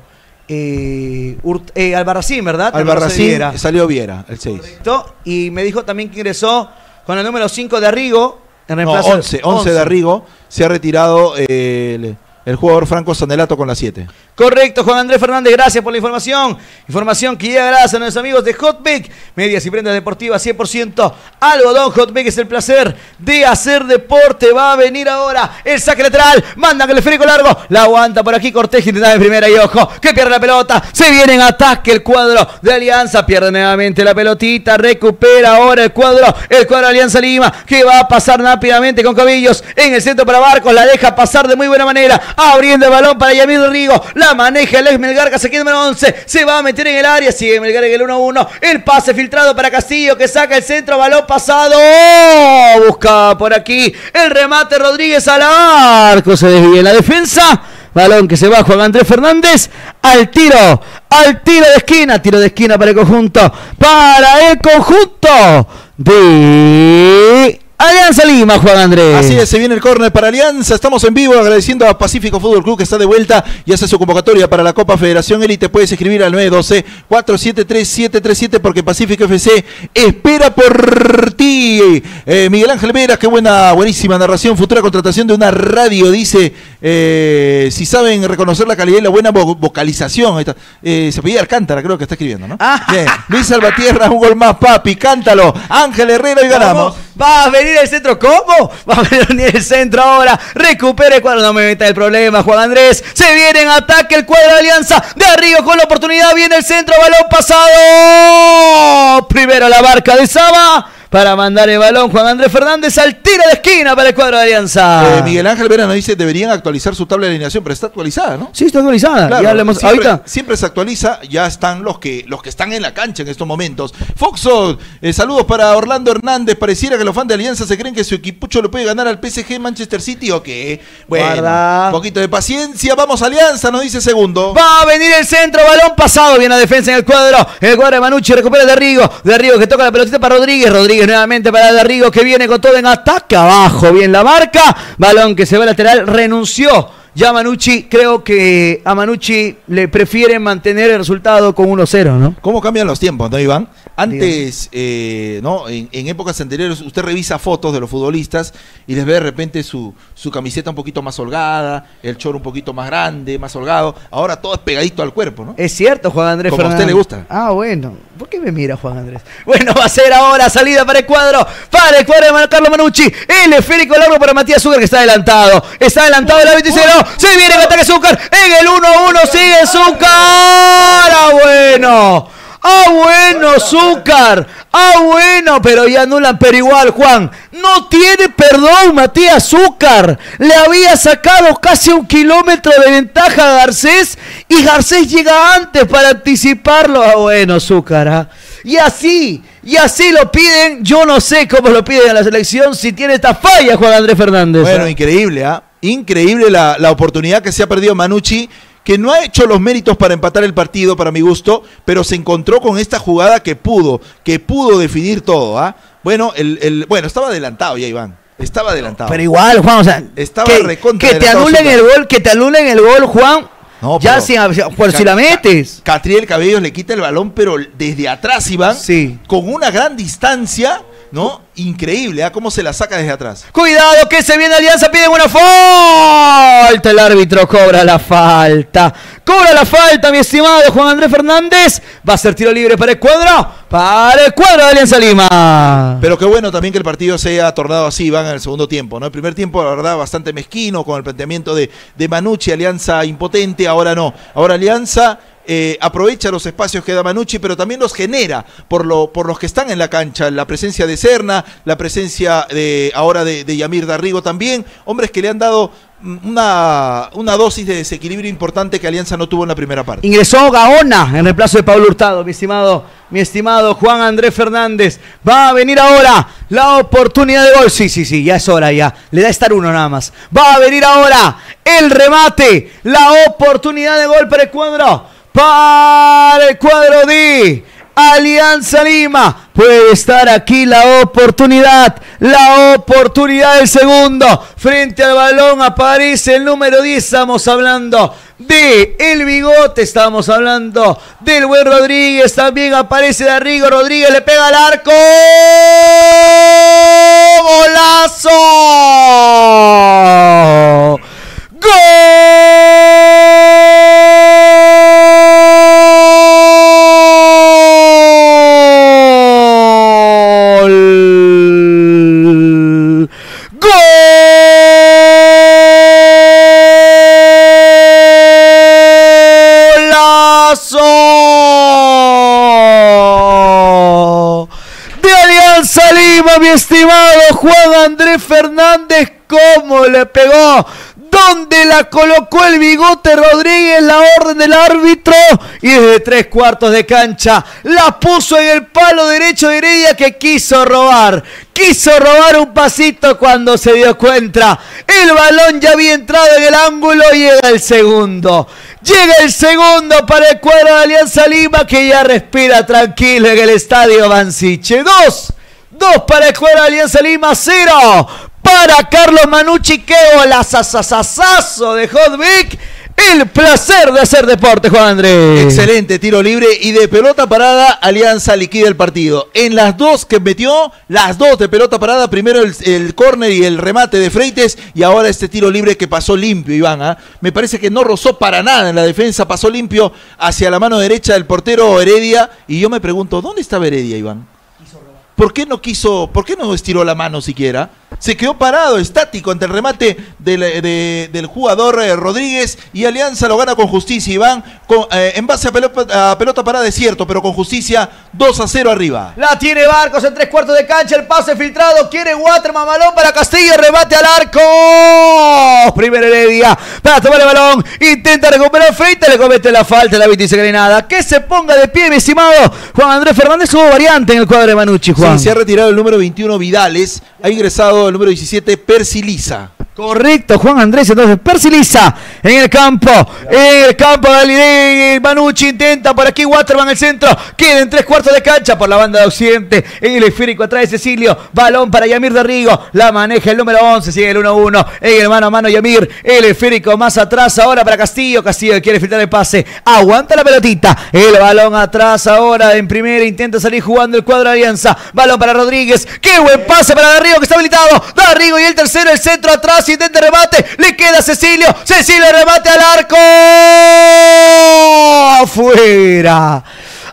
eh, eh, Albarracín, ¿verdad? Albarracín, salió Viera, el seis. Correcto, y me dijo también que ingresó con el número cinco de Arrigo, en reemplazo. No, once, once de Arrigo, se ha retirado eh, el, el jugador Franco Zanelatto con la siete. Correcto, Juan Andrés Fernández, gracias por la información. Información que llega gracias a nuestros amigos de Hotbic, medias y prendas deportivas cien por ciento algodón. Hotbic es el placer de hacer deporte. Va a venir ahora el saque lateral, manda que el esférico largo, la aguanta por aquí Cortés, intentaba en primera y ojo, que pierde la pelota, se viene en ataque el cuadro de Alianza, pierde nuevamente la pelotita, recupera ahora el cuadro, el cuadro de Alianza Lima, que va a pasar rápidamente con Cabellos, en el centro para Barcos, la deja pasar de muy buena manera, abriendo el balón para Yamir D'Arrigo, la maneja el ex Melgar, que se queda en el once, se va a meter en el área, sigue Melgar en el uno uno, el pase filtrado para Castillo, que saca el centro, balón pasado, oh, buscaba por aquí el remate Rodríguez al arco, se desvía en la defensa, balón que se va Juan Andrés Fernández, al tiro, al tiro de esquina, tiro de esquina para el conjunto, para el conjunto de Alianza Lima, Juan Andrés. Así es, se viene el córner para Alianza. Estamos en vivo agradeciendo a Pacífico Fútbol Club, que está de vuelta y hace su convocatoria para la Copa Federación Élite. Puedes escribir al nueve uno dos, cuatro siete tres, siete tres siete porque Pacífico F C espera por ti. Eh, Miguel Ángel Vera, qué buena, buenísima narración. Futura contratación de una radio, dice. Eh, si saben reconocer la calidad y la buena vo vocalización. Ahí está. Eh, se pedía Alcántara, creo que está escribiendo, ¿no? Ah. Bien. Luis Salvatierra, un gol más, papi. Cántalo. Ángel Herrera y ganamos. Va a venir el centro, ¿cómo? Va a venir el centro ahora, recupera el cuadro, no me meta el problema, Juan Andrés, se viene en ataque el cuadro de Alianza, D'Arrigo con la oportunidad, viene el centro, balón pasado, primero la barca de Saba, para mandar el balón Juan Andrés Fernández al tiro de esquina para el cuadro de Alianza. Eh, Miguel Ángel Vera nos dice, deberían actualizar su tabla de alineación, pero está actualizada, ¿no? Sí, está actualizada. Claro, ya hablamos, siempre, ahorita. Siempre se actualiza, ya están los que los que están en la cancha en estos momentos. Foxo, eh, saludos para Orlando Hernández. Pareciera que los fans de Alianza se creen que su equipucho le puede ganar al P S G, Manchester City o qué. Bueno, guarda, poquito de paciencia, vamos Alianza, nos dice segundo. Va a venir el centro, balón pasado, viene la defensa en el cuadro, el cuadro de Mannucci, recupera D'Arrigo, D'Arrigo que toca la pelotita para Rodríguez, Rodríguez nuevamente para D'Arrigo que viene con todo en ataque, abajo, bien la marca, balón que se va lateral, renunció ya Mannucci, creo que a Mannucci le prefieren mantener el resultado con uno cero, ¿no? ¿Cómo cambian los tiempos, no, Iván? Antes, eh, ¿no? En, en épocas anteriores, usted revisa fotos de los futbolistas y les ve de repente su, su camiseta un poquito más holgada, el chorro un poquito más grande, más holgado. Ahora todo es pegadito al cuerpo, ¿no? Es cierto, Juan Andrés Fernández. Como a usted le gusta. Ah, bueno. ¿Por qué me mira, Juan Andrés? Bueno, va a ser ahora salida para el cuadro, para el cuadro de Carlos Mannucci. El esférico largo para Matías Succar, que está adelantado. Está adelantado el árbitro y se ganó. Se viene el ataque Succar. En el uno uno sigue Succar. ¡Ah, bueno! Ah, bueno, Succar. Ah, bueno, pero ya anulan. Pero igual, Juan, no tiene perdón Matías Succar. Le había sacado casi un kilómetro de ventaja a Garcés y Garcés llega antes para anticiparlo. Ah, bueno, Succar, ¿ah? Y así, y así lo piden. Yo no sé cómo lo piden a la selección si tiene esta falla Juan Andrés Fernández. Bueno, ¿eh? Increíble, ¿ah? ¿eh? Increíble la, la oportunidad que se ha perdido Mannucci, que no ha hecho los méritos para empatar el partido, para mi gusto, pero se encontró con esta jugada que pudo, que pudo definir todo, ¿ah? ¿eh? Bueno, el, el, bueno, estaba adelantado ya, Iván. Estaba adelantado. Pero igual, Juan, o sea, estaba que, recontra que te anulen el gol, que te anulen el gol, Juan. No, ya si, por si la metes. Catriel Cabellos le quita el balón, pero desde atrás, Iván, sí, con una gran distancia, ¿no? Increíble, ¿eh? Cómo se la saca desde atrás. Cuidado que se viene Alianza, piden una falta. El árbitro cobra la falta. Cobra la falta, mi estimado Juan Andrés Fernández. Va a ser tiro libre para el cuadro, para el cuadro de Alianza Lima. Pero qué bueno también que el partido se ha tornado así, van en el segundo tiempo, ¿no? El primer tiempo, la verdad, bastante mezquino con el planteamiento de, de Mannucci, Alianza impotente. Ahora no, ahora Alianza Eh, aprovecha los espacios que da Mannucci, pero también los genera por, lo, por los que están en la cancha, la presencia de Serna, la presencia de, ahora de, de Yamir D'Arrigo también, hombres que le han dado una, una dosis de desequilibrio importante que Alianza no tuvo en la primera parte. Ingresó Gaona en reemplazo de Paolo Hurtado, mi estimado, mi estimado Juan Andrés Fernández. Va a venir ahora la oportunidad de gol, sí, sí, sí, ya es hora ya, le da estar uno nada más. Va a venir ahora el remate, la oportunidad de gol para el cuadro, para el cuadro de Alianza Lima. Puede estar aquí la oportunidad, la oportunidad del segundo. Frente al balón aparece el número diez, estamos hablando de el bigote, estamos hablando del buen Rodríguez, también aparece D'Arrigo, Rodríguez le pega al arco. ¡Golazo! ¡Gol! Lima, mi estimado Juan Andrés Fernández, cómo le pegó, donde la colocó el bigote Rodríguez, la orden del árbitro, y desde tres cuartos de cancha la puso en el palo derecho de Heredia, que quiso robar, quiso robar un pasito cuando se dio cuenta, el balón ya había entrado en el ángulo, y llega el segundo, llega el segundo para el cuadro de Alianza Lima, que ya respira tranquilo en el Estadio Mansiche. Dos, dos para el cuadro de Alianza Lima, cero para Carlos Mannucci. ¡Qué golazazazazazo de Hotbic! El placer de hacer deporte, Juan Andrés. Excelente tiro libre y de pelota parada, Alianza liquida el partido. En las dos que metió, las dos de pelota parada, primero el, el córner y el remate de Freites, y ahora este tiro libre que pasó limpio, Iván. ¿eh? Me parece que no rozó para nada en la defensa, pasó limpio hacia la mano derecha del portero Heredia, y yo me pregunto, ¿dónde estaba Heredia, Iván? ¿Por qué no quiso, por qué no estiró la mano siquiera? Se quedó parado, estático, ante el remate del, de, del jugador Rodríguez, y Alianza lo gana con justicia, Iván, con, eh, en base a pelota, a pelota parada, es cierto, pero con justicia, dos a cero arriba. La tiene Barcos en tres cuartos de cancha, el pase filtrado, quiere Waterman, balón para Castillo, remate al arco. Primero Heredia para tomar el balón, intenta recuperar Freites, le comete la falta, la vista y se cree nada. Que se ponga de pie, mi estimado Juan Andrés Fernández, hubo variante en el cuadro de Mannucci, Juan. Sí, se ha retirado el número veintiuno Vidales, ha ingresado el número diecisiete Persiliza. Correcto, Juan Andrés, entonces Persiliza en el campo, en el campo de Mannucci, intenta por aquí Waterman el centro, queda en tres cuartos de cancha por la banda de occidente, en el esférico atrás de Cecilio, balón para Yamir D'Arrigo, la maneja el número once, sigue el uno uno, en el mano a mano Yamir, el esférico más atrás ahora para Castillo, Castillo quiere filtrar el pase, aguanta la pelotita, el balón atrás ahora en primera, intenta salir jugando el cuadro de Alianza, balón para Rodríguez, qué buen pase para D'Arrigo que está habilitado, D'Arrigo y el tercero, el centro atrás, intenta remate, le queda Cecilio, Cecilio remate al arco, afuera,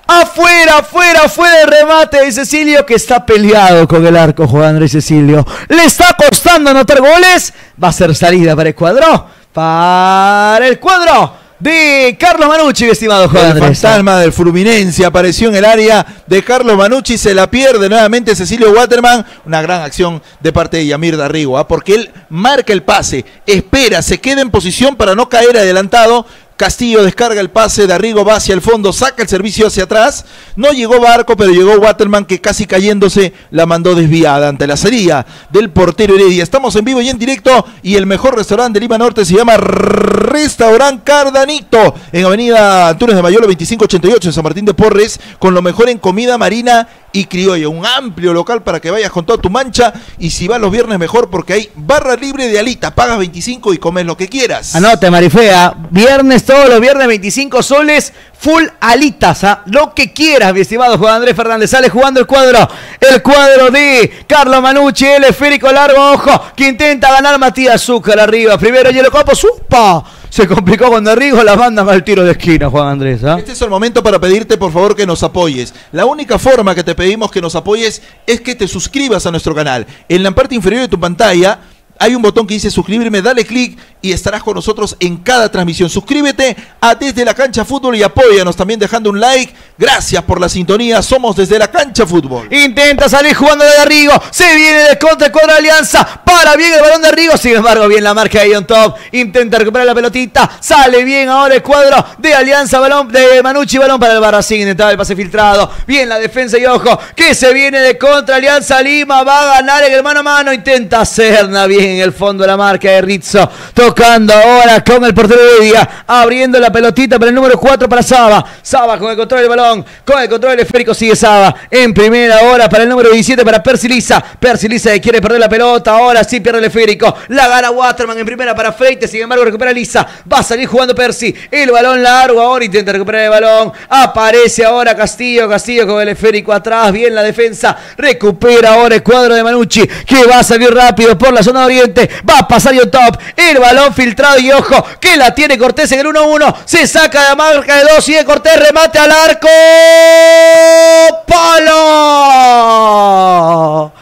afuera, afuera, afuera el remate de Cecilio, que está peleado con el arco, Juan Andrés. Cecilio, le está costando anotar goles, va a ser salida para el cuadro, para el cuadro de Carlos Mannucci, estimado Juan Andrés. El fantasma del Fluminense apareció en el área de Carlos Mannucci, se la pierde nuevamente Cecilio Waterman, una gran acción de parte de Yamir D'Arrigo, ¿eh? porque él marca el pase, espera, se queda en posición para no caer adelantado. Castillo descarga el pase, D'Arrigo va hacia el fondo, saca el servicio hacia atrás, no llegó Barco, pero llegó Waterman, que casi cayéndose la mandó desviada ante la salida del portero Heredia. Estamos en vivo y en directo, y el mejor restaurante de Lima Norte se llama Restaurant Cardanito, en avenida Antunes de Mayolo veinticinco ochenta y ocho, en San Martín de Porres, con lo mejor en comida marina y criolla, un amplio local para que vayas con toda tu mancha, y si vas los viernes mejor, porque hay barra libre de alita, pagas veinticinco y comes lo que quieras. Anote, Marifea, viernes, todos los viernes, veinticinco soles, full alitas, ¿ah? lo que quieras, mi estimado Juan Andrés Fernández. Sale jugando el cuadro, el cuadro de Carlos Mannucci, el esférico largo, ojo, que intenta ganar Matías Succar arriba, primero y el copo, ¡supa! Se complicó con D'Arrigo, la banda va al tiro de esquina, Juan Andrés. ¿eh? Este es el momento para pedirte, por favor, que nos apoyes. La única forma que te pedimos que nos apoyes es que te suscribas a nuestro canal. En la parte inferior de tu pantalla hay un botón que dice suscribirme, dale clic y estarás con nosotros en cada transmisión. Suscríbete a Desde la Cancha Fútbol y apóyanos también dejando un like. Gracias por la sintonía, somos Desde la Cancha Fútbol. Intenta salir jugando de D'Arrigo, se viene de contra el cuadro de Alianza, para bien el balón de D'Arrigo, sin embargo bien la marca de Yon Top, intenta recuperar la pelotita, sale bien ahora el cuadro de Alianza, balón de Mannucci, balón para el Barracín, intentaba el pase filtrado, bien la defensa y ojo, que se viene de contra Alianza Lima, va a ganar en el mano a mano, intenta Serna, bien en el fondo de la marca de Rizo, tocando ahora con el portero de Heredia, abriendo la pelotita para el número cuatro para Saba, Saba con el control del balón, con el control del esférico sigue Saba, en primera hora para el número diecisiete para Persiliza, Persiliza que quiere perder la pelota, ahora sí pierde el esférico, la gana Waterman en primera para Freites, sin embargo recupera Liza, va a salir jugando Percy, el balón largo ahora, intenta recuperar el balón, aparece ahora Castillo, Castillo con el esférico atrás, bien la defensa, recupera ahora el cuadro de Mannucci, que va a salir rápido por la zona oriental, va a pasar Yon Top, el balón filtrado y ojo, que la tiene Cortés en el uno uno, se saca de la marca de dos, sigue Cortés, remate al arco, palo,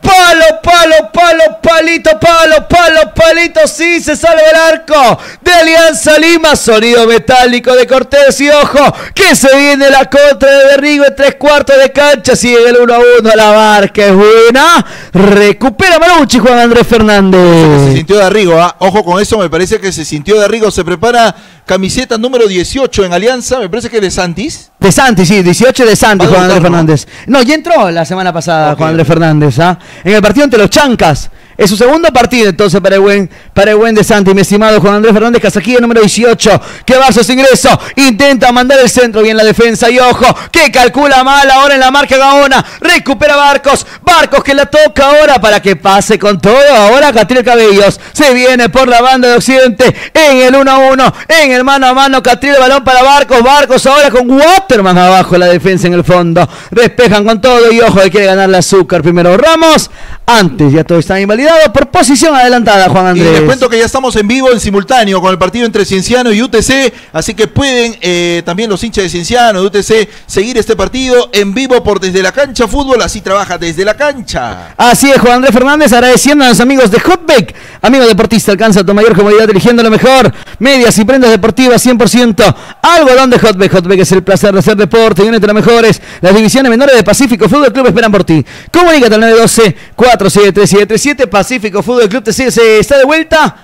Palo, palo, palo, palito, palo, palo, palito. Sí, se sale del arco de Alianza Lima. Sonido metálico de Cortés y ojo que se viene la contra de D'Arrigo en tres cuartos de cancha. Sigue el uno a uno a la barca. Es buena. Recupera Mannucci, Juan Andrés Fernández. Se sintió D'Arrigo, ¿eh? Ojo con eso. Me parece que se sintió D'Arrigo. Se prepara camiseta número dieciocho en Alianza. Me parece que de Santis. De Santis, sí, dieciocho de Santis, Juan Andrés Fernández. No, ya entró la semana pasada, okay. Juan Andrés Fernández, ¿ah? ¿eh? En el partido ante los Chankas. Es su segundo partido entonces para el buen, para el buen de Santi, mi estimado Juan Andrés Fernández. Casaquilla número dieciocho, que va a su ingreso, intenta mandar el centro, bien la defensa y ojo, que calcula mal ahora en la marca Gaona, recupera Barcos, Barcos que la toca ahora para que pase con todo, ahora Catriel Cabellos, se viene por la banda de Occidente, en el uno a uno, en el mano a mano, Catriel, balón para Barcos, Barcos ahora con Waterman abajo, la defensa en el fondo, despejan con todo y ojo, que quiere ganar la Succar, primero Ramos, antes ya todo está invalidado, por posición adelantada, Juan Andrés. Y les cuento que ya estamos en vivo, en simultáneo, con el partido entre Cienciano y U T C, así que pueden eh, también los hinchas de Cienciano, de U T C, seguir este partido en vivo por Desde la Cancha Fútbol, así trabaja Desde la Cancha. Así es, Juan Andrés Fernández, agradeciendo a los amigos de Hotbic, amigo deportista, alcanza tu mayor comodidad eligiendo lo mejor, medias y prendas deportivas cien por ciento, algodón de Hotbic. Hotbic es el placer de hacer deporte, únete a los mejores, las divisiones menores de Pacífico Fútbol Club esperan por ti. Comunícate al nueve uno dos, cuatro siete tres, siete tres siete, Pacífico Fútbol Club T C está de vuelta.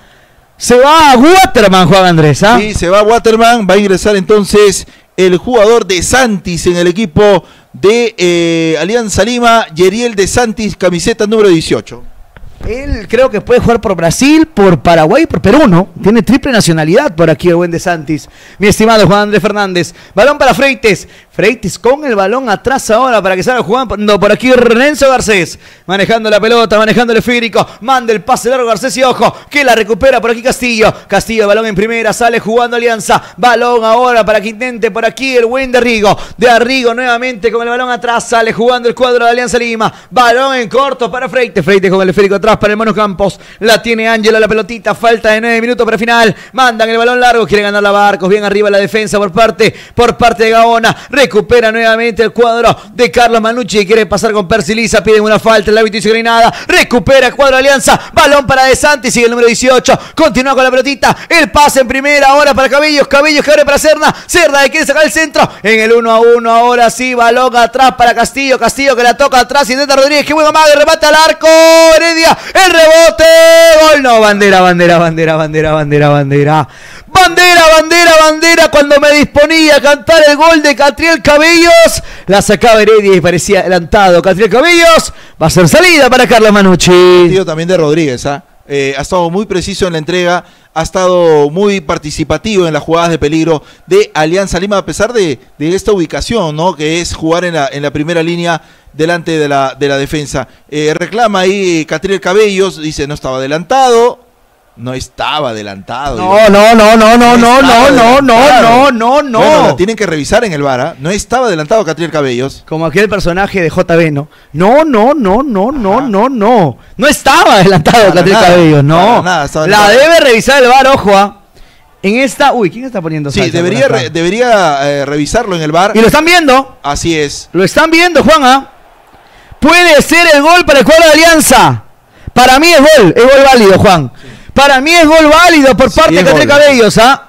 Se va a Waterman, Juan Andrés. ¿Ah? Sí, se va a Waterman. Va a ingresar entonces el jugador de Santis en el equipo de eh, Alianza Lima, Yeriel de Santis, camiseta número dieciocho. Él creo que puede jugar por Brasil, por Paraguay, por Perú, ¿no? Tiene triple nacionalidad por aquí el buen de Santis. Mi estimado Juan Andrés Fernández. Balón para Freites. Freites con el balón atrás ahora para que salga jugando por aquí Renzo Garcés. Manejando la pelota, manejando el esférico. Manda el pase largo Garcés y ojo, que la recupera por aquí Castillo. Castillo, balón en primera, sale jugando Alianza. Balón ahora para que intente por aquí el buen D'Arrigo. D'Arrigo nuevamente con el balón atrás, sale jugando el cuadro de Alianza Lima. Balón en corto para Freites. Freites con el esférico atrás para el Mono Campos, la tiene Ángela la pelotita, falta de nueve minutos para final, mandan el balón largo, quiere ganar la Barcos, bien arriba la defensa por parte, por parte de Gaona, recupera nuevamente el cuadro de Carlos Mannucci, quiere pasar con Persiliza, piden una falta, el árbitro dice que no hay nada, recupera el cuadro de Alianza, balón para De Santi, sigue el número dieciocho, continúa con la pelotita, el pase en primera, ahora para Cabellos, Cabellos que abre para Serna, Serna que quiere sacar el centro, en el uno a uno, ahora sí, balón atrás para Castillo, Castillo que la toca atrás, intenta Rodríguez, que buena madre, remata al arco, Heredia, el rebote, gol, no, bandera, bandera, bandera, bandera, bandera, bandera, bandera, bandera, bandera, cuando me disponía a cantar el gol de Catriel Cabellos, la sacaba Heredia y parecía adelantado, Catriel Cabellos, va a ser salida para Carlos Mannucci. El tío también de Rodríguez, ¿ah? Eh, ha estado muy preciso en la entrega, ha estado muy participativo en las jugadas de peligro de Alianza Lima, a pesar de, de esta ubicación, ¿no? Que es jugar en la, en la primera línea delante de la, de la defensa. Eh, reclama ahí Catriel Cabellos, dice no estaba adelantado. No estaba adelantado. No, no, no, no, no, no, no, no, no, no, no. Bueno, la tienen que revisar en el V A R. No estaba adelantado Catriel Cabellos. Como aquel personaje de J B, ¿no? No, no, no, no, no, no, no. No estaba adelantado Catriel Cabellos, no. La debe revisar el V A R, ojo, ¿ah? En esta, uy, ¿quién está poniendo salsa? Sí, debería, re, debería eh, revisarlo en el V A R. Y lo están viendo. Así es. Lo están viendo, Juan, ¿ah? Puede ser el gol para el cuadro de Alianza. Para mí es gol, es gol válido, Juan. Sí. Para mí es gol válido por parte sí, de Catriel Cabellos, ¿ah?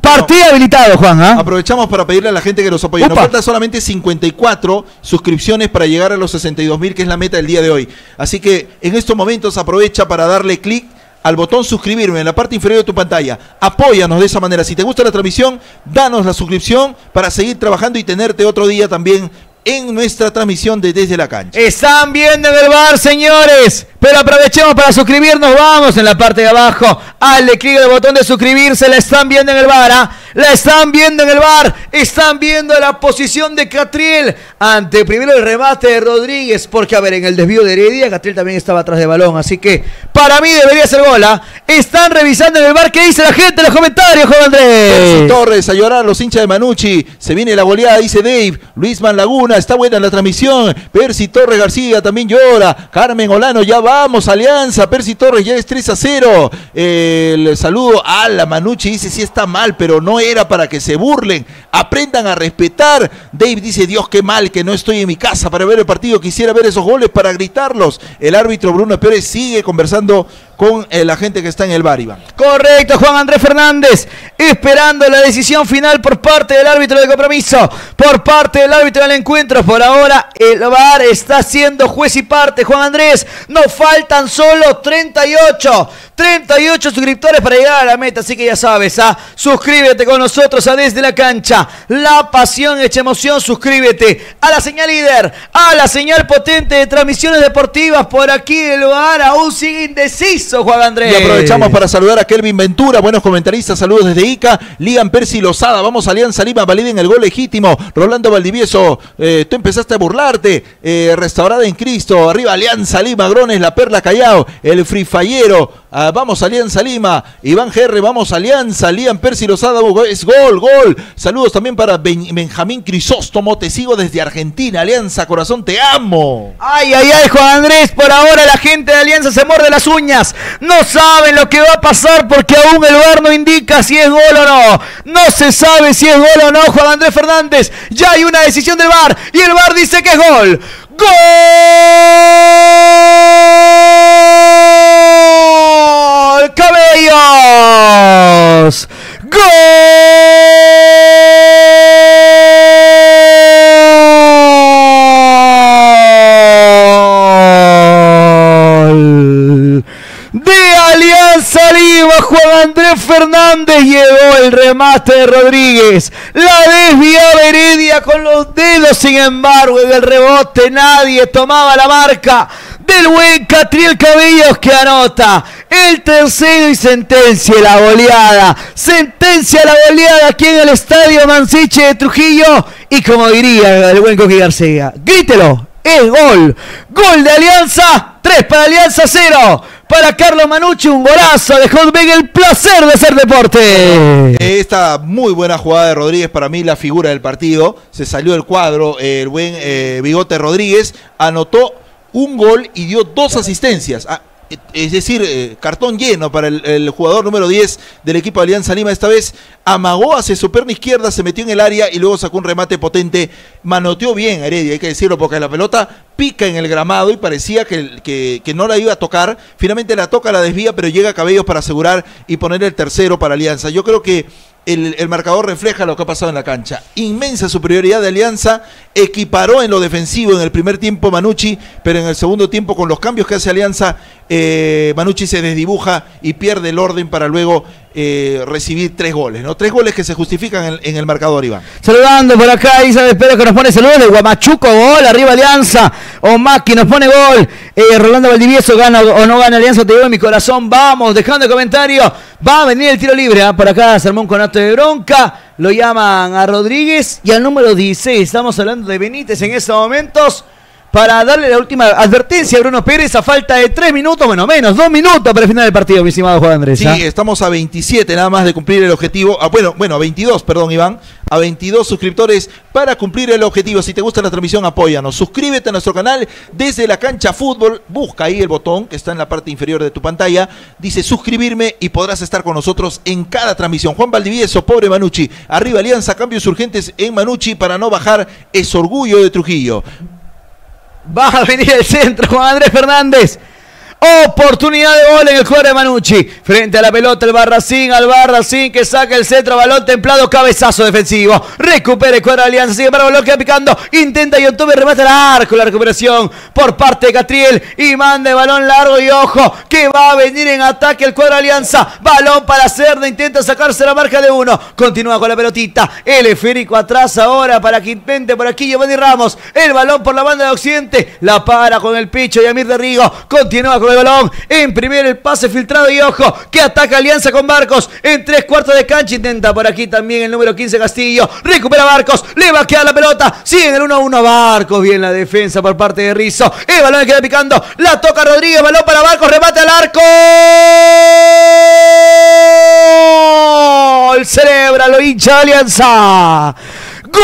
Partido no. habilitado, Juan, ¿ah? Aprovechamos para pedirle a la gente que nos apoye. Opa. Nos faltan solamente cincuenta y cuatro suscripciones para llegar a los sesenta y dos mil, que es la meta del día de hoy. Así que en estos momentos aprovecha para darle clic al botón suscribirme en la parte inferior de tu pantalla. Apóyanos de esa manera. Si te gusta la transmisión, danos la suscripción para seguir trabajando y tenerte otro día también en nuestra transmisión de Desde la Cancha. Están viendo en el V A R, señores, pero aprovechemos para suscribirnos. Vamos en la parte de abajo, hazle clic al botón de suscribirse. La están viendo en el V A R, ¿ah? La están viendo en el V A R. Están viendo la posición de Catriel ante primero el remate de Rodríguez, porque a ver, en el desvío de Heredia Catriel también estaba atrás de balón, así que para mí debería ser bola. Están revisando en el V A R. ¿Qué dice la gente en los comentarios, Juan Andrés? Torres, a llorar los hinchas de Mannucci, se viene la goleada, dice Dave. Luis Manlaguna, está buena la transmisión. Percy Torres García también llora. Carmen Olano, ya vamos Alianza. Percy Torres, ya es tres a cero. El saludo a la Mannucci, dice si sí está mal, pero no es manera para que se burlen, aprendan a respetar. Dave dice, Dios, qué mal que no estoy en mi casa para ver el partido, quisiera ver esos goles para gritarlos. El árbitro Bruno Pérez sigue conversando con eh, la gente que está en el bar, Iván. Correcto, Juan Andrés Fernández, esperando la decisión final por parte del árbitro de compromiso, por parte del árbitro del encuentro. Por ahora el bar está siendo juez y parte, Juan Andrés. Nos faltan solo treinta y ocho suscriptores para llegar a la meta, así que ya sabes, ¿ah? Suscríbete con nosotros a Desde la Cancha, la pasión hecha emoción. Suscríbete a la señal líder, a la señal potente de transmisiones deportivas. Por aquí el bar aún sigue indeciso, Juan Andrés. Y aprovechamos para saludar a Kelvin Ventura, buenos comentaristas, saludos desde Ica. Lian Percy Lozada, vamos a Alianza Lima, validen el gol legítimo. Rolando Valdivieso, eh, tú empezaste a burlarte, eh, restaurada en Cristo, arriba Alianza Lima, Grones, La Perla, Callao, el Frifallero, ah, vamos Alianza Lima. Iván G R, vamos Alianza. Lian Percy Lozada, es gol, gol. Saludos también para ben Benjamín Crisóstomo, te sigo desde Argentina. Alianza, corazón, te amo. Ay, ay, ay, Juan Andrés, por ahora la gente de Alianza se morde las uñas. No saben lo que va a pasar porque aún el V A R no indica si es gol o no. No se sabe si es gol o no, Juan Andrés Fernández. Ya hay una decisión del V A R y el V A R dice que es gol. ¡Gol! ¡Cabellos! ¡Gol! De Alianza Lima, Juan Andrés Fernández. Llegó el remate de Rodríguez, la desviaba Heredia con los dedos, sin embargo en el rebote nadie tomaba la marca del buen Catriel Cabellos, que anota el tercero y sentencia la goleada. Sentencia la goleada aquí en el Estadio Mansiche de Trujillo. Y como diría el buen Coqui García, grítelo, el gol. Gol de Alianza, tres para Alianza, cero para Carlos Mannucci. Un golazo de Hotbic, el placer de hacer deporte. Esta muy buena jugada de Rodríguez, para mí la figura del partido. Se salió del cuadro el buen eh, Bigote Rodríguez, anotó un gol y dio dos asistencias. Ah, es decir, eh, cartón lleno para el, el jugador número diez del equipo de Alianza Lima. Esta vez amagó hacia su perna izquierda, se metió en el área y luego sacó un remate potente. Manoteó bien Heredia, hay que decirlo, porque la pelota pica en el gramado y parecía que, que, que no la iba a tocar. Finalmente la toca, la desvía, pero llega Cabellos para asegurar y poner el tercero para Alianza. Yo creo que El, el marcador refleja lo que ha pasado en la cancha. Inmensa superioridad de Alianza, equiparó en lo defensivo en el primer tiempo Mannucci, pero en el segundo tiempo, con los cambios que hace Alianza, eh, Mannucci se desdibuja y pierde el orden para luego eh, recibir tres goles, ¿no? Tres goles que se justifican en, en el marcador, Iván. Saludando por acá, Isabel Pedro, que nos pone saludos de Guamachuco, gol, arriba Alianza. Omaki nos pone gol. Eh, Rolando Valdivieso, gana o no gana Alianza, te llevo en mi corazón. Vamos, dejando el comentario. Va a venir el tiro libre, ¿eh? Por acá se armó un conato de bronca. Lo llaman a Rodríguez y al número dieciséis. Estamos hablando de Benítez en estos momentos, para darle la última advertencia a Bruno Pérez a falta de tres minutos, bueno, menos, dos minutos para el final del partido, mi estimado Juan Andrés. Sí, ¿eh? Estamos a veintisiete nada más de cumplir el objetivo, a, bueno, bueno, a veintidós, perdón, Iván, a veintidós suscriptores para cumplir el objetivo. Si te gusta la transmisión, apóyanos, suscríbete a nuestro canal Desde la Cancha Fútbol, busca ahí el botón que está en la parte inferior de tu pantalla, dice suscribirme y podrás estar con nosotros en cada transmisión. Juan Valdivieso, pobre Mannucci, arriba Alianza, cambios urgentes en Mannucci para no bajar, es orgullo de Trujillo. Va a venir el centro, Juan Andrés Fernández. Oportunidad de gol en el jugador de Mannucci. Frente a la pelota, el Barracín, al Barracín que saca el centro, balón templado, cabezazo defensivo. Recupera el cuadro de Alianza, sigue para balón, queda picando. Intenta Yon Top, remata el arco, la recuperación por parte de Catriel. Y manda el balón largo y ojo, que va a venir en ataque el cuadro de Alianza. Balón para Serna, intenta sacarse la marca de uno. Continúa con la pelotita. El esférico atrás ahora para que intente por aquí Giovanni Ramos. El balón por la banda de Occidente, la para con el picho Yamir D'Arrigo. Continúa con el balón, en primer el pase filtrado y ojo, que ataca Alianza con Barcos en tres cuartos de cancha, intenta por aquí también el número quince Castillo, recupera Barcos, le va a quedar la pelota, sigue en el uno a uno Barcos, bien la defensa por parte de Rizo, el balón que queda picando, la toca Rodríguez, balón para Barcos, remate al arco, celebra lo hincha de Alianza, gol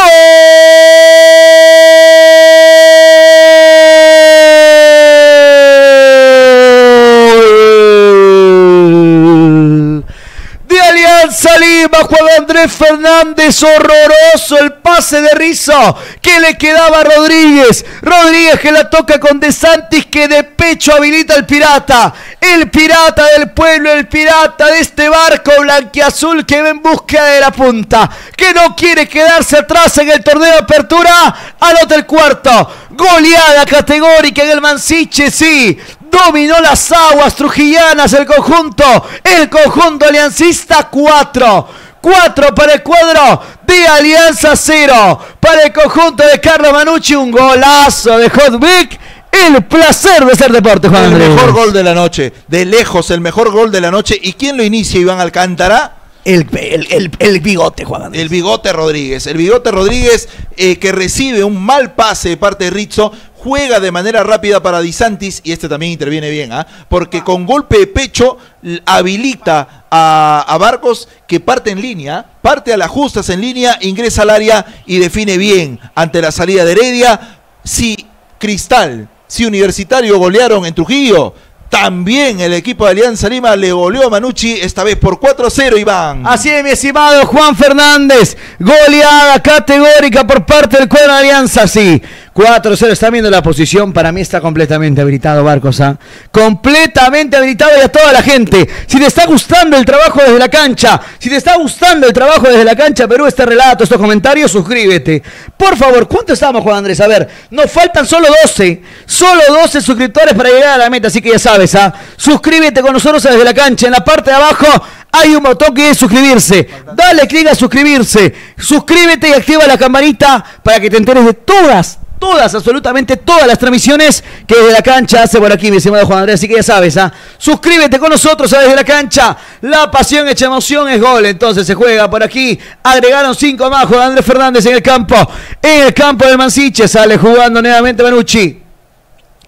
de Alianza Alianza Lima, juega Andrés Fernández, horroroso el pase de Rizo, que le quedaba a Rodríguez, Rodríguez que la toca con De Santis, que de pecho habilita al pirata, el pirata del pueblo, el pirata de este barco blanquiazul que va en búsqueda de la punta, que no quiere quedarse atrás en el torneo de apertura, anota el cuarto, goleada categórica en el Mansiche, sí, dominó las aguas trujillanas el conjunto, el conjunto aliancista. Cuatro, cuatro para el cuadro de Alianza, cero para el conjunto de Carlos Mannucci, un golazo de Hotbic. El placer de ser deporte, Juan Andrés. El mejor gol de la noche, de lejos el mejor gol de la noche. ¿Y quién lo inicia, Iván Alcántara? El, el, el, el bigote, Juan Andrés. El bigote Rodríguez, el bigote Rodríguez eh, que recibe un mal pase de parte de Rizo. Juega de manera rápida para Di Santis, y este también interviene bien, ¿eh? Porque con golpe de pecho habilita a, a Barcos, que parte en línea, parte a las justas en línea, ingresa al área y define bien ante la salida de Heredia. Si Cristal, si Universitario golearon en Trujillo, también el equipo de Alianza Lima le goleó a Mannucci, esta vez por cuatro a cero, Iván. Así es, mi estimado Juan Fernández. Goleada categórica por parte del cuadro de Alianza, sí. cuatro a cero, está viendo la posición. Para mí está completamente habilitado Barcos, ¿ah? Completamente habilitado. Y a toda la gente, si te está gustando el trabajo desde la cancha, si te está gustando el trabajo desde la cancha Perú, este relato, estos comentarios, suscríbete. Por favor, ¿cuánto estamos, Juan Andrés? A ver, nos faltan solo doce. Solo doce suscriptores para llegar a la meta, así que ya sabes. ¿Ah? Suscríbete con nosotros desde la cancha. En la parte de abajo hay un botón que es suscribirse. Dale clic a suscribirse. Suscríbete y activa la campanita para que te enteres de todas, todas, absolutamente todas las transmisiones que desde la cancha hace por aquí, mi estimado Juan Andrés. Así que ya sabes, ¿ah? Suscríbete con nosotros, ¿ah? Desde la cancha. La pasión hecha emoción es gol. Entonces se juega por aquí. Agregaron cinco más. Juan Andrés Fernández en el campo. En el campo del Mansiche. Sale jugando nuevamente Mannucci.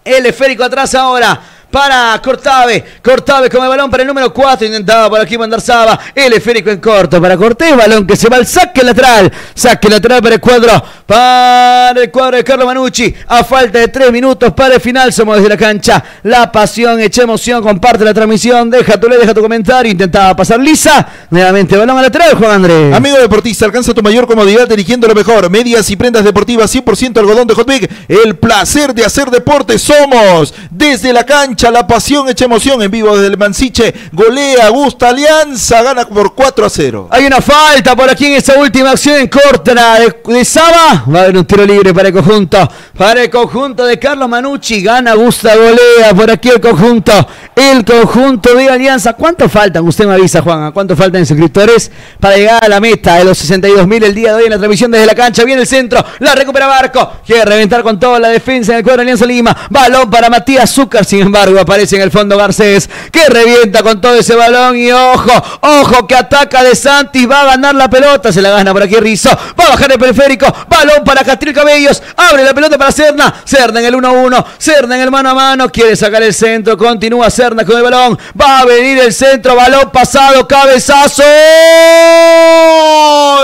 El esférico atrás ahora. Para Cortave, Cortave con el balón para el número cuatro, intentaba por aquí mandar Saba, el esférico en corto para Cortés, balón que se va al saque lateral, saque lateral para el cuadro, para el cuadro de Carlos Mannucci, a falta de tres minutos para el final, somos desde la cancha, la pasión hecha emoción, comparte la transmisión, deja tu like, deja tu comentario, intentaba pasar lisa, nuevamente balón al lateral, Juan Andrés. Amigo deportista, alcanza tu mayor comodidad eligiendo lo mejor, medias y prendas deportivas, cien por ciento algodón de Hotbic, el placer de hacer deporte, somos desde la cancha. La pasión hecha emoción en vivo desde el Mansiche. Golea, gusta Alianza, gana por cuatro a cero. Hay una falta por aquí en esa última acción en corta de, de Saba. Va a haber un tiro libre para el conjunto, para el conjunto de Carlos Mannucci. Gana, gusta, golea por aquí el conjunto, el conjunto de Alianza. ¿Cuánto faltan? Usted me avisa, Juan, ¿a cuánto faltan suscriptores para llegar a la meta de los sesenta y dos mil el día de hoy en la transmisión desde la cancha? Viene el centro, la recupera Barco, quiere reventar con toda la defensa en el cuadro de Alianza Lima. Balón para Matías Succar, sin embargo aparece en el fondo Garcés, que revienta con todo ese balón, y ojo, ojo que ataca De Santis, va a ganar la pelota, se la gana por aquí Rizo, va a bajar el periférico, balón para Catriel Cabellos, abre la pelota para Serna, Serna en el uno a uno, Serna en el mano a mano, quiere sacar el centro, continúa Serna con el balón, va a venir el centro, balón pasado, cabezazo,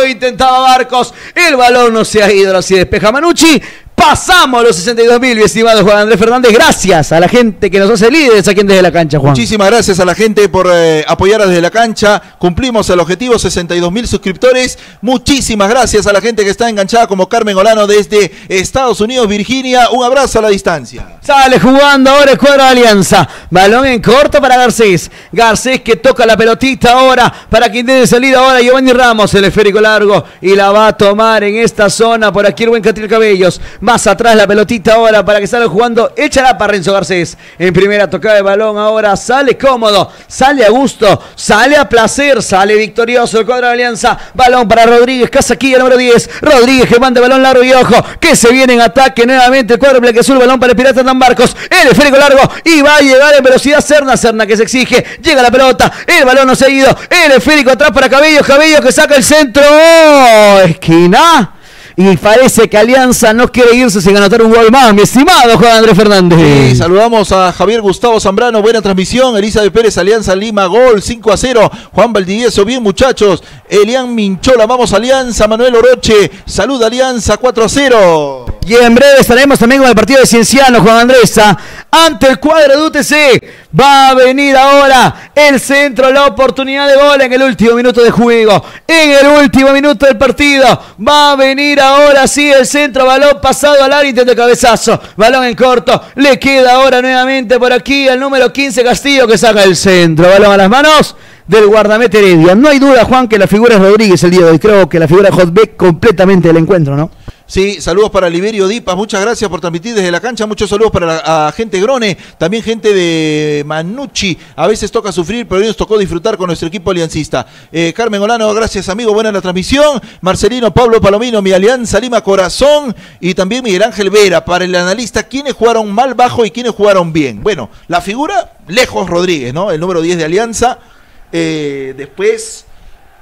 intentaba Barcos, el balón no se ha ido, así despeja Mannucci. Pasamos los sesenta y dos mil, mi estimado Juan Andrés Fernández. Gracias a la gente que nos hace líderes aquí en Desde la Cancha, Juan. Muchísimas gracias a la gente por eh, apoyar a Desde la Cancha. Cumplimos el objetivo, sesenta y dos mil suscriptores. Muchísimas gracias a la gente que está enganchada, como Carmen Olano desde Estados Unidos, Virginia. Un abrazo a la distancia. Sale jugando ahora el cuadro de Alianza. Balón en corto para Garcés. Garcés que toca la pelotita ahora para que intente salir ahora Giovanni Ramos. El esférico largo y la va a tomar en esta zona por aquí el buen Catriel Cabellos. Más atrás la pelotita ahora para que salga jugando. Échala para Renzo Garcés. En primera tocada de balón ahora sale cómodo, sale a gusto, sale a placer, sale victorioso el cuadro de Alianza. Balón para Rodríguez, casaquilla número diez. Rodríguez que manda balón largo y ojo, que se viene en ataque nuevamente el cuadro blanquiazul. Balón para el pirata Hernán Barcos. El esférico largo y va a llegar en velocidad Serna. Serna que se exige, llega la pelota. El balón no se ha ido. El esférico atrás para Cabellos. Cabellos que saca el centro. ¡Oh! Esquina. Y parece que Alianza no quiere irse sin anotar un gol más, mi estimado Juan Andrés Fernández. Sí, saludamos a Javier Gustavo Zambrano, buena transmisión. Elizabeth Pérez, Alianza Lima, gol cinco a cero. Juan Valdivieso, bien muchachos. Elian Minchola, vamos Alianza. Manuel Oroche, salud Alianza, cuatro a cero. Y en breve estaremos también con el partido de Cienciano, Juan Andrés. ante el cuadro de U T C. Va a venir ahora el centro, la oportunidad de gol en el último minuto de juego, en el último minuto del partido. Va a venir ahora sí el centro, balón pasado al área, intento de cabezazo, balón en corto, le queda ahora nuevamente por aquí el número quince Castillo, que saca el centro, balón a las manos del guardameta Heredia. No hay duda, Juan, que la figura es Rodríguez el día de hoy. Creo que la figura Hotbic completamente del encuentro, ¿no? Sí, saludos para Liberio Dipas, muchas gracias por transmitir desde la cancha, muchos saludos para la, a gente Grone, también gente de Mannucci, a veces toca sufrir, pero hoy nos tocó disfrutar con nuestro equipo aliancista. Eh, Carmen Olano, gracias amigo, buena la transmisión. Marcelino Pablo Palomino, mi Alianza Lima corazón, y también Miguel Ángel Vera, para el analista, ¿quiénes jugaron mal bajo y quiénes jugaron bien? Bueno, la figura, lejos Rodríguez, ¿no? El número diez de Alianza, eh, después...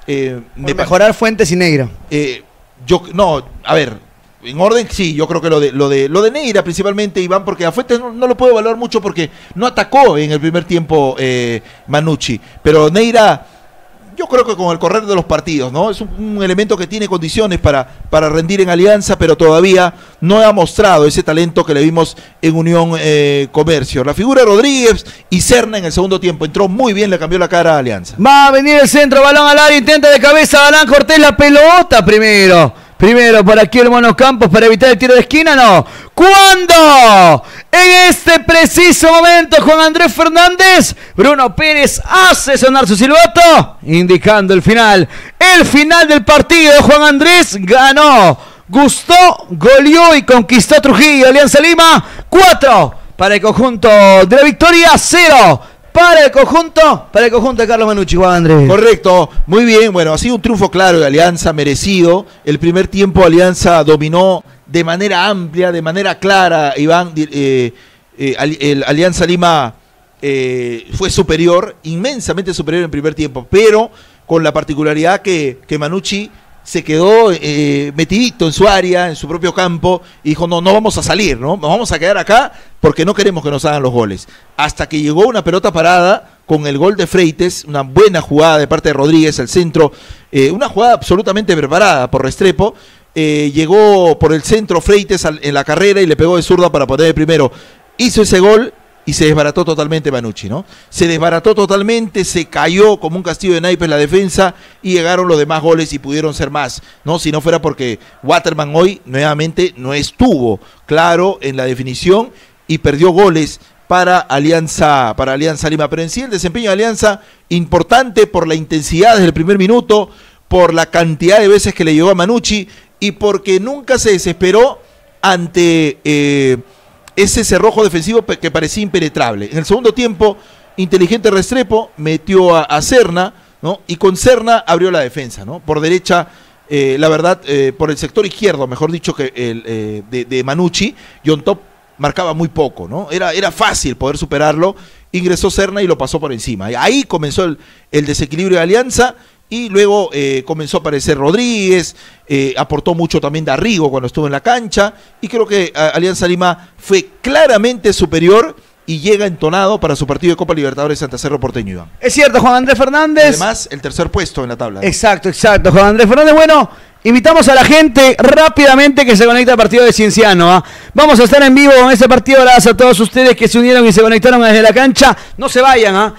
Eh, de mejorar Fuentes y Neyra. Eh, yo, no, a ver... En orden, sí, yo creo que lo de lo de, lo de Neyra principalmente, Iván, porque a Fuentes no, no lo puedo valorar mucho porque no atacó en el primer tiempo eh, Mannucci, pero Neyra, yo creo que con el correr de los partidos, ¿no? Es un, un elemento que tiene condiciones para, para rendir en Alianza, pero todavía no ha mostrado ese talento que le vimos en Unión eh, Comercio. La figura de Rodríguez y Serna en el segundo tiempo, entró muy bien, le cambió la cara a Alianza. Va a venir el centro, balón al área, intenta de cabeza, Galán Cortés, la pelota primero. Primero por aquí el Mono Campos para evitar el tiro de esquina, no. ¿Cuándo? En este preciso momento, Juan Andrés Fernández, Bruno Pérez hace sonar su silbato, indicando el final. El final del partido, Juan Andrés ganó, gustó, goleó y conquistó Trujillo. Alianza Lima, cuatro para el conjunto de la victoria, cero. Para el conjunto, para el conjunto de Carlos Mannucci, Juan Andrés. Correcto, muy bien, bueno, ha sido un triunfo claro de Alianza, merecido. El primer tiempo Alianza dominó de manera amplia, de manera clara, Iván, eh, eh, el Alianza Lima eh, fue superior, inmensamente superior en el primer tiempo, pero con la particularidad que, que Mannucci se quedó eh, metidito en su área, en su propio campo, y dijo, no, no vamos a salir, ¿no? Nos vamos a quedar acá porque no queremos que nos hagan los goles. Hasta que llegó una pelota parada con el gol de Freites, una buena jugada de parte de Rodríguez, el centro, eh, una jugada absolutamente preparada por Restrepo, eh, llegó por el centro Freites al, en la carrera y le pegó de zurda para poner el primero. Hizo ese gol y se desbarató totalmente Mannucci, ¿no? Se desbarató totalmente, se cayó como un castillo de naipes la defensa y llegaron los demás goles y pudieron ser más, ¿no? Si no fuera porque Waterman hoy nuevamente no estuvo claro en la definición y perdió goles para Alianza, para Alianza Lima. Pero en sí el desempeño de Alianza, importante por la intensidad desde el primer minuto, por la cantidad de veces que le llegó a Mannucci y porque nunca se desesperó ante... Eh, ese cerrojo defensivo que parecía impenetrable. En el segundo tiempo, inteligente Restrepo metió a, a Serna, ¿no? Y con Serna abrió la defensa, ¿no? Por derecha, eh, la verdad, eh, por el sector izquierdo, mejor dicho, que el, eh, de, de Mannucci, Yon Top marcaba muy poco, ¿no? Era, era fácil poder superarlo. Ingresó Serna y lo pasó por encima. Ahí comenzó el, el desequilibrio de Alianza. Y luego eh, comenzó a aparecer Rodríguez, eh, aportó mucho también D'Arrigo cuando estuvo en la cancha, y creo que a, Alianza Lima fue claramente superior y llega entonado para su partido de Copa Libertadores Santa Cerro Porteño, Iván. Es cierto, Juan Andrés Fernández. Además, el tercer puesto en la tabla. Exacto, exacto, Juan Andrés Fernández. Bueno, invitamos a la gente rápidamente que se conecte al partido de Cienciano, ¿ah? Vamos a estar en vivo con ese partido, gracias a todos ustedes que se unieron y se conectaron desde la cancha. No se vayan, ¿ah?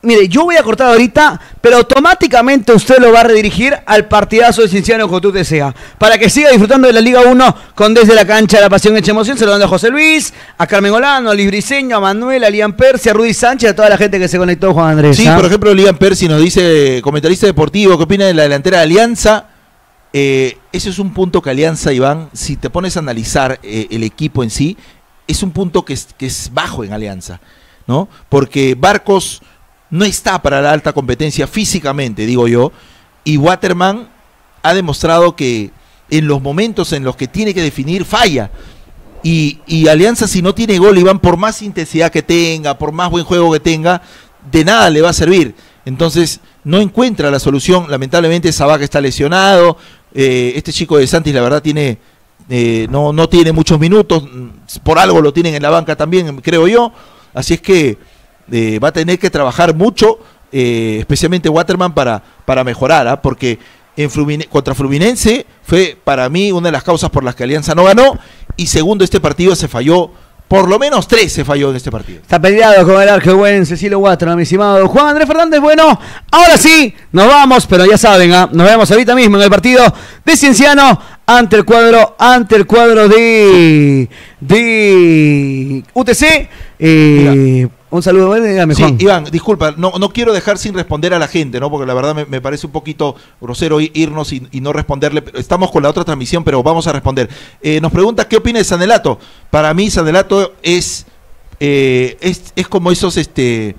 Mire, yo voy a cortar ahorita, pero automáticamente usted lo va a redirigir al partidazo de Cienciano que tú deseas, para que siga disfrutando de la Liga uno con Desde la Cancha, la pasión hecha emoción. Se lo mando a José Luis, a Carmen Olano, a Luis Briceño, a Manuel, a Lian Percy, a Rudy Sánchez, a toda la gente que se conectó, Juan Andrés. Sí, ¿eh? Por ejemplo, Lian Percy nos dice, comentarista deportivo, ¿qué opina de la delantera de Alianza? Eh, ese es un punto que Alianza, Iván, si te pones a analizar eh, el equipo en sí, es un punto que es, que es bajo en Alianza, ¿no? Porque Barcos no está para la alta competencia físicamente, digo yo, y Waterman ha demostrado que en los momentos en los que tiene que definir, falla. Y, y Alianza, si no tiene gol, Iván, por más intensidad que tenga, por más buen juego que tenga, de nada le va a servir. Entonces, no encuentra la solución. Lamentablemente, Saba está lesionado. Eh, este chico de Santis, la verdad, tiene eh, no, no tiene muchos minutos. Por algo lo tienen en la banca también, creo yo. Así es que Eh, va a tener que trabajar mucho, eh, especialmente Waterman, para, para mejorar, ¿ah? Porque en Flumine- contra Fluminense fue para mí una de las causas por las que Alianza no ganó, y segundo, este partido se falló Por lo menos tres se falló en este partido. Está peleado con el arco buen Cecilio Waterman, mi estimado Juan Andrés Fernández. Bueno, ahora sí, nos vamos, pero ya saben, ¿eh? Nos vemos ahorita mismo en el partido de Cienciano ante el cuadro, ante el cuadro de, de U T C. Eh, un saludo, dígame, Juan. Sí, Iván, disculpa, no, no quiero dejar sin responder a la gente, ¿no? Porque la verdad me, me parece un poquito grosero irnos y, y no responderle. Estamos con la otra transmisión, pero vamos a responder. Eh, nos pregunta, ¿qué opina de Zanelatto? Para mí, Zanelatto es, eh, es, es como esos, este...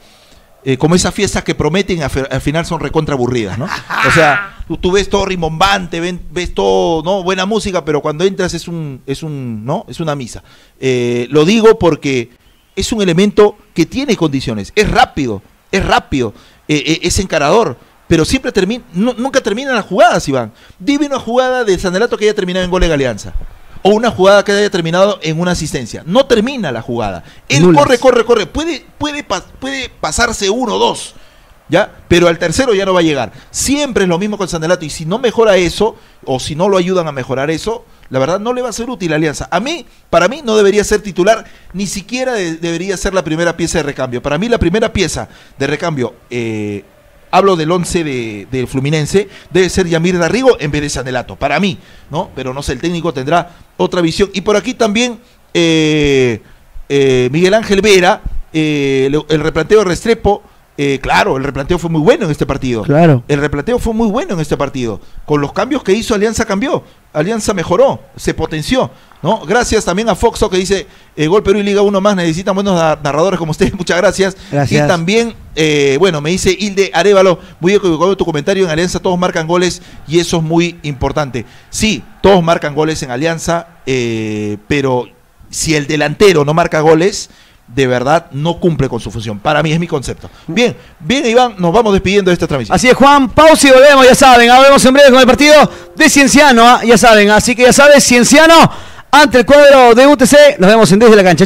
Eh, como esas fiestas que prometen, al final son recontra aburridas, ¿no? O sea, tú, tú ves todo rimbombante, ven, ves todo, ¿no? Buena música, pero cuando entras es un, es un, ¿no? Es una misa. Eh, lo digo porque es un elemento que tiene condiciones, es rápido, es rápido, eh, eh, es encarador, pero siempre termina, no, nunca terminan las jugadas, Iván. Dime una jugada de Zanelatto que haya terminado en gol en Alianza. O una jugada que haya terminado en una asistencia. No termina la jugada. Él Lulas. corre, corre, corre. Puede, puede, puede pasarse uno o dos, ¿ya? Pero al tercero ya no va a llegar. Siempre es lo mismo con Zanelatto. Y si no mejora eso, o si no lo ayudan a mejorar eso, la verdad no le va a ser útil a Alianza. A mí, para mí, no debería ser titular. Ni siquiera de, debería ser la primera pieza de recambio. Para mí la primera pieza de recambio... Eh, hablo del once de, del Fluminense, debe ser Yamir D'Arrigo en vez de Zanelatto, para mí, ¿no? Pero no sé, el técnico tendrá otra visión. Y por aquí también eh, eh, Miguel Ángel Vera, eh, el, el replanteo de Restrepo, eh, claro, el replanteo fue muy bueno en este partido. Claro. El replanteo fue muy bueno en este partido. Con los cambios que hizo, Alianza cambió, Alianza mejoró, se potenció, ¿no? Gracias también a Foxo que dice, eh, Gol Perú y Liga uno más, necesitan buenos narradores como ustedes, muchas gracias. gracias. Y también, eh, bueno, me dice Hilde Arevalo, muy equivocado tu comentario, en Alianza todos marcan goles y eso es muy importante. Sí, todos marcan goles en Alianza, eh, pero si el delantero no marca goles, de verdad no cumple con su función. Para mí es mi concepto. Bien, bien Iván, nos vamos despidiendo de esta transmisión. Así es, Juan, pausa y volvemos, ya saben, hablemos en breve con el partido de Cienciano, ¿eh? Ya saben, así que ya sabes, Cienciano ante el cuadro de U T C, nos vemos en Desde la Cancha.